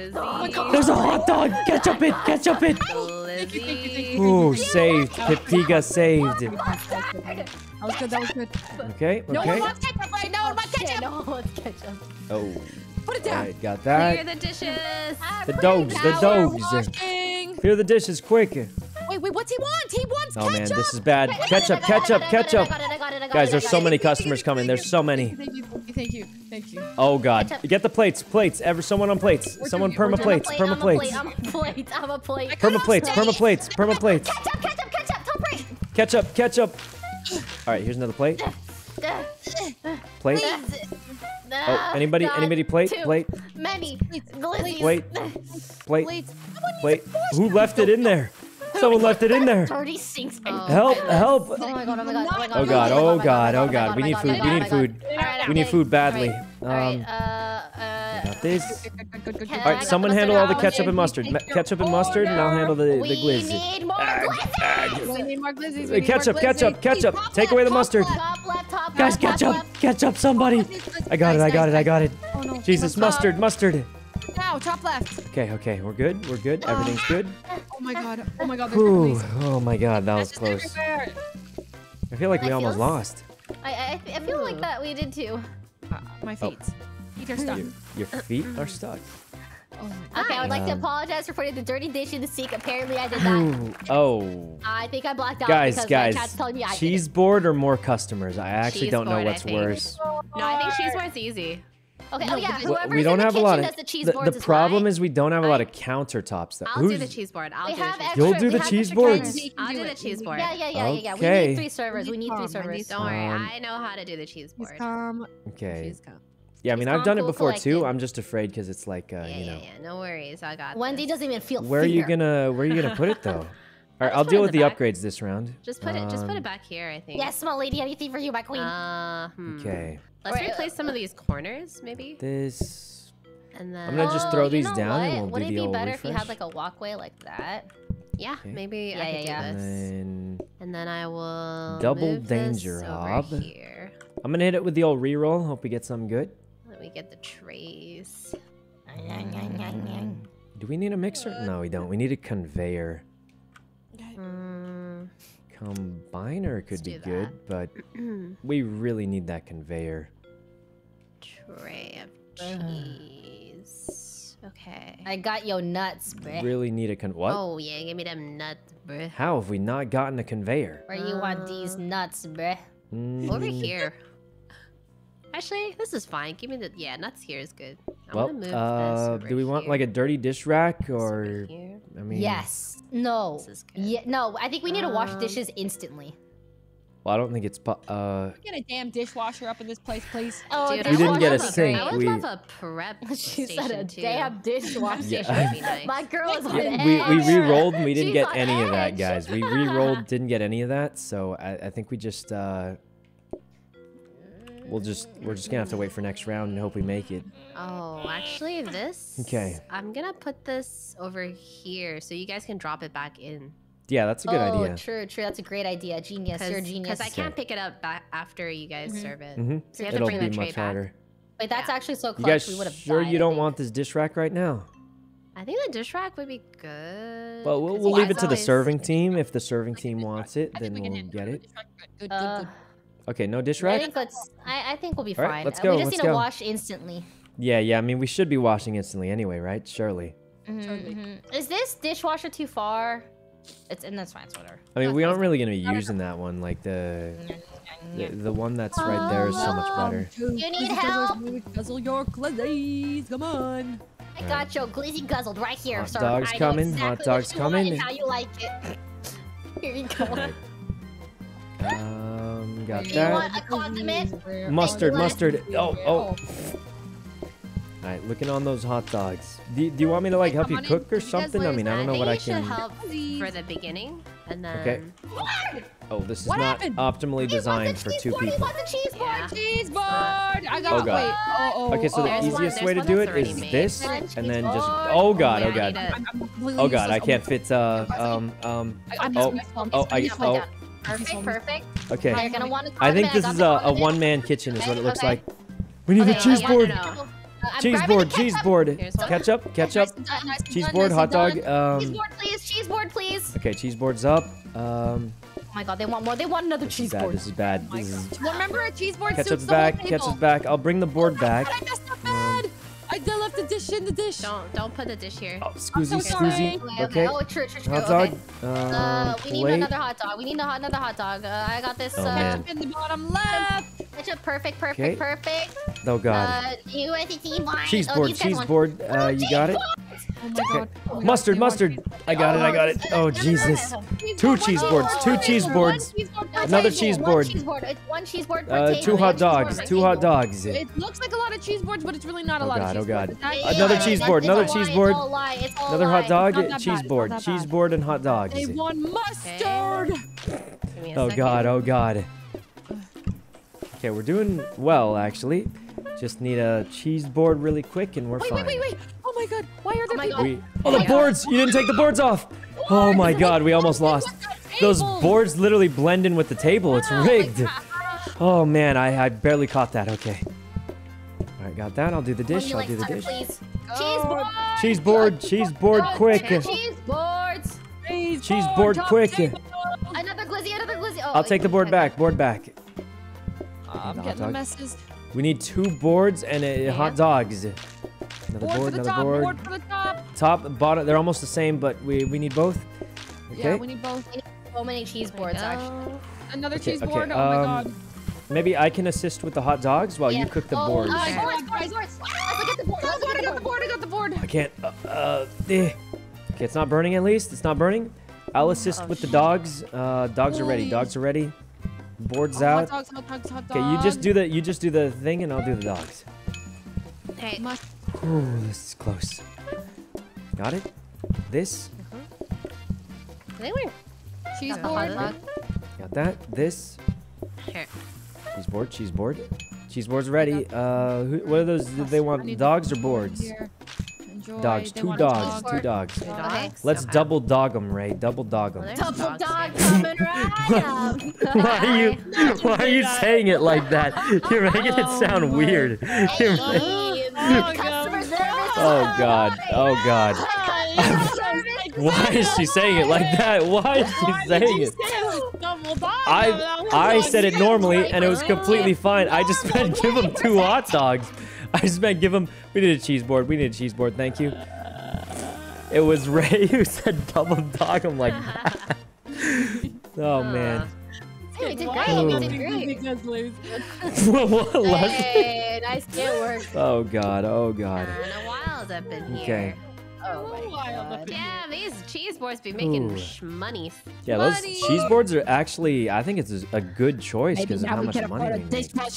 there's a hot dog. Ketchup it, ketchup it. Glizzies. Ooh, saved. Peptiga saved. That was good, that was good. Okay, okay. No one wants ketchup, right? No one wants ketchup! No one wants ketchup. Oh. Put it down. All right, got that. Clear the dishes. The dogs, the dogs. Clear the dishes, quick. Wait, wait, what's he want? He wants ketchup! Oh man, this is bad. Ketchup, ketchup, ketchup. Guys, there's so many customers coming. There's so many. Thank you, thank you, thank you. Oh God. Get the plates, plates. Ever someone on plates. Someone perma plates, perma plates. I'm a plate, I'm a plate. Perma plates, perma plates, perma plates. Ketchup, ketchup, ketchup, don't break. Ketchup, ketchup. All right, here's another plate. Plate. Oh, anybody, anybody, plate, plate. Many. Plate. Plate. Plate. Who left it in there? Someone left it in there. Dirty sinks. Help! Help! Oh my god! Oh my god! Oh god! Oh god! Oh god! We need food. We need food. We need food badly. Um. Got this. All right. Someone handle all the ketchup and mustard. Ketchup and mustard, and I'll handle the the glizzy. We need more glizzies. We need more glizzies. Ketchup! Ketchup! Ketchup! Take away the mustard. Guys, ketchup! Ketchup! Somebody! I got it! I got it! I got it! Jesus! Mustard! Mustard! Now, top left. Okay, okay, we're good. We're good. Everything's good. Oh my god. Oh my god. Ooh, oh my god, that was close. Everywhere. I feel like we I almost feel, lost. I I, I feel Ooh. like that we did too. Uh, my feet. Oh. Feet are stuck. Your, your feet are stuck. Oh my god. Okay, I would um, like to apologize for putting the dirty dish in the sink. Apparently, I did that. Oh. I think I blacked out. Guys, because guys. My cat's telling me I cheese did board or more customers? I actually cheese don't board, know what's worse. No, I think cheese board's easy. Okay, no, oh yeah, whoever's we don't in the have a lot of, does the cheese board. The, the problem is we don't have a lot of countertops. That, I'll do the cheese board. I'll we do have the cheese board. You'll do we the cheese boards. I'll do the cheese board. Yeah, yeah, yeah, yeah. Okay. We need three servers. We need three servers. Don't worry, I know how to do the cheese board. Um, okay. Cheese yeah, I mean, I've done it before collected. too. I'm just afraid because it's like, uh, yeah, you know. Yeah, yeah, no worries. I got Wendy doesn't even feel Where fear. are you gonna, where are you gonna put it though? All right, I'll deal with the upgrades this round. Just put it, just put it back here, I think. Yes, my lady, anything for you, my queen. Okay. Let's right. replace some of these corners, maybe. This. And then I'm gonna just throw oh, these down, what? and we'll Would do the old refresh. Would it be better if you had like a walkway like that? Yeah, okay. maybe. Yeah, I yeah, could yeah. Do this. And, and then I will double move danger this over here. I'm gonna hit it with the old reroll. Hope we get something good. Let me get the trays. Mm. Do we need a mixer? No, we don't. We need a conveyor. Mm. Combiner could Let's be good, but we really need that conveyor. Tray of cheese. Uh, okay. I got your nuts, bruh. Really need a con- what? Oh yeah, give me them nuts, bruh. How have we not gotten a conveyor? Where you uh, want these nuts, bruh? Mm. Over here. Actually, this is fine. Give me the- yeah, nuts here is good. I'm well, gonna move uh, this do we want here. like a dirty dish rack or- I mean, yes. No. This is good. Yeah, no, I think we need um, to wash dishes instantly. Well, I don't think it's. Uh, get a damn dishwasher up in this place, please. Oh, dude, we didn't get a sink. I would we... love a prep. She said a too. damn dishwasher. Yeah. Nice. My girl is on edge. We, we re-rolled and we didn't She's get any edge. of that, guys. We re-rolled, didn't get any of that. So I, I think we just. Uh, we'll just. We're just gonna have to wait for next round and hope we make it. Oh, actually, this. Okay. I'm gonna put this over here so you guys can drop it back in. Yeah, that's a good oh, idea. Oh, true, true. That's a great idea. Genius. You're a genius. Because I can't pick it up back after you guys mm-hmm. serve it. Mm-hmm. So you have It'll to bring be the tray much back. Harder. Wait, that's yeah. actually so close. You guys we would have sure died, you don't want this dish rack right now? I think the dish rack would be good. Well, we'll, we'll leave it to always... the serving team. If the serving team wants it, then we'll get it. Good, good, good. Okay, no dish rack? I think, let's, I, I think we'll be All fine. Right, let's go, we just let's need go. to wash instantly. Yeah, yeah. I mean, we should be washing instantly anyway, right? Surely. Mm-hmm. Is this dishwasher too far? It's in that's fine, it's whatever. I mean, we aren't really gonna be using that one. Like the, the, the one that's right there is so much better. You need help. Guzzle your glizzies. Come on. I got right. your glizzy guzzled right here. Hot sorry. dogs I coming. Exactly Hot dogs coming. How you like it? Here you go. Right. Um, got you that. You want a condiment? Mustard, mustard. Oh, oh. All right, looking on those hot dogs. Do, do you want me to like help you cook or something? I mean, I don't know what I can. Help for the beginning, and then. Okay. Oh, this is not optimally designed for two people. What happened? He wants the cheese board. I got wait. Okay, so the easiest way to do it is this, and then just. Oh god! Oh god! Oh god! I can't fit. Uh, um, um. Oh, oh, I. Oh. Perfect. Perfect. Okay. I think this is a, a one-man kitchen, is what it looks like. We need a cheese board. Uh, cheese board, cheese board, ketchup, ketchup, cheese board, hot dog. Um, cheese board, please, cheese board, please. Okay, cheese board's up. Um, oh my god, they want more. They want another cheese bad, board. This is bad. This is bad. Oh Remember, a cheese board ketchup's suits back, the whole ketchup's back. I'll bring the board oh back. God, I messed up bad. Um, I left the dish in the dish. Don't, don't put the dish here. Oh, scoozy, so scoozy. Okay, okay. Oh, true, true, true. Hot dog. Okay. Uh, uh, we need another hot dog. We need another hot dog. Uh, I got this. Oh, uh, ketchup in the bottom left. Ketchup, perfect, perfect, okay. perfect. Oh god. Uh, you, I think, you want. Cheese board, oh, cheese board. Uh, oh, you cheese got board. it. Oh my god. Oh my mustard, god. mustard. I got it, I got it. Oh, Jesus. Two cheese boards, two cheese boards. Another cheese board. One cheese board. Uh, two hot dogs, two hot dogs. It looks like a lot of cheese boards, but it's really not a lot of cheese boards. Oh, god, oh, god. Another cheese board, another cheese board. Another hot dog, cheese board. Cheese board and hot dogs. They want mustard. Oh, god, oh, god. Okay, we're doing well, actually. Just need a cheese board really quick and we're wait, fine. Wait, wait, wait, oh my god, why are there oh people? We, oh, the boards! You didn't take the boards off! Oh my god, we almost lost. Those boards literally blend in with the table, it's rigged. Oh man, I, I barely caught that, okay. Alright, got that, I'll do the dish, I'll do the dish. Cheese board! Cheese board, cheese board, quick! Cheese boards! Cheese board, quick! Another glizzy, another glizzy! I'll take the board back, board back. I'm getting the messes. We need two boards and a yeah. hot dogs. Another board, board another top, board. board for the top. top, bottom, they're almost the same, but we, we need both. Okay. Yeah, we need both. We need so many cheese boards, oh actually. Another okay, cheese okay. board, oh um, my god. Maybe I can assist with the hot dogs while yeah. you cook the oh, boards. I got the board, I got the board, I got the board. I can't, uh, uh, eh. Okay, it's not burning at least, it's not burning. I'll assist oh, with shit. the dogs. Uh, dogs Holy. are ready, dogs are ready. Boards oh, out. Hot dogs, hot dogs, hot dogs. Okay, you just do the you just do the thing, and I'll do the dogs. Okay. Ooh, this is close. Got it. This. Mm-hmm. Cheese board. Got that. This. Here. Cheese board. Cheese board. Cheese board's ready. Uh, who, what are those? Do they want dogs or boards? Enjoy. Dogs, they two dogs, two dogs. Two dogs. Okay. Let's okay. double dog them, Rae. Double dog them. Well, double dog coming right up. Why are you, why are you saying it like that? You're making it sound oh, weird. You're oh, oh god. Oh god. Why is she saying it like that? Why is she saying it? I I said it normally and it was completely fine. I just meant give him two hot dogs. I just meant give him. We need a cheese board. We need a cheese board. Thank you. It was Rae who said double dog. I'm like that. Oh man. Hey, we did great. What, what, Leslie? Nice good work. Oh god. Oh god. Kinda wild up in here. Okay. Oh my god. Yeah, these cheese boards be making money. Yeah, those money. cheese boards are actually. I think it's a good choice because of how much money they make.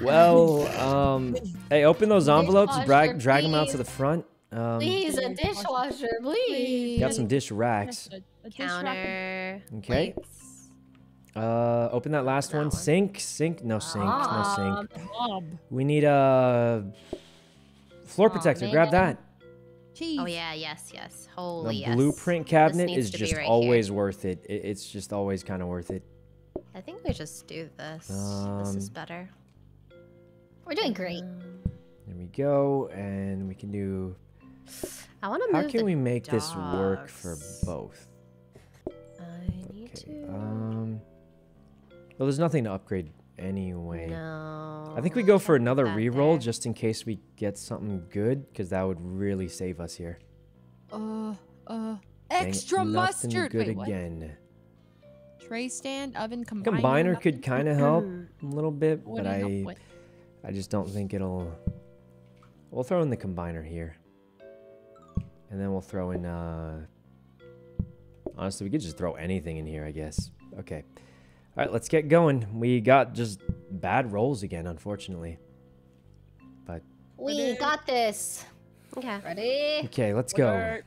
Well, um, hey, open those envelopes, drag, drag them out to the front. Um, please, a dishwasher, please. Got some dish racks. Counter. Okay. Plates. Uh, open that last that one. one. Sink, sink, no sink, no sink. We need a floor protector. Grab that. Jeez. Oh yeah, yes, yes. Holy yes. The blueprint cabinet is just right always here. worth it. it. It's just always kind of worth it. I think we just do this. Um, this is better. We're doing great. There we go, and we can do. I want to move. How can we make dogs. this work for both? I need okay. to. Um. Well, there's nothing to upgrade anyway. No. I think we go for another reroll just in case we get something good, because that would really save us here. Uh. Uh. Dang, extra mustard. Good Wait, what? again. Tray stand, oven combiner. Combiner could kind of help a little bit, but I. I just don't think it'll... We'll throw in the combiner here. And then we'll throw in... Uh... Honestly, we could just throw anything in here, I guess. Okay. All right, let's get going. We got just bad rolls again, unfortunately. But... We got this. Okay. Ready? Okay, let's go.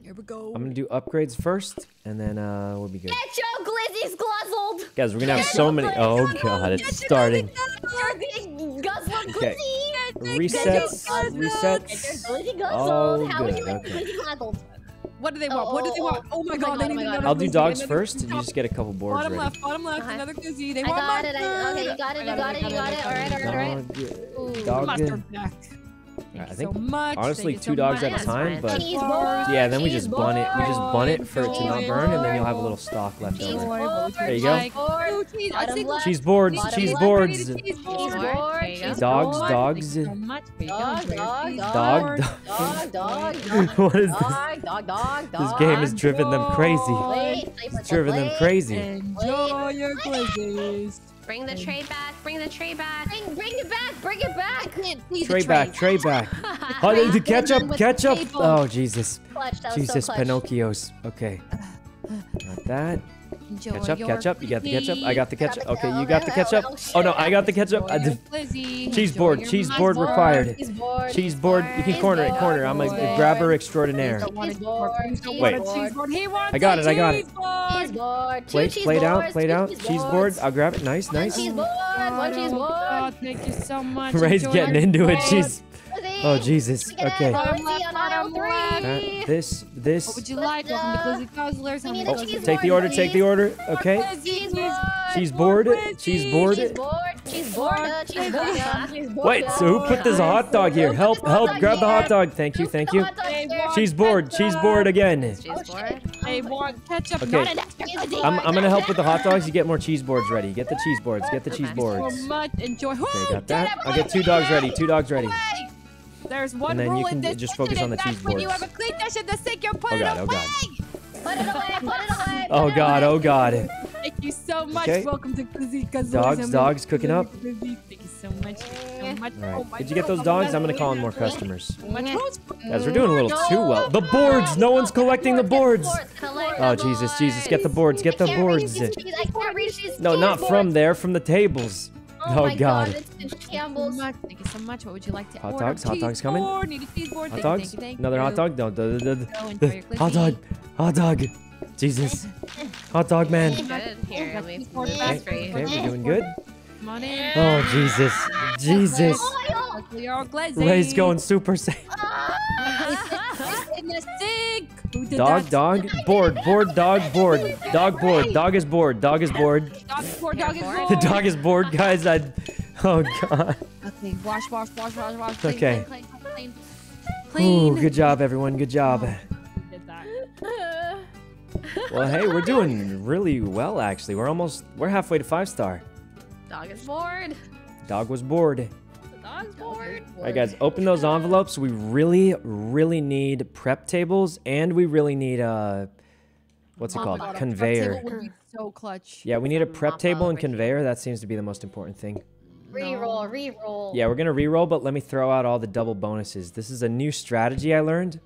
Here we go. I'm going to do upgrades first, and then uh, we'll be good. Get your glizzies guzzled! Guys, we're going to have so many... Oh, God, it's starting. Okay. Resets. Reset. All good. Okay. What do they want? What do they want? Oh, my God. I'll do dogs first, and you just get a couple boards ready. Bottom left, bottom left, another glizzy. They want mustard. I got it. Okay, you got it, you got it, you got it. All right, all right, all right. Dog in. Thank I think so much. honestly Thank two so dogs much. at a time, but yeah, then we just bun it. We just bun it for it to not burn, and then you'll have a little stock left cheese over. There you go. Cheese boards, cheese boards, cheese boards, dogs, dogs, dog, dog, dog. What is this? This game has driven them crazy. It's driven them crazy. Enjoy your glizzies. Bring the tray back, bring the tray back. Bring, bring it back, bring it back. Tray back, tray back. Oh, they did ketchup, ketchup. Oh, Jesus. Jesus, so Pinocchios. Okay. Got that. Enjoy ketchup, ketchup. You got the ketchup. I got the ketchup. Okay, you got the ketchup. Oh, no, I got the ketchup. I did. Cheese board. Cheese board required. Cheese board. You can corner it. Corner. I'm a grabber extraordinaire. Wait. I got it. I got it. Plate, plate out. Plate out. Cheese board. I'll grab it. Nice, nice. Cheese board. One cheese board. Thank you so much. Ray's getting into it. She's. Oh, Jesus. Okay. Uh, this, this. What would you like? Welcome to Cousler's. Oh, take the order, take the order. Okay. Cheese board. Cheese board. Cheese board. Cheese board. Wait, so who put this hot dog here? Help, help, grab the hot dog. Thank you, thank you. Cheese board. Cheese board again. Hey, want ketchup. Okay. I'm, I'm going to help with the hot dogs. You get more cheese boards ready. Get the cheese boards. Get the cheese boards. Enjoy. Okay, got that. I'll get two dogs ready. Two dogs ready. There's one rule in this just focus on the cheese boards. You have a clean dish in the sink, you put it away. Put it away, put it away. Oh God, oh God. Thank you so much. Okay. Welcome to Kazika's. Dogs, dogs cooking up. Thank you so much. So much. Right. Oh, did you get those dogs? I'm gonna call in more customers. Guys, we're doing a little too well. The boards, no one's collecting the boards. Oh Jesus, Jesus, get the boards, get the boards. No, not from there, from the tables. Oh, oh my God! God. It's Campbell's. Thank you so much. What would you like to hot order? Dogs, hot dogs coming. Board, hot dogs. Thank you, thank you. Another hot dog. No, the, the, the, the, hot dog, hot dog. Jesus, hot dog man. Here, okay, okay, we're doing good. Oh Jesus, Jesus. Ray's going super safe. Dog, dog, board, board, dog, board, dog, board, dog is bored, dog is bored. The dog is bored, guys. I, oh God. Okay, wash, wash, wash, wash, wash. Okay. Ooh, good job, everyone. Good job. Well, hey, we're doing really well, actually. We're almost, we're halfway to five star. Dog is bored. Dog was bored. Board. All right, guys, open those envelopes. We really, really need prep tables, and we really need a, what's it called? Conveyor. So clutch. Yeah, we need a prep table and conveyor. That seems to be the most important thing. Reroll, reroll. Yeah, we're going to reroll, but let me throw out all the double bonuses. This is a new strategy I learned.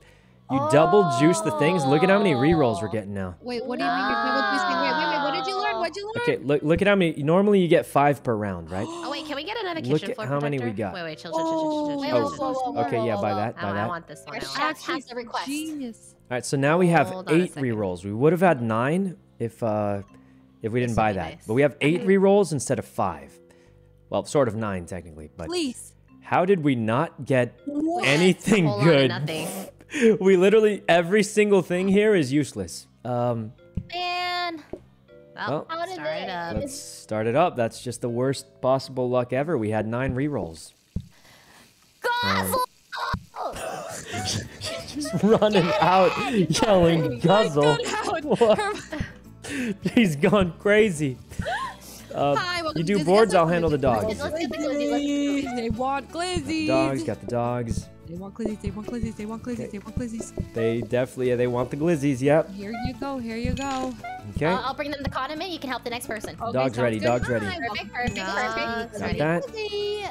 You oh. double juice the things. Look at how many rerolls we're getting now. Wait, what do you mean? Wait, wait, wait, what did you learn? What did you learn? Okay, look, look at how many. Normally you get five per round, right? Oh wait, can we get another kitchen look at floor how protector? Many we got? Wait, wait, chill, chill, chill, chill, chill, chill. Okay, yeah, buy that, buy I that. I want this one. That's has the request. Genius. All right, so now we have Hold eight rerolls. We would have had nine if uh, if we didn't buy that, nice. But we have eight rerolls instead of five. Well, sort of nine technically, but. Please. How did we not get what? anything good? We literally, every single thing here is useless. Um, Man. Well, well let's start it up. Let's start it up. That's just the worst possible luck ever. We had nine rerolls. Guzzle! Um, she's running out, yelling, guzzle. She's gone crazy. Uh, Hi, you do boards, I'll handle the dogs. They want glizzies. Dogs, got the dogs. They want glizzies, they want glizzies, they want glizzies, okay. they want glizzies. They definitely, yeah, they want the glizzies, yep. Here you go, here you go. Okay. Uh, I'll bring them the condiment, you can help the next person. Okay, dog's ready, good. dog's ready. Perfect, perfect, perfect. Got that.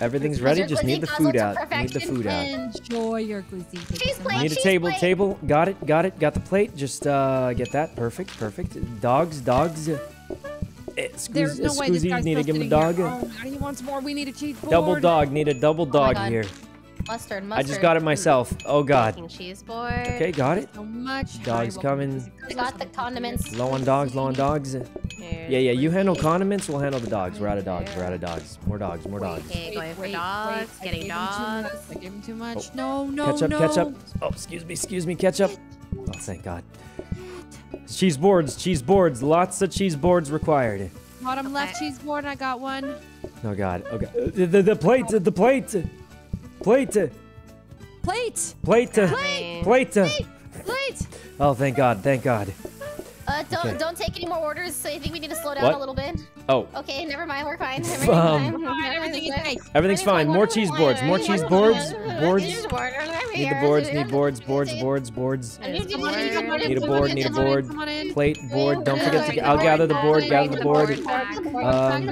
Everything's ready, just need the food out. Need the food out. Enjoy your glizzy. Cheese plate, Need a table, plate. table. Got it, got it, got the plate. Just uh, get that, perfect, perfect. Dogs, dogs. It's There's no way this guy's need to give him a dog. Oh, he wants more, we need a cheese board. Double dog, need a double dog oh here. Mustard, mustard. I just got it myself. Oh God. Cheese board. Okay, got it. So much. Dogs coming. I got the condiments. Low on dogs. Low on dogs. Here, yeah, yeah. You handle condiments. We'll handle the dogs. We're out of dogs. We're out of dogs. More dogs. More dogs. Okay, going for dogs. Wait, getting dogs. I gave him too much. Oh. No, no, ketchup, no. Ketchup. Ketchup. Oh, excuse me. Excuse me. Ketchup. Oh, thank God. Cheese boards. Cheese boards. Lots of cheese boards required. Bottom okay. left cheese board. I got one. Oh God. Okay. The the, the plate. The plate. Plate. Plate. Plate. Plate. Plate. Plate. Plate. Oh, thank God. Thank God. Uh, don't, okay. don't take any taking more orders, so you think we need to slow down what? a little bit? Oh. Okay, never mind. We're fine. Everything's um, fine. Everything is nice. Everything's fine. More cheese boards. More cheese boards. Boards. Need the boards. Need boards. Boards. Boards. Boards. Need a board. Need a board. Plate board. Don't forget to. I'll gather the board. Gather the board. Um,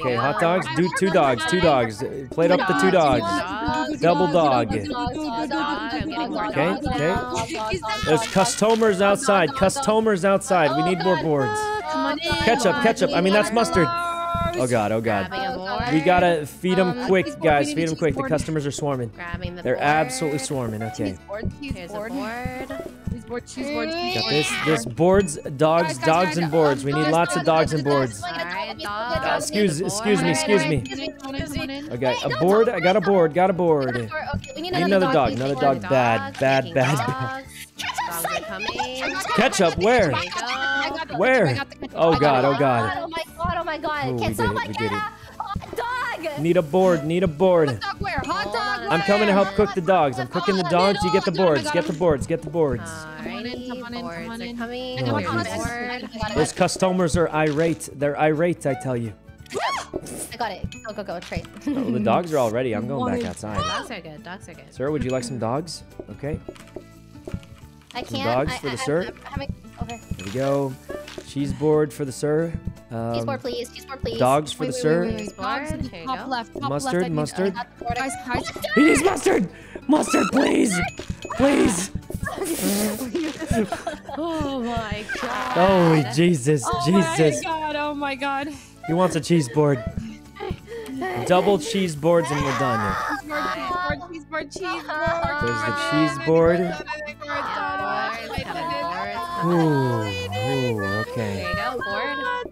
okay, hot dogs. Do two dogs. Two dogs. Plate up the two dogs. Double dog. Okay. Okay. There's customers outside. Customers outside. We need more boards. Ketchup. Ketchup. I mean, that's mustard. Oh god, oh god. We gotta feed them um, quick, guys. Feed them quick. Board. The customers are swarming. The They're board. absolutely swarming. Okay. Cheese board, cheese board. Cheese board, cheese board, cheese got this, this boards, dogs, guys, guys, dogs, guys, and boards. We need guys, lots guys, of dogs and boards. Right, dog, uh, excuse, excuse me, excuse me. Okay, a board. I got a board. Got a board. Okay, we need another dog. Another dog. Bad, bad, bad. Ketchup, where? Where? Oh god, oh god. Oh my god, oh my god. Can someone get a hot dog? Need a board, need a board. Hot dog where? Hot dog where? I'm coming to help cook the dogs. I'm cooking the dogs, you get the boards, get the boards, get the boards. Those customers are irate. They're irate, I tell you. I got it. Go, go, go, Trey. Oh, the dogs are all ready. I'm going back outside. Dogs are good, dogs are good. Sir, would you like some dogs? Okay. I can't. Dogs I, for the I, sir. I, I, okay. There we go. Cheese board for the sir. Um, cheese board, please. Cheese board, please. Dogs for wait, the wait, sir. Wait, wait, wait. Dogs in the top left. Top mustard, left, mustard. Guys, guys. He needs mustard. Mustard, please. Please. Oh my god. Oh Jesus, oh Jesus. Oh my god. Oh my god. He wants a cheese board. Double cheese boards and we're done. Cheese board, cheese board, cheese board. There's the cheese board. Ooh, ooh, okay. There you go, board.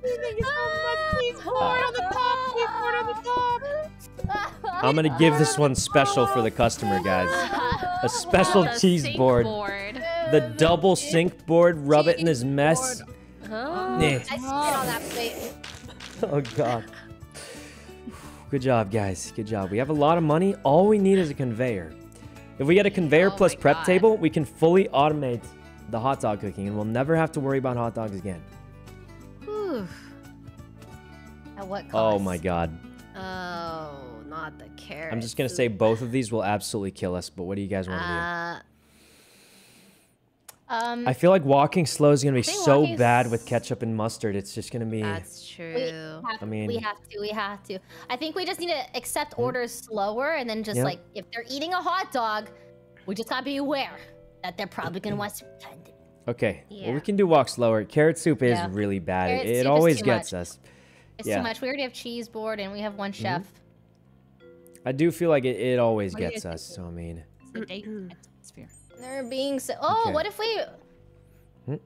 Cheese board on the top, cheese board on the top. I'm gonna give this one special for the customer, guys. A special cheese board. The double sink board. Rub it in his mess. I spit on that plate. Oh god. Good job, guys. Good job. We have a lot of money. All we need is a conveyor. If we get a conveyor oh plus prep God. table, we can fully automate the hot dog cooking, and we'll never have to worry about hot dogs again. Whew. At what cost? Oh my god. Oh, not the carrot. I'm just gonna say both of these will absolutely kill us. But what do you guys want to uh, do? Um, I feel like walking slow is gonna be so bad with ketchup and mustard. It's just gonna be. That's true. We have, I mean, we have to. We have to. I think we just need to accept orders slower, and then just yeah. like if they're eating a hot dog, we just gotta be aware that they're probably gonna want some tendon. Okay. Yeah. Well, we can do walk slower. Carrot soup is yeah. really bad. Carrot it it always gets much. us. It's yeah. too much. We already have cheese board, and we have one chef. Mm-hmm. I do feel like it. It always what gets us. So I mean. It's a date atmosphere. They're being so. Oh, okay. What if we?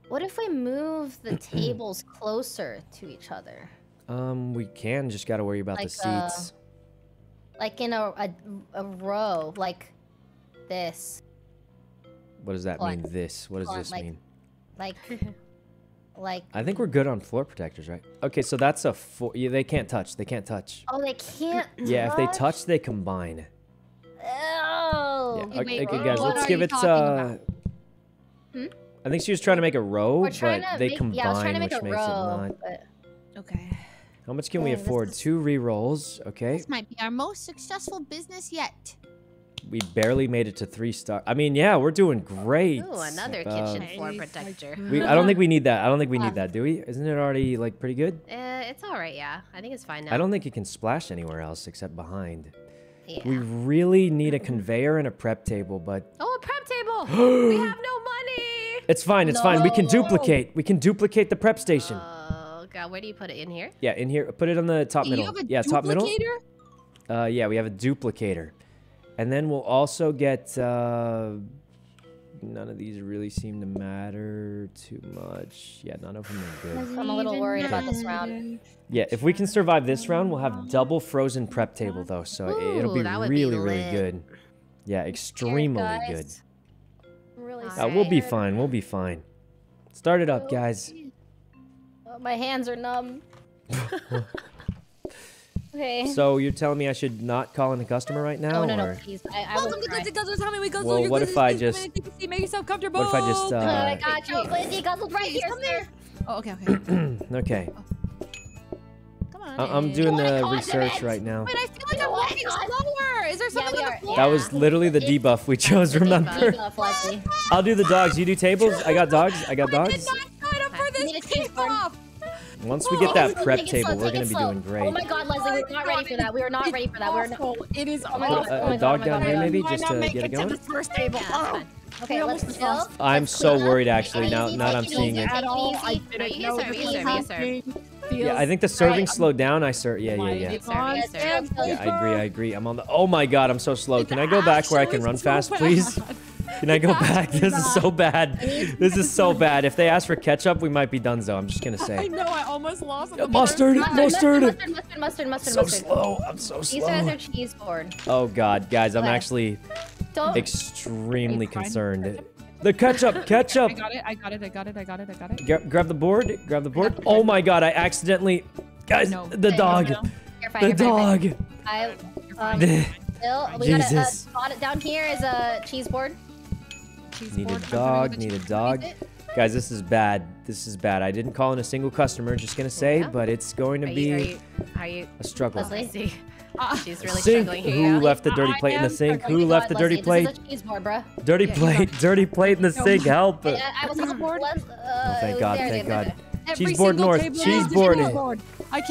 What if we move the tables closer to each other? Um, we can. Just gotta worry about like the seats. A, like in a, a a row, like this. What does that Go mean? On. This. What Go does this like, mean? Like, like. I think we're good on floor protectors, right? Okay, so that's a four. Yeah, they can't touch. They can't touch. Oh, they can't. Yeah, touch? if they touch, they combine. Oh, yeah. Okay, okay, guys, let's give it. Uh, hmm? I think she was trying to make a row, but they make, combine, yeah, which makes row, it not. But... Okay. How much can okay, we afford? Is... Two rerolls. Okay. This might be our most successful business yet. We barely made it to three star. I mean, yeah, we're doing great. Ooh, another uh, kitchen floor protector. We, I don't think we need that. I don't think we need that, do we? Isn't it already like pretty good? Uh, it's all right. Yeah, I think it's fine now. I don't think it can splash anywhere else except behind. Yeah. We really need a conveyor and a prep table, but... Oh, a prep table! We have no money! It's fine, it's no. fine. We can duplicate. We can duplicate the prep station. Oh, God. Where do you put it? In here? Yeah, in here. Put it on the top you middle. You have a yeah, duplicator? Top middle. Uh, yeah, we have a duplicator. And then we'll also get... Uh, none of these really seem to matter too much. Yeah, none of them are good. I'm a little worried about this round. Yeah, if we can survive this round, we'll have double frozen prep table though, so Ooh, it'll be really, be really good. Yeah, extremely good. I'm really uh, we'll be fine. We'll be fine. Start it up, guys. Oh, my hands are numb. Okay. So you're telling me I should not call in a customer right now? Oh, no, or? no, please. I, I Welcome to Glizzy Guzzlers. How many we go well, what if I just... Make yourself comfortable. What if I just... Uh, oh, I got you. Glizzy Guzzlers right here, sir. Oh, okay, okay. Okay. Oh. Come on. I I'm doing the research right now. Wait, I feel like I'm walking slower. Is there something yeah, on the floor? That was literally the it's, debuff we chose, remember? Debuff, I'll do the dogs. You do tables? I got dogs. I got dogs. I did not sign up for this takeoff. Once we get that oh, prep table, slow, we're gonna be slow. doing great. Oh my god, Leslie, we were not ready for that. We were not it's ready for that. We were not. It is awful. Put a, a oh my dog god, down here, maybe, just to get it going. To first table. Oh. Okay, let's chill. I'm let's so worried, actually. Now, now that I'm seeing it. At all. I didn't know it was yeah, I think the serving right. slowed down. I ser yeah, yeah, yeah. Yeah, I agree. I agree. I'm on the. Oh my god, I'm so slow. Can I go back where I can run fast, please? Can I go back? This is so bad. This is so bad. If they ask for ketchup, we might be donezo. I'm just gonna say. I know. I almost lost. Yeah, mustard, mustard, mustard, mustard, mustard, mustard, mustard. So mustard. slow. I'm so slow. These guys are cheese board. Oh god, guys, I'm actually Don't. extremely concerned. Ketchup? The ketchup, ketchup. I got it. I got it. I got it. I got it. I got it. Gra grab the board. Grab the board. Oh my god, I accidentally. Guys, no. the dog. No, no. You're fine, the you're dog. Fine. I. Um, we Jesus. Got a, uh, down here is a cheese board. Need a dog, need a dog. Guys, this is bad. This is bad. I didn't call in a single customer, just gonna say, yeah. but it's going to are be you, are you, are you a struggle. Lazy. Uh, She's really sink. struggling here. Who left the dirty plate in the sink? Who left the dirty plate? Dirty plate, dirty plate in the sink, help. Oh, thank God, thank God. Cheese board north, cheese board.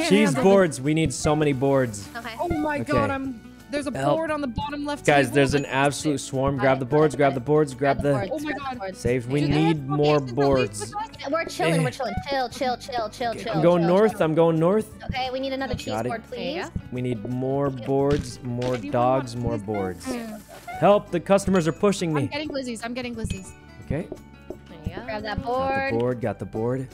Cheese boards, we need so many boards. Oh my God, I'm... There's a Help. board on the bottom left. Guys, table. there's an absolute swarm. Grab right, the boards, grab the boards, grab the. Boards, grab the... Oh my God. Save. We Dude, need more boards. We're chilling. We're chilling. Chill, chill, chill, chill, chill. I'm going chill, north. Chill. I'm going north. Okay, we need another Got cheese it. board, please. We need more boards, more dogs, more boards. Help! The customers are pushing me. I'm getting glizzies. I'm getting glizzies. Okay. Yeah. Grab that board. Got the board. Got the board.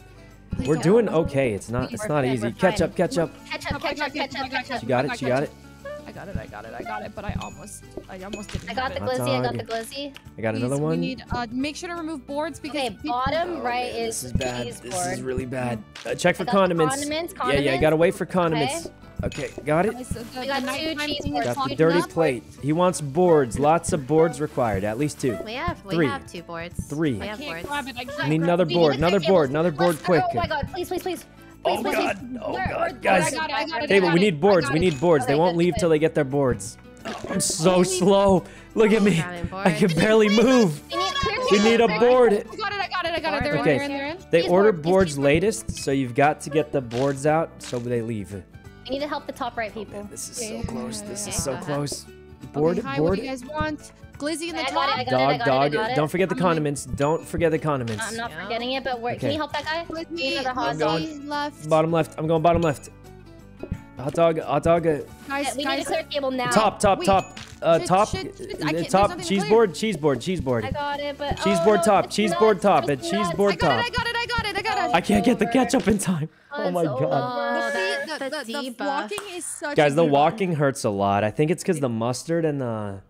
Please We're doing okay. It's not. It's not easy. Ketchup, ketchup. Ketchup, ketchup, ketchup, ketchup. She got it. She got it. I got it, I got it, I got it, but I almost, I almost didn't. I got the glizzy, I got the glizzy. I got Please, another one. We need, uh, make sure to remove boards because- Okay, bottom oh, right man, is, this is bad. Cheese board. This is really bad. Uh, check I for condiments. condiments. Condiments, Yeah, yeah, I gotta wait for condiments. Okay, okay got it. Okay, so the, we got the two cheese boards. Got the dirty plate. He wants boards, lots of boards required, at least two. We have, we Three. have two boards. Three. I can't grab it, I can't. I need another board, another board, another board quick. Oh my god, please, please, please. Oh god, oh god, guys, table, we need boards, we need boards. They won't leave till they get their boards. Oh, I'm so slow. Look at me. I can barely move. We need a board. I got it, I got it, I got it. They're in, they're in, they're in. They order boards latest, so you've got to get the boards out so they leave. We need to help the top right people. This is so close, this is so close. Board, board. What do you guys want? Glizzy in the top. Dog, dog. Don't forget the condiments. Don't forget the condiments. I'm not forgetting it, but can you help that guy? I'm going bottom left. I'm going bottom left. Hot dog, hot dog. Guys, we need to clear table now. Top, top, top. Top, top. Cheese board, cheese board, cheese board. I got it, but cheese board top, cheese board top, and cheese board top. I got it, I got it, I got it. I can't get the ketchup in time. Oh my god. The, the, the walking is such Guys, the walking one. hurts a lot. I think it's because the mustard and the...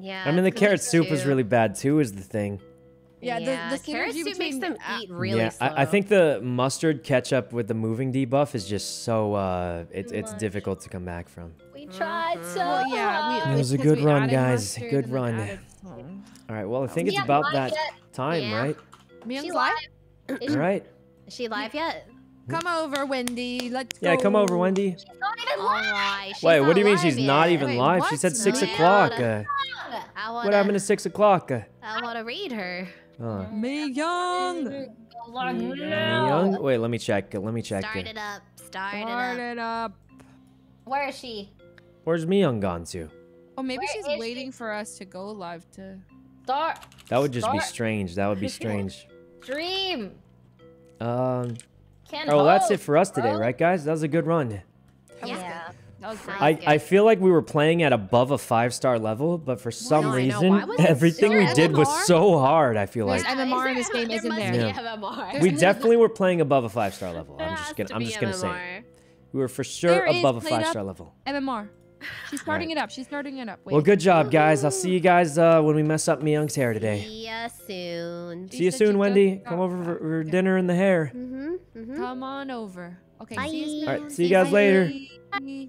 Yeah. I mean, the carrot soup too. is really bad, too, is the thing. Yeah, yeah. the, the carrot soup between... makes them eat really yeah, slow. I, I think the mustard ketchup with the moving debuff is just so... Uh, it, it's much. difficult to come back from. We tried so well, yeah, we, It was a good run, guys. Good run. All right, well, I think we it's about that yet. time, yeah. right? Myung's live? All right. Is she live yet? Come over, Wendy. Let's go. Yeah, come over, Wendy. She's not even live. She's Wait, what do you mean she's yet? not even Wait, live? What? She said six no, o'clock. Uh, what happened to six o'clock? Uh, I want to read her. Uh. Myung. Myung. Wait, let me check. Let me check. Start it up. Start, Start it up. up. Where is she? Where's Myung gone to? Oh, maybe Where she's waiting she? for us to go live to. Start. That would just Start. be strange. That would be strange. Dream. Um. Can't oh, well, that's it for us today, right, guys? That was a good run. Yeah. That was great. I, I feel like we were playing at above a five-star level, but for some well, reason, everything we did M M R? was so hard, I feel There's like. There's M M R in this game, isn't there? Yeah. We definitely were playing above a five-star level. I'm just gonna, I'm just gonna say. We were for sure above a five-star level. M M R. She's starting right. it up. She's starting it up. Wait. Well, good job, guys. I'll see you guys uh, when we mess up Myung's hair today. See ya soon. See you soon, you Wendy. Come over for, for okay. dinner and the hair. Mm-hmm. Mm-hmm. Come on over. Okay. Bye. See you All right. See you guys Bye. later. Bye.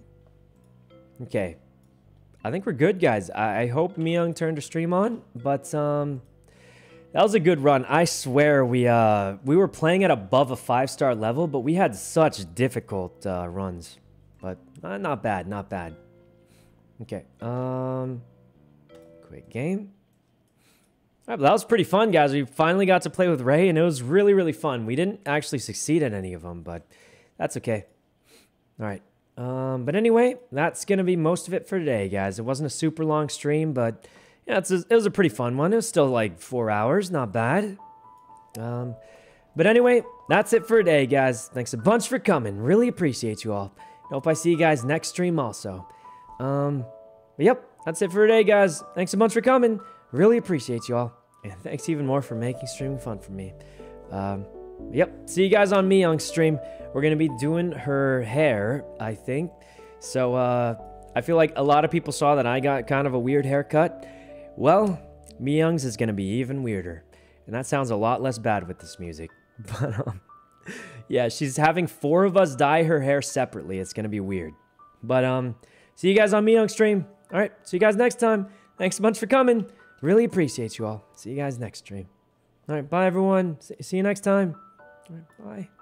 Okay. I think we're good, guys. I, I hope Myung turned the stream on, but um, That was a good run. I swear we uh we were playing at above a five-star level, but we had such difficult uh, runs. But uh, not bad, not bad. Okay. Um, quick game. All right, but that was pretty fun, guys. We finally got to play with Rae, and it was really, really fun. We didn't actually succeed at any of them, but that's okay. All right. Um, but anyway, that's gonna be most of it for today, guys. It wasn't a super long stream, but. Yeah, it's a, it was a pretty fun one. It was still like four hours, not bad. Um, but anyway, that's it for today, guys. Thanks a bunch for coming. Really appreciate you all. Hope I see you guys next stream also. Um, but yep, that's it for today, guys. Thanks a bunch for coming. Really appreciate you all. And thanks even more for making streaming fun for me. Um, yep, see you guys on Myung's stream. We're going to be doing her hair, I think. So uh, I feel like a lot of people saw that I got kind of a weird haircut. Well, Myung's is going to be even weirder. And that sounds a lot less bad with this music. But, um, yeah, she's having four of us dye her hair separately. It's going to be weird. But, um, see you guys on Myung's stream. All right, see you guys next time. Thanks a bunch for coming. Really appreciate you all. See you guys next stream. All right, bye, everyone. See you next time. All right, bye.